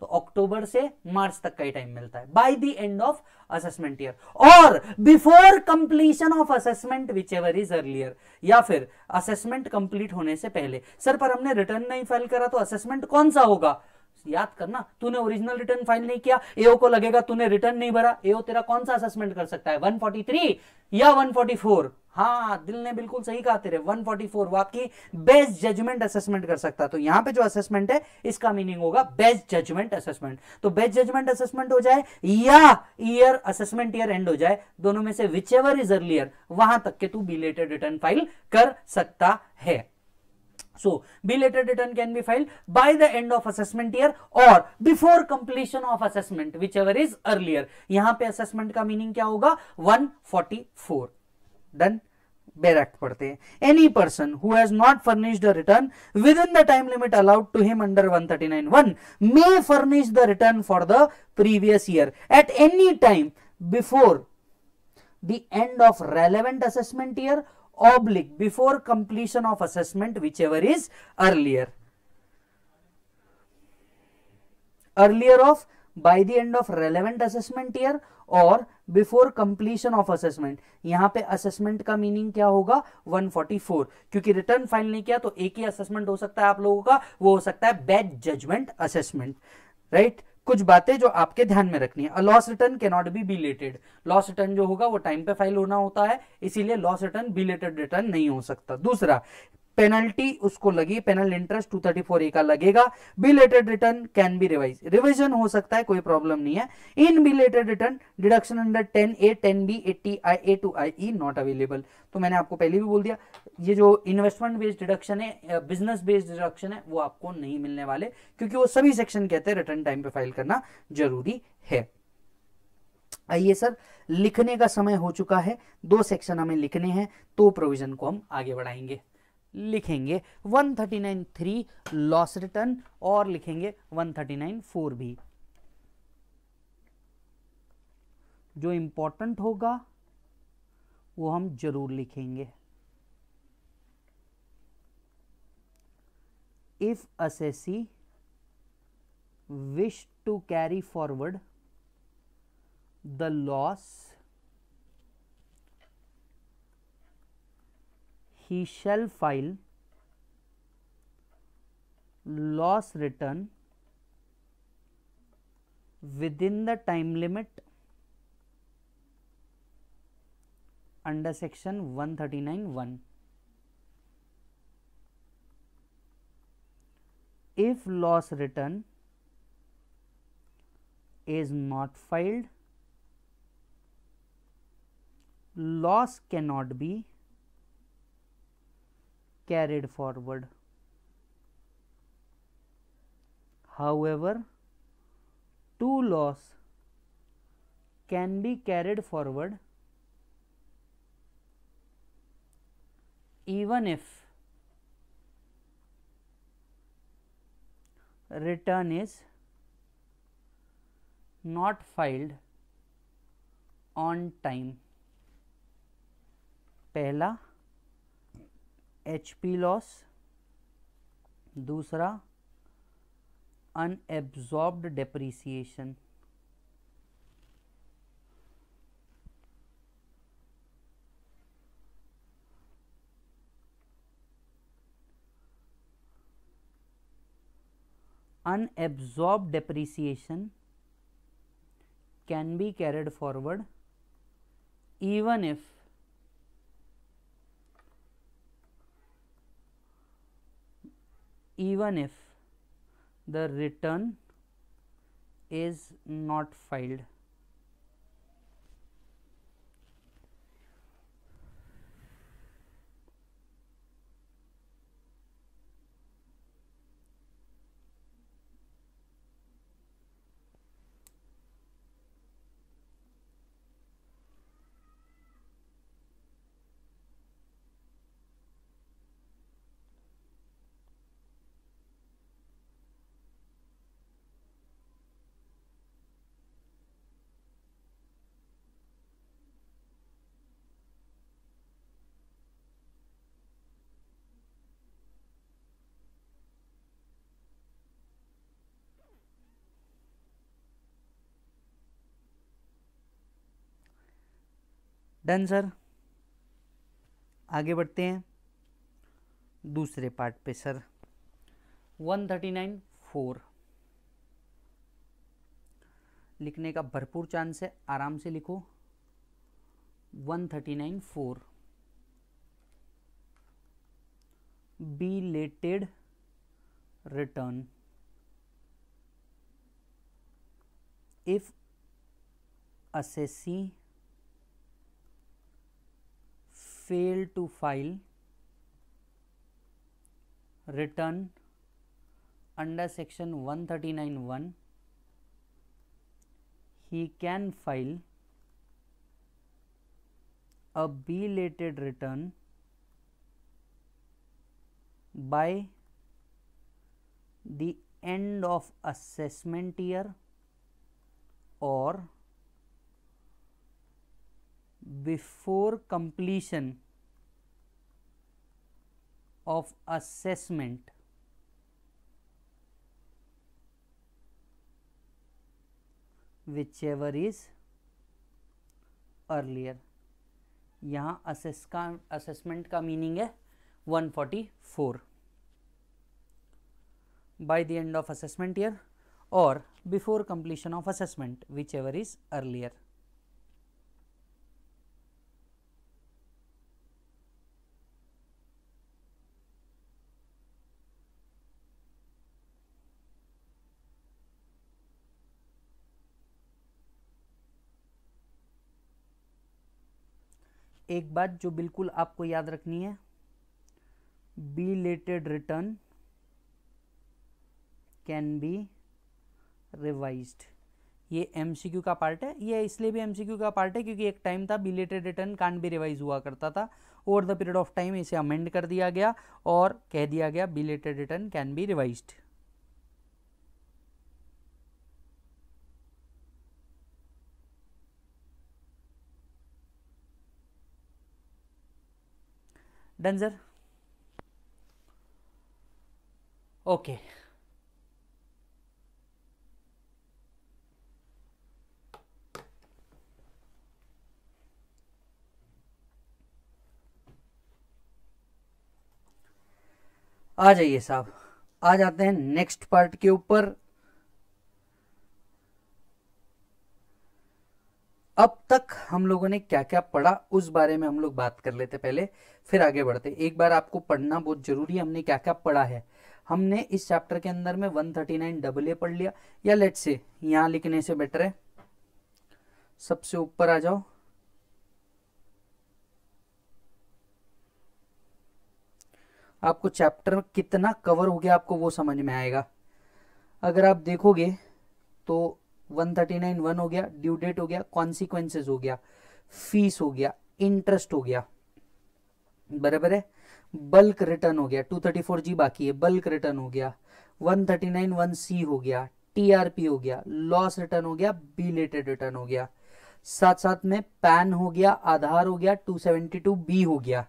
तो अक्टूबर से मार्च तक का ही टाइम मिलता है by the end of assessment year, और before completion of assessment whichever is earlier, या फिर असेसमेंट कंप्लीट होने से पहले। सर पर हमने रिटर्न नहीं फाइल करा तो असेसमेंट कौन सा होगा? याद करना, तूने ओरिजिनल रिटर्न फाइल नहीं किया, एओ को लगेगा तूने रिटर्न नहीं भरा, एओ तेरा कौन सा असेसमेंट कर सकता है, 143 या 144? हाँ, दिल ने बिल्कुल सही कहा तेरे, 144 वो आपकी बेस्ट जजमेंट असेसमेंट कर सकता है। तो यहाँ पे जो असेसमेंट है इसका मीनिंग होगा बेस्ट जजमेंट असेसमेंट। तो बेस्ट जजमेंट असेसमेंट हो जाए या ईयर असेसमेंट ईयर एंड हो जाए, दोनों में से विच एवर इज अर्लियर, वहां तक के तू बिलेटेड रिटर्न फाइल कर सकता है। So, belated return can be filed by the end of assessment year or before completion of assessment, whichever is earlier. यहाँ पे assessment का meaning क्या होगा? 144. Done. बैरक पढ़ते हैं। Any person who has not furnished the return within the time limit allowed to him under 139(1) may furnish the return for the previous year at any time before the end of relevant assessment year. Oblique before completion of assessment whichever is earlier, earlier of by the end of relevant assessment year or before completion of assessment। यहाँ पे assessment का meaning क्या होगा? 144, क्योंकि return file नहीं किया तो एक ही assessment हो सकता है आप लोगों का, वो हो सकता है bad judgment assessment, right? कुछ बातें जो आपके ध्यान में रखनी है। Loss return can not be belated, loss return जो होगा वो टाइम पे फाइल होना होता है, इसीलिए लॉस रिटर्न बिलेटेड रिटर्न नहीं हो सकता। दूसरा, पेनल्टी उसको लगी, पेनल इंटरेस्ट 234A का लगेगा। Belated return can be revise, revision हो सकता है, कोई प्रॉब्लम नहीं है। In belated return deduction under 10A, 10B, 80I, A2I not available. तो मैंने आपको पहले भी बोल दिया, ये जो इन्वेस्टमेंट बेस्ड डिडक्शन है, बिजनेस बेस्ड डिडक्शन है, वो आपको नहीं मिलने वाले, क्योंकि वो सभी सेक्शन कहते हैं रिटर्न टाइम पे फाइल करना जरूरी है। आइए सर, लिखने का समय हो चुका है, 2 सेक्शन हमें लिखने हैं, तो प्रोविजन को हम आगे बढ़ाएंगे। लिखेंगे 139(3) लॉस रिटर्न और लिखेंगे 139(4) भी। जो इंपॉर्टेंट होगा वो हम जरूर लिखेंगे। If assessee wish to carry forward the loss, he shall file loss return within the time limit under section 139(1). If loss return is not filed, loss cannot be carried forward. However, two loss can be carried forward even if return is not filed on time. पहला HP loss, दूसरा unabsorbed depreciation. unabsorbed depreciation can be carried forward even if the return is not filed. Done sir, आगे बढ़ते हैं दूसरे part पे sir. 139(4) लिखने का भरपूर चांस है, आराम से लिखो। 139(4) belated return if assessee fail to file return under section 139(1), he can file a belated return by the end of assessment year or before completion of assessment whichever is earlier। यहाँ assessment का meaning है 144, by the end of assessment year or before completion of assessment whichever is earlier। एक बात जो बिल्कुल आपको याद रखनी है, belated return can be revised। ये MCQ का पार्ट है, ये इसलिए भी MCQ का पार्ट है क्योंकि एक टाइम था belated return can't be revised हुआ करता था। Over the period of time इसे अमेंड कर दिया गया और कह दिया गया belated return can be revised। Done sir, okay. आ जाइए साहब, आ जाते हैं नेक्स्ट पार्ट के ऊपर। अब तक हम लोगों ने क्या क्या पढ़ा उस बारे में हम लोग बात कर लेते पहले, फिर आगे बढ़ते। एक बार आपको पढ़ना बहुत जरूरी है हमने क्या क्या पढ़ा है। हमने इस चैप्टर के अंदर में 139AA पढ़ लिया, या लेट्स से यहाँ लिखने से बेटर है सबसे ऊपर आ जाओ, आपको चैप्टर कितना कवर हो गया आपको वो समझ में आएगा। अगर आप देखोगे तो 139(1) हो गया, ड्यू डेट हो गया, कॉन्सिक्वेंसेस हो गया, फीस हो गया, इंटरेस्ट हो गया, बराबर है। बल्क रिटर्न हो गया, 234G बाकी है, बल्क रिटर्न हो गया, 139(1)C हो गया, TRP हो गया, लॉस रिटर्न हो गया, बिलेटेड रिटर्न हो गया, साथ साथ में पैन हो गया, आधार हो गया, 272B हो गया।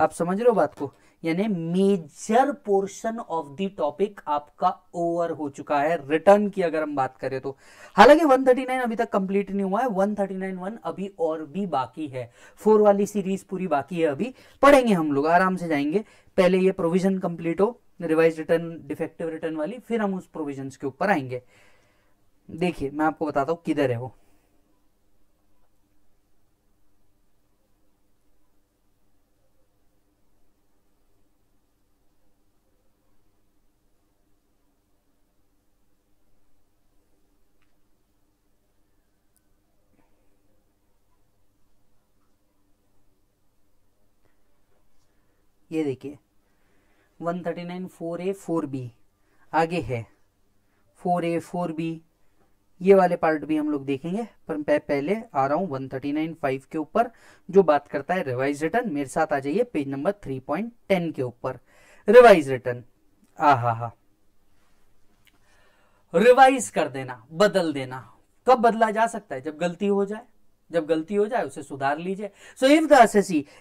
आप समझ रहे हो बात को, यानी major portion of the topic आपका ओवर हो चुका है रिटर्न की अगर हम बात करें तो। हालांकि 139 अभी तक कंप्लीट नहीं हुआ है, 139(1) अभी और भी बाकी है, 4 वाली सीरीज पूरी बाकी है, अभी पढ़ेंगे हम लोग आराम से जाएंगे। पहले ये प्रोविजन कंप्लीट हो, रिवाइज रिटर्न, डिफेक्टिव रिटर्न वाली, फिर हम उस प्रोविजंस के ऊपर आएंगे। देखिए मैं आपको बताता हूँ किधर है वो। ये देखिए 139 4A 4B आगे है, 4A 4B ये वाले पार्ट भी हम लोग देखेंगे, पर मैं पहले आ रहा हूँ 139 5 के ऊपर जो बात करता है रिवाइज रिटर्न। मेरे साथ आ जाइए पेज नंबर 3.10 के ऊपर, रिवाइज रिटर्न। आहा, रिवाइज कर देना, बदल देना। कब बदला जा सकता है? जब गलती हो जाए, जब गलती हो जाए उसे सुधार लीजिए। So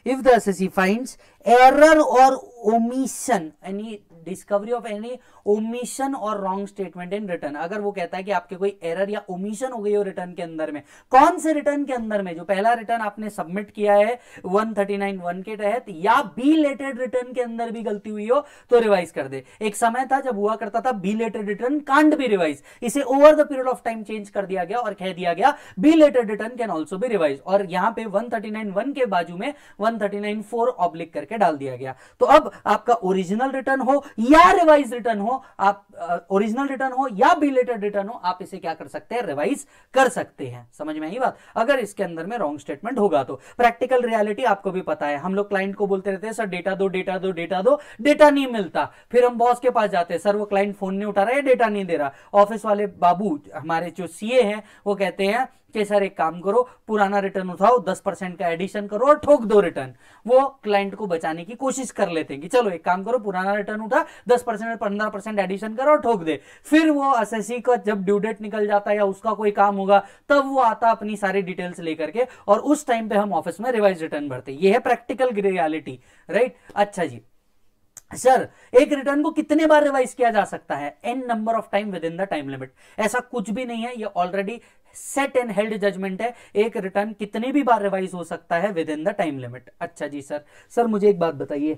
if the assessee finds error और ओमिशन, यानी डिस्कवरी ऑफ एनी ओमिशन और रॉन्ग स्टेटमेंट इन रिटर्न। अगर वो कहता है कि आपके कोई एरर या ओमिशन हो गई हो रिटर्न के अंदर में, कौन से रिटर्न के अंदर में? जो पहला रिटर्न आपने सबमिट किया है 139(1) के तहत, या बी लेटेड रिटर्न के अंदर भी गलती हुई हो तो रिवाइज कर दे। एक समय था जब हुआ करता था belated return can't be revise, इसे over the period of time change कर दिया गया और कह दिया गया belated return can also भी रिवाइज, और यहां पे 139(1) के बाजू में 139(4) ऑब्लिक करके डाल दिया गया। तो अब आपका ओरिजिनल रिटर्न हो या रिवाइज रिटर्न हो, आप ओरिजिनल रिटर्न हो या बिलेटेड रिटर्न हो, आप इसे क्या कर सकते हैं? रिवाइज कर सकते हैं। समझ में आई बात? अगर इसके अंदर में रॉन्ग स्टेटमेंट होगा तो प्रैक्टिकल रियलिटी आपको भी पता है। हम लोग क्लाइंट को बोलते रहते हैं सर डेटा दो, डेटा नहीं मिलता। फिर हम बॉस के पास जाते हैं, सर वो क्लाइंट फोन नहीं उठा रहा है, डेटा नहीं दे रहा। ऑफिस वाले बाबू हमारे जो सीए हैं वो कहते हैं कि सर एक काम करो, पुराना रिटर्न उठाओ, 10% का एडिशन करो और ठोक दो रिटर्न। वो क्लाइंट को बचाने की कोशिश कर लेते हैं कि चलो एक काम करो, पुराना रिटर्न उठा, 10% 15% एडिशन करो और ठोक दे। फिर वो असेसी का जब ड्यू डेट निकल जाता है या उसका कोई काम होगा तब वो आता अपनी सारी डिटेल्स लेकर के, और उस टाइम पे हम ऑफिस में रिवाइज रिटर्न भरते। ये है प्रैक्टिकल रियलिटी, राइट? अच्छा जी सर, एक रिटर्न को कितने बार रिवाइज किया जा सकता है? n number of time within the time limit. ऐसा कुछ भी नहीं है, ये already set and held judgement है। एक रिटर्न कितनी भी बार रिवाइज हो सकता है within the time limit. अच्छा जी सर मुझे एक बात बताइए,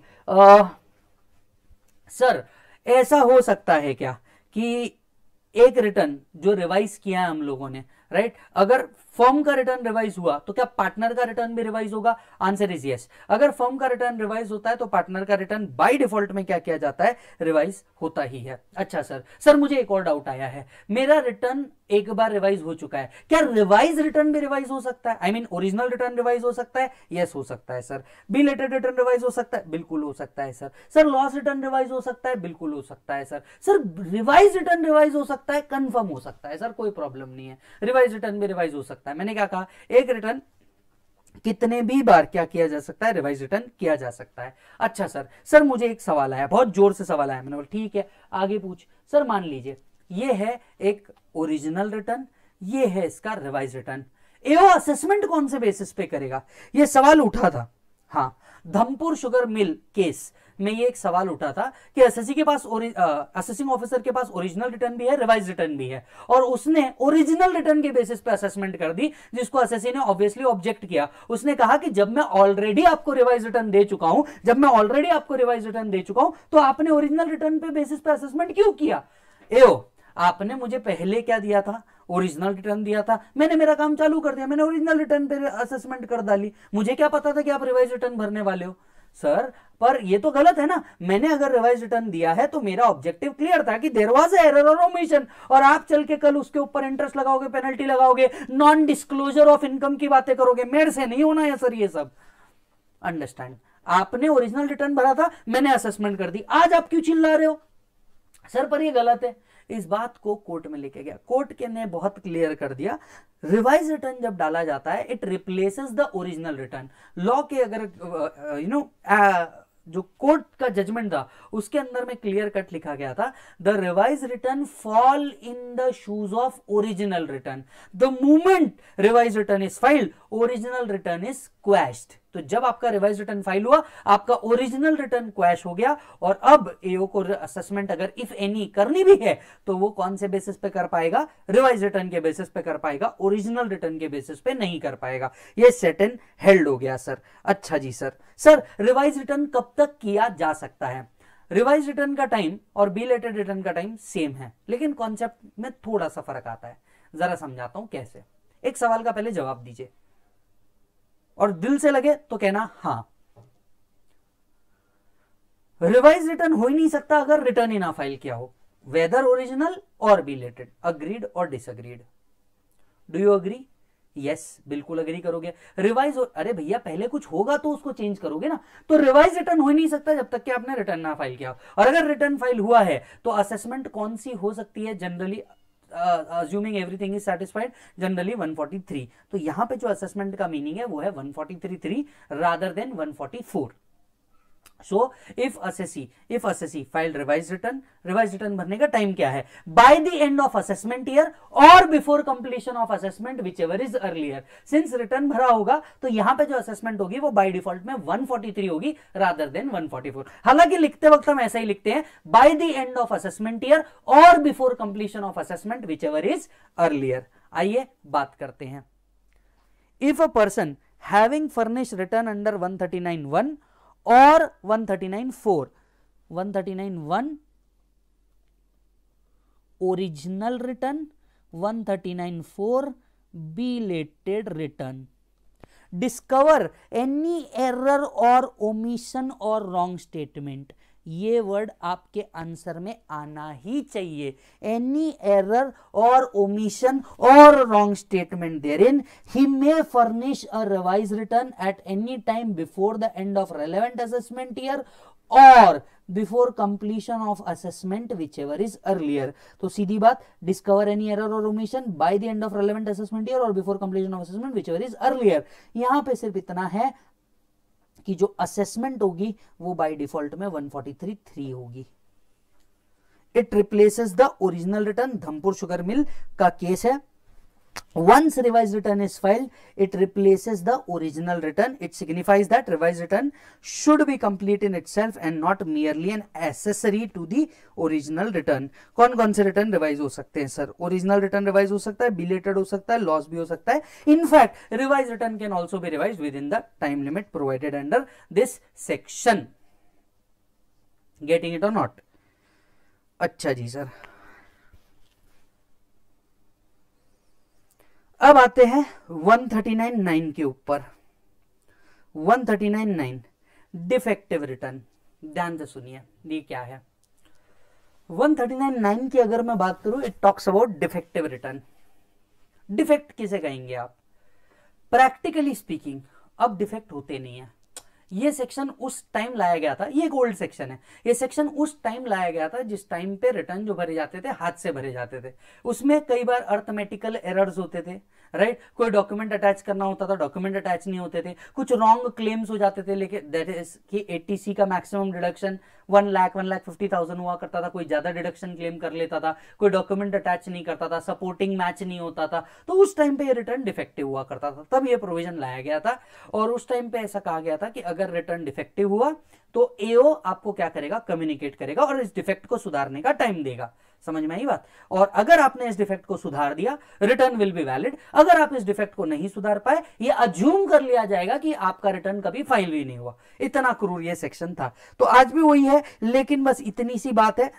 सर ऐसा हो सकता है क्या कि एक रिटर्न जो रिवाइज किया है हम लोगों ने, राइट, अगर फर्म का रिटर्न रिवाइज हुआ तो क्या पार्टनर का रिटर्न भी रिवाइज होगा? Answer is yes. अगर फर्म का रिटर्न रिवाइज होता है तो पार्टनर का रिटर्न बाय डिफॉल्ट में क्या किया जाता है? रिवाइज होता ही है। अच्छा सर मुझे एक और डाउट आया है, मेरा रिटर्न एक बार रिवाइज हो चुका है, क्या रिवाइज रिटर्न भी रिवाइज हो सकता है? I mean original return revise हो सकता है? यस, हो सकता है sir. Belated return revise हो सकता है? बिल्कुल हो सकता है सर लॉस रिटर्न रिवाइज हो सकता है? बिल्कुल हो सकता है सर रिवाइज रिटर्न रिवाइज हो सकता है? कंफर्म हो सकता है सर, कोई प्रॉब्लम नहीं है, रिवाइज रिटर्न भी रिवाइज हो सकता है। मैंने क्या कहा? एक रिटर्न कितने भी बार क्या किया जा सकता है? रिवाइज रिटर्न किया जा सकता है। अच्छा सर मुझे एक सवाल आया, बहुत जोर से सवाल आया। मैंने बोला ठीक है आगे पूछ। सर मान लीजिए ये है एक ओरिजिनल रिटर्न, ये है इसका रिवाइज रिटर्न, एओ असेसमेंट कौन से बेसिस पे करेगा? ये सवाल उठा था, हाँ, धमपुर शुगर मिल केस में ये एक सवाल उठा था कि एसएससी के पास, असेसिंग ऑफिसर के पास ओरिजिनल रिटर्न भी है, रिवाइज रिटर्न भी है, और उसने ओरिजिनल रिटर्न के बेसिस पे असेसमेंट कर दी, जिसको एसएससी ने ऑब्वियसली ऑब्जेक्ट किया। उसने कहा कि जब मैं ऑलरेडी आपको रिवाइज रिटर्न दे चुका हूं, तो आपने ओरिजिनल रिटर्न पे बेसिस पे असेसमेंट क्यों किया? एओ आपने मुझे पहले क्या दिया था? ओरिजिनल रिटर्न दिया था, मैंने मेरा काम चालू कर दिया, मैंने ओरिजिनल रिटर्न पे असेसमेंट कर डाली, मुझे क्या पता था कि आप रिवाइज रिटर्न भरने वाले हो? सर पर ये तो गलत है ना, मैंने अगर रिवाइज रिटर्न दिया है तो मेरा ऑब्जेक्टिव क्लियर था कि देयर वाज एरर और ओमिशन, और आप चल के कल उसके ऊपर इंटरेस्ट लगाओगे, पेनल्टी लगाओगे, नॉन डिस्क्लोजर ऑफ इनकम की बातें करोगे, मेरे से नहीं होना है सर ये सब। अंडरस्टैंड? आपने ओरिजिनल रिटर्न भरा था, मैंने असेसमेंट कर दी, आज आप क्यों चिल्ला रहे हो? सर पर ये गलत है। इस बात को कोर्ट में लेके गया, कोर्ट के ने बहुत क्लियर कर दिया, रिवाइज रिटर्न जब डाला जाता है it replaces the original return. Law के अगर जो कोर्ट का जजमेंट था उसके अंदर में क्लियर कट लिखा गया था, the revise return fall in the shoes of original return, the moment revise return is filed original return is quashed. तो जब आपका रिवाइज रिटर्न फाइल हुआ, आपका ओरिजिनल रिटर्न क्वैश हो गया, और अब एओ को असेसमेंट अगर इफ एनी करनी भी है तो वो कौन से बेसिस पे कर पाएगा? रिवाइज रिटर्न के बेसिस पे कर पाएगा, ओरिजिनल रिटर्न के बेसिस पे नहीं कर पाएगा। ये सेट एंड हेल्ड हो गया सर। अच्छा जी सर रिवाइज रिटर्न कब तक किया जा सकता है? रिवाइज रिटर्न का टाइम और बी लेटेड रिटर्न का टाइम सेम है, लेकिन कॉन्सेप्ट में थोड़ा सा फर्क आता है। जरा समझाता हूं कैसे। एक सवाल का पहले जवाब दीजिए और दिल से लगे तो कहना हाँ। रिवाइज रिटर्न हो ही नहीं सकता अगर रिटर्न ही ना फाइल किया हो, वेदर ओरिजिनल और बी लेटेड, अग्रीड और disagreed. Do you agree? Yes, बिल्कुल अग्री करोगे। रिवाइज, अरे भैया पहले कुछ होगा तो उसको चेंज करोगे ना, तो रिवाइज रिटर्न हो ही नहीं सकता जब तक कि आपने रिटर्न ना फाइल किया। और अगर रिटर्न फाइल हुआ है तो असेसमेंट कौन सी हो सकती है? Generally assuming everything is satisfied, generally 143। तो यहां पे जो असेसमेंट का मीनिंग है वो है 143(3) rather than 144। So if assessee filed revised return भरने का टाइम क्या है? By the end of assessment year or before completion of assessment, whichever is earlier। Since return भरा होगा तो यहाँ पे जो assessment होगी वो by default में 143 होगी rather than 144। हालांकि लिखते वक्त हम ऐसा ही लिखते हैं, by the end of assessment year or before completion of assessment, whichever is earlier। आइए बात करते हैं। If a person having furnished return under 139(1) और 139(4), 139(1) original return, 139(4) belated return, discover any error और ओमिशन और रॉन्ग स्टेटमेंट, ये word आपके answer में आना ही चाहिए। एनी एरर और ओमिशन और wrong statement therein, he may furnish a revise return at any time before the end of relevant assessment year और before completion of assessment, whichever is earlier. तो सीधी बात, डिस्कवर एनी एरर और omission by the end of relevant assessment year और before completion of assessment, whichever is earlier. यहां पे सिर्फ इतना है कि जो असेसमेंट होगी वो बाय डिफॉल्ट में 143(3) होगी। It replaces the original return. Dhampur sugar mill का केस है। Once revised return is filed, it replaces the original return. It signifies that revised return should be complete in itself and not merely an accessory to the original return. कौन कौन से return revise हो सकते हैं sir? Original return revise हो सकता है, belated हो सकता है, लॉस भी हो सकता है। In fact revise return can also be revise within the time limit provided under this section. Getting it और नॉट? अच्छा जी सर। अब आते हैं 139(9) के ऊपर। 139(9) डिफेक्टिव रिटर्न। ध्यान से सुनिए, ये क्या है। 139(9) की अगर मैं बात करूं, it talks about defective return. Defect किसे कहेंगे आप? प्रैक्टिकली स्पीकिंग अब डिफेक्ट होते नहीं है। ये सेक्शन उस टाइम लाया गया था, ये एक ओल्ड सेक्शन है। ये सेक्शन उस टाइम लाया गया था जिस टाइम पे रिटर्न जो भरे जाते थे हाथ से भरे जाते थे। उसमें कई बार अर्थमेटिकल एरर्स होते थे, राइट? कोई डॉक्यूमेंट अटैच करना होता था, डॉक्यूमेंट अटैच नहीं होते थे, कुछ रॉन्ग क्लेम्स हो जाते थे। लेकिन दैट इज कि एटीसी का मैक्सिमम डिडक्शन 1,50,000 हुआ करता था, कोई ज्यादा डिडक्शन क्लेम कर लेता था, कोई डॉक्यूमेंट अटैच नहीं करता था, सपोर्टिंग मैच नहीं होता था, तो उस टाइम पे ये रिटर्न डिफेक्टिव हुआ करता था। तब ये प्रोविजन लाया गया था और उस टाइम पे ऐसा कहा गया था कि अगर रिटर्न डिफेक्टिव हुआ तो एओ आपको क्या करेगा? कम्युनिकेट करेगा और इस डिफेक्ट को सुधारने का टाइम देगा। समझ में आई बात? और अगर आपने इस डिफेक्ट को सुधार दिया, रिटर्न विल बी वैलिड। अगर आप इस डिफेक्ट को नहीं सुधार पाए, ये अज्यूम कर लिया जाएगा कि आपका रिटर्न कभी फाइल ही नहीं हुआ। इतना क्रूर ये सेक्शन था। तो आज भी वही है, लेकिन बस इतनी सी बात है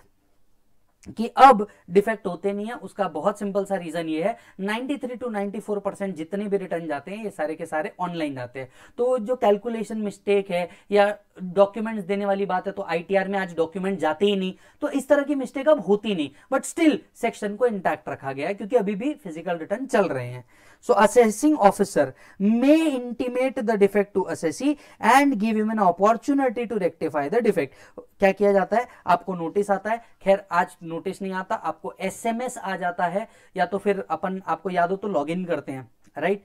कि अब डिफेक्ट होते नहीं है। उसका बहुत सिंपल सा रीजन ये है, 93 to 94% जितने भी रिटर्न जाते हैं ये सारे के सारे ऑनलाइन जाते हैं। तो जो कैलकुलेशन मिस्टेक है या डॉक्यूमेंट्स देने वाली बात है, तो आईटीआर में आज डॉक्यूमेंट जाते ही नहीं, तो इस तरह की मिस्टेक अब होती नहीं। बट स्टिल सेक्शन को इंटैक्ट रखा गया है क्योंकि अभी भी फिजिकल रिटर्न चल रहे हैं। So assessing officer may intimate the defect to assessee and give him an opportunity to rectify the defect. क्या किया जाता है? आपको नोटिस आता है, खैर आज नोटिस नहीं आता, आपको एसएमएस आ जाता है, या तो फिर अपन, आपको याद हो तो लॉग इन करते हैं, राइट?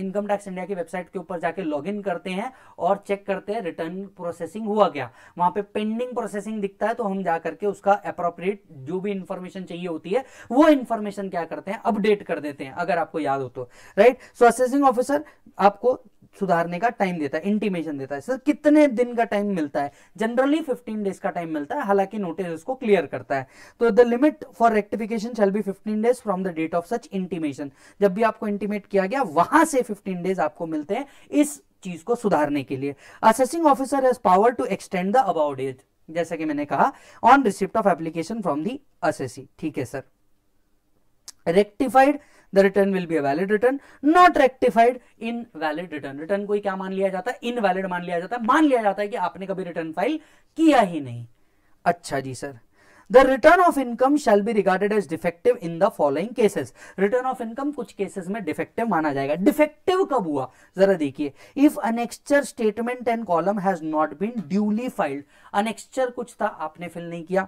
इनकम टैक्स इंडिया की वेबसाइट के ऊपर जाके लॉग इन करते हैं और चेक करते हैं रिटर्न प्रोसेसिंग हुआ क्या। वहां पे पेंडिंग प्रोसेसिंग दिखता है, तो हम जा करके उसका अप्रोप्रिएट जो भी इंफॉर्मेशन चाहिए होती है वो इंफॉर्मेशन क्या करते हैं? अपडेट कर देते हैं, अगर आपको याद हो तो, राइट? सो असेसिंग ऑफिसर आपको सुधारने का टाइम देता है, इंटीमेशन देता है। सर कितने दिन का टाइम मिलता है? जनरली 15 डेज का टाइम मिलता है, हालांकि नोटिस इसको क्लियर करता है। तो the limit for rectification shall be 15 days from the date of such intimation. जब भी आपको इंटीमेट किया गया वहां से 15 डेज आपको मिलते हैं इस चीज को सुधारने के लिए। Assessing officer has power to extend the about days. जैसा कि मैंने कहा on receipt of application from the assessee. ठीक है sir. Rectified the return will be a valid return, not rectified invalid return. Return को क्या मान लिया जाता है? इनवैलिड मान लिया जाता है, मान लिया जाता है कि आपने कभी रिटर्न फाइल किया ही नहीं। अच्छा जी sir. The return of income shall be regarded as defective in the following cases. Return of income कुछ केसेस में defective माना जाएगा। Defective कब हुआ जरा देखिए। If an annexure statement and column has not been duly filed, annexure कुछ था आपने फिल नहीं किया।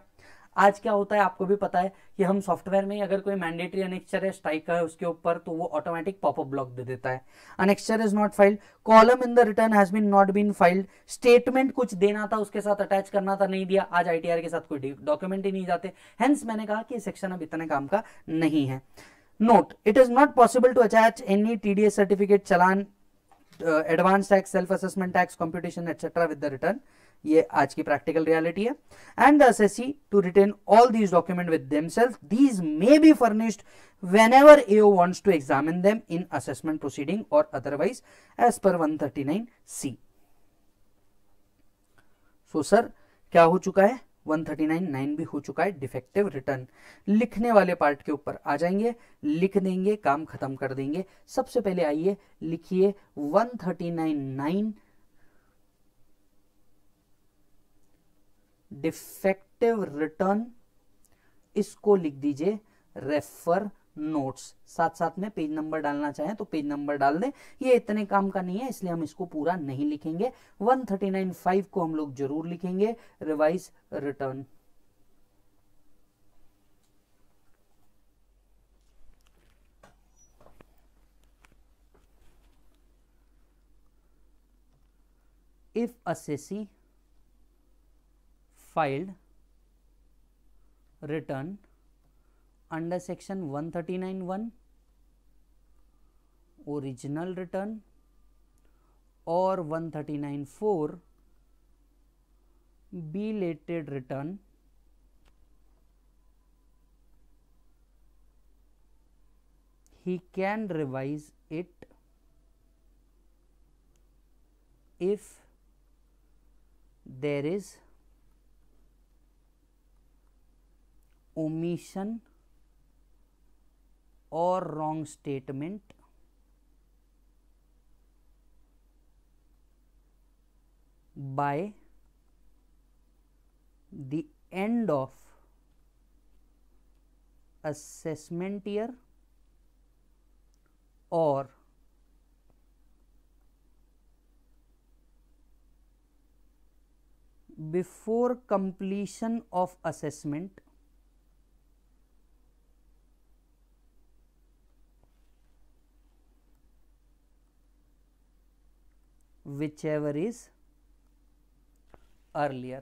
आज क्या होता है आपको भी पता है कि हम सॉफ्टवेयर में अगर कोई मैंडेटरी अनेक्चर है, स्ट्राइक है उसके ऊपर, तो वो ऑटोमेटिक पॉपअप ब्लॉक दे देता है। Annexure is not filed, column in the return has been not been filed, statement कुछ देना था उसके साथ अटैच करना था नहीं दिया। आज आईटीआर के साथ कोई डॉक्यूमेंट ही नहीं जाते, हेंस मैंने कहा कि सेक्शन अब इतने काम का नहीं है। Note, it is not possible to attach any TDS certificate, challan, advance tax, self assessment tax, computation etcetera with the return. ये आज की प्रैक्टिकल रियलिटी है। And the assessee to retain all these document with themselves, these may be furnished whenever AO wants to examine them in assessment proceeding और otherwise as per 139C। सो sir क्या हो चुका है? 139(9) भी हो चुका है डिफेक्टिव रिटर्न। लिखने वाले पार्ट के ऊपर आ जाएंगे, लिख देंगे, काम खत्म कर देंगे। सबसे पहले आइए लिखिए 139(9) डिफेक्टिव रिटर्न, इसको लिख दीजिए रेफर नोट्स। साथ साथ में पेज नंबर डालना चाहें तो पेज नंबर डाल दें, ये इतने काम का नहीं है इसलिए हम इसको पूरा नहीं लिखेंगे। 139(5) को हम लोग जरूर लिखेंगे, revise return. If assessee filed return under section 139(1), original return, or 139(4), belated return, he can revise it if there is omission or wrong statement by the end of assessment year or before completion of assessment whichever is earlier.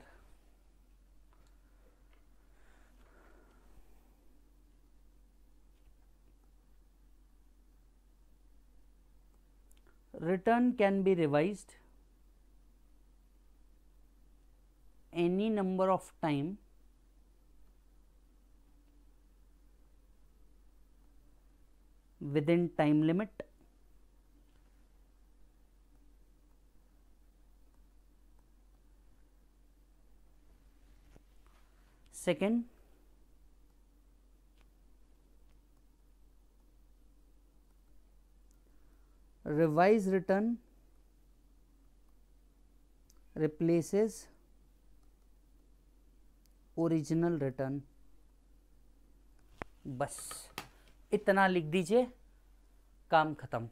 Return can be revised any number of time within time limit . Second, revise return replaces original return। बस इतना लिख दीजिए, काम खत्म।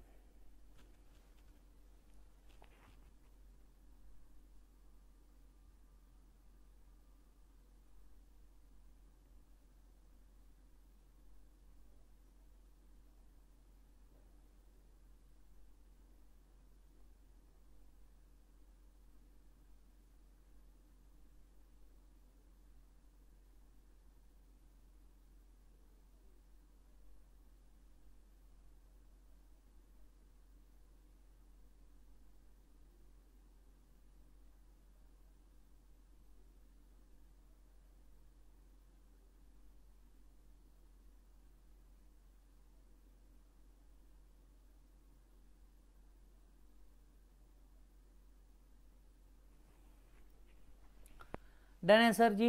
Done है sir जी।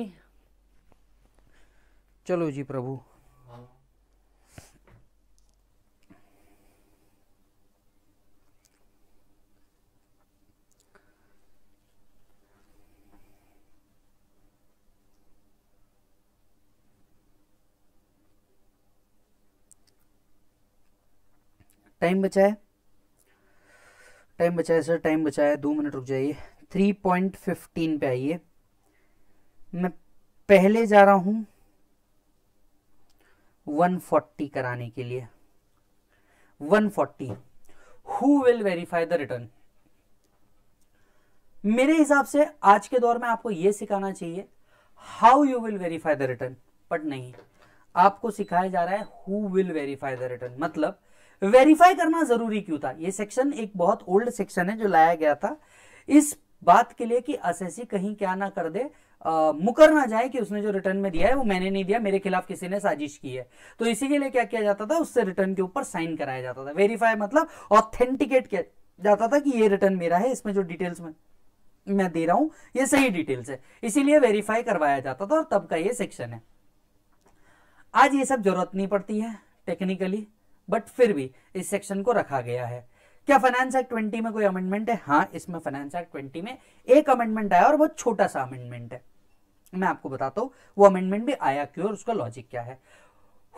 चलो जी प्रभु, time बचा है, टाइम बचा है सर, टाइम बचा है, 2 मिनट रुक जाइए। 3.15 पे आइए, मैं पहले जा रहा हूँ 140 कराने के लिए। 140 who will verify the return. मेरे हिसाब से आज के दौर में आपको यह सिखाना चाहिए how you will verify the return, but नहीं, आपको सिखाया जा रहा है who will verify the return. मतलब वेरीफाई करना जरूरी क्यों था। ये सेक्शन एक बहुत ओल्ड सेक्शन है जो लाया गया था इस बात के लिए कि असेसी कहीं क्या ना कर दे, मुकर ना जाए कि उसने जो रिटर्न में दिया है वो मैंने नहीं दिया, मेरे खिलाफ किसी ने साजिश की है। तो इसी के लिए क्या किया जाता था, उससे रिटर्न के ऊपर साइन कराया जाता था। वेरीफाई मतलब ऑथेंटिकेट किया जाता था कि ये रिटर्न मेरा है, इसमें जो डिटेल्स में मैं दे रहा हूं ये सही डिटेल्स है, इसीलिए वेरीफाई करवाया जाता था। और तब का ये सेक्शन है। आज ये सब जरूरत नहीं पड़ती है टेक्निकली, बट फिर भी इस सेक्शन को रखा गया है। क्या फाइनेंस एक्ट 20 में कोई अमेंडमेंट है? हाँ, इसमें फाइनेंस एक्ट 20 में एक अमेंडमेंट आया और बहुत छोटा सा अमेंडमेंट है। मैं आपको बताता हूँ वो अमेंडमेंट भी आया क्यों और उसका लॉजिक क्या है।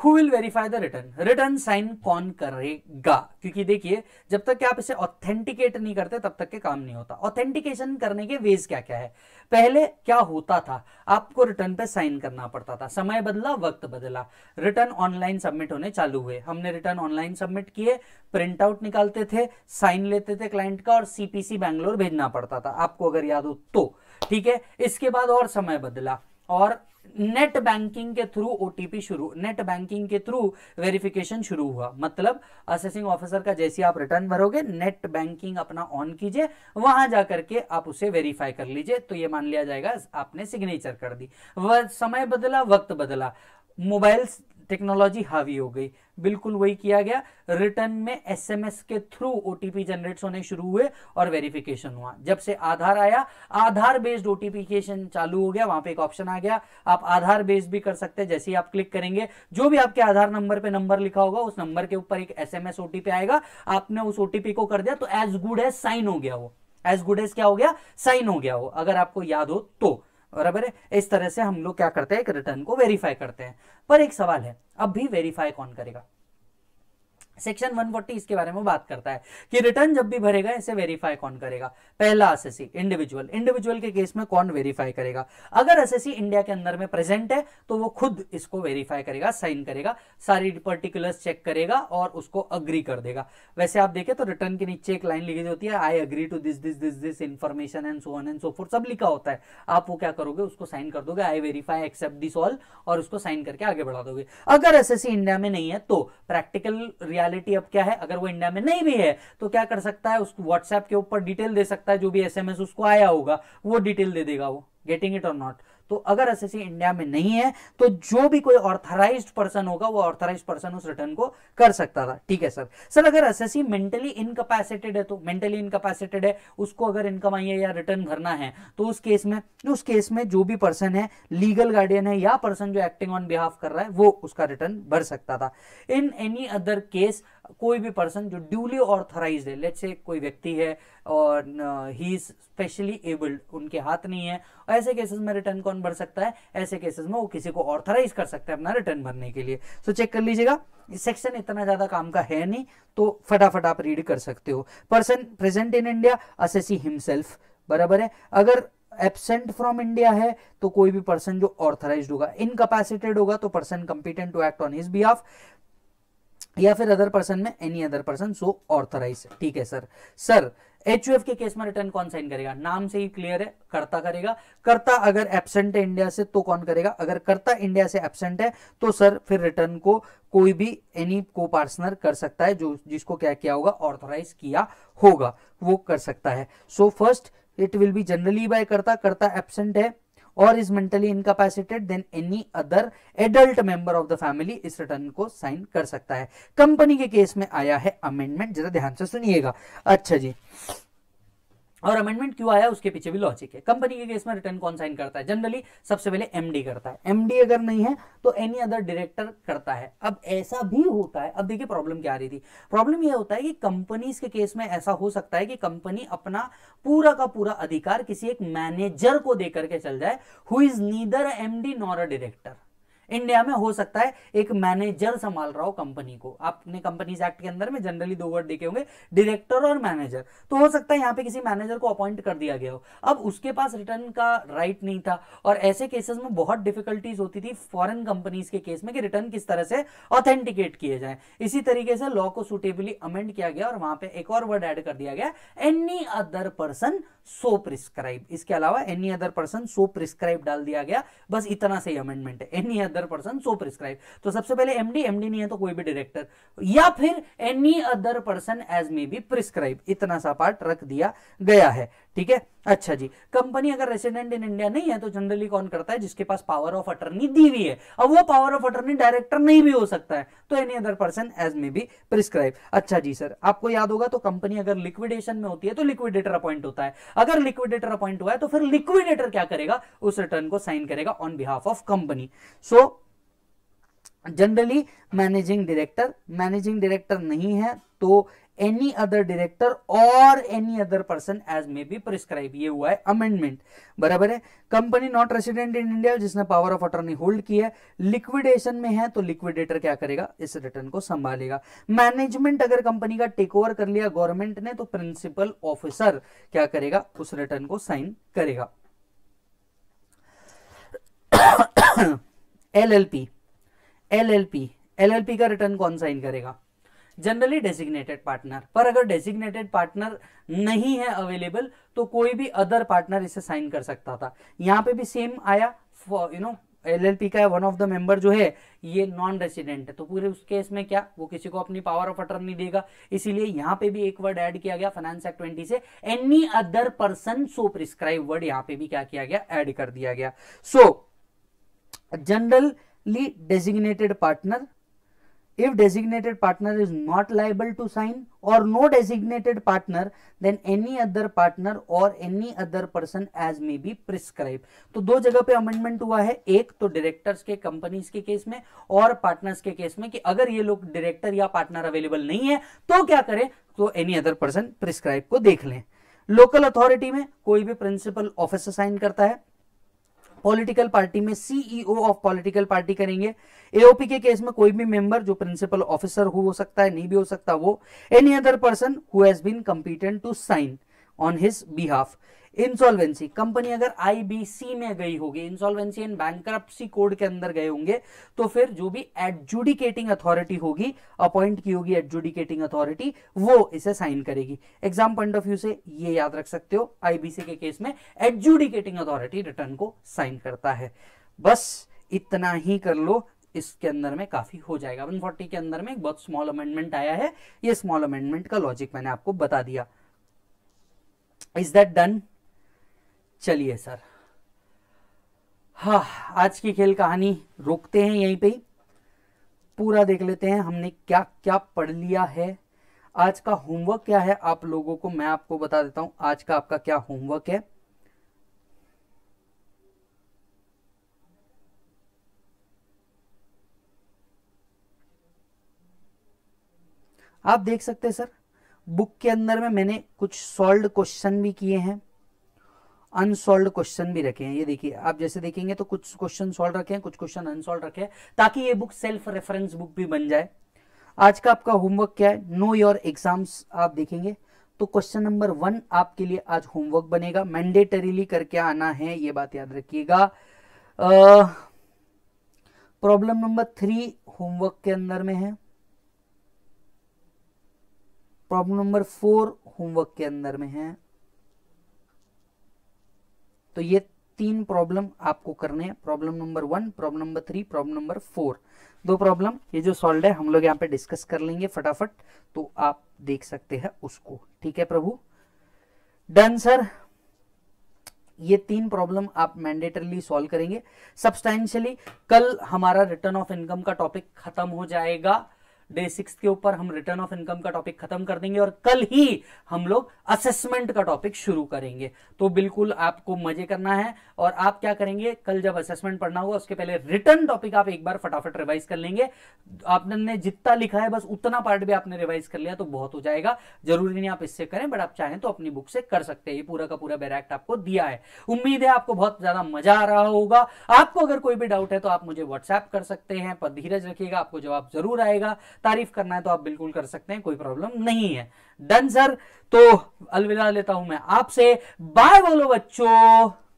Who will verify the return, return sign कौन करेगा? क्योंकि देखिए, जब तक कि आप इसे ऑथेंटिकेट नहीं करते तब तक के काम नहीं होता। ऑथेंटिकेशन करने के वेज क्या क्या है? पहले क्या होता था, आपको रिटर्न पे साइन करना पड़ता था। समय बदला, वक्त बदला, रिटर्न ऑनलाइन सबमिट होने चालू हुए। हमने रिटर्न ऑनलाइन सबमिट किए, प्रिंट आउट निकालते थे, साइन लेते थे क्लाइंट का और CPC बैंगलोर भेजना पड़ता था, आपको अगर याद हो तो ठीक है। इसके बाद और समय बदला और नेट बैंकिंग के थ्रू OTP शुरू, नेट बैंकिंग के थ्रू वेरिफिकेशन शुरू हुआ। मतलब असेसिंग ऑफिसर का जैसे आप रिटर्न भरोगे, नेट बैंकिंग अपना ऑन कीजिए, वहां जाकर के आप उसे वेरीफाई कर लीजिए, तो ये मान लिया जाएगा आपने सिग्नेचर कर दी। वह समय बदला, वक्त बदला, मोबाइल टेक्नोलॉजी हावी हो गई, बिल्कुल वही किया गया। रिटर्न में SMS के थ्रू OTP जनरेट होने शुरू हुए और वेरिफिकेशन हुआ। जब से आधार आया, आधार बेस्ड OTPकेशन चालू हो गया। वहां पे एक ऑप्शन आ गया, आप आधार बेस्ड भी कर सकते हैं। जैसे ही आप क्लिक करेंगे, जो भी आपके आधार नंबर पे नंबर लिखा होगा उस नंबर के ऊपर एक SMS OTP आएगा, आपने उस OTP को कर दिया तो एज गुड एज साइन हो गया वो। एज गुड एज क्या हो गया? साइन हो गया वो, अगर आपको याद हो तो। बराबर है, इस तरह से हम लोग क्या करते हैं, एक रिटर्न को वेरीफाई करते हैं। पर एक सवाल है, अब भी वेरीफाई कौन करेगा? सेक्शन 140 इसके बारे में बात करता है कि रिटर्न जब भी भरेगा इसे वेरीफाई कौन करेगा। पहला असेसी, इंडिविजुअल। इंडिविजुअल के केस में कौन वेरीफाई करेगा? अगर असेसी इंडिया के अंदर में प्रेजेंट है तो वो खुद इसको वेरीफाई करेगा, साइन करेगा, सारी पर्टिकुलर्स चेक करेगा और उसको अग्री कर देगा। वैसे आप देखें तो रिटर्न के नीचे एक लाइन लिखी होती है, I agree to this this this this information and so on and so forth, सब लिखा होता है। आप वो क्या करोगे, उसको साइन कर दोगे, I verify except this all, और उसको साइन करके आगे बढ़ा दोगे। अगर असेसी इंडिया में नहीं है तो प्रैक्टिकल रियल अब क्या है, अगर वो इंडिया में नहीं भी है तो क्या कर सकता है, उसको WhatsApp के ऊपर डिटेल दे सकता है, जो भी SMS उसको आया होगा वो डिटेल दे देगा वो, गेटिंग इट और नॉट। तो अगर असेसी इंडिया में नहीं है तो जो भी कोई ऑथराइज्ड पर्सन होगा वो ऑथराइज्ड पर्सन उस रिटर्न को कर सकता था। ठीक है सर। सर अगर असेसी मेंटली इनकैपेसिटेड है तो? मेंटली इनकैपेसिटेड है, उसको अगर इनकम आई है या रिटर्न भरना है तो उस केस में जो भी पर्सन है, लीगल गार्डियन है या पर्सन जो एक्टिंग ऑन बिहाफ कर रहा है, वो उसका रिटर्न भर सकता था। इन एनी अदर केस कोई भी पर्सन जो ड्यूली ऑथराइज्ड है, लेट्स से कोई व्यक्ति है और ही इज स्पेशली एबल्ड, उनके हाथ नहीं है, ऐसे केसेस में रिटर्न कौन भर सकता है? ऐसे केसेस में वो किसी को ऑथराइज कर सकता है अपना रिटर्न भरने के लिए। सो चेक कर लीजिएगा, सेक्शन इतना ज्यादा काम का है नहीं, तो फटाफट आप रीड कर सकते हो। Person present in India, assessee himself, बराबर है। अगर एब्सेंट फ्रॉम इंडिया है तो कोई भी पर्सन जो ऑथराइज्ड होगा, इनकैपेसिटेड होगा तो person competent to act on his behalf, या फिर अदर पर्सन में any other person so authorise. ठीक है सर। सर HUF के केस में रिटर्न कौन साइन करेगा? नाम से ही क्लियर है, कर्ता करेगा। कर्ता अगर एब्सेंट है इंडिया से तो कौन करेगा? अगर कर्ता इंडिया से एब्सेंट है तो सर फिर रिटर्न को कोई भी एनी को पार्टनर कर सकता है, जो जिसको क्या किया होगा, ऑथराइज किया होगा, वो कर सकता है। So first it will be generally by karta, karta absent है और is mentally incapacitated, then any other adult member of the family इस रिटर्न को साइन कर सकता है। कंपनी के केस में आया है अमेंडमेंट, जरा ध्यान से सुनिएगा। अच्छा जी, और अमेंडमेंट क्यों आया उसके पीछे भी लॉजिक है। कंपनी के केस में रिटर्न कौन साइन करता है? जनरली सबसे पहले एमडी करता है, एमडी अगर नहीं है तो एनी अदर डायरेक्टर करता है। अब ऐसा भी होता है। अब देखिए प्रॉब्लम क्या आ रही थी, प्रॉब्लम यह होता है कि कंपनीज के केस में ऐसा हो सकता है कि कंपनी अपना पूरा का पूरा अधिकार किसी एक मैनेजर को देकर के चल जाए, who is neither MD nor a director. India में हो सकता है एक मैनेजर संभाल रहा हो कंपनी को, आपने कंपनीज एक्ट के अंदर में जनरली दो वर्ड देखे होंगे, डायरेक्टर और मैनेजर। तो हो सकता है यहाँ पे किसी मैनेजर को अपॉइंट कर दिया गया हो, अब उसके पास रिटर्न का राइट नहीं था। और ऐसे केसेस में बहुत डिफिकल्टीज होती थी फॉरेन कंपनीज के केस में कि रिटर्न किस तरह से ऑथेंटिकेट किए जाए। इसी तरीके से लॉ को सूटेबली अमेंड किया गया और वहां पर एक और वर्ड एड कर दिया गया, any other person so prescribe. इसके अलावा any other person so prescribe डाल दिया गया, बस इतना सही अमेंडमेंट है, any other person so prescribe. तो सबसे पहले एमडी, एमडी नहीं है तो कोई भी डायरेक्टर, या फिर any other person as may be prescribe, इतना सा पार्ट रख दिया गया है। ठीक है, अच्छा जी। कंपनी अगर रेसिडेंट इन इंडिया नहीं है तो जनरली कौन करता है? जिसके पास पावर ऑफ अटर्नी दी हुई है। अब वो पावर ऑफ अटर्नी डायरेक्टर नहीं भी हो सकता है, तो any other person as may be prescribe. अच्छा जी सर, आपको याद होगा तो कंपनी अगर लिक्विडेशन में होती है तो लिक्विडेटर अपॉइंट होता है। अगर लिक्विडेटर अपॉइंट हुआ है तो फिर लिक्विडेटर क्या करेगा? उस रिटर्न को साइन करेगा on behalf of company. So generally managing director नहीं है तो एनी अदर डायरेक्टर और any other person as may be prescribe, ये हुआ है अमेंडमेंट, बराबर है। Company not resident in India जिसने पावर ऑफ अटर्नी होल्ड की है, लिक्विडेशन में है तो लिक्विडेटर क्या करेगा? इस रिटर्न को संभालेगा। मैनेजमेंट अगर कंपनी का टेक ओवर कर लिया गवर्नमेंट ने तो प्रिंसिपल ऑफिसर क्या करेगा? उस रिटर्न को साइन करेगा। एलएलपी का रिटर्न कौन साइन करेगा? Generally designated partner. पर अगर डेजिग्नेटेड पार्टनर नहीं है अवेलेबल तो कोई भी अदर पार्टनर इसे साइन कर सकता था। यहां पे भी सेम आया, यू नो एलएलपी का वन ऑफ द मेंबर जो है ये नॉन रेसिडेंट है तो पूरे उस केस में क्या वो किसी को अपनी पावर ऑफ अटर्नी देगा, इसीलिए यहाँ पे भी एक वर्ड ऐड किया गया फाइनेंस एक्ट 20 से, any other person so prescribe word यहाँ पे भी क्या किया गया? एड कर दिया गया। So generally designated partner, if designated partner is not liable to sign or no designated partner then any other partner or any other person as may be prescribed। तो दो जगह पे अमेंडमेंट हुआ है, एक तो डायरेक्टर्स के कंपनीज के केस में और पार्टनर्स के केस में कि अगर ये लोग डायरेक्टर या पार्टनर अवेलेबल नहीं है तो क्या करें? तो एनी अदर पर्सन प्रिस्क्राइब को देख लें। लोकल अथॉरिटी में कोई भी प्रिंसिपल ऑफिसर साइन करता है। पॉलिटिकल पार्टी में सीईओ ऑफ पॉलिटिकल पार्टी करेंगे। एओपी के केस में कोई भी मेंबर जो प्रिंसिपल ऑफिसर हो सकता है, नहीं भी हो सकता वो। Any other person who has been competent to sign on his behalf. Insolvency, company अगर आईबीसी में गई होगी, इंसॉल्वेंसी एंड बैंकरप्सी कोड के अंदर गए होंगे तो फिर जो भी एडजुडिकेटिंग अथॉरिटी होगी, अपॉइंट की होगी एडजुडिकेटिंग अथॉरिटी, वो इसे साइन करेगी। एग्जाम पॉइंट ऑफ व्यू से ये याद रख सकते हो, आईबीसी के केस में एडजुडिकेटिंग अथॉरिटी रिटर्न को साइन करता है। बस इतना ही कर लो, इसके अंदर में काफी हो जाएगा। 140 के अंदर में एक बहुत स्मॉल अमेंडमेंट आया है, ये स्मॉल अमेंडमेंट का लॉजिक मैंने आपको बता दिया। Is that done? चलिए सर, हाँ आज की खेल कहानी रोकते हैं यहीं पे ही। पूरा देख लेते हैं हमने क्या क्या पढ़ लिया है। आज का होमवर्क क्या है आप लोगों को मैं आपको बता देता हूं, आज का आपका क्या होमवर्क है। आप देख सकते हैं सर बुक के अंदर में मैंने कुछ सॉल्व्ड क्वेश्चन भी किए हैं, अनसॉल्व्ड क्वेश्चन भी रखे हैं। ये देखिए, आप जैसे देखेंगे तो कुछ क्वेश्चन सॉल्व रखे हैं, कुछ क्वेश्चन अनसॉल्व रखे हैं, ताकि ये बुक सेल्फ रेफरेंस बुक भी बन जाए। आज का आपका होमवर्क क्या है? Know your exams. आप देखेंगे तो क्वेश्चन नंबर 1 आपके लिए आज होमवर्क बनेगा, मैंडेटरीली करके आना है, ये बात याद रखिएगा। प्रॉब्लम नंबर 3 होमवर्क के अंदर में है, प्रॉब्लम नंबर 4 होमवर्क के अंदर में है। तो ये 3 प्रॉब्लम आपको करने हैं, problem number 1, problem number 3, problem number 4। 2 problem ये जो सॉल्व है हम लोग यहाँ पे डिस्कस कर लेंगे फटाफट, तो आप देख सकते हैं उसको। ठीक है प्रभु, डन सर। ये 3 प्रॉब्लम आप मैंडेटरली सॉल्व करेंगे। सब्सटेंशियली कल हमारा रिटर्न ऑफ इनकम का टॉपिक खत्म हो जाएगा। डे 6 के ऊपर हम रिटर्न ऑफ इनकम का टॉपिक खत्म कर देंगे और कल ही हम लोग असेसमेंट का टॉपिक शुरू करेंगे। तो बिल्कुल आपको मजे करना है। और आप क्या करेंगे, कल जब असेसमेंट पढ़ना होगा उसके पहले रिटर्न टॉपिक आप एक बार फटाफट रिवाइज कर लेंगे। आपने जितना लिखा है बस उतना पार्ट भी आपने रिवाइज कर लिया तो बहुत हो जाएगा। जरूरी नहीं आप इससे करें, बट आप चाहें तो अपनी बुक से कर सकते हैं। ये पूरा का पूरा बैरैक्ट आपको दिया है। उम्मीद है आपको बहुत ज्यादा मजा आ रहा होगा। आपको अगर कोई भी डाउट है तो आप मुझे व्हाट्सएप कर सकते हैं, पर धीरज रखिएगा, आपको जवाब जरूर आएगा। तारीफ करना है तो आप बिल्कुल कर सकते हैं, कोई प्रॉब्लम नहीं है। डन सर, तो अलविदा लेता हूं मैं आपसे। बाय बोलो बच्चों।